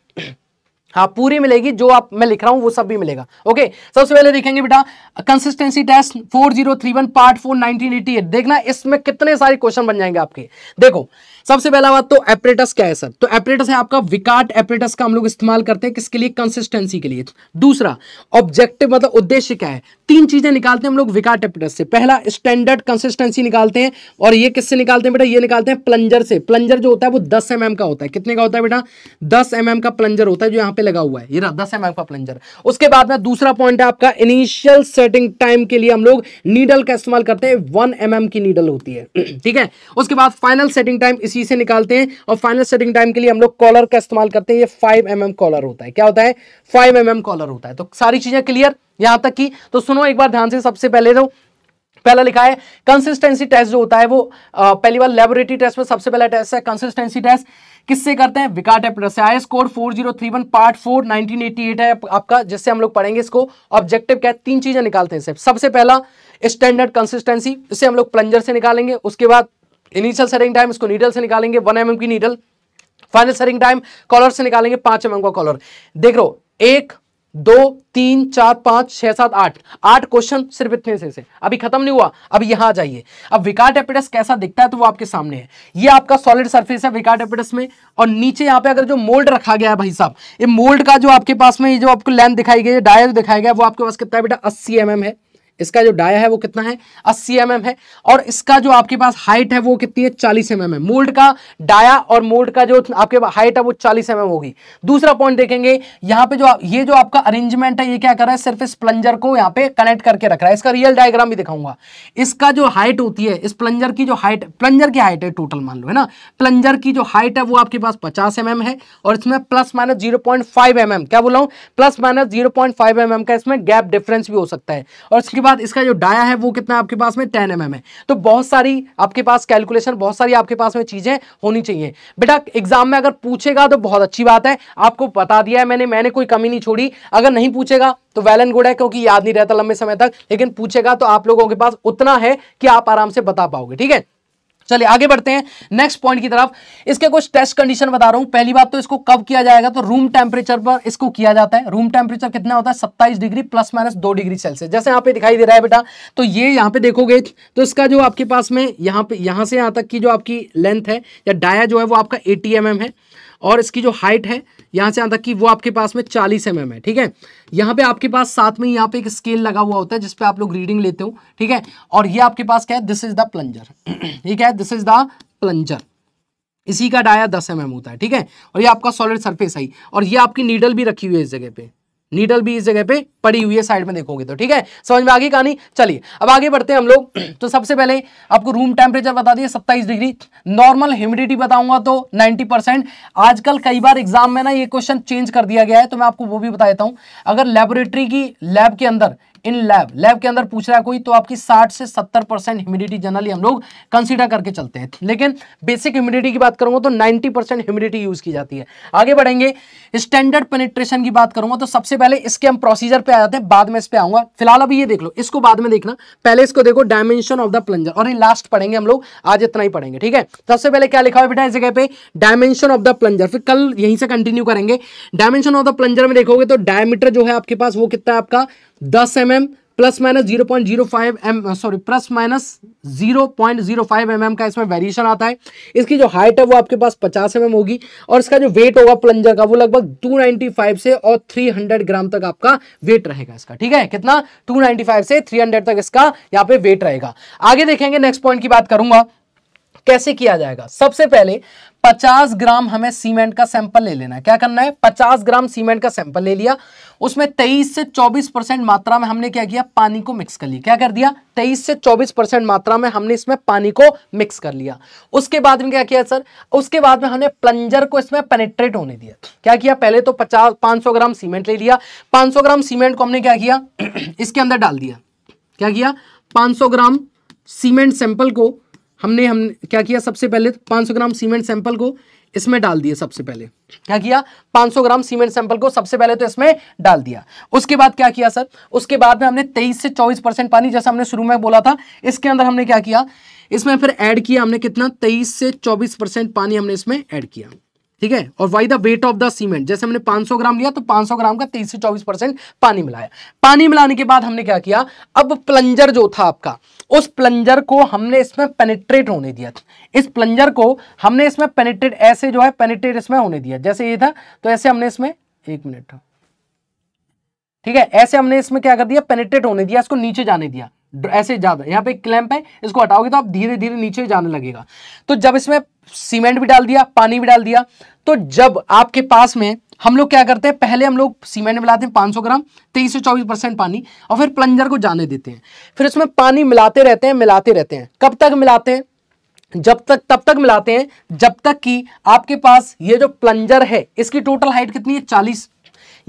हाँ पूरी मिलेगी, जो आप मैं लिख रहा हूँ वो सब भी मिलेगा। ओके okay, सबसे पहले देखेंगे बेटा consistency test four zero three one part four nineteen eighty eight. देखना इसमें कितने सारे क्वेश्चन बन जाएंगे आपके। देखो सबसे पहला बात तो एपरेटस क्या है सर, तो एपरेटस है आपका विकाट एपरेटस का हम लोग इस्तेमाल करते हैं किसके लिए, कंसिस्टेंसी के लिए। दूसरा ऑब्जेक्टिव मतलब उद्देश्य क्या है, तीन चीजें निकालते हैं हम लोग विकाट एपरेटस से। पहला स्टैंडर्ड कंसिस्टेंसी निकालते हैं, और ये किससे निकालते हैं बेटा, ये निकालते हैं प्लंजर से। प्लंजर जो होता है वो दस एम एम का होता है। कितने का होता है बेटा, दस एम एम का प्लंजर होता है जो यहाँ पे लगा हुआ है, ये रहा दस एम एम का प्लंजर। उसके बाद में दूसरा पॉइंट है आपका इनिशियल सेटिंग टाइम के लिए हम लोग नीडल का इस्तेमाल करते हैं, वन एम एम की नीडल होती है, ठीक है। उसके बाद फाइनल सेटिंग टाइम इसी से निकालते हैं, और फाइनल सेटिंग टाइम के लिए हम लोग कॉलर का इस्तेमाल करते हैं, ये फाइव एम एम कॉलर होता है। क्या होता है, फाइव एम एम कॉलर होता है। तो सारी चीजें क्लियर यहां तक की। तो सुनो एक बार ध्यान से, सबसे पहले तो पहला लिखा है कंसिस्टेंसी टेस्ट जो होता है वो आ, पहली बार लेबोरेटरी टेस्ट में सबसे पहला टेस्ट है कंसिस्टेंसी टेस्ट। किससे करते हैं, विकाट एपरेटस से। IS code four zero three one part four nineteen eighty eight है आपका, जिससे हम लोग पढ़ेंगे इसको। ऑब्जेक्टिव क्या है, तीन चीजें निकालते हैं सिर्फ। सबसे पहला स्टैंडर्ड कंसिस्टेंसी, इसे हम लोग प्लंजर से निकालेंगे। उसके बाद इनिशियल सेटिंग टाइम, इसको नीडल से निकालेंगे, वन एम एम की needle. Final setting time collar से निकालेंगे, पांच एम एम का कॉलर। देख लो एक दो तीन चार पांच छह सात आठ, आठ क्वेश्चन सिर्फ इतने से से अभी खत्म नहीं हुआ। अब यहां जाइए, अब विकाट एपरेटस कैसा दिखता है तो वो आपके सामने है। ये आपका सॉलिड सरफेस है विकाट एपरेटस में, और नीचे यहाँ पे अगर जो मोल्ड रखा गया है भाई साहब, ये मोल्ड का जो आपके पास में ये जो आपको लेंथ दिखाई गई है, डायर दिखाया गया है, वो आपके पास कितना है बेटा, अस्सी एम एम है। इसका जो डाया है वो कितना है, अस्सी एम एम है, और इसका जो आपके पास हाइट है वो कितनी है, चालीस एम एम है। मोल्ड का डाया और मोल्ड का जो आपके पास हाइट है वो चालीस एम एम होगी। दूसरा पॉइंट देखेंगे, यहाँ पे जो ये जो आपका अरेंजमेंट है ये क्या कर रहा है, सिर्फ इस प्लंजर को यहाँ पे कनेक्ट करके रख रहा है। इसका रियल डायग्राम भी दिखाऊंगा। इसका जो हाइट होती है, इस प्लंजर की जो हाइट, प्लंजर की हाइट है टोटल मान लो है ना, प्लंजर की जो हाइट है वो आपके पास पचास एम एम है, और इसमें plus minus zero point five M M, क्या बोला हूँ, plus minus zero point five M M का इसमें गैप डिफरेंस भी हो सकता है। और इसके इसका जो डाया है वो कितना आपके पास में टेन एम एम है। तो बहुत सारी आपके पास कैलकुलेशन, बहुत सारी आपके पास में चीजें होनी चाहिए बेटा। एग्जाम में अगर पूछेगा तो बहुत अच्छी बात है, आपको बता दिया है मैंने, मैंने कोई कमी नहीं छोड़ी। अगर नहीं पूछेगा तो वेल एंड गुड है, क्योंकि याद नहीं रहता लंबे समय तक, लेकिन पूछेगा तो आप लोगों के पास उतना है कि आप आराम से बता पाओगे, ठीक है। चलिए आगे बढ़ते हैं नेक्स्ट पॉइंट की तरफ। इसके कुछ टेस्ट कंडीशन बता रहा हूं। पहली बात तो इसको कब किया जाएगा, तो रूम टेम्परेचर पर इसको किया जाता है। रूम टेम्परेचर कितना होता है, सत्ताईस डिग्री प्लस माइनस दो डिग्री सेल्सियस, जैसे यहाँ पे दिखाई दे रहा है बेटा। तो ये यहाँ पे देखोगे तो इसका जो आपके पास में यहाँ पे यहाँ से यहाँ तक की जो आपकी लेंथ है या डाया जो है वो आपका एटी एम एम है, और इसकी जो हाइट है यहाँ से यहाँ तक की वो आपके पास में चालीस एम एम है। ठीक है, यहाँ पे आपके पास साथ में यहाँ पे एक स्केल लगा हुआ होता है जिसपे आप लोग रीडिंग लेते हो। ठीक है, और ये आपके पास क्या है, दिस इज द प्लंजर। ठीक है, दिस इज द प्लंजर, इसी का डाया दस एम एम होता है। ठीक है, और ये आपका सॉलिड सरफेस है, और ये आपकी नीडल भी रखी हुई है इस जगह पे, नीडल भी इस जगह पे पड़ी हुई है साइड में देखोगे तो। ठीक है, समझ में आ गई कहानी। चलिए अब आगे बढ़ते हैं हम लोग। तो सबसे पहले आपको रूम टेम्परेचर बता दिया सत्ताईस डिग्री, नॉर्मल ह्यूमिडिटी बताऊंगा तो नब्बे परसेंट। आजकल कई बार एग्जाम में ना ये क्वेश्चन चेंज कर दिया गया है, तो मैं आपको वो भी बता देता हूँ। अगर लेबोरेटरी की लैब के अंदर इन लैब लैब के अंदर पूछ रहा है कोई, तो आपकी साठ से सत्तर परसेंट ह्यूमिडिटी जनरली हम लोग कंसीडर करके चलते हैं, लेकिन बेसिक ह्यूमिडिटी की बात करूंगा तो नब्बे परसेंट ह्यूमिडिटी यूज की जाती है। आगे बढ़ेंगे, स्टैंडर्ड पेनिट्रेशन की बात करूंगा तो सबसे पहले इसके हम प्रोसीजर पे आ जाते हैं, बाद में इस पे आऊंगा। फिलहाल अभी ये देख लो, इसको बाद में देखना, पहले इसको देखो, डायमेंशन ऑफ द प्लंजर, और ये लास्ट पढ़ेंगे हम लोग, आज इतना ही पढ़ेंगे। ठीक है, सबसे पहले क्या लिखा हुआ है बेटा इस जगह पे, डायमेंशन ऑफ द प्लंजर, फिर कल यहीं से कंटिन्यू करेंगे। डायमेंशन ऑफ द प्लंजर में देखोगे तो डायमीटर जो है आपके पास वो कितना है आपका दस M M plus minus zero point zero five M, sorry plus minus zero point zero five M M का इसमें वेरिएशन आता है। इसकी जो हाइट है वो आपके पास पचास एम एम होगी, और इसका जो वेट होगा प्लंजर का वो लगभग दो सौ पचानवे से और तीन सौ ग्राम तक आपका वेट रहेगा इसका। ठीक है, कितना, दो सौ पचानवे से तीन सौ तक इसका यहाँ पे वेट रहेगा। आगे देखेंगे, नेक्स्ट पॉइंट की बात करूंगा कैसे किया जाएगा। सबसे पहले पचास ग्राम हमें सीमेंट का सैंपल ले लेना है। क्या करना है, पचास ग्राम सीमेंट का सैंपल ले लिया, उसमें तेईस से चौबीस परसेंट मात्रा में हमने क्या किया, पानी को मिक्स कर लिया। क्या कर दिया, तेईस से चौबीस परसेंट मात्रा में हमने इसमें पानी को मिक्स कर लिया। उसके बाद में क्या किया सर, उसके बाद में हमने प्लंजर को इसमें पेनिट्रेट होने दिया। क्या किया, पहले तो पचास पाँच सौ ग्राम सीमेंट ले लिया, पाँच सौ ग्राम सीमेंट को हमने क्या किया इसके अंदर डाल दिया। क्या किया, पाँच सौ ग्राम सीमेंट सैंपल को हमने हम क्या किया, सबसे पहले पाँच सौ ग्राम सीमेंट सैंपल को इसमें डाल दिया। सबसे पहले क्या किया, पाँच सौ ग्राम सीमेंट सैंपल को सबसे पहले तो इसमें डाल दिया। उसके बाद क्या किया सर, उसके बाद में हमने तेईस से चौबीस परसेंट पानी, जैसा हमने शुरू में बोला था, इसके अंदर हमने क्या किया, इसमें फिर ऐड किया हमने कितना, तेईस से चौबीस परसेंट पानी हमने इसमें ऐड किया। ठीक है, और Y the weight of the cement, जैसे हमने पाँच सौ ग्राम लिया तो पाँच सौ ग्राम का तेईस से चौबीस परसेंट पानी मिलाया। पानी मिलाने के बाद हमने क्या किया, अब प्लंजर जो था आपका, उस प्लंजर को हमने इसमें पेनिट्रेट होने दिया। इस प्लंजर को हमने इसमें पेनिट्रेट ऐसे जो है पेनिट्रेट इसमें होने दिया, जैसे ये था तो ऐसे हमने इसमें एक मिनट ठीक है, ऐसे हमने इसमें क्या कर दिया, पेनिट्रेट होने दिया, इसको नीचे जाने दिया। ऐसे ज्यादा यहाँ पे क्लैंप है, इसको हटाओगे तो आप धीरे धीरे नीचे जाने लगेगा। तो जब इसमें सीमेंट भी डाल दिया, पानी भी डाल दिया, तो जब आपके पास में हम लोग क्या करते हैं, पहले हम लोग सीमेंट मिलाते हैं पाँच सौ ग्राम, तेईस से चौबीस परसेंट पानी, और फिर प्लंजर को जाने देते हैं, फिर उसमें पानी मिलाते रहते हैं मिलाते रहते हैं कब तक मिलाते हैं, जब तक तब तक मिलाते हैं जब तक कि आपके पास ये जो प्लंजर है इसकी टोटल हाइट कितनी है चालीस।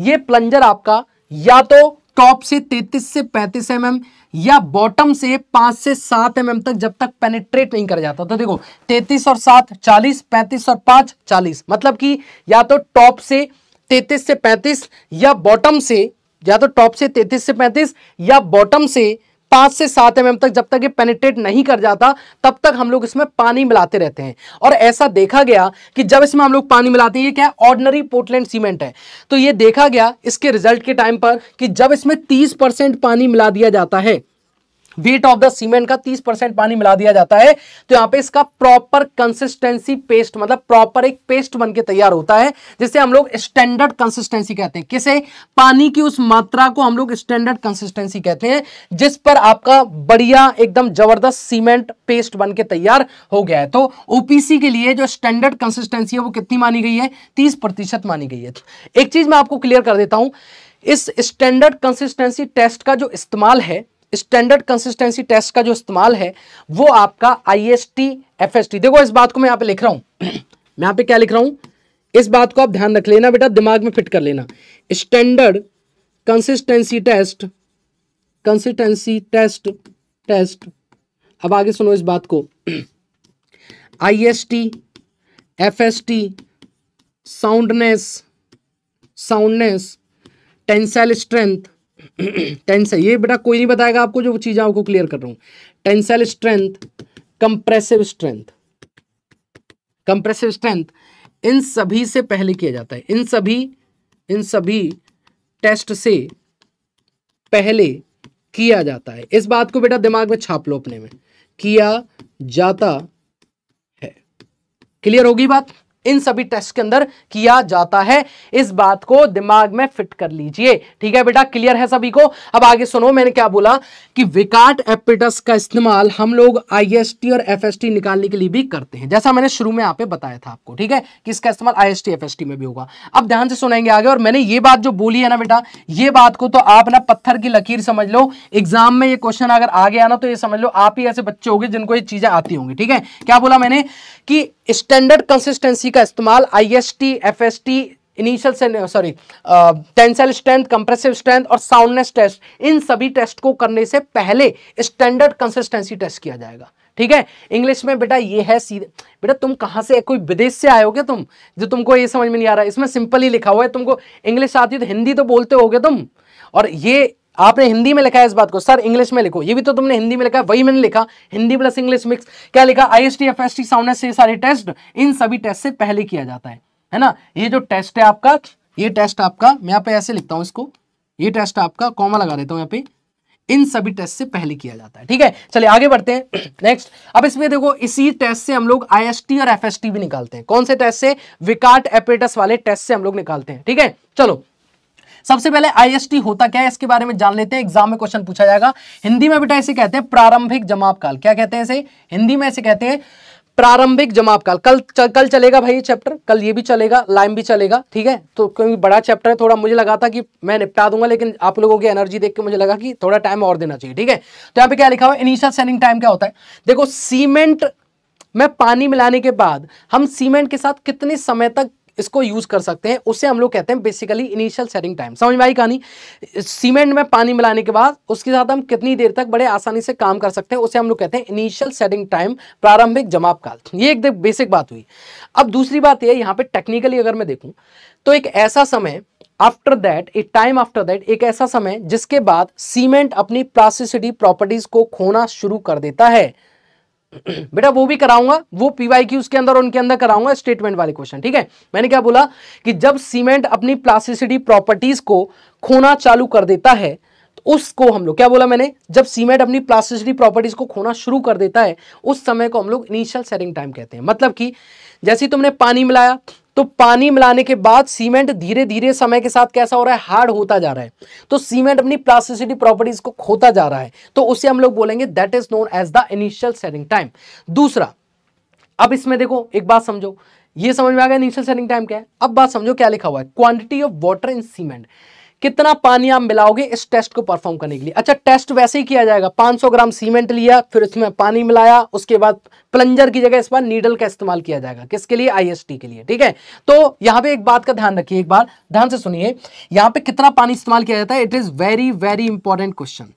ये प्लंजर आपका या तो टॉप से तैंतीस से पैंतीस एम एम या बॉटम से पाँच से सात एम एम तक जब तक पेनिट्रेट नहीं कर जाता। तो देखो तैंतीस और सात चालीस पैंतीस और पाँच चालीस, मतलब कि या तो टॉप से तैंतीस से पैंतीस या बॉटम से या तो टॉप से तैंतीस से पैंतीस या बॉटम से पाँच से सात एम एम तक जब तक ये पेनिट्रेट नहीं कर जाता तब तक हम लोग इसमें पानी मिलाते रहते हैं। और ऐसा देखा गया कि जब इसमें हम लोग पानी मिलाते हैं, ये क्या है ऑर्डिनरी पोर्टलैंड सीमेंट है, तो ये देखा गया इसके रिजल्ट के टाइम पर कि जब इसमें तीस परसेंट पानी मिला दिया जाता है, वेट ऑफ द सीमेंट का तीस परसेंट पानी मिला दिया जाता है, तो यहाँ पे इसका प्रॉपर कंसिस्टेंसी पेस्ट, मतलब प्रॉपर एक पेस्ट बनके तैयार होता है, जिसे हम लोग स्टैंडर्ड कंसिस्टेंसी कहते हैं। किसे, पानी की उस मात्रा को हम लोग स्टैंडर्ड कंसिस्टेंसी कहते हैं जिस पर आपका बढ़िया एकदम जबरदस्त सीमेंट पेस्ट बनके तैयार हो गया है। तो ओपीसी के लिए जो स्टैंडर्ड कंसिस्टेंसी है वो कितनी मानी गई है, तीस प्रतिशत मानी गई है। एक चीज मैं आपको क्लियर कर देता हूं, इस स्टैंडर्ड कंसिस्टेंसी टेस्ट का जो इस्तेमाल है स्टैंडर्ड कंसिस्टेंसी टेस्ट का जो इस्तेमाल है वो आपका I S T F S T, देखो इस बात को मैं यहाँ पे लिख रहा हूँ मैं यहाँ पे क्या लिख रहा हूँ, इस बात को आप ध्यान रख लेना बेटा, दिमाग में फिट कर लेना। Standard consistency test consistency test test अब आगे सुनो इस बात को, I S T F S T, soundness soundness tensile strength tensile, ये बेटा कोई नहीं बताएगा आपको, जो चीजें आपको क्लियर कर रहा हूं, tensile strength, compressive strength compressive strength इन सभी से पहले किया जाता है, इन सभी इन सभी टेस्ट से पहले किया जाता है। इस बात को बेटा दिमाग में छाप लो अपने में, किया जाता है। क्लियर होगी बात, इन सभी टेस्ट के अंदर किया जाता है। इस बात को दिमाग में फिट कर लीजिए। ठीक है बेटा, क्लियर है सभी को? अब आगे सुनो, मैंने क्या बोला कि विकाट एपिटस का इस्तेमाल हम लोग आईएसटी और एफएसटी निकालने के लिए भी करते हैं, जैसा मैंने शुरू में यहाँ पे बताया था आपको। ठीक है कि इसका इस्तेमाल आईएसटी एफएसटी में भी होगा। अब ध्यान से सुनेंगे आगे। और मैंने ये बात जो बोली है ना बेटा, ये बात को तो आप ना पत्थर की लकीर समझ लो। एग्जाम में ये क्वेश्चन अगर आ गया ना तो ये समझ लो आप ही ऐसे बच्चे होंगे जिनको ये चीजें आती होंगी। ठीक है, क्या बोला मैंने कि स्टैंडर्ड कंसिस्टेंसी का इस्तेमाल IST, FST, initial sorry tensile strength, compressive strength और साउंडनेस टेस्ट, इन सभी टेस्ट को करने से पहले स्टैंडर्ड कंसिस्टेंसी टेस्ट किया जाएगा। ठीक है, इंग्लिश में बेटा ये है सीधे। बेटा तुम कहाँ से, कोई विदेश से आए होगे तुम, जो तुमको ये समझ में नहीं आ रहा है? इसमें सिंपल ही लिखा हुआ है। तुमको इंग्लिश आती है तो हिंदी तो बोलते होगे तुम, और ये आपने हिंदी में लिखा है इस बात को। सर इंग्लिश में लिखो, ये भी तो तुमने हिंदी में लिखा है, वही मैंने लिखा हिंदी प्लस इंग्लिश मिक्स। क्या लिखा? आईएसटी, एफएसटी, साउंडनेस, ये सारे टेस्ट इन सभी टेस्ट से पहले किया जाता है, है ना। ये जो टेस्ट है आपका, ये टेस्ट आपका, मैं यहाँ पे ऐसे लिखता हूँ इसको, ये टेस्ट आपका, कॉमा लगा देता हूँ यहाँ पे, इन सभी टेस्ट से पहले किया जाता है। ठीक है, चलिए आगे बढ़ते हैं नेक्स्ट। अब इसमें देखो, इसी टेस्ट से हम लोग आईएसटी और एफएसटी भी निकालते हैं। कौन से टेस्ट से? विकाट एपिटस वाले टेस्ट से हम लोग निकालते हैं। ठीक है, चलो सबसे पहले आईएसटी होता क्या है इसके बारे में जान लेते हैं। एग्जाम में क्वेश्चन पूछा जाएगा। हिंदी में बेटा इसे कहते हैं प्रारंभिक जमाव काल। क्या कहते हैं इसे हिंदी में? इसे कहते हैं प्रारंभिक जमाव काल। कल च, कल चलेगा भाई ये चैप्टर, कल ये भी चलेगा, लाइम भी चलेगा। ठीक है, तो क्योंकि बड़ा चैप्टर है थोड़ा, मुझे लगा था कि मैं निपटा दूंगा, लेकिन आप लोगों की एनर्जी देख के मुझे लगा कि थोड़ा टाइम और देना चाहिए। ठीक है, तो यहाँ पे क्या लिखा हुआ है? इनिशियल सेलिंग टाइम क्या होता है? देखो, सीमेंट में पानी मिलाने के बाद हम सीमेंट के साथ कितने समय तक इसको यूज कर सकते हैं, उसे हम लोग कहते हैं बेसिकली इनिशियल सेटिंग टाइम। समझ में आई कहानी? सीमेंट में पानी मिलाने के बाद उसके साथ हम कितनी देर तक बड़े आसानी से काम कर सकते हैं, उसे हम लोग कहते हैं इनिशियल सेटिंग टाइम, प्रारंभिक जमाव काल। ये एक बेसिक बात हुई। अब दूसरी बात यह, यहाँ पे टेक्निकली अगर मैं देखूं तो एक ऐसा समय after that, a time after that, एक ऐसा समय जिसके बाद सीमेंट अपनी प्लास्टिसिटी प्रॉपर्टीज को खोना शुरू कर देता है। बेटा वो भी कराऊंगा, वो पीवाईक्यूज के अंदर, उनके अंदर कराऊंगा स्टेटमेंट वाले क्वेश्चन। ठीक है, मैंने क्या बोला कि जब सीमेंट अपनी प्लास्टिसिटी प्रॉपर्टीज को खोना चालू कर देता है तो उसको हम लोग, क्या बोला मैंने, जब सीमेंट अपनी प्लास्टिसिटी प्रॉपर्टीज को खोना शुरू कर देता है उस समय को हम लोग इनिशियल सेटिंग टाइम कहते हैं। मतलब कि जैसे तुमने पानी मिलाया तो पानी मिलाने के बाद सीमेंट धीरे धीरे समय के साथ कैसा हो रहा है? हार्ड होता जा रहा है, तो सीमेंट अपनी प्लास्टिसिटी प्रॉपर्टीज को खोता जा रहा है, तो उसे हम लोग बोलेंगे that is known as the initial setting time. दूसरा, अब इसमें देखो एक बात समझो, ये समझ में आ गया इनिशियल सेटिंग टाइम क्या है। अब बात समझो क्या लिखा हुआ है, quantity of water in cement, कितना पानी आप मिलाओगे इस टेस्ट को परफॉर्म करने के लिए। अच्छा, टेस्ट वैसे ही किया जाएगा, पाँच सौ ग्राम सीमेंट लिया, फिर उसमें पानी मिलाया, उसके बाद प्लंजर की जगह इस बार नीडल का इस्तेमाल किया जाएगा। किसके लिए? आईएसटी के लिए। ठीक है, तो यहाँ पे एक बात का ध्यान रखिए, एक बार ध्यान से सुनिए, यहाँ पे कितना पानी इस्तेमाल किया जाता है, it is very very important question.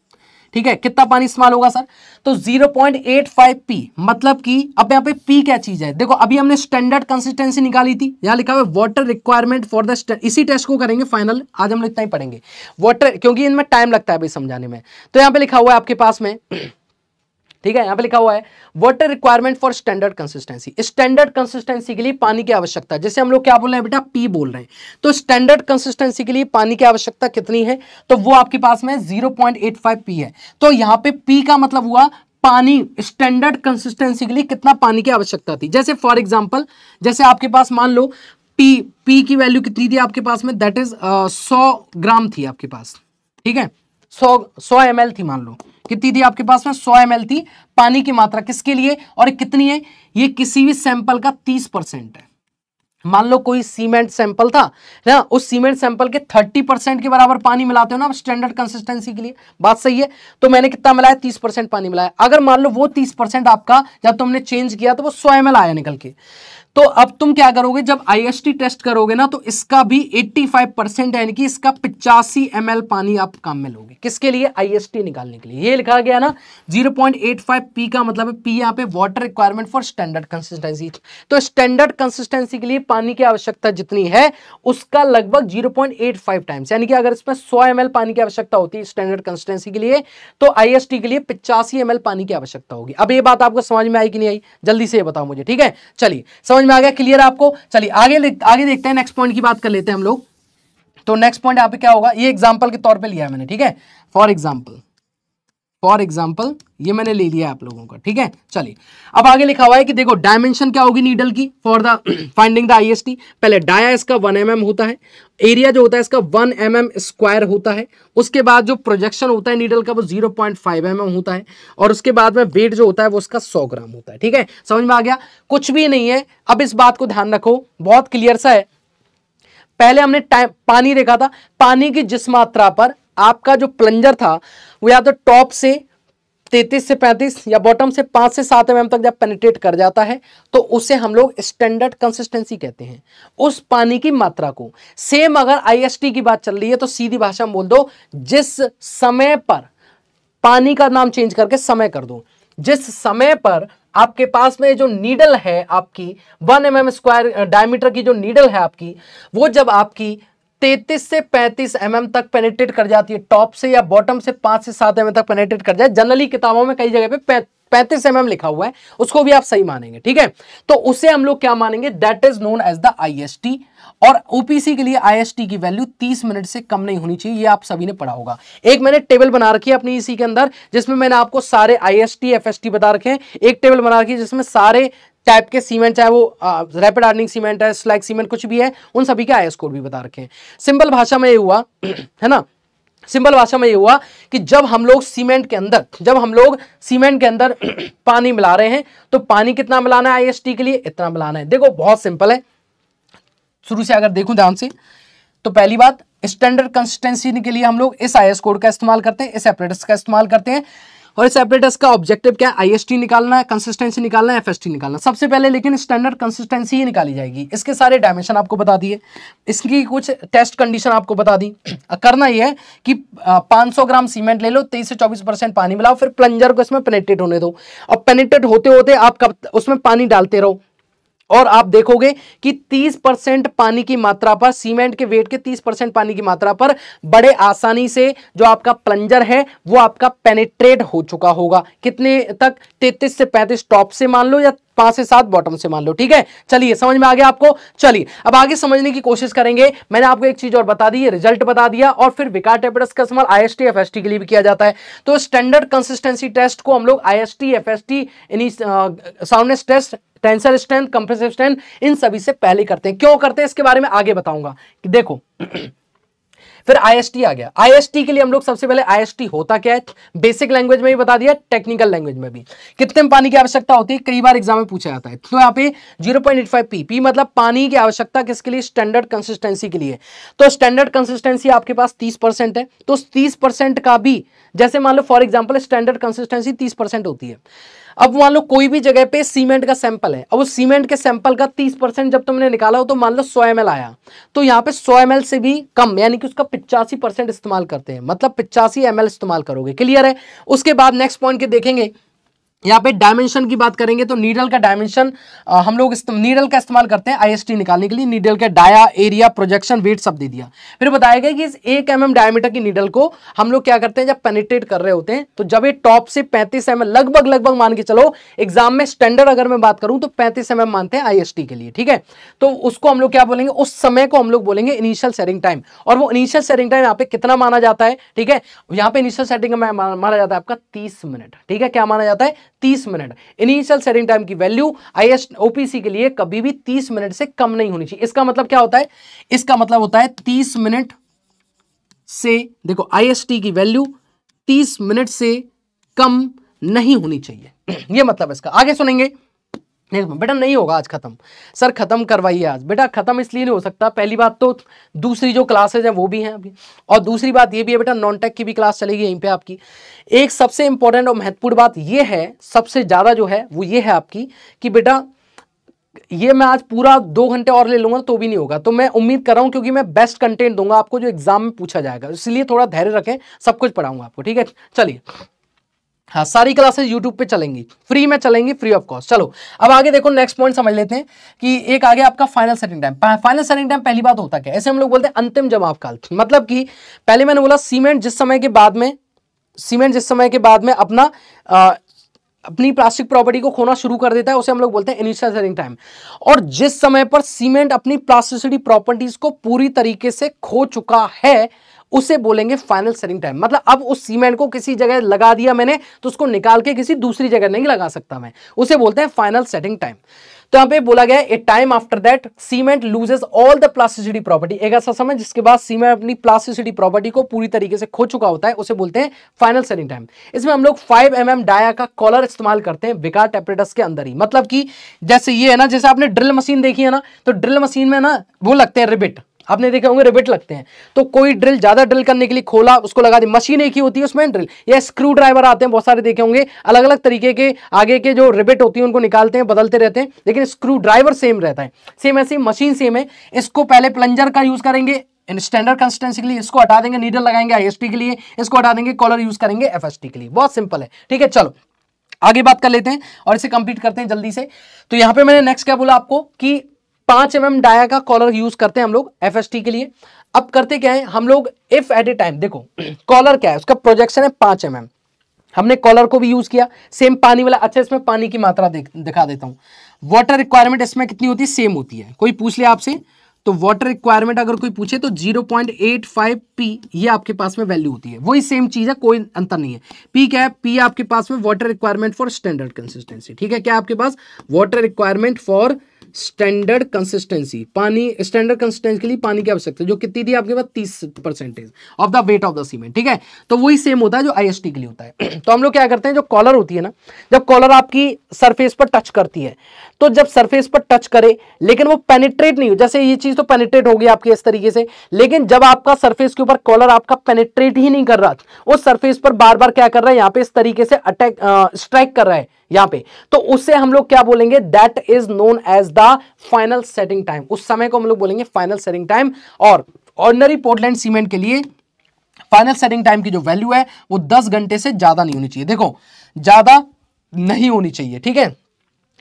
ठीक है, कितना पानी इस्तेमाल होगा सर? तो zero point eight five P, मतलब कि अब यहाँ पे पी क्या चीज है? देखो अभी हमने स्टैंडर्ड कंसिस्टेंसी निकाली थी, यहाँ लिखा हुआ वाटर रिक्वायरमेंट फॉर द, इसी टेस्ट को करेंगे फाइनल, आज हम लोग इतना ही पढ़ेंगे वाटर, क्योंकि इनमें टाइम लगता है भाई समझाने में। तो यहाँ पे लिखा हुआ है आपके पास में, ठीक है, यहाँ पे लिखा हुआ है water requirement for standard consistency, standard consistency के लिए पानी की आवश्यकता, जैसे हम लोग क्या बोल रहे हैं बेटा? पी बोल रहे हैं। तो स्टैंडर्ड कंसिस्टेंसी के लिए पानी की आवश्यकता कितनी है? तो वो आपके पास में zero point eight five P है। तो यहाँ पे पी का मतलब हुआ पानी, स्टैंडर्ड कंसिस्टेंसी के लिए कितना पानी की आवश्यकता थी। जैसे फॉर एग्जाम्पल, जैसे आपके पास मान लो पी, पी की वैल्यू कितनी थी आपके पास में? दैट इज सौ ग्राम थी आपके पास। ठीक है, सौ सौ एम एल थी, मान लो कितनी थी आपके पास में? सौ एम एल थी पानी की मात्रा, किसके लिए और कितनी है? ये किसी भी सैंपल का तीस परसेंट है। मान लो कोई सीमेंट सैंपल था ना, उस सीमेंट सैंपल के तीस परसेंट के बराबर पानी मिलाते हो ना स्टैंडर्ड कंसिस्टेंसी के लिए, बात सही है। तो मैंने कितना मिलाया? तीस परसेंट पानी मिलाया। अगर मान लो वो तीस परसेंट आपका जब तुमने चेंज किया तो वो सौ एम एल आया निकल के। तो अब तुम क्या करोगे, जब आईएसटी टेस्ट करोगे ना तो इसका भी पचासी परसेंट यानी कि इसका पचासी एम एल पानी आप काम में लोगे। किसके लिए? आईएसटी निकालने के लिए। ये लिखा गया ना zero point eight five P का मतलब है, पी यहाँ पे water requirement for standard consistency. तो स्टैंडर्ड कंसिस्टेंसी के लिए पानी की आवश्यकता जितनी है उसका लगभग zero point eight five times, यानी कि अगर इसमें सौ एम एल पानी की आवश्यकता होती है स्टैंडर्ड कंसिस्टेंसी के लिए तो आईएसटी के लिए पचासी एम एल पानी की आवश्यकता होगी। अब ये बात आपको समझ में आई कि नहीं आई? जल्दी से ये बताओ मुझे। ठीक है, चलिए समझ में आ गया, क्लियर आपको? चलिए आगे आगे देखते हैं, नेक्स्ट पॉइंट की बात कर लेते हैं हम लोग। तो नेक्स्ट पॉइंट यहाँ पे क्या होगा, ये एग्जाम्पल के तौर पर लिया है मैंने। ठीक है, फॉर एग्जाम्पल फॉर एग्जाम्पल ये मैंने ले लिया आप लोगों का, ठीक है। चलिए अब आगे लिखा हुआ है कि देखो डायमेंशन क्या होगी नीडल की for the finding the IST. पहले डाया इसका वन एम एम होता है, एरिया जो होता है इसका वन एम एम स्क्वायर होता है, उसके बाद जो प्रोजेक्शन होता है नीडल का वो zero point five M M होता है, और उसके बाद में वेट जो होता है वो उसका सौ ग्राम होता है, ठीक है। समझ में आ गया, कुछ भी नहीं है। अब इस बात को ध्यान रखो, बहुत क्लियर सा है। पहले हमने टाइम पानी देखा था, पानी की जिस मात्रा पर आपका जो प्लंजर था वो या तो टॉप से तैंतीस से पैंतीस या बॉटम से पाँच से सात एम एम तक जब पेनिट्रेट कर जाता है तो उसे हम लोग स्टैंडर्ड कंसिस्टेंसी कहते हैं, उस पानी की मात्रा को। सेम अगर आईएसटी की बात चल रही है तो सीधी भाषा में बोल दो जिस समय पर, पानी का नाम चेंज करके समय कर दो, जिस समय पर आपके पास में जो नीडल है आपकी one M M square diameter की जो नीडल है आपकी, वो जब आपकी तैंतीस से पैंतीस एम एम तक पेनिट्रेट कर जाती है, टॉप से या बॉटम से पाँच से सात एम एम तक पेनिट्रेट कर जाए, जनरली किताबों में कई जगह पे पैंतीस एम एम लिखा हुआ है, उसको भी आप सही मानेंगे, ठीक है। तो उसे हम लोग क्या मानेंगे, that is known as the IST. और ओपीसी के लिए आईएसटी की वैल्यू तीस मिनट से कम नहीं होनी चाहिए, ये आप सभी ने पढ़ा होगा। एक मैंने टेबल बना रखी है अपनी इसी के अंदर जिसमें मैंने आपको सारे आईएसटी एफएसटी बता रखे हैं। एक टेबल बना रखी है जिसमें सारे टाइप के सीमेंट, चाहे वो रैपिड हार्डनिंग सीमेंट है, स्लैग सीमेंट, कुछ भी है, उन सभी के आई एस कोड भी बता रखे हैं। सिंपल भाषा में ये हुआ है ना, सिंपल भाषा में ये हुआ कि जब हम लोग सीमेंट के अंदर जब हम लोग सीमेंट के अंदर पानी मिला रहे हैं तो पानी कितना मिलाना है आईएसटी के लिए, इतना मिलाना है। देखो बहुत सिंपल है, शुरू से अगर देखूं ध्यान से तो पहली बात, स्टैंडर्ड कंसिस्टेंसी के लिए हम लोग इस आईएस कोड का इस्तेमाल करते हैं, इस एपरेटस का इस्तेमाल करते हैं, और इस एपरेटस का ऑब्जेक्टिव क्या है, आईएसटी निकालना है, कंसिस्टेंसी निकालना है, एफएसटी निकालना। सबसे पहले लेकिन स्टैंडर्ड कंसिस्टेंसी ही निकाली जाएगी। इसके सारे डायमेंशन आपको बता दिए, इसकी कुछ टेस्ट कंडीशन आपको बता दी। करना यह है कि पाँच सौ ग्राम सीमेंट ले लो, तेईस से चौबीस परसेंट पानी मिलाओ, फिर प्लंजर को इसमें पेनिट्रेट होने दो, और पेनिट्रेट होते होते आप कब उसमें पानी डालते रहो, और आप देखोगे कि तीस परसेंट पानी की मात्रा पर, सीमेंट के वेट के तीस परसेंट पानी की मात्रा पर बड़े आसानी से जो आपका प्लंजर है वो आपका पेनिट्रेट हो चुका होगा। कितने तक, तैंतीस से पैंतीस टॉप से मान लो या पांच से सात बॉटम से मान लो, ठीक है। चलिए समझ में आ गया आपको। चलिए अब आगे समझने की कोशिश करेंगे। मैंने आपको एक चीज और बता दी, रिजल्ट बता दिया, और फिर विकाट एपरेटस का इस्तेमाल आईएसटी एफएसटी के लिए भी किया जाता है। तो स्टैंडर्ड कंसिस्टेंसी टेस्ट को हम लोग IST FST soundness test, tensor strength, compressive strength, इन सभी से पहले करते हैं। क्यों करते हैं इसके बारे में आगे बताऊंगा। कि देखो फिर आईएसटी आ गया। आईएसटी के लिए हम लोग सबसे पहले आईएसटी होता क्या है, बेसिक लैंग्वेज में भी बता दिया, टेक्निकल लैंग्वेज में भी। कितने पानी की आवश्यकता होती है, कई बार एग्जाम में पूछा जाता है। तो यहाँ पे zero point eight five P, P मतलब पानी की आवश्यकता किसके लिए, स्टैंडर्ड कंसिस्टेंसी के लिए। तो स्टैंडर्ड कंसिस्टेंसी आपके पास तीस परसेंट है, तो तीस परसेंट का भी, जैसे मान लो फॉर एग्जाम्पल स्टैंडर्ड कंसिस्टेंसी तीस परसेंट होती है। अब मान लो कोई भी जगह पे सीमेंट का सैंपल है, अब उस सीमेंट के सैंपल का तीस परसेंट जब तुमने निकाला हो तो मान लो सौ एम एल आया, तो यहाँ पे सौ एम एल से भी कम, यानी कि उसका पचासी परसेंट इस्तेमाल करते हैं, मतलब पचासी एम एल इस्तेमाल करोगे। क्लियर है। उसके बाद नेक्स्ट पॉइंट के देखेंगे, यहाँ पे डायमेंशन की बात करेंगे तो नीडल का डायमेंशन हम लोग नीडल का इस्तेमाल करते हैं आईएसटी निकालने के लिए। नीडल का डाया, एरिया, प्रोजेक्शन, वेट सब दे दिया। फिर बताया गया कि इस एक एम एम डायमीटर की नीडल को हम लोग क्या करते हैं, जब पेनिट्रेट कर रहे होते हैं तो जब ये टॉप से पैंतीस एम एल, लगभग लगभग मान के चलो एग्जाम में स्टैंडर्ड अगर मैं बात करूँ तो पैंतीस एम एम मानते हैं आईएसटी के लिए, ठीक है। तो उसको हम लोग क्या बोलेंगे, उस समय को हम लोग बोलेंगे इनिशियल सेटिंग टाइम, और वो इनिशियल सेटिंग टाइम यहाँ पे कितना माना जाता है, ठीक है। यहाँ पे इनिशियल सेटिंग माना जाता है आपका तीस मिनट, ठीक है। क्या माना जाता है, तीस मिनट। इनिशियल सेटिंग टाइम की वैल्यू आईएस ओपीसी के लिए कभी भी तीस मिनट से कम नहीं होनी चाहिए। इसका मतलब क्या होता है, इसका मतलब होता है तीस मिनट से, देखो आईएसटी की वैल्यू तीस मिनट से कम नहीं होनी चाहिए, ये मतलब इसका। आगे सुनेंगे, बेटा नहीं होगा आज खत्म, सर खत्म करवाइए आज। बेटा खत्म इसलिए नहीं हो सकता, पहली बात तो दूसरी जो क्लासेज हैं वो भी हैं अभी, और दूसरी बात ये भी है बेटा नॉन टेक की भी क्लास चलेगी यहीं पे आपकी। एक सबसे इंपॉर्टेंट और महत्वपूर्ण बात ये है, सबसे ज़्यादा जो है वो ये है आपकी कि बेटा ये मैं आज पूरा दो घंटे और ले लूँगा तो भी नहीं होगा, तो मैं उम्मीद कर रहा हूँ क्योंकि मैं बेस्ट कंटेंट दूंगा आपको जो एग्जाम में पूछा जाएगा, इसलिए थोड़ा धैर्य रखें, सब कुछ पढ़ाऊँगा आपको, ठीक है। चलिए हाँ, सारी क्लासेस यूट्यूब पे चलेंगी, फ्री में चलेंगी, फ्री ऑफ कॉस्ट। चलो अब आगे देखो, नेक्स्ट पॉइंट समझ लेते हैं कि एक आगे आपका final setting time. Final setting time पहली बात होता क्या है, ऐसे हम लोग बोलते हैं अंतिम जमाव काल। मतलब कि पहले मैंने बोला सीमेंट जिस समय के बाद में, सीमेंट जिस समय के बाद में अपना आ, अपनी प्लास्टिक प्रॉपर्टी को खोना शुरू कर देता है, उसे हम लोग बोलते हैं इनिशियल सेलिंग टाइम। और जिस समय पर सीमेंट अपनी प्लास्टिसिटी प्रॉपर्टीज को पूरी तरीके से खो चुका है, उसे बोलेंगे फाइनल सेलिंग टाइम। मतलब अब उस सीमेंट को किसी जगह लगा दिया मैंने तो उसको निकाल के किसी दूसरी जगह नहीं लगा सकता मैं, उसे बोलते हैं फाइनल सेटिंग टाइम। तो यहाँ पे बोला गया a time after that cement loses all the plasticity property, एक ऐसा समय जिसके बाद सीमेंट अपनी प्लास्टिसिटी प्रॉपर्टी को पूरी तरीके से खो चुका होता है, उसे बोलते हैं फाइनल सेटिंग टाइम। इसमें हम लोग फाइव एम एम डाया का कॉलर इस्तेमाल करते हैं विकाट एपरेटस के अंदर ही। मतलब कि जैसे ये है ना, जैसे आपने ड्रिल मशीन देखी है ना, तो ड्रिल मशीन में ना वो लगते हैं रिबिट, आपने देखे होंगे रिबिट लगते हैं। तो कोई ड्रिल ज्यादा ड्रिल करने के लिए खोला, उसको लगा दी, मशीन एक ही होती है उसमें ड्रिल, या स्क्रू ड्राइवर आते हैं बहुत सारे देखे होंगे, अलग अलग तरीके के आगे के जो रिबिट होती है उनको निकालते हैं, बदलते रहते हैं, लेकिन स्क्रू ड्राइवर सेम रहता है। सेम ऐसे मशीन सेम है। इसको पहले प्लंजर का यूज करेंगे स्टैंडर्ड कंसिस्टेंसी के लिए, इसको हटा देंगे नीडल लगाएंगे आईएसटी के लिए, इसको हटा देंगे कॉलर यूज करेंगे एफएसटी के लिए। बहुत सिंपल है, ठीक है। चलो आगे बात कर लेते हैं और इसे कंप्लीट करते हैं जल्दी से। तो यहाँ पे मैंने नेक्स्ट क्या बोला आपको कि पांच एम एम डाया का कॉलर यूज करते हैं हम लोग एफएसटी के लिए। अब करते क्या है हम लोग, इफ एट ए टाइम, देखो कॉलर क्या है, उसका प्रोजेक्शन है पांच एम एम, हमने कॉलर को भी यूज किया सेम पानी वाला। अच्छा इसमें पानी की मात्रा देख, दिखा देता हूं। वाटर रिक्वायरमेंट इसमें कितनी होती है, सेम होती है। कोई पूछ ले आपसे तो वाटर रिक्वायरमेंट अगर कोई पूछे तो zero point eight five P, ये आपके पास में वैल्यू होती है, वही सेम चीज है, कोई अंतर नहीं है। पी क्या है, पी आपके पास में water requirement for standard consistency, ठीक है। क्या आपके पास water requirement for standard consistency, पानी स्टैंडर्ड कंसिस्टेंसी के लिए पानी की आवश्यकता जो कितनी थी आपके पास, तीस percentage of the weight of the cement, ठीक है। तो वही सेम होता है जो आईएसटी के लिए होता है। तो हम लोग क्या करते हैं, जो कॉलर होती है ना, जब कॉलर आपकी सरफेस पर टच करती है, तो जब सरफेस पर टच करे लेकिन वो पेनिट्रेट नहीं हो, जैसे ये चीज तो पेनिट्रेट होगी आपकी इस तरीके से, लेकिन जब आपका सरफेस के ऊपर कॉलर आपका पेनिट्रेट ही नहीं कर रहा, उस सरफेस पर बार बार क्या कर रहा है यहाँ पे इस तरीके से अटैक स्ट्राइक कर रहा है यहाँ पे, तो उससे हम लोग क्या बोलेंगे, that is known as the final setting time. उस समय को हम लोग बोलेंगे फाइनल सेटिंग टाइम। और ऑर्डिनरी पोर्टलैंड सीमेंट के लिए फाइनल सेटिंग टाइम की जो वैल्यू है वो दस घंटे से ज्यादा नहीं होनी चाहिए। देखो ज्यादा नहीं होनी चाहिए, ठीक है।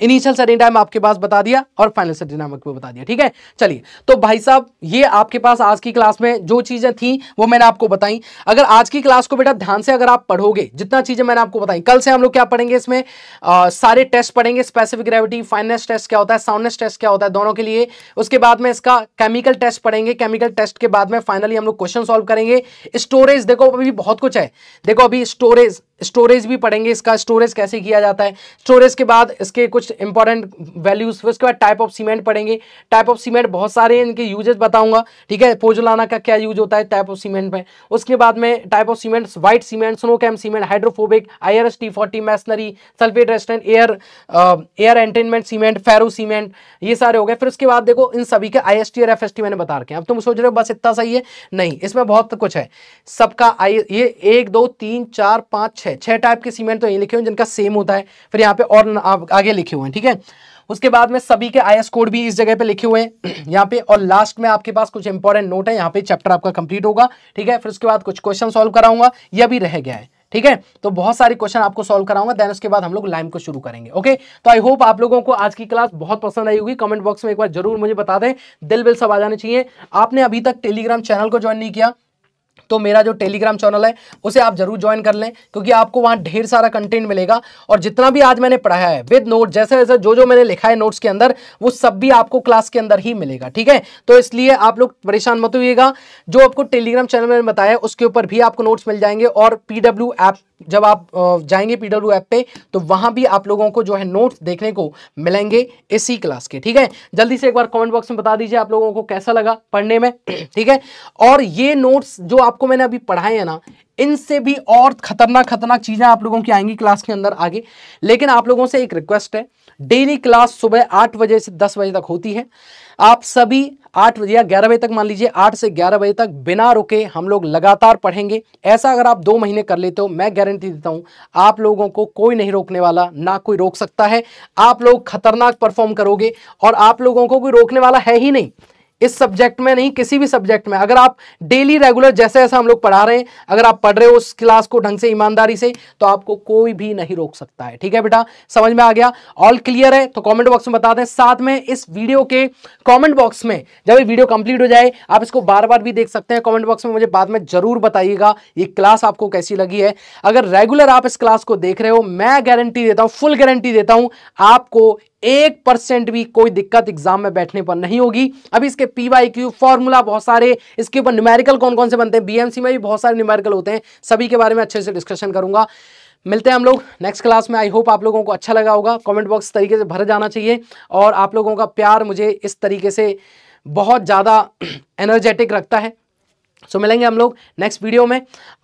इनिशियल सेटिंग टाइम आपके पास बता दिया और फाइनल सेटिंग टाइम आपको बता दिया, ठीक है। चलिए तो भाई साहब ये आपके पास आज की क्लास में जो चीजें थी वो मैंने आपको बताई। अगर आज की क्लास को बेटा ध्यान से अगर आप पढ़ोगे, जितना चीजें मैंने आपको बताई, कल से हम लोग क्या पढ़ेंगे इसमें, आ, सारे टेस्ट पढ़ेंगे, स्पेसिफिक ग्रेविटी, फाइननेस टेस्ट क्या होता है, साउंडनेस टेस्ट क्या होता है दोनों के लिए, उसके बाद में इसका केमिकल टेस्ट पढ़ेंगे, केमिकल टेस्ट के बाद में फाइनली हम लोग क्वेश्चन सॉल्व करेंगे। स्टोरेज देखो अभी बहुत कुछ है, देखो अभी स्टोरेज स्टोरेज भी पढ़ेंगे, इसका स्टोरेज कैसे किया जाता है, स्टोरेज के बाद इसके कुछ इंपॉर्टेंट वैल्यूज, उसके बाद टाइप ऑफ सीमेंट पढ़ेंगे, टाइप ऑफ सीमेंट बहुत सारे हैं, इनके यूजेस बताऊंगा, ठीक है। पोजोलाना का क्या यूज होता है टाइप ऑफ सीमेंट में, उसके बाद में type of cement white cement, Snowcem cement, hydrophobic, I R S T forty, masonry, sulphate resistant, air air entrainment cement, ferro cement, ये सारे हो गए। फिर उसके बाद देखो इन सभी के आई एस टी और एफ एस टी मैंने बता रखे हैं। अब तुम सोच रहे हो बस इतना सही है, नहीं, इसमें बहुत कुछ है सबका। आई ये एक दो तीन चार पाँच छः छह टाइप के सीमेंट तो यही लिखे हुए जिनका सेम होता है, फिर यहाँ पे और आगे लिखे हुए हैं, ठीक है। उसके बाद में सभी के आईएस कोड भी इस जगह पे लिखे हुए हैं यहाँ पे, और लास्ट में आपके पास कुछ इंपॉर्टेंट नोट है, यहाँ पे चैप्टर आपका कंप्लीट होगा, ठीक है। फिर उसके बाद कुछ क्वेश्चन सॉल्व कराऊंगा, यह भी रह गया है, ठीक है। तो बहुत सारे क्वेश्चन आपको सॉल्व कराऊंगा, देन उसके बाद हम लोग लाइम को शुरू करेंगे, ओके। तो आई होप आप लोगों को आज की क्लास बहुत पसंद आई होगी। कमेंट बॉक्स में एक बार जरूर मुझे बता दें, दिल बिल सब आ जाने चाहिए। आपने अभी तक टेलीग्राम चैनल को ज्वाइन नहीं किया तो मेरा जो टेलीग्राम चैनल है उसे आप जरूर ज्वाइन कर लें, क्योंकि आपको वहां ढेर सारा कंटेंट मिलेगा। और जितना भी आज मैंने पढ़ाया है विद नोट, जैसे जैसे जो जो मैंने लिखा है नोट्स के अंदर, वो सब भी आपको क्लास के अंदर ही मिलेगा, ठीक है। तो इसलिए आप लोग परेशान मत होइएगा। जो आपको टेलीग्राम चैनल में बताया उसके ऊपर भी आपको नोट्स मिल जाएंगे, और पीडब्ल्यू ऐप, जब आप जाएंगे पीडब्ल्यू ऐप पे तो वहां भी आप लोगों को जो है नोट्स देखने को मिलेंगे इसी क्लास के, ठीक है। जल्दी से एक बार कमेंट बॉक्स में बता दीजिए आप लोगों को कैसा लगा पढ़ने में, ठीक है। और ये नोट्स जो आपको मैंने अभी पढ़ाए हैं ना, इनसे भी और खतरनाक खतरनाक चीजें आप लोगों की आएंगी क्लास के अंदर आगे। लेकिन आप लोगों से एक रिक्वेस्ट है, डेली क्लास सुबह आठ बजे से दस बजे तक होती है। आप सभी आठ बजे या ग्यारह बजे तक, मान लीजिए आठ से ग्यारह बजे तक बिना रुके हम लोग लगातार पढ़ेंगे। ऐसा अगर आप दो महीने कर लेते हो, मैं गारंटी देता हूं आप लोगों को कोई नहीं रोकने वाला, ना कोई रोक सकता है। आप लोग खतरनाक परफॉर्म करोगे और आप लोगों को कोई रोकने वाला है ही नहीं। इस सब्जेक्ट में नहीं, किसी भी सब्जेक्ट में अगर आप डेली रेगुलर जैसे जैसे हम लोग पढ़ा रहे हैं अगर आप पढ़ रहे हो उस क्लास को ढंग से ईमानदारी से तो आपको कोई भी नहीं रोक सकता है। ठीक है बेटा, समझ में आ गया? ऑल क्लियर है तो कमेंट बॉक्स में बता दें। साथ में इस वीडियो के कमेंट बॉक्स में जब ये वीडियो कंप्लीट हो जाए आप इसको बार बार भी देख सकते हैं। कमेंट बॉक्स में मुझे बाद में जरूर बताइएगा ये क्लास आपको कैसी लगी है। अगर रेगुलर आप इस क्लास को देख रहे हो मैं गारंटी देता हूं, फुल गारंटी देता हूं आपको एक परसेंट भी कोई दिक्कत एग्जाम में बैठने पर नहीं होगी। अभी इसके पीवाई क्यू फॉर्मूला बहुत सारे, इसके ऊपर न्यूमेरिकल कौन कौन से बनते हैं, बीएमसी में भी बहुत सारे न्यूमेरिकल होते हैं, सभी के बारे में अच्छे से डिस्कशन करूंगा। मिलते हैं हम लोग नेक्स्ट क्लास में। आई होप आप लोगों को अच्छा लगा होगा। कमेंट बॉक्स तरीके से भर जाना चाहिए और आप लोगों का प्यार मुझे इस तरीके से बहुत ज़्यादा एनर्जेटिक रखता है। सो so, मिलेंगे हम लोग नेक्स्ट वीडियो में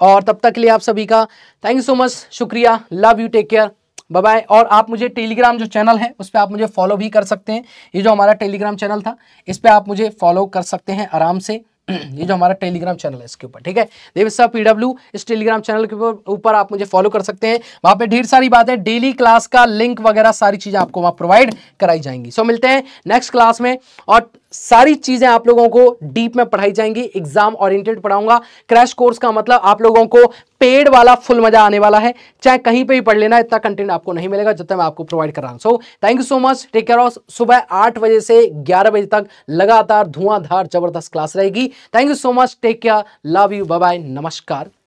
और तब तक के लिए आप सभी का थैंक यू सो मच, शुक्रिया, love you, take care, bye bye. और आप मुझे टेलीग्राम जो चैनल है उस पर आप मुझे फॉलो भी कर सकते हैं। ये जो हमारा टेलीग्राम चैनल था इस पर आप मुझे फॉलो कर सकते हैं आराम से। ये जो हमारा टेलीग्राम चैनल है इसके ऊपर, ठीक है, देवेश सर पीडब्ल्यू, इस टेलीग्राम चैनल के ऊपर आप मुझे फॉलो कर सकते हैं। वहाँ पे ढेर सारी बातें, डेली क्लास का लिंक वगैरह सारी चीज़ें आपको वहाँ प्रोवाइड कराई जाएंगी। सो मिलते हैं नेक्स्ट क्लास में और सारी चीज़ें आप लोगों को डीप में पढ़ाई जाएंगी, एग्जाम ओरिएंटेड पढ़ाऊंगा। क्रैश कोर्स का मतलब आप लोगों को पेड वाला फुल मजा आने वाला है, चाहे कहीं पे भी पढ़ लेना, इतना कंटेंट आपको नहीं मिलेगा जितना मैं आपको प्रोवाइड कर रहा हूँ। So thank you so much, take care. ऑफ सुबह आठ बजे से ग्यारह बजे तक लगातार धुआंधार जबरदस्त क्लास रहेगी। Thank you so much, take care, love you, bye bye, नमस्कार।